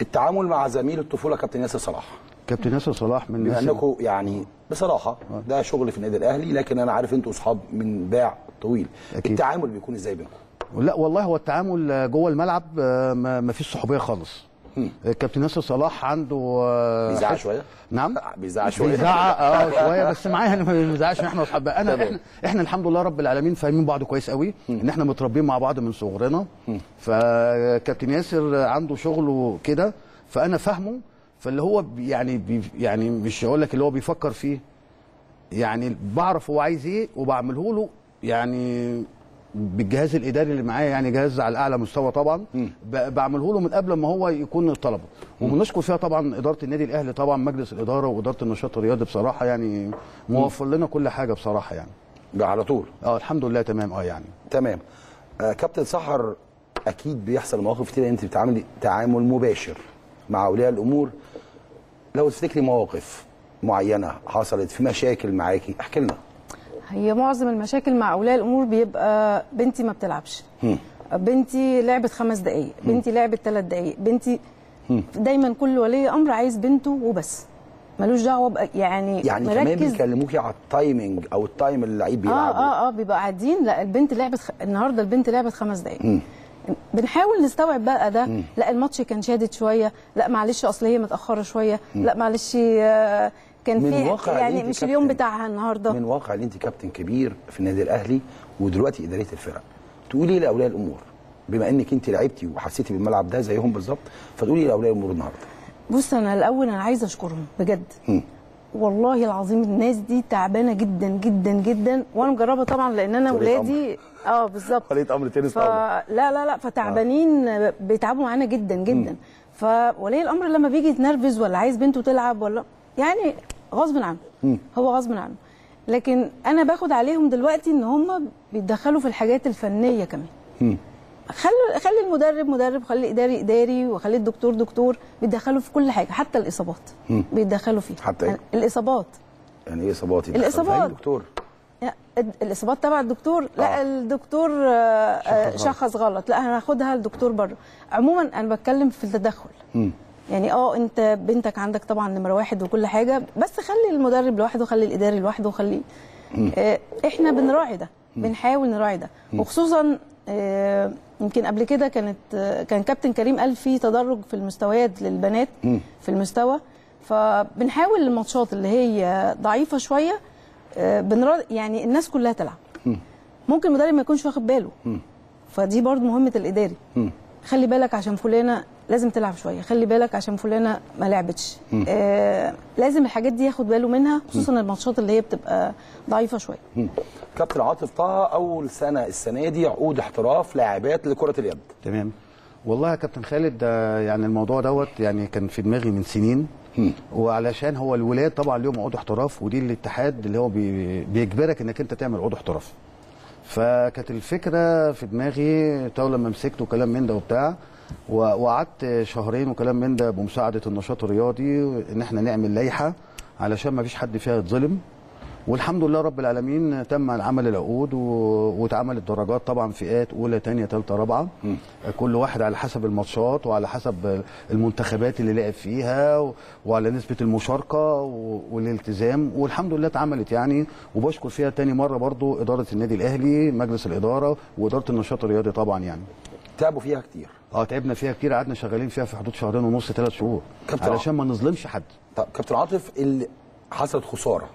التعامل مع زميل الطفوله كابتن ياسر صلاح. كابتن ياسر صلاح من بما انكم يعني بصراحه ده شغل في النادي الاهلي، لكن انا عارف انتوا اصحاب من باع طويل. أكيد. التعامل بيكون ازاي بينكم؟ لا والله هو التعامل جوه الملعب ما فيش صحوبيه خالص. الكابتن ياسر صلاح عنده بيزعق شويه. نعم بيزعق شويه بيزعق اه شويه بس معايا انا، ما بيزعقش. احنا اصحاب انا احنا, احنا الحمد لله رب العالمين فاهمين بعض كويس قوي، ان احنا متربيين مع بعض من صغرنا. فكابتن ياسر عنده شغله كده فانا فاهمه، فاللي هو يعني بي يعني مش هقول لك اللي هو بيفكر فيه يعني، بعرف هو عايز ايه وبعمله له يعني بالجهاز الاداري اللي معايا يعني، جهاز على اعلى مستوى طبعا. م. بعمله له من قبل ما هو يكون طلبه، وبنشكر فيها طبعا اداره النادي الاهلي، طبعا مجلس الاداره واداره النشاط الرياضي بصراحه يعني موفر لنا كل حاجه بصراحه يعني على طول. اه الحمد لله تمام. اه يعني تمام. آه كابتن سحر، اكيد بيحصل مواقف كتير انت بتعاملي تعامل مباشر مع اولياء الامور، لو تفتكري مواقف معينه حصلت في مشاكل معاكي احكي لنا. هي معظم المشاكل مع اولياء الامور بيبقى بنتي ما بتلعبش، بنتي لعبت خمس دقائق، بنتي لعبت ثلاث دقائق، بنتي دايما كل ولي امر عايز بنته وبس، ملوش دعوه يعني. يعني كمان بيكلموكي على التايمنج او التايم اللي اللعيب بيلعبه. اه اه اه بيبقى قاعدين لا البنت لعبت خ... النهارده البنت لعبت خمس دقائق. م. بنحاول نستوعب بقى ده. م. لا الماتش كان شادد شويه، لا معلش اصل هي متاخره شويه، م. لا معلش آه كان في يعني مش اليوم بتاعها النهارده. من واقع ان انت كابتن كبير في النادي الاهلي ودلوقتي اداريه الفرق، تقولي لاولياء الامور بما انك انت لعبتي وحسيتي بالملعب ده زيهم بالظبط، فتقولي لاولياء الامور النهارده. بص انا الاول انا عايزه اشكرهم بجد. م. والله العظيم الناس دي تعبانه جدا جدا جدا، وانا مجربه طبعا لان انا ولادي اه بالظبط خليت امر تنس ف... لا لا لا فتعبانين آه. بيتعبوا معانا جدا جدا. فولي الامر لما بيجي يتنرفز ولا عايز بنته تلعب ولا يعني غصب عنه، م. هو غصب عنه. لكن انا باخد عليهم دلوقتي ان هم بيتدخلوا في الحاجات الفنيه كمان. م. خلي خلي المدرب مدرب، خلي الاداري اداري، وخلي الدكتور دكتور، بيتدخلوا في كل حاجه حتى الاصابات بيتدخلوا فيها. حتى إيه؟ الاصابات يعني ايه اصابات؟ الاصابات الدكتور الاصابات تبع الدكتور. آه. لا الدكتور شخص, شخص غلط. غلط لا هناخدها الدكتور بره. عموما انا بتكلم في التدخل. م. يعني اه انت بنتك عندك طبعا نمره واحد وكل حاجه، بس خلي المدرب لوحده، خلي الاداري لوحده، خلي آه احنا بنراعي ده، بنحاول نراعي ده. م. وخصوصا آه يمكن قبل كده كانت كان كابتن كريم قال في تدرج في المستويات للبنات في المستوى، فبنحاول الماتشات اللي هي ضعيفه شويه بنرا يعني الناس كلها تلعب. ممكن المدرب ما يكونش واخد باله، فدي برضو مهمه الاداري. خلي بالك عشان فلانه لازم تلعب شويه، خلي بالك عشان فلانه ما لعبتش. آه لازم الحاجات دي ياخد باله منها، خصوصا الماتشات اللي هي بتبقى ضعيفه شويه. كابتن عاطف طه، اول سنه السنه دي عقود احتراف لاعبات لكره اليد. تمام. والله يا كابتن خالد يعني الموضوع دوت يعني كان في دماغي من سنين، وعلشان هو الولاد طبعا ليهم عقود احتراف، ودي الاتحاد اللي هو بيجبرك انك انت تعمل عقود احتراف. فكانت الفكره في دماغي طول ما مسكته وكلام من ده وبتاع، وقعدت شهرين وكلام من ده بمساعده النشاط الرياضي ان احنا نعمل لائحه علشان ما فيش حد فيها يتظلم، والحمد لله رب العالمين تم عمل العقود واتعملت درجات طبعا، فئات اولى ثانيه ثالثه رابعه، كل واحد على حسب الماتشات وعلى حسب المنتخبات اللي لعب فيها وعلى نسبه المشاركه والالتزام، والحمد لله اتعملت يعني. وبشكر فيها ثاني مره برضو اداره النادي الاهلي، مجلس الاداره واداره النشاط الرياضي طبعا يعني. تعبوا فيها كتير. اه تعبنا فيها كتير، قعدنا شغالين فيها في حدود شهرين ونص ثلاث شهور علشان ما نظلمش حد. طب كابتن عاطف، اللي حصلت خساره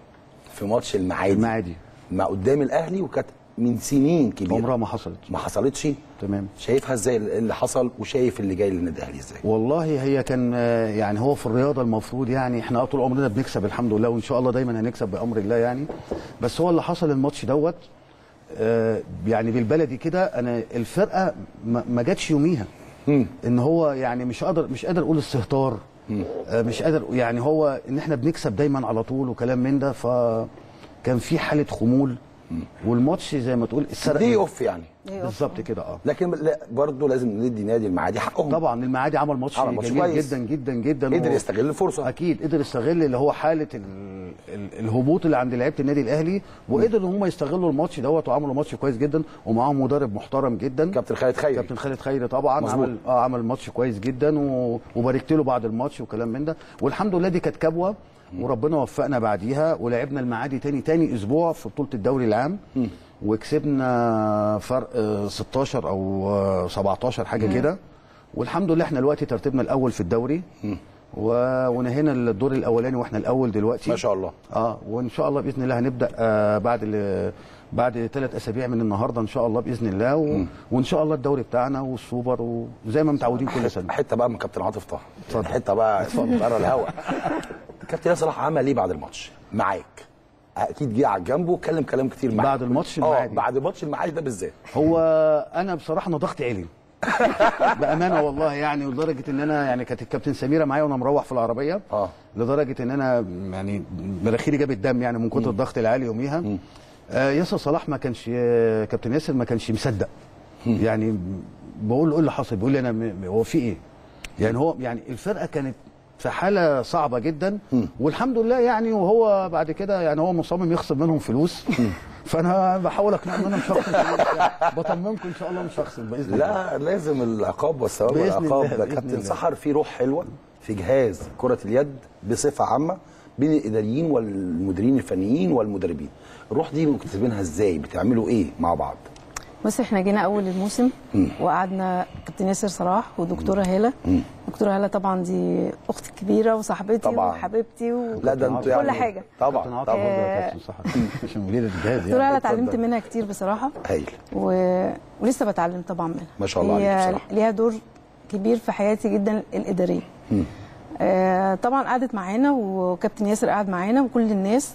في ماتش المعادي المعادي ما قدام الاهلي وكانت من سنين كبيره، عمرها ما حصلت ما حصلتش. تمام. شايفها ازاي اللي حصل وشايف اللي جاي للنادي الاهلي ازاي؟ والله هي كان يعني هو في الرياضه المفروض يعني احنا طول عمرنا بنكسب الحمد لله، وان شاء الله دايما هنكسب بامر الله يعني، بس هو اللي حصل الماتش دوت يعني بالبلدي كده، انا الفرقه ما جاتش يوميها. م. ان هو يعني مش قادر مش قادر اقول استهتار، مش قادر يعني هو ان احنا بنكسب دايما على طول وكلام من ده، فكان في حاله خمول والماتش زي ما تقول اتسرق دي اوف يعني بالظبط كده. اه لكن لا برضه لازم ندي نادي المعادي حقهم طبعا. المعادي عمل ماتش جميل جدا جدا جدا، قدر يستغل الفرصه اكيد، قدر يستغل اللي هو حاله ال... الهبوط اللي عند لعيبه النادي الاهلي، وقدروا ان هم يستغلوا الماتش دوت وعملوا ماتش كويس جدا، ومعاهم مدرب محترم جدا كابتن خالد خيري. كابتن خالد خيري طبعا مزبوط. عمل اه عمل ماتش كويس جدا و... وباركت له بعد الماتش وكلام من ده، والحمد لله دي كانت كبوه وربنا وفقنا بعديها، ولعبنا المعادي تاني تاني اسبوع في بطوله الدوري العام. م. وكسبنا فرق ستاشر او سبعتاشر حاجه كده، والحمد لله احنا دلوقتي ترتيبنا الاول في الدوري، ونهينا الدور الاولاني واحنا الاول دلوقتي ما شاء الله. اه وان شاء الله باذن الله هنبدا آه بعد بعد ثلاث اسابيع من النهارده ان شاء الله باذن الله، و... وان شاء الله الدوري بتاعنا والسوبر وزي ما متعودين كل سنه. حته بقى من كابتن عاطف طه، اتفضل حته بقى بره الهوا. كابتن ياسر صلاح عمل ايه بعد الماتش معاك؟ اكيد جه على جنبه واتكلم كلام كتير معاك بعد الماتش المعادي. اه بعد ماتش المعادي ده بالذات هو انا بصراحه انا ضغطي عالي بامانه والله يعني، لدرجه ان انا يعني كانت الكابتن سميره معايا وانا مروح في العربيه، اه لدرجه ان انا يعني مناخيري جابت دم يعني من كتر الضغط العالي يوميها. آه ياسر صلاح ما كانش آه كابتن ياسر ما كانش مصدق يعني، بقول له ايه اللي حصل؟ بيقول لي انا هو في ايه؟ يعني هو يعني الفرقه كانت في حاله صعبه جدا، والحمد لله يعني. وهو بعد كده يعني هو مصمم يخصم منهم فلوس، فانا بحاول اقنع منهم شخص بطمنكم ان شاء الله مش هخصم باذن الله. لا لازم العقاب والثواب والعقاب. ده كابتن سحر في روح حلوه في جهاز كره اليد بصفه عامه بين الاداريين والمديرين الفنيين والمدربين، الروح دي مكتسبينها ازاي؟ بتعملوا ايه مع بعض؟ بس احنا جينا اول الموسم وقعدنا كابتن ياسر صلاح ودكتوره هاله. دكتوره هاله طبعا دي اختي الكبيره وصاحبتي وحبيبتي وكل يعني حاجه طبعا طبعا يا كابتن صلاح عشان مديره الجهاز. دكتوره هاله اتعلمت منها كتير بصراحه، هايل و... ولسه بتعلم طبعا منها. ما شاء الله عليكي بصراحه. ليها دور كبير في حياتي جدا الاداريه. طبعا قعدت معانا وكابتن ياسر قعد معانا وكل الناس.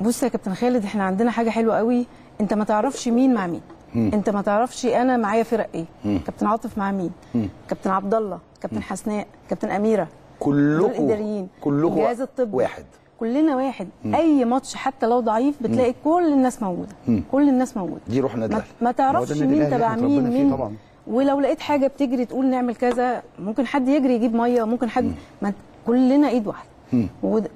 بص يا كابتن خالد، احنا عندنا حاجه حلوه قوي، انت ما تعرفش مين مع مين، مم. انت ما تعرفش انا معايا فرق ايه، مم. كابتن عاطف مع مين، مم. كابتن عبد الله، كابتن حسناء، كابتن اميره، كلكم الاداريين، كلكم الجهاز الطبي واحد، كلنا واحد. مم. اي ماتش حتى لو ضعيف بتلاقي مم. كل الناس موجوده، مم. كل الناس موجوده، دي روح النادي الاهلي. ما تعرفش مين تبع مين مين طبعا. ولو لقيت حاجه بتجري تقول نعمل كذا، ممكن حد يجري يجيب ميه، ممكن حد، ما كلنا ايد واحده،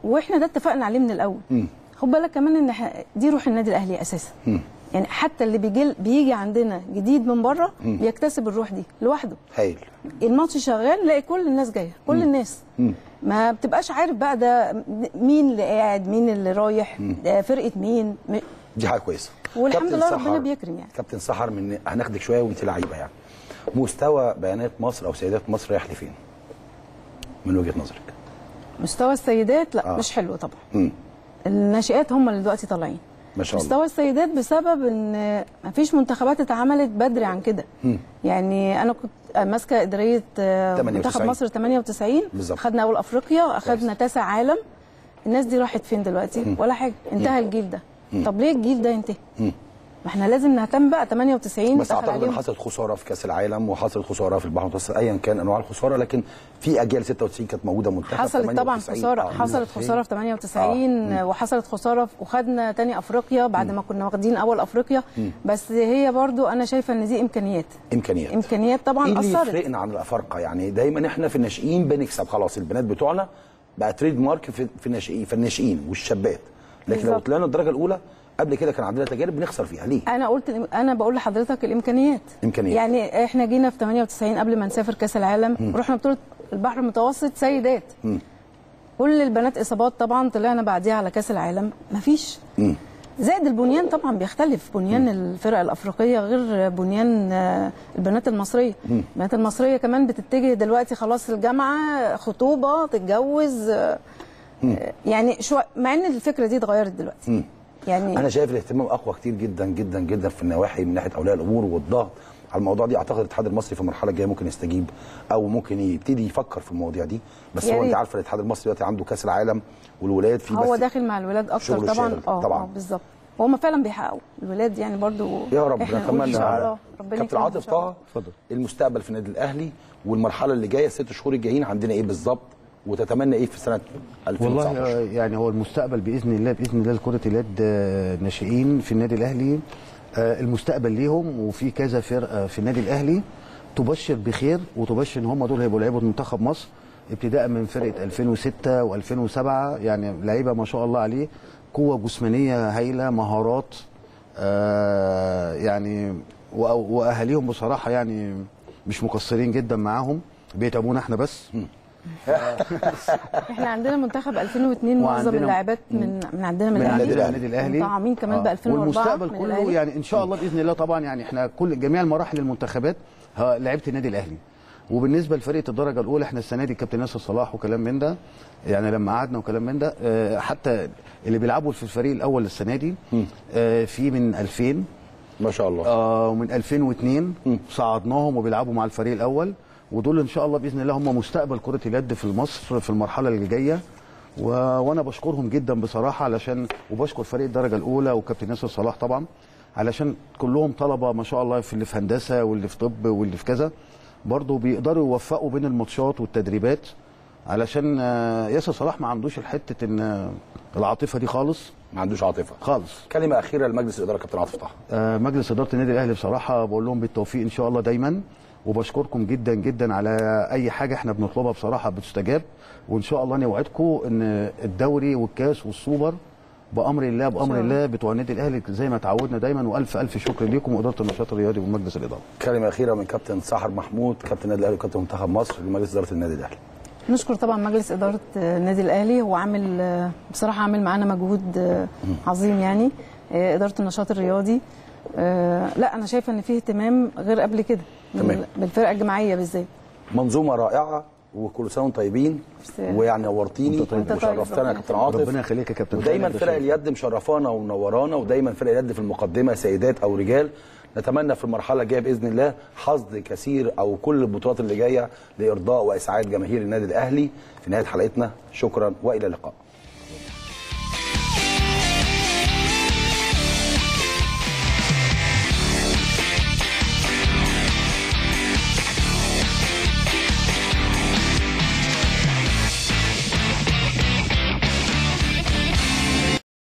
واحنا ده اتفقنا عليه من الاول. مم. خد بالك كمان ان دي روح النادي الاهلي اساسا، مم. يعني حتى اللي بيجي بيجي عندنا جديد من بره بيكتسب الروح دي لوحده. هايل. الماتش شغال لاقي كل الناس جايه، كل مم. الناس، مم. ما بتبقاش عارف بقى ده مين اللي قاعد، مين اللي رايح، فرقه مين. دي حاجه كويسه والحمد لله، ربنا بيكرم. يعني كابتن سحر، من هناخدك شويه وانت لعيبه، يعني مستوى بيانات مصر او سيدات مصر رايح لفين من وجهه نظرك؟ مستوى السيدات لا آه. مش حلو طبعا. مم. الناشئات هم اللي دلوقتي طالعين ما شاء الله. مستوى السيدات بسبب ان مفيش منتخبات اتعملت بدري عن كده. مم. يعني انا كنت ماسكه اداريه منتخب مصر ثمانية وتسعين، خدنا اول افريقيا، اخذنا كاس عالم. الناس دي راحت فين دلوقتي؟ مم. ولا حاجه. انتهى مم. الجيل ده. مم. طب ليه الجيل ده ينتهي؟ ما احنا لازم نهتم بقى. ثمانية وتسعين بس اعتقد ان حصلت خساره في كاس العالم وحصلت خساره في البحر المتوسط، ايا كان انواع الخساره، لكن في اجيال ستة وتسعين كانت موجوده. منتخب حصلت طبعا خساره، آه. حصلت خساره في ثمانية وتسعين، آه. وحصلت خساره في... وخدنا ثاني افريقيا بعد مم. ما كنا واخدين اول افريقيا. مم. بس هي برضو انا شايفه ان دي امكانيات امكانيات امكانيات طبعا. ايه اللي يفرقنا عن الافارقه؟ يعني دايما احنا في الناشئين بنكسب، خلاص البنات بتوعنا بقى تريد مارك في الناشئين في الناشئين والشابات، لكن بالزبط. لو طلعنا الدرجه الاولى قبل كده كان عندنا تجارب بنخسر فيها. ليه؟ انا قلت انا بقول لحضرتك الامكانيات امكانيات. يعني احنا جينا في ثمانية وتسعين قبل ما نسافر كاس العالم، م. رحنا بطوله البحر المتوسط سيدات، م. كل البنات اصابات طبعا، طلعنا بعديها على كاس العالم مفيش. م. زائد البنيان طبعا بيختلف، بنيان م. الفرق الافريقيه غير بنيان البنات المصريه. م. البنات المصريه كمان بتتجه دلوقتي خلاص الجامعه، خطوبه، تتجوز، م. يعني شو، مع ان الفكره دي اتغيرت دلوقتي. م. يعني انا شايف الاهتمام اقوى كتير جدا جدا جدا في النواحي من ناحيه اولياء الامور والضغط على الموضوع دي. اعتقد الاتحاد المصري في المرحله الجايه ممكن يستجيب او ممكن يبتدي يفكر في المواضيع دي. بس يعني هو انت عارفه الاتحاد المصري دلوقتي عنده كاس العالم والولاد في، هو داخل مع الولاد اكتر طبعا. اه طبعا بالظبط، وهم فعلا بيحققوا الولاد يعني برضو. يا رب نتمنى. كابتن عاطف طه، اتفضل. المستقبل في النادي الاهلي والمرحله اللي جايه الست شهور الجايين عندنا ايه بالظبط، وتتمنى ايه في سنه ألفين وتسعتاشر؟ والله يعني هو المستقبل باذن الله، باذن الله لكره اليد ناشئين في النادي الاهلي، المستقبل ليهم، وفي كذا فرقه في النادي الاهلي تبشر بخير وتبشر ان هم دول هيبقوا لعيبه منتخب مصر، ابتداء من فرقه ألفين وستة وألفين وسبعة. يعني لعيبه ما شاء الله عليه، قوه جسمانيه هايله، مهارات، يعني واهاليهم بصراحه يعني مش مقصرين جدا معاهم، بيتعبونا احنا بس. احنا عندنا منتخب ألفين واتنين معظم اللاعبات من من عندنا من النادي الاهلي، متعاقبين كمان ب ألفين وأربعة. والمستقبل كله يعني ان شاء الله باذن الله طبعا. يعني احنا كل جميع المراحل المنتخبات لعيبه النادي الاهلي. وبالنسبه لفرقه الدرجه الاولى، احنا السنه دي الكابتن ياسر صلاح وكلام من ده، يعني لما قعدنا وكلام من ده، اه حتى اللي بيلعبوا في الفريق الاول السنه دي اه في من ألفين ما شاء الله، اه ومن ألفين واتنين صعدناهم وبيلعبوا مع الفريق الاول، ودول ان شاء الله باذن الله هم مستقبل كره اليد في مصر في المرحله اللي جايه. و... وانا بشكرهم جدا بصراحه، علشان وبشكر فريق الدرجه الاولى وكابتن ياسر صلاح طبعا، علشان كلهم طلبه ما شاء الله، في اللي في هندسه واللي في طب واللي في كذا، برضه بيقدروا يوفقوا بين الماتشات والتدريبات، علشان ياسر صلاح ما عندوش الحته ان العاطفه دي خالص، ما عندوش عاطفه خالص. كلمه اخيره لمجلس الاداره كابتن عاطف طه. آه مجلس اداره النادي الاهلي بصراحه بقول لهم بالتوفيق ان شاء الله دايما، وبشكركم جدا جدا على اي حاجه احنا بنطلبها بصراحه بتستجاب، وان شاء الله انا اوعدكم ان الدوري والكاس والسوبر بامر الله بامر الله بتوع النادي الاهلي زي ما تعودنا دايما. والف الف شكر ليكم واداره النشاط الرياضي ومجلس الاداره. كلمه اخيره من كابتن سحر محمود، كابتن النادي الاهلي وكابتن منتخب مصر، لمجلس اداره النادي الاهلي. نشكر طبعا مجلس اداره النادي الاهلي، هو عامل بصراحه عامل معانا مجهود عظيم، يعني اداره النشاط الرياضي. لا انا شايفه ان فيه اهتمام غير قبل كده بالفرقه الجماعيه بالذات. منظومه رائعه وكل سنه وانتم طيبين، ويعني نورتيني وشرفتنا يا كابتن عاطف. ربنا يخليك يا كابتن. ودايما فرق اليد مشرفانا ومنورانا، ودايما فرق اليد في المقدمه سيدات او رجال. نتمنى في المرحله الجايه باذن الله حصد كثير او كل البطولات اللي جايه لارضاء واسعاد جماهير النادي الاهلي. في نهايه حلقتنا شكرا والى اللقاء.